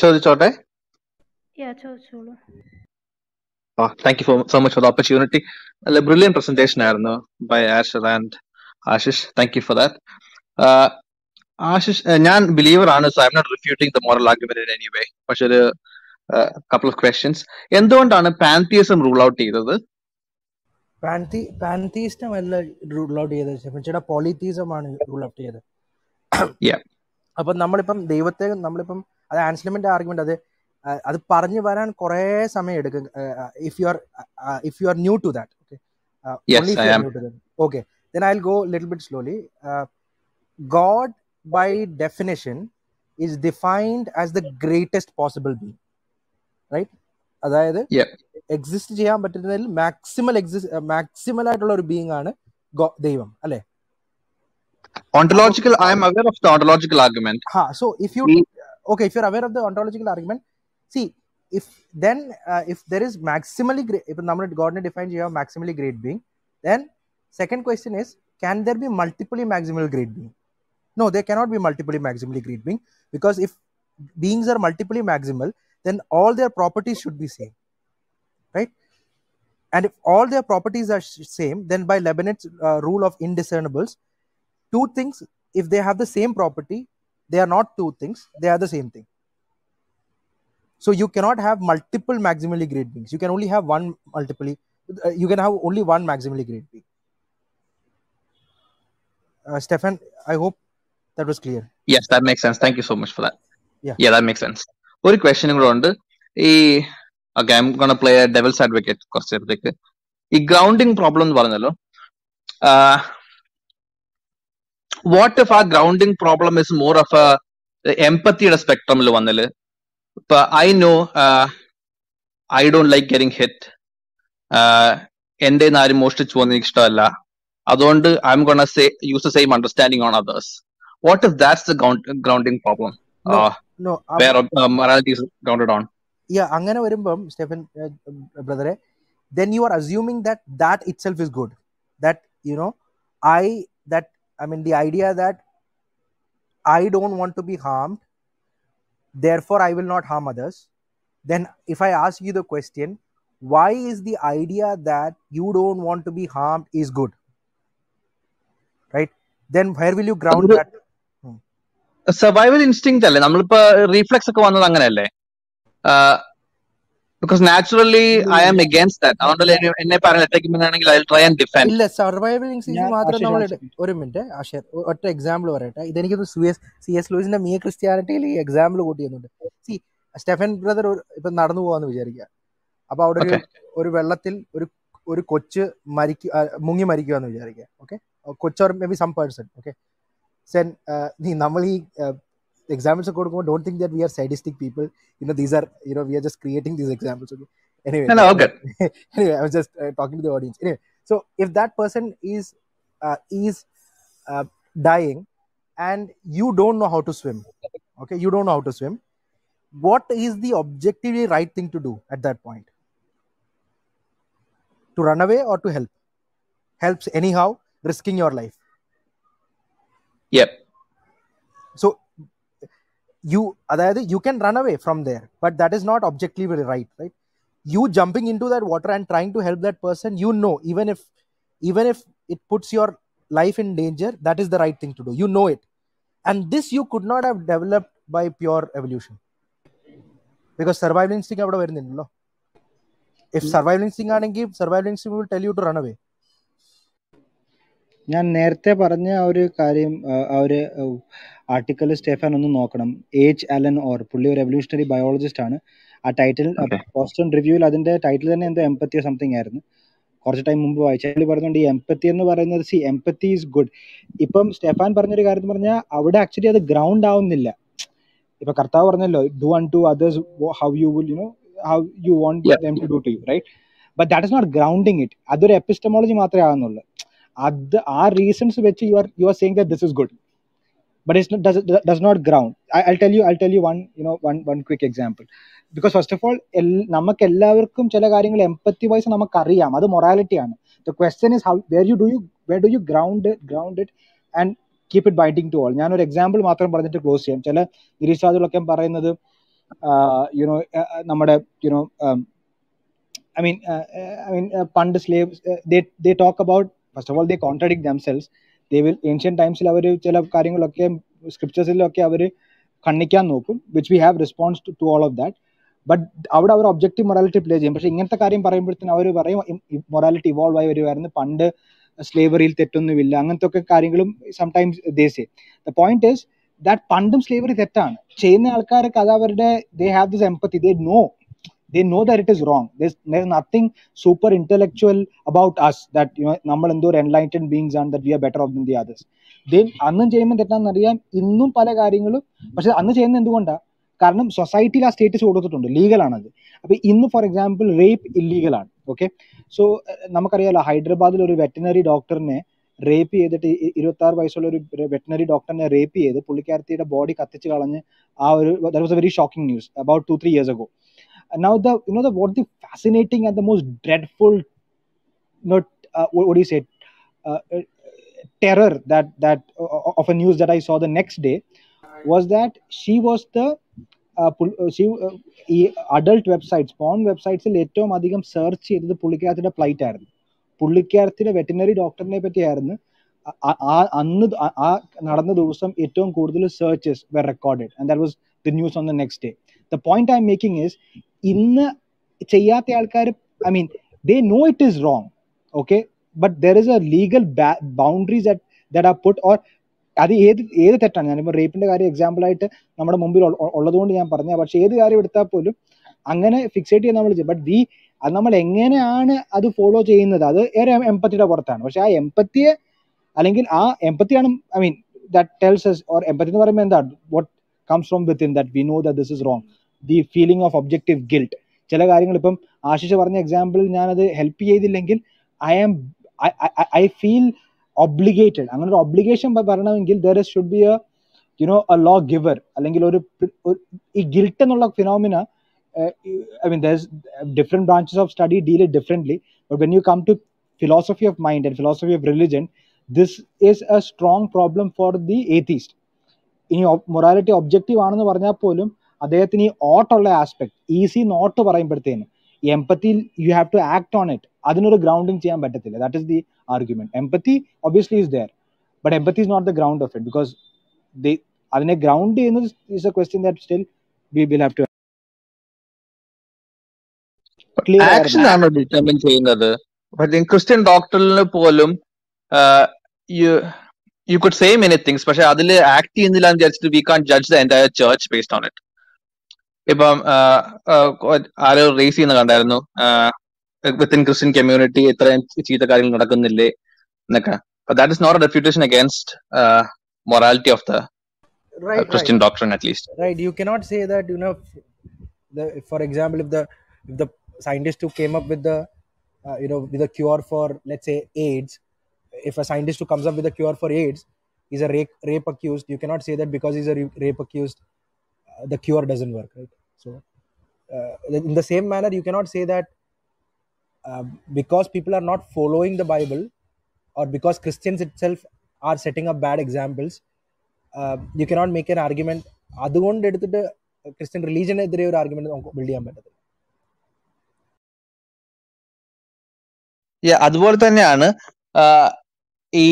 ചോദിച്ചോട്ടെ? Thank you so much for the opportunity. A brilliant presentation ആയിരുന്നു by Asher and Ashish. Thank you for that. Ashish, ഞാൻ believer ആണ്, so I'm not refuting the moral argument in any way. പക്ഷേ ഒരു couple of questions. എന്തുകൊണ്ടാണ് pantheism rule out ചെയ്തത്? pantheism അല്ല rule out ചെയ്തത്, പക്ഷേ polytheism ആണ് rule out ചെയ്തത്. Yeah. അപ്പം നമ്മളിപ്പം ദൈവത്തെ നമ്മളിപ്പം അത് ആൻസ്ലമിന്റെ ആർഗ്യുമെന്റ് അത് പറഞ്ഞു വരാൻ കുറെ സമയം എടുക്കും. If you are new to that, okay, then I'll go little bit slowly. God by definition is defined as the greatest possible being, right? അതായത് എക്സിസ്റ്റ് ചെയ്യാൻ പറ്റുന്നതിൽ മാക്സിമൽ ആയിട്ടുള്ള ഒരു ബീയിങ് ആണ് ദൈവം, അല്ലേ? Ontological, I am aware of the ontological argument. Ha, so if you're aware of the ontological argument, see, if there is maximally great, if nammal godne define you have maximally great being, then second question is, can there be multiply maximal great being? No, there cannot be multiply maximally great being, because if beings are multiply maximal, then all their properties should be same, right? And if all their properties are same, then by Leibniz's rule of indiscernibles, two things, if they have the same property, they are not two things, they are the same thing. So you cannot have multiple maximally great beings. You can only have one multiply, you can have only one maximally great being. Stefan, I hope that was clear. Yes, that makes sense. Thank you so much for that. Yeah, that makes sense. One question around okay, I'm going to play a devil's advocate. The grounding problem varnallo, what if our grounding problem is more of a empathy spectrum il vannale? But I know I don't like getting hit, ende naaru moshtichu vanna ishtalla, adond I'm going to say use the same understanding on others. What if that's the grounding problem? No, where morality is grounded on അങ്ങനെ വരുമ്പം സ്റ്റെഫൻ ബ്രദറെ then you are assuming that itself is good, that you know I mean the idea that I don't want to be harmed, therefore I will not harm others. Then if I ask you the question, why is the idea that you don't want to be harmed is good, right? Then where will you ground that? Survival instinct alle nammalipa reflex okke vanna anganalle, because naturally I am against that. Avandale enne parana attack pananengil I'll try and defend. Illa survival instinct maathram nammal oru minute Asher otta example parayta. Idu enikku C.S. Lewis inde mere Christianity ile example quote cheyyunnundu. See, Stephen brother ipo nadannu povaanu vicharikka, appo avade oru vellathil oru kochu mungi marikkuvaanu vicharikka, okay, kochu or maybe some person, okay. Then normal examples are good, don't think that we are sadistic people, you know, these are, you know, we are just creating these examples, okay? Anyway, no, okay. Anyway, I was just talking to the audience. Anyway, so if that person is dying and you don't know how to swim, okay, you don't know how to swim, what is the objectively right thing to do at that point? To run away or to help? Helps anyhow, risking your life. Yep. So you can run away from there, but that is not objectively right? You jumping into that water and trying to help that person, you know, even if it puts your life in danger, that is the right thing to do, you know it. And this you could not have developed by pure evolution, because survival instinct avada varundillo. If survival instinct aanengil, survival instinct will tell you to run away. ഞാൻ നേരത്തെ പറഞ്ഞ ആ ഒരു കാര്യം, ആ ഒരു ആർട്ടിക്കിൾ സ്റ്റെഫൻ ഒന്ന് നോക്കണം. H. Allen Orr, പുള്ളി ഒരു റെവല്യൂഷണറി ബയോളജിസ്റ്റ് ആണ്. ആ ടൈറ്റിൽ ബോസ്റ്റൺ റിവ്യൂവിൽ അതിൻ്റെ ടൈറ്റിൽ തന്നെ എന്തോ എംപത്തിയോ സംതിങ് ആയിരുന്നു, കുറച്ച് ടൈം മുമ്പ് വായിച്ചാൽ പറഞ്ഞുകൊണ്ട് ഈ എംപത്തി എന്ന് പറയുന്നത്, സി എംപത്തി ഈസ് ഗുഡ്. ഇപ്പം സ്റ്റെഫാൻ പറഞ്ഞൊരു കാര്യം എന്ന് പറഞ്ഞാൽ അവിടെ ആക്ച്വലി അത് ഗ്രൗണ്ട് ആവുന്നില്ല. ഇപ്പം കർത്താവ് പറഞ്ഞല്ലോ, do unto others how you will you know how you want them to do to you, right? But that is not grounding it. അതൊരു എപ്പിസ്റ്റമോളജി മാത്രമേ ആവുന്നുള്ളൂ. ആ റീസൺസ് വെച്ച് you are saying that this is good, but it's not, does not ground. I tell you one quick example, because first of all നമുക്ക് എല്ലാവർക്കും ചില കാര്യങ്ങൾ എംപത്തി വൈസ് നമുക്കറിയാം, അത് മൊറാലിറ്റിയാണ്. The question is where do you ground it and keep it binding to all. ഞാനൊരു എക്സാമ്പിൾ മാത്രം പറഞ്ഞിട്ട് ക്ലോസ് ചെയ്യാം. ചില ഇരിശാദുകളൊക്കെ പറയുന്നത് യുനോ നമ്മുടെ യുനോ ഐ മീൻ പണ്ട് slave they talk about. First of all, they contradict themselves. They will ancient times il avaru chela karyangalokke scriptures il okke avaru kannikkan nokkum, which we have response to all of that, but avada avaru objective morality play cheyum. Pakshe ingante karyam parayumbodathu avaru parayum morality evolve ayi varuvarnu, pande slavery il thettonnum illa anganthokka karyangalum sometimes they say. The point is that pandum slavery thettana cheyna aalkarku adavarude, they have this empathy, they know that it is wrong. There's nothing super intellectual about us, that you know nammal endor enlightened beings and that we are better off than the others. Then annu cheyumbod endanna ariyan innum pala karyangalum, പക്ഷെ അന്ന് ചെയ്യുന്ന എന്തുകൊണ്ടാ? കാരണം സൊസൈറ്റിയിൽ ആ സ്റ്റേറ്റസ് കൊടുത്തിട്ടുണ്ട്, ലീഗലാണത്. അപ്പോൾ ഇന്ന് ഫോർ എക്സാമ്പിൾ റേപ്പ് ഇല്ലീഗലാണ്, ഓക്കെ. സോ നമുക്കറിയാലോ, ഹൈദരാബാദിൽ ഒരു വെറ്റിനറി ഡോക്ടറിനെ റേപ്പ് ചെയ്തിട്ട് 26 വയസ്സുള്ള ഒരു വെറ്റിനറി ഡോക്ടറിനെ റേപ്പ് ചെയ്ത് പുള്ളിക്കാരത്തിയുടെ ബോഡി കത്തിച്ച് കളഞ്ഞ്, ആ ഒരു that was a very shocking news about 2-3 years ago. And now the fascinating and the most dreadful, not what do you say, terror that of a news that I saw the next day was that she was the adult websites, porn websites il ettom adhigam search cheythu pullikkathinte plight aayirunnu, pullikkathinte veterinary doctor ne patti aayirunnu. Annu aa nadanna divasam ettom koodudal searches were recorded, and that was the news on the next day. The point I'm making is inna cheyyatha aalkar, I mean they know it is wrong, okay, but there is a legal boundaries that are put, or adi edu thettana njan ipo rape inde kari example aayittu nammada mumbile ulladondu njan parnaya, പക്ഷേ edu kari edutha polum angane fixate cheyan nammal, but we adu nammal enganeyaanu adu follow cheyyunnathu, adu empathy ide porathana. പക്ഷേ aa empathy allengil aa empathy aanu, I mean that tells us, or empathy ennu parayumbol endha what comes from within, that we know that this is wrong, the feeling of objective guilt. Chela karyangal ippum Ashish parna example njanadu help cheyidillengil I feel obligated, angana or obligation parnavengil there should be a you know a law giver, allengil oru guilt ennulla phenomena I mean, there's different branches of study deal it differently, but when you come to philosophy of mind and philosophy of religion, this is a strong problem for the atheist. In morality objective aanennu parnal polum adheyathine ee ought ulla aspect easy not parayumbodathene empathy you have to act on it, adinoru grounding cheyan pattathilla. That is the argument. Empathy obviously is there, but empathy is not the ground of it, because they adine ground cheynadu is a question that still we will have to action ആണ് ഡിറ്റർമിൻ ചെയ്യുന്നത്. But in Christian doctrine polum you could say many things, but adile act cheynilla and judge we can't judge the entire church based on it. Ibam aro race enna kandarunu within Christian community itra cheetha karyangal nadakkunnille enakka, but that is not a refutation against morality of the Christian doctrine, at least, right? You cannot say that, you know, for example, if the scientist who came up with the with a cure for, let's say, AIDS, if a scientist who comes up with a cure for AIDS is a rape accused, you cannot say that because he's a rape accused the cure doesn't work, right? So in the same manner you cannot say that because people are not following the Bible or because Christians itself are setting up bad examples, you cannot make an argument adukond edutittu Christian religion edire or argument build cheyan pattathilla. അതുപോലെ തന്നെയാണ് ഈ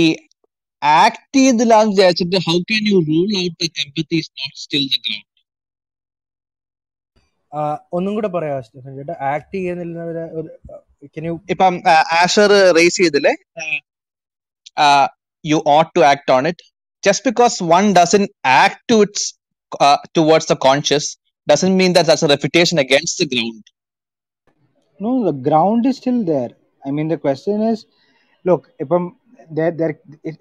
ആക്ട് ചെയ്തില്ലാന്ന് വിചാരിച്ചിട്ട് how can you rule out empathy is not still the ground. ഒന്നും കൂടെ പറയാ സ്റ്റീഫൻ ചേട്ടാ, ആക്ട് ചെയ്യുന്നില്ല ക്യാൻ യു, ഇപ്പം ആഷർ റേസ് ചെയ്തില്ലേ you ought to act on it, just because one doesn't act to it's towards the conscious doesn't mean that that's a refutation against the ground. No, the ground is still there. I mean, the question is, look, if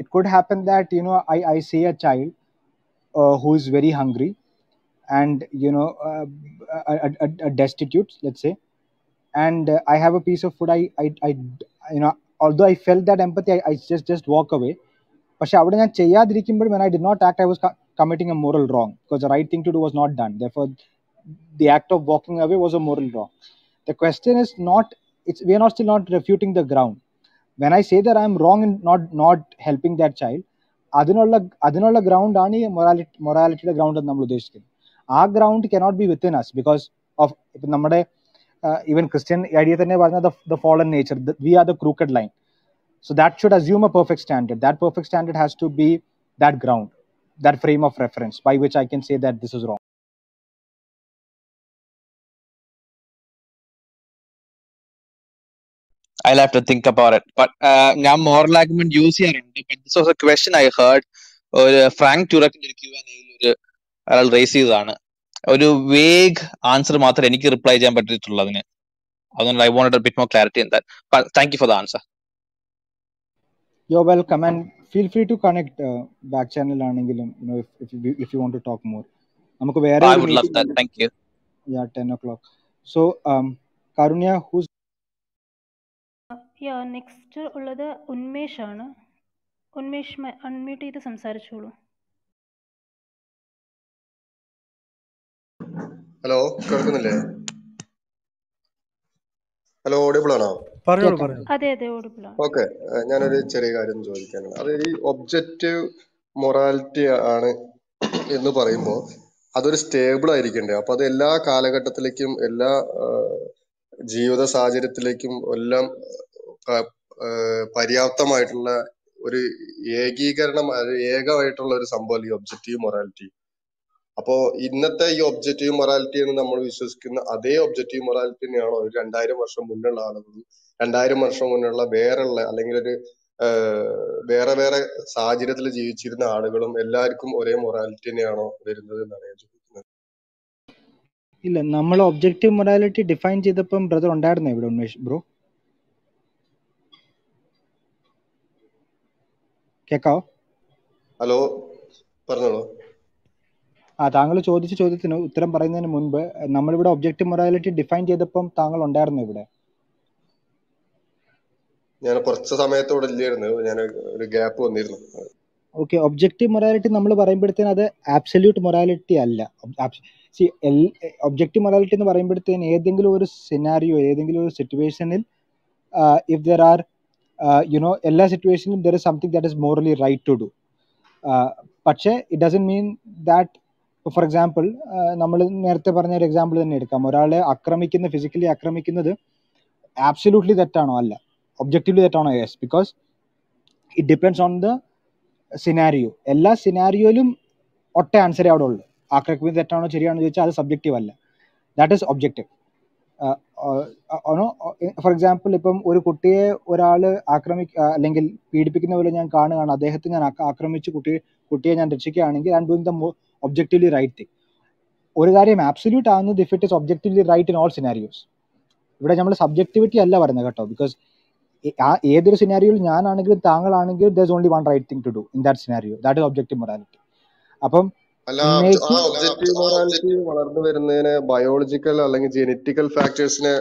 it could happen that, you know, I see a child who is very hungry and, you know, a destitute, let's say, and I have a piece of food, I you know, although I felt that empathy, I just walk away. But I would not cheyadirikkumbodu, when I did not act, I was committing a moral wrong, because the right thing to do was not done. Therefore, the act of walking away was a moral wrong. The question is not, we are still not refuting the ground. When I say that I am wrong in not helping that child, adinulla ground aanu morality ground ennu nammal udheshikkunnu. Aa ground cannot be within us because of nammade even Christian idea thanne parna the fallen nature, we are the crooked line, so that should assume a perfect standard. That perfect standard has to be that ground, that frame of reference by which I can say that this is wrong. I'll have to think about it, but now moral argument use here, but this was a question I heard or Frank Turek in the Q&A il oru raise cheydana oru vague answer maathre enikku reply cheyan pattitullu adine, and I wanted a bit more clarity in that, but thank you for the answer. You're welcome, and feel free to connect back channel anengilum, you know, if you want to talk more, namaku vera I would love that. Thank you. Yeah, 10 o'clock. So Karunya, who's yeah next ഉള്ളത് ഉന്മേഷാണ്. ഉന്മേഷ് അൺമ്യൂട്ട് ചെയ്ത് സംസാരിച്ചോളൂ. ഹലോ, കേൾക്കുന്നില്ലേ? ഹലോ, ഓഡിബിൾ ആണോ? അതെ അതെ, ഓഡിബിൾ ആണ്. ഓക്കെ, ഞാനൊരു ചെറിയ കാര്യം ചോദിക്കാനാണ്. അത് ഈ ഒബ്ജക്റ്റീവ് മൊറാലിറ്റി ആണ് എന്ന് പറയുമ്പോൾ അതൊരു സ്റ്റേബിൾ ആയിരിക്കണ്ടേ? അപ്പൊ അത് എല്ലാ കാലഘട്ടത്തിലേക്കും എല്ലാ ജീവിത സാഹചര്യത്തിലേക്കും എല്ലാം പര്യാപ്തമായിട്ടുള്ള ഒരു ഏകീകരണം, ഏകമായിട്ടുള്ള ഒരു സംഭവം ഈ ഒബ്ജക്റ്റീവ് മൊറാലിറ്റി. അപ്പോ ഇന്നത്തെ ഈ ഒബ്ജക്റ്റീവ് മൊറാലിറ്റി എന്ന് നമ്മൾ വിശ്വസിക്കുന്ന അതേ ഒബ്ജക്റ്റീവ് മൊറാലിറ്റി തന്നെയാണോ ഒരു 2000 വർഷം മുന്നുള്ള ആളുകളും 2000 വർഷം മുന്നുള്ള വേറെയുള്ള അല്ലെങ്കിൽ ഒരു വേറെ വേറെ സാഹചര്യത്തിൽ ജീവിച്ചിരുന്ന ആളുകളും എല്ലാവർക്കും ഒരേ മൊറാലിറ്റി തന്നെയാണോ വരുന്നത് എന്നാണ് ഞാൻ ചോദിക്കുന്നത്. ഇല്ല, നമ്മൾ ഒബ്ജക്റ്റീവ് മൊറാലിറ്റി ഡിഫൈൻ ചെയ്തപ്പം ബ്രദർ ഉണ്ടായിരുന്നു ഇവിടെ ഉന്മേഷ് ബ്രോ. കേക്കാവോ? ഹലോ, പറഞ്ഞോളൂ. ആ, താങ്കൾ ചോദിച്ച ചോദ്യത്തിന് ഉത്തരം പറയുന്നതിന് മുൻപ് നമ്മളിവിടെ ഒബ്ജക്റ്റീവ് മൊറാലിറ്റി ഡിഫൈൻ ചെയ്തപ്പം താങ്കൾ ഉണ്ടായിരുന്നു ഇവിടെ? ഞാൻ കുറച്ച് സമയത്തോടെ ഇല്ലായിരുന്നു, ഞാൻ ഒരു ഗ്യാപ്പ് വന്നിരുന്നു. ഓക്കെ, ഒബ്ജക്റ്റീവ് മൊറാലിറ്റി നമ്മൾ പറയുമ്പോഴത്തേന് അത് ആബ്സല്യൂട്ട് മൊറാലിറ്റി അല്ല. ഒബ്ജക്റ്റീവ് മൊറാലിറ്റി എന്ന് പറയുമ്പോഴത്തേന് ഏതെങ്കിലും ഒരു സിനാരിയോ ഏതെങ്കിലും ഒരു സിറ്റുവേഷനിൽ ഇഫ് ദർ ആർ യുനോ എല്ലാ സിറ്റുവേഷനിലും there is something that is morally right to do. പക്ഷേ it doesn't mean that for example നമ്മൾ നേരത്തെ പറഞ്ഞ ഒരു എക്സാമ്പിൾ തന്നെ എടുക്കാം. ഒരാളെ ആക്രമിക്കുന്ന ഫിസിക്കലി ആക്രമിക്കുന്നത് ആബ്സല്യൂട്ട്ലി തെറ്റാണോ? അല്ല. ഒബ്ജക്റ്റീവ്ലി തെറ്റാണോ? Yes, because it depends on the scenario. എല്ലാ സിനാരിയോയിലും ഒറ്റ ആൻസറേ അവിടെ ഉള്ളൂ. ആക്രമിക്കുന്നത് തെറ്റാണോ ശരിയാണോ ചോദിച്ചാൽ അത് സബ്ജക്റ്റീവ് അല്ല, that is objective. For example ഇപ്പം ഒരു കുട്ടിയെ ഒരാൾ അല്ലെങ്കിൽ പീഡിപ്പിക്കുന്ന പോലെ ഞാൻ കാണുകയാണ്, അദ്ദേഹത്തെ ഞാൻ ആക്രമിച്ച് കുട്ടിയെ ഞാൻ രക്ഷിക്കുകയാണെങ്കിൽ I am doing the objectively right thing. ഒരു കാര്യം ആബ്സല്യൂട്ട് ആവുന്നത് if it is objectively right in all scenarios. ഇവിടെ നമ്മൾ സബ്ജക്റ്റിവിറ്റി അല്ല പറയുന്നത് കേട്ടോ, ബിക്കോസ് ആ ഏതൊരു സിനാരിയോയിൽ ഞാനാണെങ്കിലും താങ്കളാണെങ്കിലും there is only one right thing to do in that scenario, that is objective morality. അപ്പം വളർന്നു വരുന്നതിന് ബയോളജിക്കൽ അല്ലെങ്കിൽ ജെനറ്റിക്കൽ ഫാക്ടേഴ്സിന്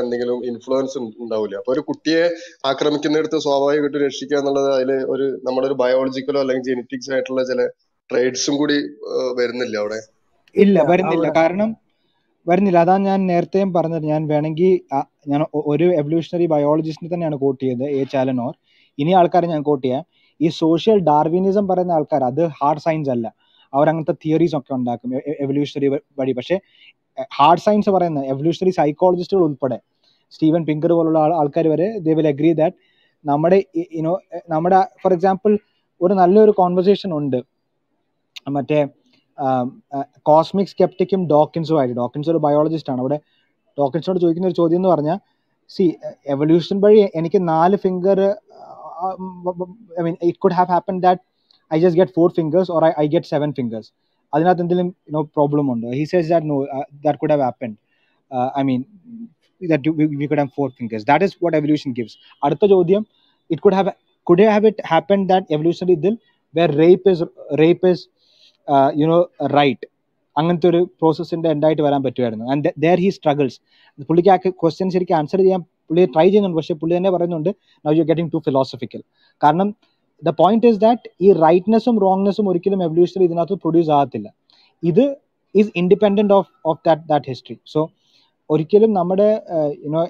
എന്തെങ്കിലും ഇൻഫ്ലുവൻസ് ഉണ്ടാവില്ല. അപ്പൊ ഒരു കുട്ടിയെ ആക്രമിക്കുന്നിടത്ത് സ്വാഭാവികമായിട്ട് രക്ഷിക്കുക എന്നുള്ളത് അതിൽ ഒരു നമ്മുടെ ഒരു ബയോളജിക്കലോ അല്ലെങ്കിൽ ജെനറ്റിക്സ് ആയിട്ടുള്ള ചില ട്രേഡ്സും കൂടി വരുന്നില്ല അവിടെ. ഇല്ല, വരുന്നില്ല, കാരണം വരുന്നില്ല. അതാണ് ഞാൻ നേരത്തെയും പറഞ്ഞത്. ഞാൻ വേണമെങ്കിൽ ഞാൻ ഒരു എവല്യൂഷണറി ബയോളജിസ്റ്റിനെ തന്നെയാണ് കോട്ട് ചെയ്തത്, H. Allen Orr. ഇനി ആൾക്കാരെ ഞാൻ കോട്ട് ചെയ്യാം. ഈ സോഷ്യൽ ഡാർവിനിസം പറയുന്ന ആൾക്കാർ അത് ഹാർഡ് സയൻസ് അല്ല, അവരങ്ങനത്തെ തിയറീസ് ഒക്കെ ഉണ്ടാക്കും എവല്യൂഷണറി വഴി. പക്ഷെ ഹാർഡ് സയൻസ് പറയുന്ന എവല്യൂഷണറി സൈക്കോളജിസ്റ്റുകൾ ഉൾപ്പെടെ സ്റ്റീവൻ പിങ്കർ പോലുള്ള ആൾക്കാർ വരെ ദേ വിൽ അഗ്രി ദാറ്റ് നമ്മുടെ യുനോ നമ്മുടെ ഫോർ എക്സാമ്പിൾ ഒരു നല്ലൊരു കോൺവെർസേഷൻ ഉണ്ട് മറ്റേ കോസ്മിക് സ്കെപ്റ്റിക്കും ഡോക്കിൻസുമായിട്ട്. ഡോക്കിൻസ് ഒരു ബയോളജിസ്റ്റാണ്. അവിടെ ഡോക്കിൻസിനോട് ചോദിക്കുന്ന ഒരു ചോദ്യം എന്ന് പറഞ്ഞാൽ സി എവല്യൂഷൻ വഴി എനിക്ക് 4 finger I mean it could have happen that I just get 4 fingers or I get 7 fingers. Adinathu endilum no problem undu. He says that no, that could have happened. I mean that we could have 4 fingers. That is what evolution gives. Adutha chodyam, it could have it happened that evolutionary idil where rape is right. Anganthe oru process inde end aayittu varan pattuvarunnu. And there he struggles. Pullike a question serikku answer cheyan pulle try cheyyunnundu, പക്ഷെ പുള്ളി തന്നെ പറയുന്നുണ്ട് now you are getting too philosophical. കാരണം the point is that ഈ റൈറ്റ്നെസ്സും റോങ്നെസ്സും ഒരിക്കലും എവല്യൂഷനിൽ ഇതിനകത്ത് പ്രൊഡ്യൂസ് ആകത്തില്ല. ഇത് is independent of that history. So ഒരിക്കലും നമ്മുടെ യുനോ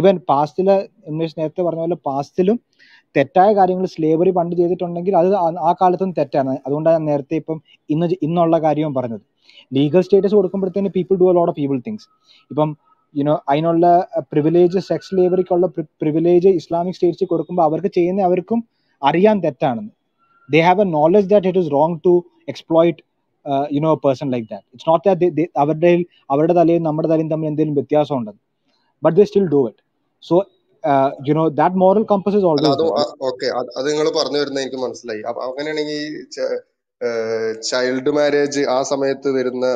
ഈവൻ പാസ്റ്റില് നേരത്തെ പറഞ്ഞ പോലെ പാസ്റ്റിലും തെറ്റായ കാര്യങ്ങൾ സ്ലേവറി പണ്ട് ചെയ്തിട്ടുണ്ടെങ്കിൽ അത് ആ കാലത്തും തെറ്റാണ്. അതുകൊണ്ടാണ് ഞാൻ നേരത്തെ ഇപ്പം ഇന്നുള്ള കാര്യവും പറഞ്ഞത്. ലീഗൽ സ്റ്റേറ്റസ് കൊടുക്കുമ്പോഴത്തേന് people do a lot of evil things. ഇപ്പം യുനോ അതിനുള്ള പ്രിവിലേജ്, സെക്സ് സ്ലേവറിക്കുള്ള പ്രിവിലേജ് ഇസ്ലാമിക് സ്റ്റേറ്റ്സ് കൊടുക്കുമ്പോൾ അവർക്ക് ചെയ്യുന്ന അവർക്കും അറിയാൻ തെറ്റാണെന്ന്. They have a knowledge that it is wrong to exploit a person like that. It's not that they അവരുടെ തലയും നമ്മുടെ തലയും തമ്മിൽ എന്തെങ്കിലും വ്യത്യാസം ഉണ്ടെന്ന്. But they still do it. So that moral compass is always okay. അത് നിങ്ങൾ പറഞ്ഞു വരുന്നത് എനിക്ക് മനസ്സിലായി. അങ്ങനെയാണെങ്കിൽ ചൈൽഡ് മാരേജ് ആ സമയത്ത് വരുന്ന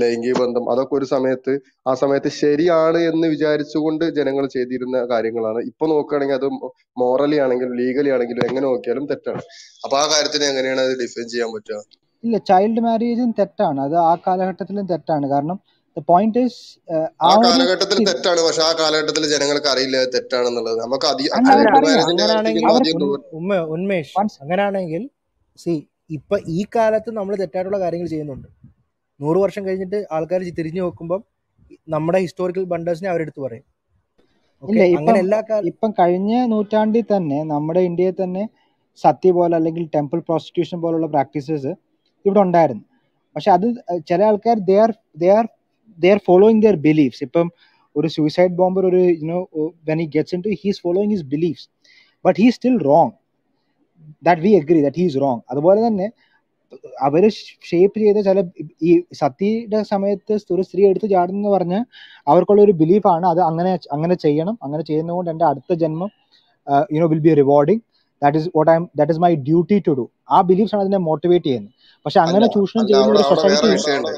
ലൈംഗിക ബന്ധം അതൊക്കെ ഒരു സമയത്ത് ആ സമയത്ത് ശരിയാണ് എന്ന് വിചാരിച്ചുകൊണ്ട് ജനങ്ങൾ ചെയ്തിരുന്ന കാര്യങ്ങളാണ്. ഇപ്പൊ നോക്കുകയാണെങ്കിൽ അത് മോറലി ആണെങ്കിലും ലീഗലി ആണെങ്കിലും എങ്ങനെ നോക്കിയാലും തെറ്റാണ്. അപ്പൊ ആ കാര്യത്തിന് എങ്ങനെയാണ് അത് ഡിഫൈൻ ചെയ്യാൻ പറ്റുക? ഇല്ല, ചൈൽഡ് മാരേജും തെറ്റാണ്, അത് ആ കാലഘട്ടത്തിലും തെറ്റാണ്. കാരണം the point is ആ കാലഘട്ടത്തിൽ തെറ്റാണ്, പക്ഷെ ആ കാലഘട്ടത്തിൽ ജനങ്ങൾക്ക് അറിയില്ല തെറ്റാണെന്നുള്ളത്. നമുക്ക് അങ്ങനെയാണെങ്കിൽ ഇപ്പൊ ഈ കാലത്ത് നമ്മൾ തെറ്റായിട്ടുള്ള കാര്യങ്ങൾ ചെയ്യുന്നുണ്ട്. 100 വർഷം കഴിഞ്ഞിട്ട് ആൾക്കാർ തിരിഞ്ഞു നോക്കുമ്പോൾ നമ്മുടെ ഹിസ്റ്റോറിക്കൽ ബണ്ടേഴ്സിനെ അവരെടുത്ത് പറയും. ഇപ്പം കഴിഞ്ഞ നൂറ്റാണ്ടിൽ തന്നെ നമ്മുടെ ഇന്ത്യയിൽ തന്നെ സത്യ പോലെ അല്ലെങ്കിൽ ടെമ്പിൾ പ്രോസ്റ്റിറ്റ്യൂഷൻ പോലുള്ള പ്രാക്ടീസസ് ഇവിടെ ഉണ്ടായിരുന്നു. പക്ഷെ അത് ചില ആൾക്കാർ they are following their beliefs. ഇപ്പം ഒരു സൂയിസൈഡ് ബോംബർ ഒരു when he gets into, he is following his beliefs, but he is still wrong. That we agree that he is wrong. അതുപോലെ തന്നെ അവര് ഷേപ്പ് ചെയ്ത ചില ഈ സത്യയുടെ സമയത്ത് ഒരു സ്ത്രീ എടുത്ത് ചാടുന്നു പറഞ്ഞ് അവർക്കുള്ള ഒരു ബിലീഫാണ് അത് അങ്ങനെ ചെയ്യണം, അങ്ങനെ ചെയ്യുന്നതുകൊണ്ട് എൻ്റെ അടുത്ത ജന്മം will be rewarding, that is my duty to do. ആ ബിലീഫ്സ് ആണ് അതിനെ മോട്ടിവേറ്റ് ചെയ്യുന്നത്. പക്ഷെ അങ്ങനെ ചൂഷണം ചെയ്യുന്ന ഒരു സൊസൈറ്റി.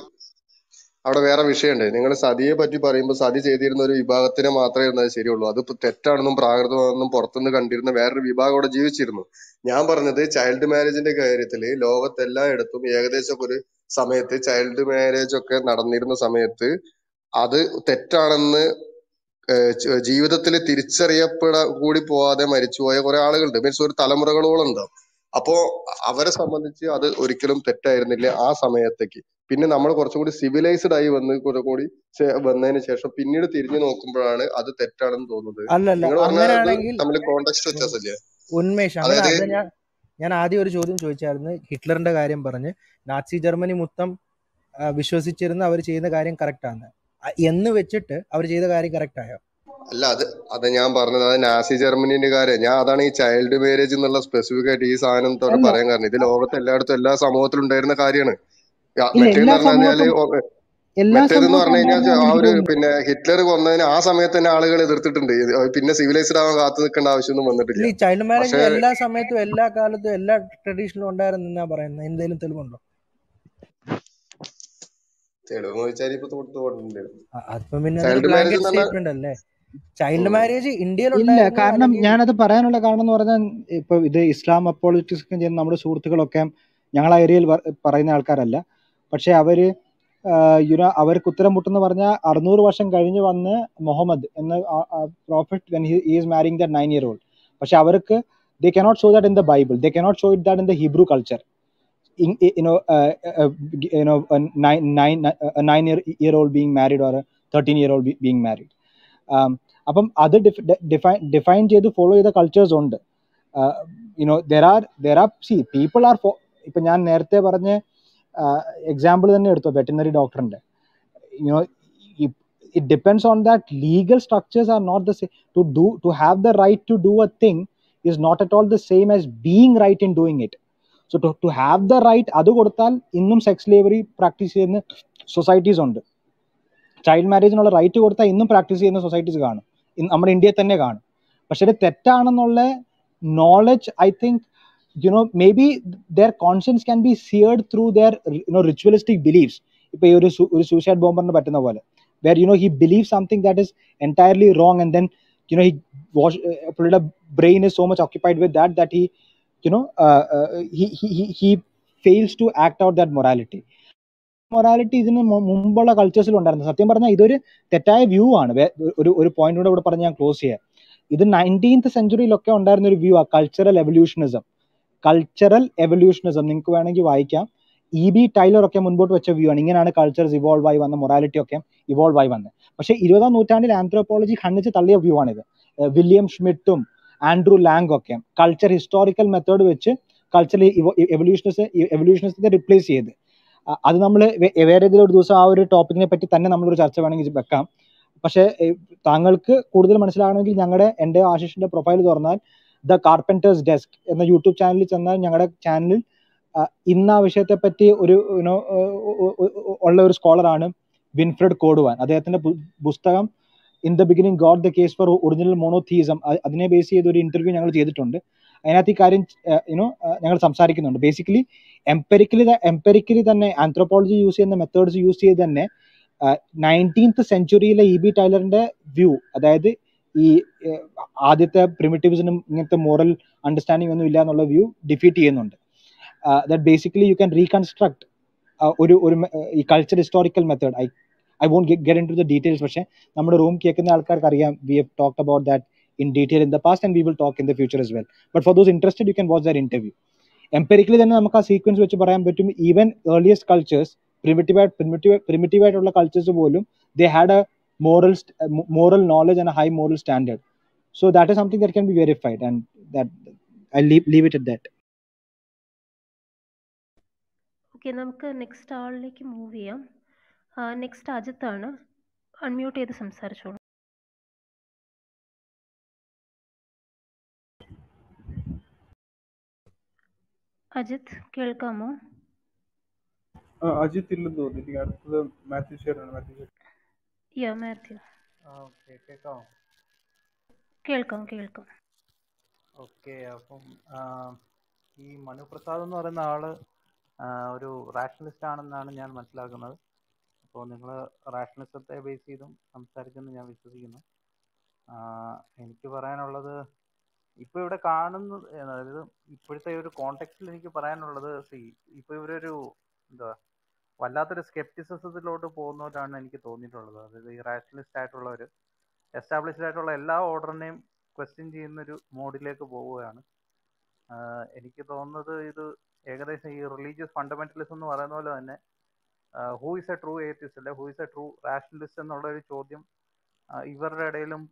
അവിടെ വേറെ വിഷയമുണ്ട്. നിങ്ങൾ സതിയെ പറ്റി പറയുമ്പോൾ സതി ചെയ്തിരുന്ന ഒരു വിഭാഗത്തിന് മാത്രമേ അത് ശരിയുള്ളൂ. അത് തെറ്റാണെന്നും പ്രാകൃതമാണെന്നും പുറത്തുനിന്ന് കണ്ടിരുന്ന വേറൊരു വിഭാഗം അവിടെ ജീവിച്ചിരുന്നു. ഞാൻ പറഞ്ഞത് ചൈൽഡ് മാരേജിന്റെ കാര്യത്തിൽ ലോകത്തെല്ലായിടത്തും ഏകദേശം ഒരു സമയത്ത് ചൈൽഡ് മാരേജ് ഒക്കെ നടന്നിരുന്ന സമയത്ത് അത് തെറ്റാണെന്ന് ജീവിതത്തിൽ തിരിച്ചറിയപ്പെടാൻ കൂടി പോവാതെ മരിച്ചുപോയ കുറെ ആളുകളുണ്ട്. മീൻസ് ഒരു തലമുറകളോളം ഉണ്ടാവും. അപ്പോ അവരെ സംബന്ധിച്ച് അത് ഒരിക്കലും തെറ്റായിരുന്നില്ല ആ സമയത്തേക്ക്. പിന്നെ നമ്മൾ കുറച്ചും കൂടി സിവിലൈസ്ഡ് ആയി വന്ന് കുറെ കൂടി വന്നതിന് ശേഷം പിന്നീട് തിരിഞ്ഞു നോക്കുമ്പോഴാണ് അത് തെറ്റാണെന്ന് തോന്നുന്നത്. ഉന്മേഷ്, ഞാൻ ആദ്യം ഒരു ചോദ്യം ചോദിച്ചായിരുന്നു, ഹിറ്റ്ലറിന്റെ കാര്യം പറഞ്ഞ് നാസി ജർമ്മനി മൊത്തം വിശ്വസിച്ചിരുന്ന അവർ ചെയ്യുന്ന കാര്യം കറക്റ്റ് ആണ് എന്ന് വെച്ചിട്ട് അവർ ചെയ്ത കാര്യം കറക്റ്റ് ആയോ? അല്ല, അത് ഞാൻ പറഞ്ഞത് അത് നാസി ജർമ്മനിന്റെ കാര്യം. ഞാൻ അതാണ് ഈ ചൈൽഡ് മാരേജ് എന്നുള്ള സ്പെസിഫിക് ആയിട്ട് ഈ സാധനം പറയാൻ കാരണം ഇത് ലോകത്ത് എല്ലായിടത്തും എല്ലാ സമൂഹത്തിലും ഉണ്ടായിരുന്ന കാര്യമാണ്. മറ്റേന്ന് പറഞ്ഞാല് മറ്റേതെന്ന് പറഞ്ഞു കഴിഞ്ഞാൽ ആ ഒരു പിന്നെ ഹിറ്റ്ലർ കൊന്നതിന് ആ സമയത്ത് തന്നെ ആളുകൾ എതിർത്തിട്ടുണ്ട്. പിന്നെ സിവിലൈസ്ഡ് ആവാൻ കാത്തു നിൽക്കേണ്ട ആവശ്യമൊന്നും വന്നിട്ടില്ല. ചൈൽഡ് മാരേജ് എല്ലാ സമയത്തും എല്ലാ കാലത്തും എല്ലാ ട്രഡീഷനിലും ഉണ്ടായിരുന്നു പറയുന്നത് എന്തെങ്കിലും തെളിവുണ്ടോ? തെളിവെന്ന് വെച്ചാൽ ഇപ്പൊ ചൈൽഡ് മാരേജ് ഇന്ത്യയിലില്ല. കാരണം ഞാനത് പറയാനുള്ള കാരണം എന്ന് പറഞ്ഞാൽ ഇപ്പൊ ഇത് ഇസ്ലാം അപ്പോളജിറ്റിക്സ് ചെയ്യുന്ന നമ്മുടെ സുഹൃത്തുക്കളൊക്കെ ഞങ്ങൾ ആ ഏരിയയിൽ പറയുന്ന ആൾക്കാരല്ല. പക്ഷെ അവര് അവർക്ക് ഉത്തരം മുട്ടെന്ന് പറഞ്ഞാൽ 600 വർഷം കഴിഞ്ഞ് വന്ന് മുഹമ്മദ് എന്ന prophet when he is marrying that 9-year-old. പക്ഷെ അവർക്ക് they cannot show that in the Bible, they cannot show it that in the Hebrew culture. a 9-year-old being married or a 13-year-old being married. അപ്പം അത് ഡിഫൈൻ ചെയ്ത് ഫോളോ ചെയ്ത കൾച്ചേഴ്സ് ഉണ്ട്. പീപ്പിൾ ആർ ഇപ്പം ഞാൻ നേരത്തെ പറഞ്ഞ എക്സാമ്പിൾ തന്നെ എടുത്തോ, വെറ്റിനറി ഡോക്ടറിൻ്റെ. You know it depends on that legal structures are not the same. To have the right to do a thing is not at all the same as being right in doing it. So to have the right അത് കൊടുത്താൽ ഇന്നും സെക്സ് സ്ലേവറി പ്രാക്ടീസ് ചെയ്യുന്ന സൊസൈറ്റീസ് ഉണ്ട്. ചൈൽഡ് മാരേജിനുള്ള റൈറ്റ് കൊടുത്താൽ ഇന്നും പ്രാക്ടീസ് ചെയ്യുന്ന സൊസൈറ്റീസ് കാണും, നമ്മുടെ ഇന്ത്യയിൽ തന്നെ കാണും. പക്ഷെ അത് തെറ്റാണെന്നുള്ള knowledge I think you know may be their conscience can be seared through their you know ritualistic believes. ഇപ്പോൾ ഈ ഒരു സൂസൈഡ് ബോംബറിന് പറ്റുന്ന പോലെ where you know he believe something that is entirely wrong and then you know he wash പുള്ളിയുടെ brain is so much occupied with that that he you know he fails to act out that morality. Morality ഇതിന് മുമ്പുള്ള കൾച്ചേഴ്സിൽ ഉണ്ടായിരുന്നു. സത്യം പറഞ്ഞാൽ ഇതൊരു തെറ്റായ വ്യൂ ആണ്. ഒരു പോയിന്റിലൂടെ ഇവിടെ പറഞ്ഞ് ഞാൻ ക്ലോസ് ചെയ്യാം. ഇത് 19th സെഞ്ച്വറിയിലൊക്കെ ഉണ്ടായിരുന്ന ഒരു വ്യൂ ആണ് കൾച്ചറൽ എവല്യൂഷനിസം. നിങ്ങൾക്ക് വേണമെങ്കിൽ വായിക്കാം. E.B. ടൈലറൊക്കെ മുൻപോട്ട് വെച്ച വ്യൂ ആണ്. ഇങ്ങനെയാണ് കൾച്ചേഴ്സ് ഇവോൾവ് ആയി വന്ന, മൊറാലിറ്റി ഒക്കെ ഇവോൾവ് ആയി വന്നത്. പക്ഷേ 20ാം നൂറ്റാണ്ടിൽ ആന്ത്രോപോളജി ഖണ്ഡിച്ച് തള്ളിയ വ്യൂ ആണിത്. വില്യം ഷ്മിഡ്റ്റും ആൻഡ്രൂ ലാങ് ഒക്കെ കൾച്ചർ ഹിസ്റ്റോറിക്കൽ മെത്തേഡ് വെച്ച് കൾച്ചറൽ എവല്യൂഷനിസത്തെ റിപ്ലേസ് ചെയ്ത്, അത് നമ്മൾ വേറെ ഏതെങ്കിലും ഒരു ദിവസം ആ ഒരു ടോപ്പിക്കിനെ പറ്റി തന്നെ നമ്മളൊരു ചർച്ച വേണമെങ്കിൽ വെക്കാം. പക്ഷേ താങ്കൾക്ക് കൂടുതൽ മനസ്സിലാകണമെങ്കിൽ ഞങ്ങളുടെ ആശിഷിന്റെ പ്രൊഫൈൽ തുറന്നാൽ ദ കാർപ്പൻറ്റേഴ്സ് ഡെസ്ക് എന്ന യൂട്യൂബ് ചാനലിൽ ചെന്നാൽ ഞങ്ങളുടെ ചാനലിൽ ഇന്ന് ആ വിഷയത്തെ പറ്റി ഒരു ഉള്ള ഒരു സ്കോളറാണ് വിൻഫ്രഡ് കോഡ്വാൻ. അദ്ദേഹത്തിന്റെ പുസ്തകം in the beginning God the case for original monotheism, അതിനെ ബേസ് ചെയ്ത് ഒരു ഇന്റർവ്യൂ ഞങ്ങൾ ചെയ്തിട്ടുണ്ട്. അതിനകത്ത് ഈ കാര്യം ഞങ്ങൾ സംസാരിക്കുന്നുണ്ട്. ബേസിക്കലി എംപെരിക്കലി തന്നെ ആന്ത്രോപോളജി യൂസ് ചെയ്യുന്ന മെത്തേഡ്സ് യൂസ് ചെയ്ത് തന്നെ 19th സെഞ്ച്വറിയിലെ E.B. ടൈലറിന്റെ വ്യൂ, അതായത് ഈ ആദ്യത്തെ പ്രിമിറ്റീവ്സിനും ഇങ്ങനത്തെ മോറൽ അണ്ടർസ്റ്റാൻഡിംഗ് ഒന്നും ഇല്ല എന്നുള്ള വ്യൂ ഡിഫീറ്റ് ചെയ്യുന്നുണ്ട്. That basically you can reconstruct ഒരു ഈ culture historical method. I won't get into the details, പക്ഷേ നമ്മുടെ റൂം കേൾക്കുന്ന ആൾക്കാർക്ക് അറിയാം. We have talked about that in detail in the past and we will talk in the future as well. But for those interested, you can watch that interview. Empirically തന്നെ നമുക്ക് ആ സീക്വൻസ് വെച്ച് പറയാൻ പറ്റും. ഈവൻ ഏർലിയസ്റ്റ് കൾച്ചേഴ്സ്, പ്രിമിറ്റീവായിട്ടുള്ള കൾച്ചേഴ്സ് പോലും they had a moral knowledge and a high moral standard. So that is something that can be verified and that I'll leave it at that. Okay, നമുക്ക് next ആളിലേക്ക് move ചെയ്യാം. നെക്സ്റ്റ് അജിത്താണ്. അൺമ്യൂട്ട് ചെയ്ത് സംസാരിച്ചോളൂ. അജിത് കേൾക്കാമോ? അജിത് ഇല്ലെന്ന് തോന്നുന്നു. അടുത്തത് മാത്യു മാത്യു. കേൾക്കാമോ? കേൾക്കാം. ഓക്കെ, അപ്പം ഈ മനുപ്രസാദ് എന്ന് പറയുന്ന ആള് ഒരു റാഷണലിസ്റ്റ് ആണെന്നാണ് ഞാൻ മനസ്സിലാക്കുന്നത്. അപ്പോൾ നിങ്ങൾ റാഷണലിസത്തെ ബേസ് ചെയ്തും സംസാരിക്കുമെന്ന് ഞാൻ വിശ്വസിക്കുന്നു. എനിക്ക് പറയാനുള്ളത് ഇപ്പോൾ ഇവിടെ കാണുന്നത്, അതായത് ഇപ്പോഴത്തെ ഒരു കോണ്ടെക്സ്റ്റിൽ എനിക്ക് പറയാനുള്ളത്, ഇപ്പോൾ ഇവരൊരു വല്ലാത്തൊരു സ്കെപ്റ്റിസിസത്തിലോട്ട് പോകുന്നവരാണ് എനിക്ക് തോന്നിയിട്ടുള്ളത്. അതായത് ഈ റാഷണലിസ്റ്റ് ആയിട്ടുള്ളവർ എസ്റ്റാബ്ലിഷ്ഡ് ആയിട്ടുള്ള എല്ലാ ഓർഡറിനെയും ക്വസ്റ്റ്യൻ ചെയ്യുന്നൊരു മോഡിലേക്ക് പോവുകയാണ്. എനിക്ക് തോന്നുന്നത് ഇത് ഏകദേശം ഈ റിലീജിയസ് ഫണ്ടമെന്റലിസം എന്ന് പറയുന്ന പോലെ തന്നെ who is a true atheist അല്ലെ who is a true rationalist എന്നുള്ള ഒരു ചോദ്യം ഇവരുടെ ഇടയിലും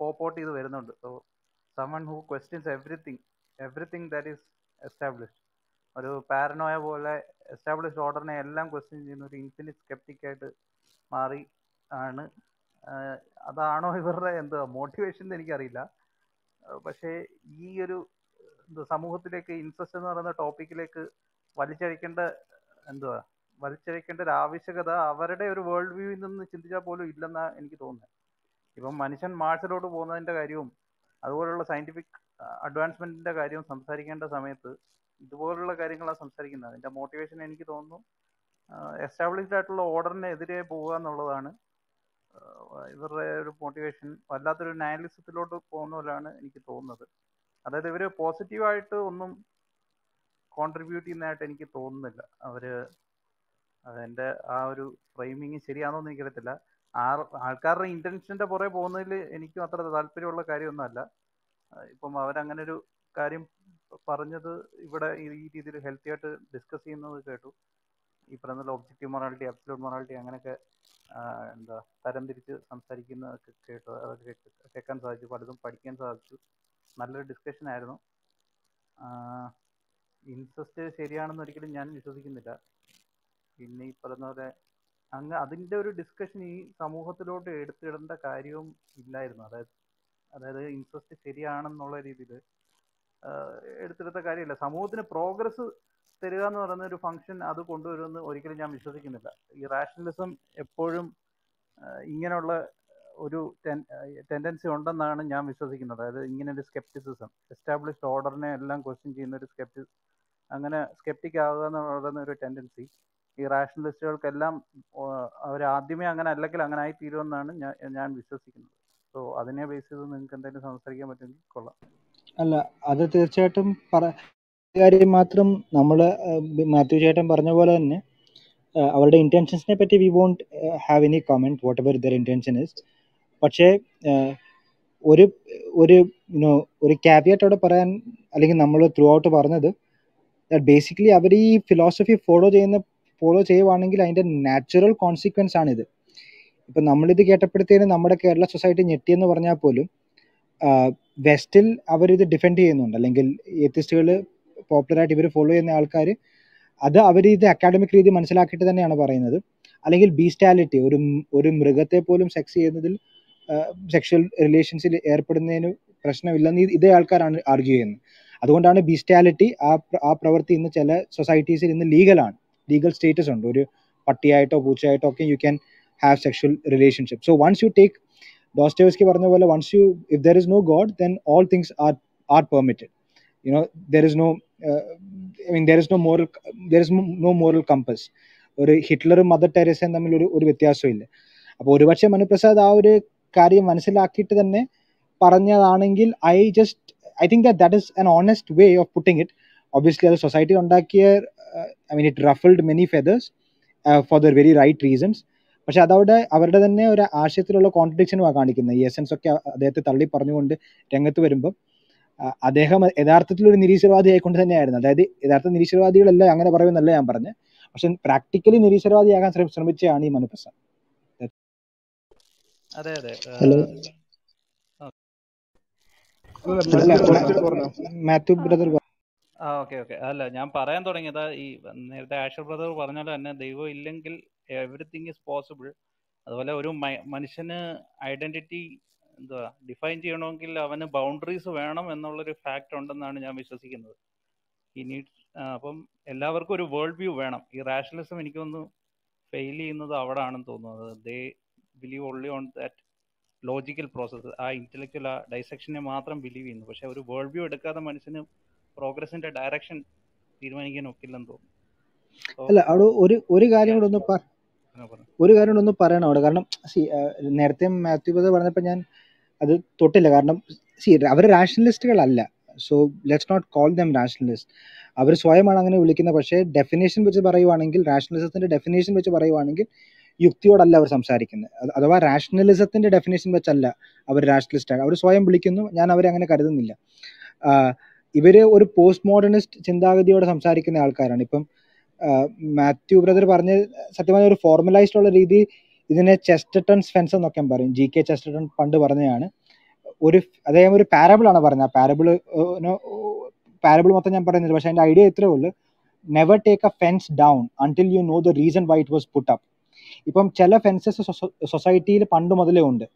പോപ്പോട്ട് ചെയ്ത് വരുന്നുണ്ട്. So someone who questions everything that is established, ഒരു പാരനോയ പോലെ എസ്റ്റാബ്ലിഷ്ഡ് ഓർഡറിനെ എല്ലാം ക്വസ്റ്റ്യൻ ചെയ്യുന്ന ഒരു ഇൻഫിനിറ്റ് സ്കെപ്റ്റിക്കായിട്ട് മാറി ആണ്. അതാണോ ഇവരുടെ എന്താ മോട്ടിവേഷൻ എന്ന് എനിക്കറിയില്ല. പക്ഷേ ഈ ഒരു സമൂഹത്തിലേക്ക് ഇൻസെസ്റ്റ് എന്ന് പറയുന്ന ടോപ്പിക്കിലേക്ക് വലിച്ചഴിക്കേണ്ട ഒരു ആവശ്യകത അവരുടെ ഒരു വേൾഡ് വ്യൂവിൽ നിന്ന് ചിന്തിച്ചാൽ പോലും ഇല്ലെന്നാണ് എനിക്ക് തോന്നുന്നത്. ഇപ്പം മനുഷ്യൻ മാർസിലോട്ട് പോകുന്നതിൻ്റെ കാര്യവും അതുപോലുള്ള സയൻറ്റിഫിക് അഡ്വാൻസ്മെൻറ്റിൻ്റെ കാര്യവും സംസാരിക്കേണ്ട സമയത്ത് ഇതുപോലുള്ള കാര്യങ്ങളാണ് സംസാരിക്കുന്നത്. അതിൻ്റെ മോട്ടിവേഷൻ എനിക്ക് തോന്നുന്നു എസ്റ്റാബ്ലിഷ്ഡ് ആയിട്ടുള്ള ഓർഡറിനെതിരെ പോവുക എന്നുള്ളതാണ് ഇവരുടെ ഒരു മോട്ടിവേഷൻ. വല്ലാത്തൊരു നയലിസത്തിലോട്ട് പോകുന്ന പോലെയാണ് എനിക്ക് തോന്നുന്നത്. അതായത് ഇവർ പോസിറ്റീവായിട്ട് ഒന്നും കോൺട്രിബ്യൂട്ട് ചെയ്യുന്നതായിട്ട് എനിക്ക് തോന്നുന്നില്ല. അവർ അതിൻ്റെ ആ ഒരു ഫ്രെയിമിങ് ശരിയാണെന്ന് എനിക്കറിയത്തില്ല. ആൾക്കാരുടെ ഇൻറ്റൻഷൻ്റെ പുറകെ പോകുന്നതിൽ എനിക്കും അത്ര താല്പര്യമുള്ള കാര്യമൊന്നുമല്ല. ഇപ്പം അവരങ്ങനെ ഒരു കാര്യം പറഞ്ഞത് ഇവിടെ ഈ രീതിയിൽ ഹെൽത്തി ആയിട്ട് ഡിസ്കസ് ചെയ്യുന്നത് കേട്ടു. ഈ പറഞ്ഞ ഒബ്ജക്റ്റീവ് മൊറാലിറ്റി, അബ്സല്യൂട്ട് മൊറാലിറ്റി അങ്ങനെയൊക്കെ തരംതിരിച്ച് സംസാരിക്കുന്നതൊക്കെ കേട്ടു. അതൊക്കെ കേൾക്കാൻ സാധിച്ചു, പലതും പഠിക്കാൻ സാധിച്ചു. നല്ലൊരു ഡിസ്കഷൻ ആയിരുന്നു. ഇൻസെസ്റ്റ് ശരിയാണെന്ന് ഒരിക്കലും ഞാൻ വിശ്വസിക്കുന്നില്ല. പിന്നെ ഈ പറയുന്ന പോലെ അങ്ങ് അതിൻ്റെ ഒരു ഡിസ്കഷൻ ഈ സമൂഹത്തിലോട്ട് എടുത്തിടേണ്ട കാര്യവും ഇല്ലായിരുന്നു. അതായത് ഇൻസെസ്റ്റ് ശരിയാണെന്നുള്ള രീതിയിൽ എടുത്തെടുത്ത കാര്യമില്ല. സമൂഹത്തിന് പ്രോഗ്രസ് തരിക എന്ന് പറയുന്ന ഒരു ഫംഗ്ഷൻ അത് കൊണ്ടുവരുമെന്ന് ഒരിക്കലും ഞാൻ വിശ്വസിക്കുന്നില്ല. ഈ റാഷണലിസം എപ്പോഴും ഇങ്ങനെയുള്ള ഒരു ടെൻഡൻസി ഉണ്ടെന്നാണ് ഞാൻ വിശ്വസിക്കുന്നത്. അതായത് ഇങ്ങനെ ഒരു സ്കെപ്റ്റിസിസം, എസ്റ്റാബ്ലിഷ്ഡ് ഓർഡറിനെ എല്ലാം ക്വസ്റ്റ്യൻ ചെയ്യുന്ന ഒരു അങ്ങനെ സ്കെപ്റ്റിക് ആവുക എന്ന് പറയുന്ന ഒരു ടെൻഡൻസി ഈ റാഷണലിസ്റ്റുകൾക്കെല്ലാം അവരാദ്യമേ അങ്ങനെ അല്ലെങ്കിൽ അങ്ങനെ ആയി തീരുമെന്നാണ് ഞാൻ വിശ്വസിക്കുന്നത്. സോ അതിനെ ബേസ് ചെയ്ത് നിങ്ങൾക്ക് എന്തെങ്കിലും സംസാരിക്കാൻ പറ്റുമെങ്കിൽ കൊള്ളാം. അല്ല, അത് തീർച്ചയായിട്ടും കാര്യം മാത്രം നമ്മൾ മാത്യു ചേട്ടൻ പറഞ്ഞ പോലെ തന്നെ അവരുടെ ഇൻറ്റൻഷൻസിനെ പറ്റി we won't have any comment whatever their intention is. പക്ഷേ ഒരു ഒരു യുനോ ഒരു ക്യാവിയറ്റോടെ പറയാൻ, അല്ലെങ്കിൽ നമ്മൾ ത്രൂ ഔട്ട് പറഞ്ഞത് ബേസിക്കലി അവർ ഈ ഫിലോസഫി ഫോളോ ചെയ്യുവാണെങ്കിൽ അതിൻ്റെ നാച്ചുറൽ കോൺസിക്വൻസ് ആണിത്. ഇപ്പം നമ്മളിത് കേട്ടപ്പോഴത്തേന് നമ്മുടെ കേരള സൊസൈറ്റി ഞെട്ടിയെന്ന് പറഞ്ഞാൽ പോലും വെസ്റ്റിൽ അവരിത് ഡിഫെൻഡ് ചെയ്യുന്നുണ്ട്, അല്ലെങ്കിൽ എത്തിസ്റ്റുകൾ പോപ്പുലറായിട്ട് ഇവർ ഫോളോ ചെയ്യുന്ന ആൾക്കാർ അത് അവരിത് അക്കാഡമിക് രീതി മനസ്സിലാക്കിയിട്ട് തന്നെയാണ് പറയുന്നത്. അല്ലെങ്കിൽ ബീസ്റ്റാലിറ്റി, ഒരു മൃഗത്തെ പോലും സെക്സ് ചെയ്യുന്നതിൽ സെക്ഷൽ റിലേഷൻസിൽ ഏർപ്പെടുന്നതിന് പ്രശ്നമില്ലെന്ന് ഇതേ ആൾക്കാരാണ് ആർഗ്യൂ ചെയ്യുന്നത്. അതുകൊണ്ടാണ് ബീസ്റ്റാലിറ്റി ആ പ്രവൃത്തി ഇന്ന് ചില സൊസൈറ്റീസിൽ ഇന്ന് ലീഗൽ സ്റ്റേറ്റസ് ഉണ്ട്. ഒരു പട്ടിയായിട്ടോ പൂച്ചയായിട്ടോ ഒക്കെ you can have sexual relationship. So once you take Dostoevsky പറഞ്ഞ പോലെ, if there is no God then all things are permitted. There is no moral compass. ഒരു ഹിറ്റ്ലറും മദർ ടെരേസയും തമ്മിൽ ഒരു വ്യത്യാസമില്ല. അപ്പോൾ ഒരുപക്ഷെ മനുപ്രസാദ് ആ ഒരു കാര്യം മനസ്സിലാക്കിയിട്ട് തന്നെ പറഞ്ഞതാണെങ്കിൽ I think that is an honest way of putting it. Obviously അത് സൊസൈറ്റി ഉണ്ടാക്കിയ it ruffled many feathers for their very right reasons. പക്ഷെ അതവിടെ അവരുടെ തന്നെ ഒരു ആശയത്തിലുള്ള കോൺട്രഡിക്ഷനുമാണ് കാണിക്കുന്നത്. ഈ എസൻസ് ഒക്കെ അദ്ദേഹത്തെ തള്ളി പറഞ്ഞുകൊണ്ട് രംഗത്ത് വരുമ്പം അദ്ദേഹം യഥാർത്ഥത്തിലൊരു നിരീശ്വരവാദി ആയിക്കൊണ്ട് തന്നെയായിരുന്നു. അതായത് യഥാർത്ഥ നിരീശ്വരവാദികളല്ല അങ്ങനെ പറയുമെന്നല്ല ഞാൻ പറഞ്ഞത്, പക്ഷെ പ്രാക്ടിക്കലി നിരീശ്വരവാദിയാകാൻ ശ്രമിച്ചാണ് ഈ മനു പ്രസാദ്. മാത്യു ബ്രദർ. അല്ല, ഞാൻ പറയാൻ തുടങ്ങിയത് ഈ നേരത്തെ ആഷർ ബ്രദർ പറഞ്ഞാലും തന്നെ ദൈവം ഇല്ലെങ്കിൽ എവറിത്തിങ് ഈസ് പോസിബിൾ. അതുപോലെ ഒരു മനുഷ്യന് ഐഡന്റിറ്റി ഡിഫൈൻ ചെയ്യണമെങ്കിൽ അവന് ബൗണ്ടറീസ് വേണം എന്നുള്ളൊരു ഫാക്റ്റ് ഉണ്ടെന്നാണ് ഞാൻ വിശ്വസിക്കുന്നത്. അപ്പം എല്ലാവർക്കും ഒരു വേൾഡ് വ്യൂ വേണം. ഈ റാഷണലിസം എനിക്കൊന്ന് ഫെയിൽ ചെയ്യുന്നത് അവിടെ ആണെന്ന് തോന്നുന്നത്. They believe only on that logical process, ആ ഇൻ്റലക്ച്വൽ ആ ഡൈസെക്ഷനെ മാത്രം ബിലീവ് ചെയ്യുന്നു. പക്ഷെ ഒരു വേൾഡ് വ്യൂ എടുക്കാതെ മനുഷ്യന് പ്രോഗ്രസിൻ്റെ ഡയറക്ഷൻ തീരുമാനിക്കാൻ ഒക്കില്ലെന്ന് തോന്നുന്നു. അല്ല, അവിടെ ഒരു കാര്യം കൂടെ ഒന്ന് പറയണം അവിടെ. കാരണം നേരത്തെ മാത്യു ബ്രദർ പറഞ്ഞപ്പോൾ ഞാൻ അത് തൊട്ടില്ല. കാരണം അവർ റാഷണലിസ്റ്റുകളല്ല. So let's not call them rationalist. അവർ സ്വയമാണ് അങ്ങനെ വിളിക്കുന്നത്. പക്ഷേ ഡെഫിനേഷൻ വെച്ച് പറയുവാണെങ്കിൽ, റാഷണലിസത്തിൻ്റെ ഡെഫിനേഷൻ വെച്ച് പറയുവാണെങ്കിൽ യുക്തിയോടല്ല അവർ സംസാരിക്കുന്നത്. അഥവാ റാഷണലിസത്തിൻ്റെ ഡെഫിനേഷൻ വെച്ചല്ല അവർ റാഷണലിസ്റ്റാണ് അവർ സ്വയം വിളിക്കുന്നു. ഞാൻ അവരങ്ങനെ കരുതുന്നില്ല. ഇവർ ഒരു പോസ്റ്റ് മോഡേണിസ്റ്റ് ചിന്താഗതിയോടെ സംസാരിക്കുന്ന ആൾക്കാരാണ്. ഇപ്പം മാത്യു ബ്രദർ പറഞ്ഞ സത്യമായ ഒരു ഫോർമലൈസ്ഡ് ഉള്ള രീതി ഇതിനെ ചെസ്റ്റർട്ടൺ ഫെൻസ് എന്നൊക്കെ പറയും. ജി കെ ചെസ്റ്റർട്ടൺ പണ്ട് പറഞ്ഞതാണ്. ഒരു അദ്ദേഹം ഒരു പാരബിളാണ് പറഞ്ഞത്. പാരബിൾ മൊത്തം ഞാൻ പറയുന്നില്ല, പക്ഷെ അതിൻ്റെ ഐഡിയ ഇത്രയേ ഉള്ളൂ. Never take a fence down until you know the reason why it was put up. ഇപ്പം ചില ഫെൻസസ് സൊസൈറ്റിയിൽ പണ്ട് മുതലേ ഉണ്ട്.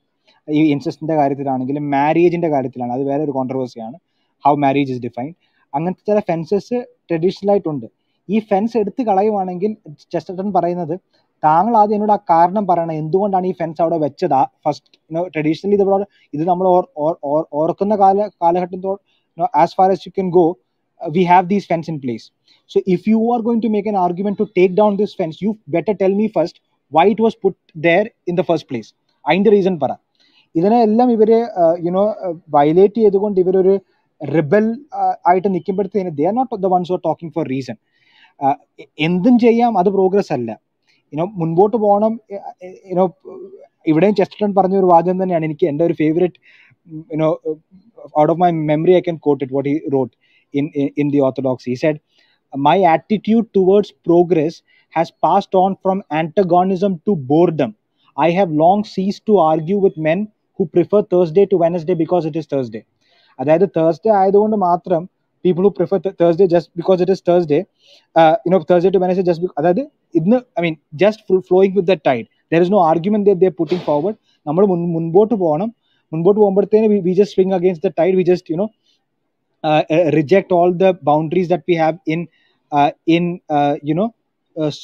ഈ ഇൻസെസ്റ്റിൻ്റെ കാര്യത്തിലാണെങ്കിലും മാരേജിൻ്റെ കാര്യത്തിലാണ്, അത് വേറെ ഒരു കോൺട്രവേഴ്സിയാണ്, ഹൗ മാരേജ് ഇസ് ഡിഫൈൻഡ്. അങ്ങനത്തെ ചില ഫെൻസസ് ട്രഡീഷണലായിട്ടുണ്ട്. ഈ ഫെൻസ് എടുത്ത് കളയുവാണെങ്കിൽ ചെസ്റ്റർട്ടൺ പറയുന്നത്, താങ്കൾ ആദ്യം എന്നോട് ആ കാരണം പറയണം, എന്തുകൊണ്ടാണ് ഈ ഫെൻസ് അവിടെ വെച്ചത്. ഫസ്റ്റ് ട്രഡീഷണലി ഇത് നമ്മൾ ഓർക്കുന്ന കാലഘട്ടത്തോട് as far as you can go we have these fence in place. So if you are going to make an argument to take down this fence, you better tell me first why it was put there in the first place. Ainda reason para idane ellam ivare violate cheyidukonde ivar oru rebel aayittu nikkumbodthene they are not the ones who are talking for reason. Endum cheyyam adu progress alla munbotu poanam. Ivadeyum Chesterton parnja oru vaadham thaneyana enikku enda oru favorite out of my memory I can quote it what he wrote in the orthodoxy. He said, my attitude towards progress has passed on from antagonism to boredom. I have long ceased to argue with men who prefer Thursday to Wednesday because it is Thursday. Adhaithu Thursday ayidukondu matram people who prefer Thursday just because it is Thursday, Thursday to Wednesday just because adhaithu idnu just flowing with the tide. There is no argument that they are putting forward. Nammal munbotu poombadathe we just swing against the tide. We just reject all the boundaries that we have in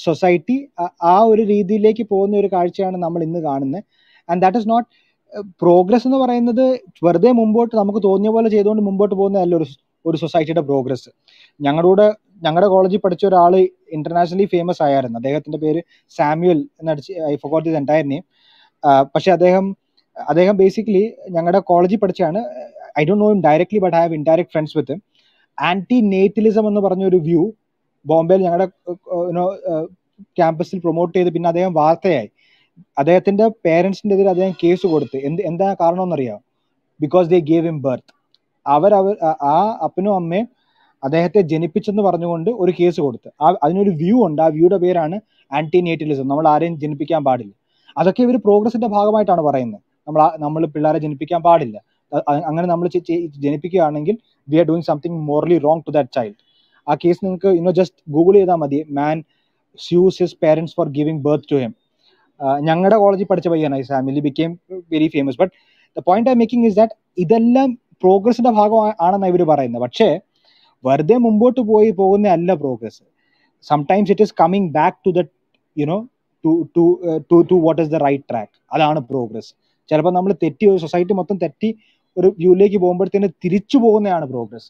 society. ആ ഒരു രീതിയിലേക്ക് പോകുന്ന ഒരു കാഴ്ചയാണ് നമ്മൾ ഇന്ന് കാണുന്നത്. And that is not progress എന്ന് പറയുന്നത് വെറുതെ മുമ്പോട്ട് നമുക്ക് തോന്നിയ പോലെ ചെയ്തുകൊണ്ട് മുമ്പോട്ട് പോകുന്നതല്ല ഒരു സൊസൈറ്റിയുടെ പ്രോഗ്രസ്. ഞങ്ങളുടെ കോളേജിൽ പഠിച്ച ഒരാൾ ഇന്റർനാഷണലി ഫേമസ് ആയിരുന്നു. അദ്ദേഹത്തിന്റെ പേര് സാമ്യുവൽ എന്നടിച്ച് I forgot his entire name. പക്ഷെ അദ്ദേഹം ബേസിക്കലി ഞങ്ങളുടെ കോളേജിൽ പഠിച്ചാണ്. I don't know him directly, but I have indirect friends with him. Anti-natalism എന്ന് പറഞ്ഞ ഒരു വ്യൂ ബോംബെയിൽ ഞങ്ങളുടെ ക്യാമ്പസിൽ പ്രൊമോട്ട് ചെയ്ത് പിന്നെ അദ്ദേഹം വാർത്തയായി. അദ്ദേഹത്തിന്റെ പേരൻസിന്റെ എതിരെ അദ്ദേഹം കേസ് കൊടുത്ത്. എന്താ കാരണം എന്നറിയാമോ? Because they gave him birth. ആ അപ്പനും അമ്മയും അദ്ദേഹത്തെ ജനിപ്പിച്ചെന്ന് പറഞ്ഞുകൊണ്ട് ഒരു കേസ് കൊടുത്ത്. അതിനൊരു വ്യൂ ഉണ്ട്. ആ വ്യൂയുടെ പേരാണ് ആന്റിനേറ്റലിസം. നമ്മൾ ആരെയും ജനിപ്പിക്കാൻ പാടില്ല. അതൊക്കെ ഇവർ പ്രോഗ്രസിന്റെ ഭാഗമായിട്ടാണ് പറയുന്നത്. നമ്മൾ പിള്ളേരെ ജനിപ്പിക്കാൻ പാടില്ല. അങ്ങനെ നമ്മൾ ജനിപ്പിക്കുകയാണെങ്കിൽ we are doing something morally wrong to that child. ആ കേസ് നിങ്ങൾക്ക് ജസ്റ്റ് ഗൂഗിൾ ചെയ്താൽ മതി. Man sues his parents for giving birth to him. ഞങ്ങളുടെ കോളേജിൽ പഠിച്ച പയ്യാണ്. Family became very famous. But the point I making is that ഇതെല്ലാം പ്രോഗ്രസിന്റെ ഭാഗമാണെന്ന് ഇവർ പറയുന്നത്. പക്ഷേ വെറുതെ മുമ്പോട്ട് പോകുന്നതല്ല progress. Sometimes it is coming back to that to what is the right track. അതാണ് പ്രോഗ്രസ്. ചിലപ്പോൾ നമ്മൾ തെറ്റി, ഒരു സൊസൈറ്റി മൊത്തം തെറ്റി ഒരു വ്യൂയിലേക്ക് പോകുമ്പോഴത്തേന് തിരിച്ചു പോകുന്നതാണ് progress.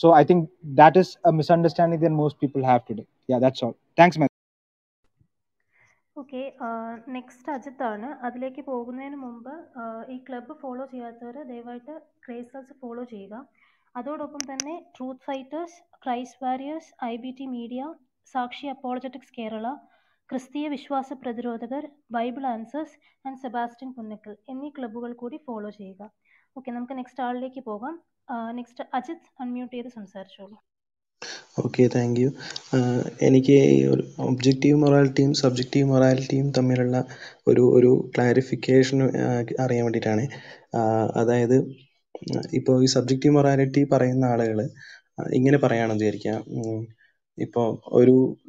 So I think that is a misunderstanding that most people have today. Yeah that's all. Thanks ma'am. Okay, next അജിത്താണ്. അതിലേക്ക് പോകുന്നതിന് മുമ്പ് ഈ ക്ലബ്ബ് ഫോളോ ചെയ്യാത്തവർ ദയവായിട്ട് ക്രൈസേഴ്സ് ഫോളോ ചെയ്യുക. അതോടൊപ്പം തന്നെ truth fighters, Christ warriors, IBT media, Sakshi apologetics Kerala, ക്രിസ്തീയ വിശ്വാസ പ്രതിരോധകർ, Bible answers and Sebastian Punnakkal എന്നീ ക്ലബ്ബുകൾ കൂടി ഫോളോ ചെയ്യുക. ഓക്കെ, നമുക്ക് നെക്സ്റ്റ് ആളിലേക്ക് പോകാം. നെക്സ്റ്റ് അജിത് അൺമ്യൂട്ട് ചെയ്ത് സംസാരിച്ചോളൂ. Okay, thank you. എനിക്ക് ഒബ്ജക്റ്റീവ് മൊറാലിറ്റിയും സബ്ജക്റ്റീവ് മൊറാലിറ്റിയും തമ്മിലുള്ള ഒരു ക്ലാരിഫിക്കേഷൻ അറിയാൻ വേണ്ടിയിട്ടാണ്. അതായത് ഇപ്പോൾ ഈ സബ്ജക്റ്റീവ് മൊറാലിറ്റി പറയുന്ന ആളുകൾ ഇങ്ങനെ പറയുകയാണെന്ന് വിചാരിക്കാം. ഇപ്പോൾ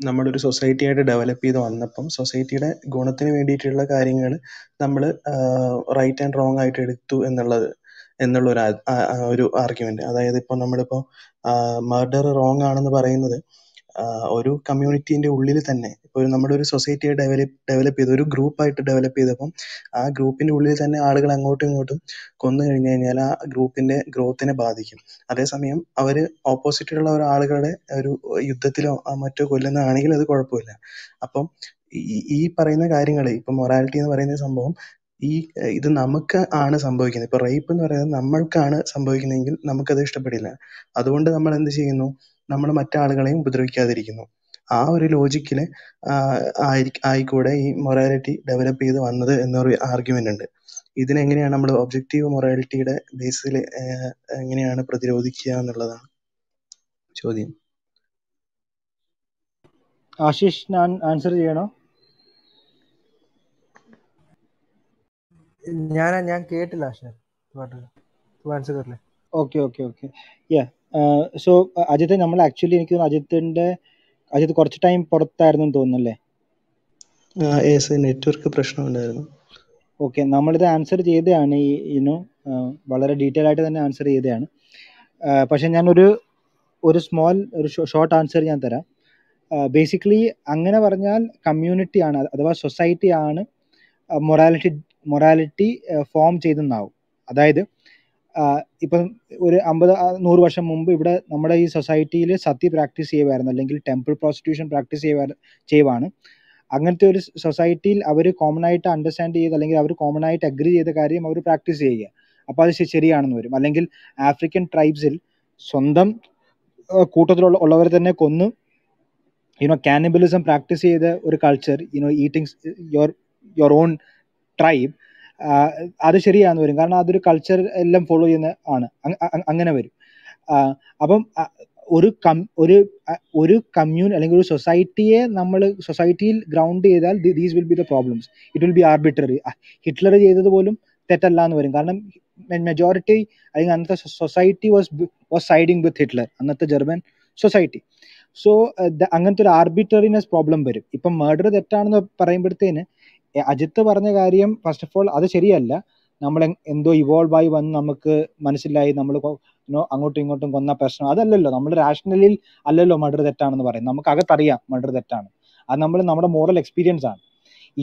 നമ്മളൊരു സൊസൈറ്റിയായിട്ട് ഡെവലപ്പ് ചെയ്ത് വന്നപ്പം സൊസൈറ്റിയുടെ ഗുണത്തിന് വേണ്ടിയിട്ടുള്ള കാര്യങ്ങൾ നമ്മൾ റൈറ്റ് ആൻഡ് റോങ് ആയിട്ട് എടുത്തു എന്നുള്ള ഒരു ആർഗ്യുമെൻറ്റ്. അതായത് ഇപ്പോൾ നമ്മളിപ്പോൾ മർഡർ റോങ് ആണെന്ന് പറയുന്നത് ഒരു കമ്മ്യൂണിറ്റീൻ്റെ ഉള്ളിൽ തന്നെ ഇപ്പോൾ നമ്മുടെ ഒരു സൊസൈറ്റിയെ ഡെവലപ്പ് ചെയ്ത് ഒരു ഗ്രൂപ്പായിട്ട് ഡെവലപ്പ് ചെയ്തപ്പം ആ ഗ്രൂപ്പിൻ്റെ ഉള്ളിൽ തന്നെ ആളുകൾ അങ്ങോട്ടും ഇങ്ങോട്ടും കൊന്നു കഴിഞ്ഞു കഴിഞ്ഞാൽ ആ ഗ്രൂപ്പിൻ്റെ ഗ്രോത്തിനെ ബാധിക്കും. അതേസമയം അവർ ഓപ്പോസിറ്റുള്ള ഒരാളുകളുടെ ഒരു യുദ്ധത്തിലോ മറ്റോ കൊല്ലുന്നതാണെങ്കിൽ അത് കുഴപ്പമില്ല. അപ്പം ഈ പറയുന്ന കാര്യങ്ങൾ, ഇപ്പം മൊറാലിറ്റി എന്ന് പറയുന്ന സംഭവം ഇത് നമുക്ക് ആണ് സംഭവിക്കുന്നത്. ഇപ്പോൾ റേപ്പ് എന്ന് പറയുന്നത് നമ്മൾക്കാണ് സംഭവിക്കുന്നതെങ്കിൽ നമുക്കത് ഇഷ്ടപ്പെടില്ല. അതുകൊണ്ട് നമ്മൾ എന്ത് ചെയ്യുന്നു? നമ്മൾ മറ്റാളുകളെയും ഉപദ്രവിക്കാതിരിക്കുന്നു. ആ ഒരു ലോജിക്കിൽ ആയിക്കൂടെ ഈ മൊറാലിറ്റി ഡെവലപ്പ് ചെയ്ത് വന്നത് എന്നൊരു ആർഗ്യുമെൻ്റ് ഉണ്ട്. ഇതിനെങ്ങനെയാണ് നമ്മൾ ഒബ്ജക്റ്റീവ് മൊറാലിറ്റിയുടെ ബേസിൽ എങ്ങനെയാണ് പ്രതിരോധിക്കുക എന്നുള്ളതാണ് ചോദ്യം. ആശിഷ്, ഞാൻ ആൻസർ ചെയ്യണോ? ഞാൻ കേട്ടില്ല ആശിഷ്. ഓക്കെ. സോ അജിത്ത്, നമ്മൾ ആക്ച്വലി എനിക്ക് തോന്നുന്നു അജിത്ത് കുറച്ച് ടൈം പുറത്തായിരുന്നു തോന്നുന്നല്ലേ? നെറ്റ്വർക്ക് പ്രശ്നം ഉണ്ടായിരുന്നു. ഓക്കെ, നമ്മളിത് ആൻസർ ചെയ്തതാണ്, ഈ യുനോ വളരെ ഡീറ്റെയിൽ ആയിട്ട് തന്നെ ആൻസർ ചെയ്തതാണ്. പക്ഷെ ഞാനൊരു ഒരു ഷോർട്ട് ആൻസർ ഞാൻ തരാം. ബേസിക്കലി അങ്ങനെ പറഞ്ഞാൽ കമ്മ്യൂണിറ്റിയാണ് അഥവാ സൊസൈറ്റിയാണ് മൊറാലിറ്റി ഫോം ചെയ്തെന്നാവും. അതായത് ഇപ്പം ഒരു 50-100 വർഷം മുമ്പ് ഇവിടെ നമ്മുടെ ഈ സൊസൈറ്റിയിൽ സതി പ്രാക്ടീസ് ചെയ്യുമായിരുന്നു, അല്ലെങ്കിൽ ടെമ്പിൾ പ്രോസ്റ്റിറ്റ്യൂഷൻ പ്രാക്ടീസ് ചെയ്യുവാണ്. അങ്ങനത്തെ ഒരു സൊസൈറ്റിയിൽ അവർ കോമൺ ആയിട്ട് അണ്ടർസ്റ്റാൻഡ് ചെയ്ത്, അല്ലെങ്കിൽ അവർ കോമൺ ആയിട്ട് അഗ്രി ചെയ്ത കാര്യം അവർ പ്രാക്ടീസ് ചെയ്യുക, അപ്പോൾ അത് ശരിയാണെന്ന് വരും. അല്ലെങ്കിൽ ആഫ്രിക്കൻ ട്രൈബ്സിൽ സ്വന്തം കൂട്ടത്തിലുള്ളവർ തന്നെ കൊന്ന് കാനിബലിസം പ്രാക്ടീസ് ചെയ്ത ഒരു culture, eating your own tribe, അത് ശരിയാണെന്ന് വരും. കാരണം അതൊരു കൾച്ചർ എല്ലാം ഫോളോ ചെയ്യുന്ന ആണ്, അങ്ങനെ വരും. അപ്പം ഒരു കമ്മ്യൂൺ അല്ലെങ്കിൽ ഒരു സൊസൈറ്റിയെ നമ്മൾ സൊസൈറ്റിയിൽ ഗ്രൗണ്ട് ചെയ്താൽ these will be the problems. It will be arbitrary. Hitler ചെയ്തത് പോലും തെറ്റല്ല എന്ന് വരും. കാരണം മെജോറിറ്റി അല്ലെങ്കിൽ അന്നത്തെ society was siding with Hitler, അന്നത്തെ ജർമ്മൻ സൊസൈറ്റി. സോ അങ്ങനത്തെ ഒരു ആർബിട്രറിനെസ് പ്രോബ്ലം വരും. ഇപ്പം മർഡർ തെറ്റാണെന്ന് പറയുമ്പോഴത്തേന് അജിത്ത് പറഞ്ഞ കാര്യം ഫസ്റ്റ് ഓഫ് ഓൾ അത് ശരിയല്ല. നമ്മൾ എന്തോ ഇവോൾവ് ആയി വന്ന് നമുക്ക് മനസ്സിലായി നമ്മൾ അങ്ങോട്ടും ഇങ്ങോട്ടും കൊന്ന പ്രശ്നം അതല്ലല്ലോ. നമ്മൾ റാഷണലിൽ അല്ലല്ലോ മർഡർ തെറ്റാണെന്ന് പറയും. നമുക്ക് അകത്തറിയാം മർഡർ തെറ്റാണ്, അത് നമ്മൾ നമ്മുടെ മോറൽ എക്സ്പീരിയൻസ് ആണ്.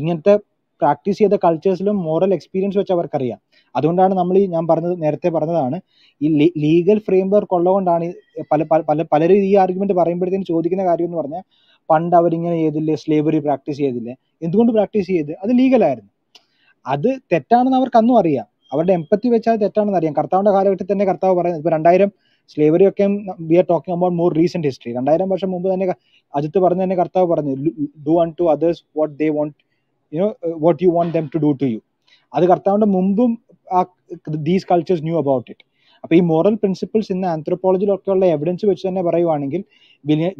ഇങ്ങനത്തെ പ്രാക്ടീസ് ചെയ്ത കൾച്ചേഴ്സിലും മോറൽ എക്സ്പീരിയൻസ് വെച്ച് അവർക്കറിയാം. അതുകൊണ്ടാണ് നമ്മൾ ഞാൻ നേരത്തെ പറഞ്ഞതാണ് ഈ ലീഗൽ ഫ്രെയിം വർക്ക് ഉള്ളതുകൊണ്ടാണ് പലരും ഈ ആർഗ്യുമെന്റ് പറയുമ്പോഴത്തേക്കും ചോദിക്കുന്ന കാര്യം എന്ന് പറഞ്ഞാൽ, പണ്ട് അവരിങ്ങനെ ചെയ്തില്ലേ, സ്ലേവറി പ്രാക്ടീസ് ചെയ്തില്ലേ, എന്തുകൊണ്ട് പ്രാക്ടീസ് ചെയ്ത്? അത് ലീഗലായിരുന്നു. അത് തെറ്റാണെന്ന് അവർക്ക് അന്നും അറിയാം. അവരുടെ എംപത്തി വെച്ചാൽ തെറ്റാണെന്ന് അറിയാം. കർത്താവിന്റെ കാലഘട്ടത്തിൽ തന്നെ കർത്താവ് പറയുന്നത്, ഇപ്പൊ 2000 സ്ലേവറി ഒക്കെ we are talking about more recent history. 2000 വർഷം മുമ്പ് തന്നെ അജിത്ത് പറഞ്ഞു തന്നെ കർത്താവ് പറഞ്ഞു, do unto others what they want, what you want them to do to you. അത് കർത്താവിന്റെ മുമ്പും these cultures knew about it. അപ്പൊ ഈ മോറൽ പ്രിൻസിപ്പിൾസ് ഇന്ന് ആന്ത്രോപോളജിയിലൊക്കെ ഉള്ള എവിഡൻസ് വെച്ച് തന്നെ പറയുവാണെങ്കിൽ,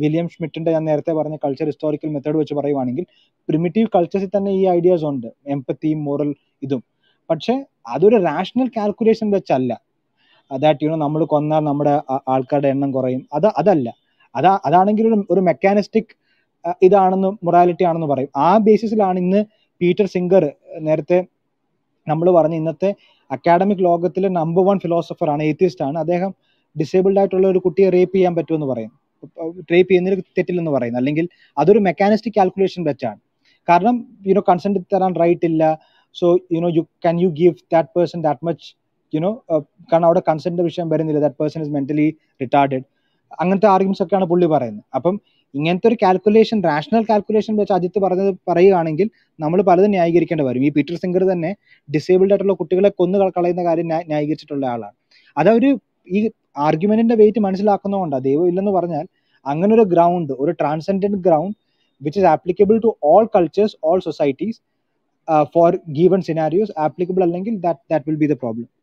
വില്യം ഷ്മിറ്റിന്റെ ഞാൻ നേരത്തെ പറഞ്ഞ കൾച്ചർ ഹിസ്റ്റോറിക്കൽ മെത്തേഡ് വെച്ച് പറയുവാണെങ്കിൽ, പ്രിമിറ്റീവ് കൾച്ചേഴ്സിൽ തന്നെ ഈ ഐഡിയാസ് ഉണ്ട്, എംപത്തിയും മോറൽ ഇതും. പക്ഷെ അതൊരു റാഷണൽ കാൽക്കുലേഷൻ വെച്ചല്ല, ദാറ്റ് നമ്മൾ കൊന്നാൽ നമ്മുടെ ആൾക്കാരുടെ എണ്ണം കുറയും, അതല്ല. അതാണെങ്കിൽ ഒരു മെക്കാനിസ്റ്റിക് ഇതാണെന്ന്, മൊറാലിറ്റി ആണെന്ന് പറയും. ആ ബേസിസിലാണ് ഇന്ന് പീറ്റർ സിംഗർ, നേരത്തെ നമ്മൾ പറഞ്ഞ ഇന്നത്തെ അക്കാഡമിക് ലോകത്തിലെ No. 1 ഫിലോസഫർ ആണ്, ഏത്തിസ്റ്റ് ആണ്. അദ്ദേഹം ഡിസേബിൾഡ് ആയിട്ടുള്ള ഒരു കുട്ടിയെ റേപ്പ് ചെയ്യാൻ പറ്റുമെന്ന് പറയും, റേപ്പ് ചെയ്യുന്നതിൽ തെറ്റില്ലെന്ന് പറയുന്നത്. അല്ലെങ്കിൽ അതൊരു മെക്കാനിസ്റ്റിക് കാൽക്കുലേഷൻ വെച്ചാണ്. കാരണം കൺസെന്റ് തരാൻ റൈറ്റ് ഇല്ല, so you can you give that person that much, കാരണം അവിടെ കൺസെന്റ് വിഷയം വരുന്നില്ല, that person is mentally retarded. അങ്ങനത്തെ ആർഗ്യുമെന്റ്സ് ഒക്കെയാണ് പുള്ളി പറയുന്നത്. അപ്പം ഇങ്ങനത്തെ ഒരു കാൽക്കുലേഷൻ, റാഷണൽ കാൽക്കുലേഷൻ വെച്ച് അജിത്ത് പറയുകയാണെങ്കിൽ നമ്മൾ പലതും ന്യായീകരിക്കേണ്ടി വരും. ഈ പീറ്റർ സിംഗർ തന്നെ ഡിസേബിൾഡ് ആയിട്ടുള്ള കുട്ടികളെ കൊന്നു കളയുന്ന കാര്യം ന്യായീകരിച്ചിട്ടുള്ള ആളാണ്. അതവർ ഈ ആർഗ്യുമെന്റിന്റെ വെയിറ്റ് മനസ്സിലാക്കുന്നതുകൊണ്ടാണ്. ദൈവം ഇല്ലെന്ന് പറഞ്ഞാൽ അങ്ങനെ ഒരു ഗ്രൗണ്ട്, ഒരു transcendent ground which is applicable to all cultures, all societies, for given scenarios applicable അല്ലെങ്കിൽ that will be the problem.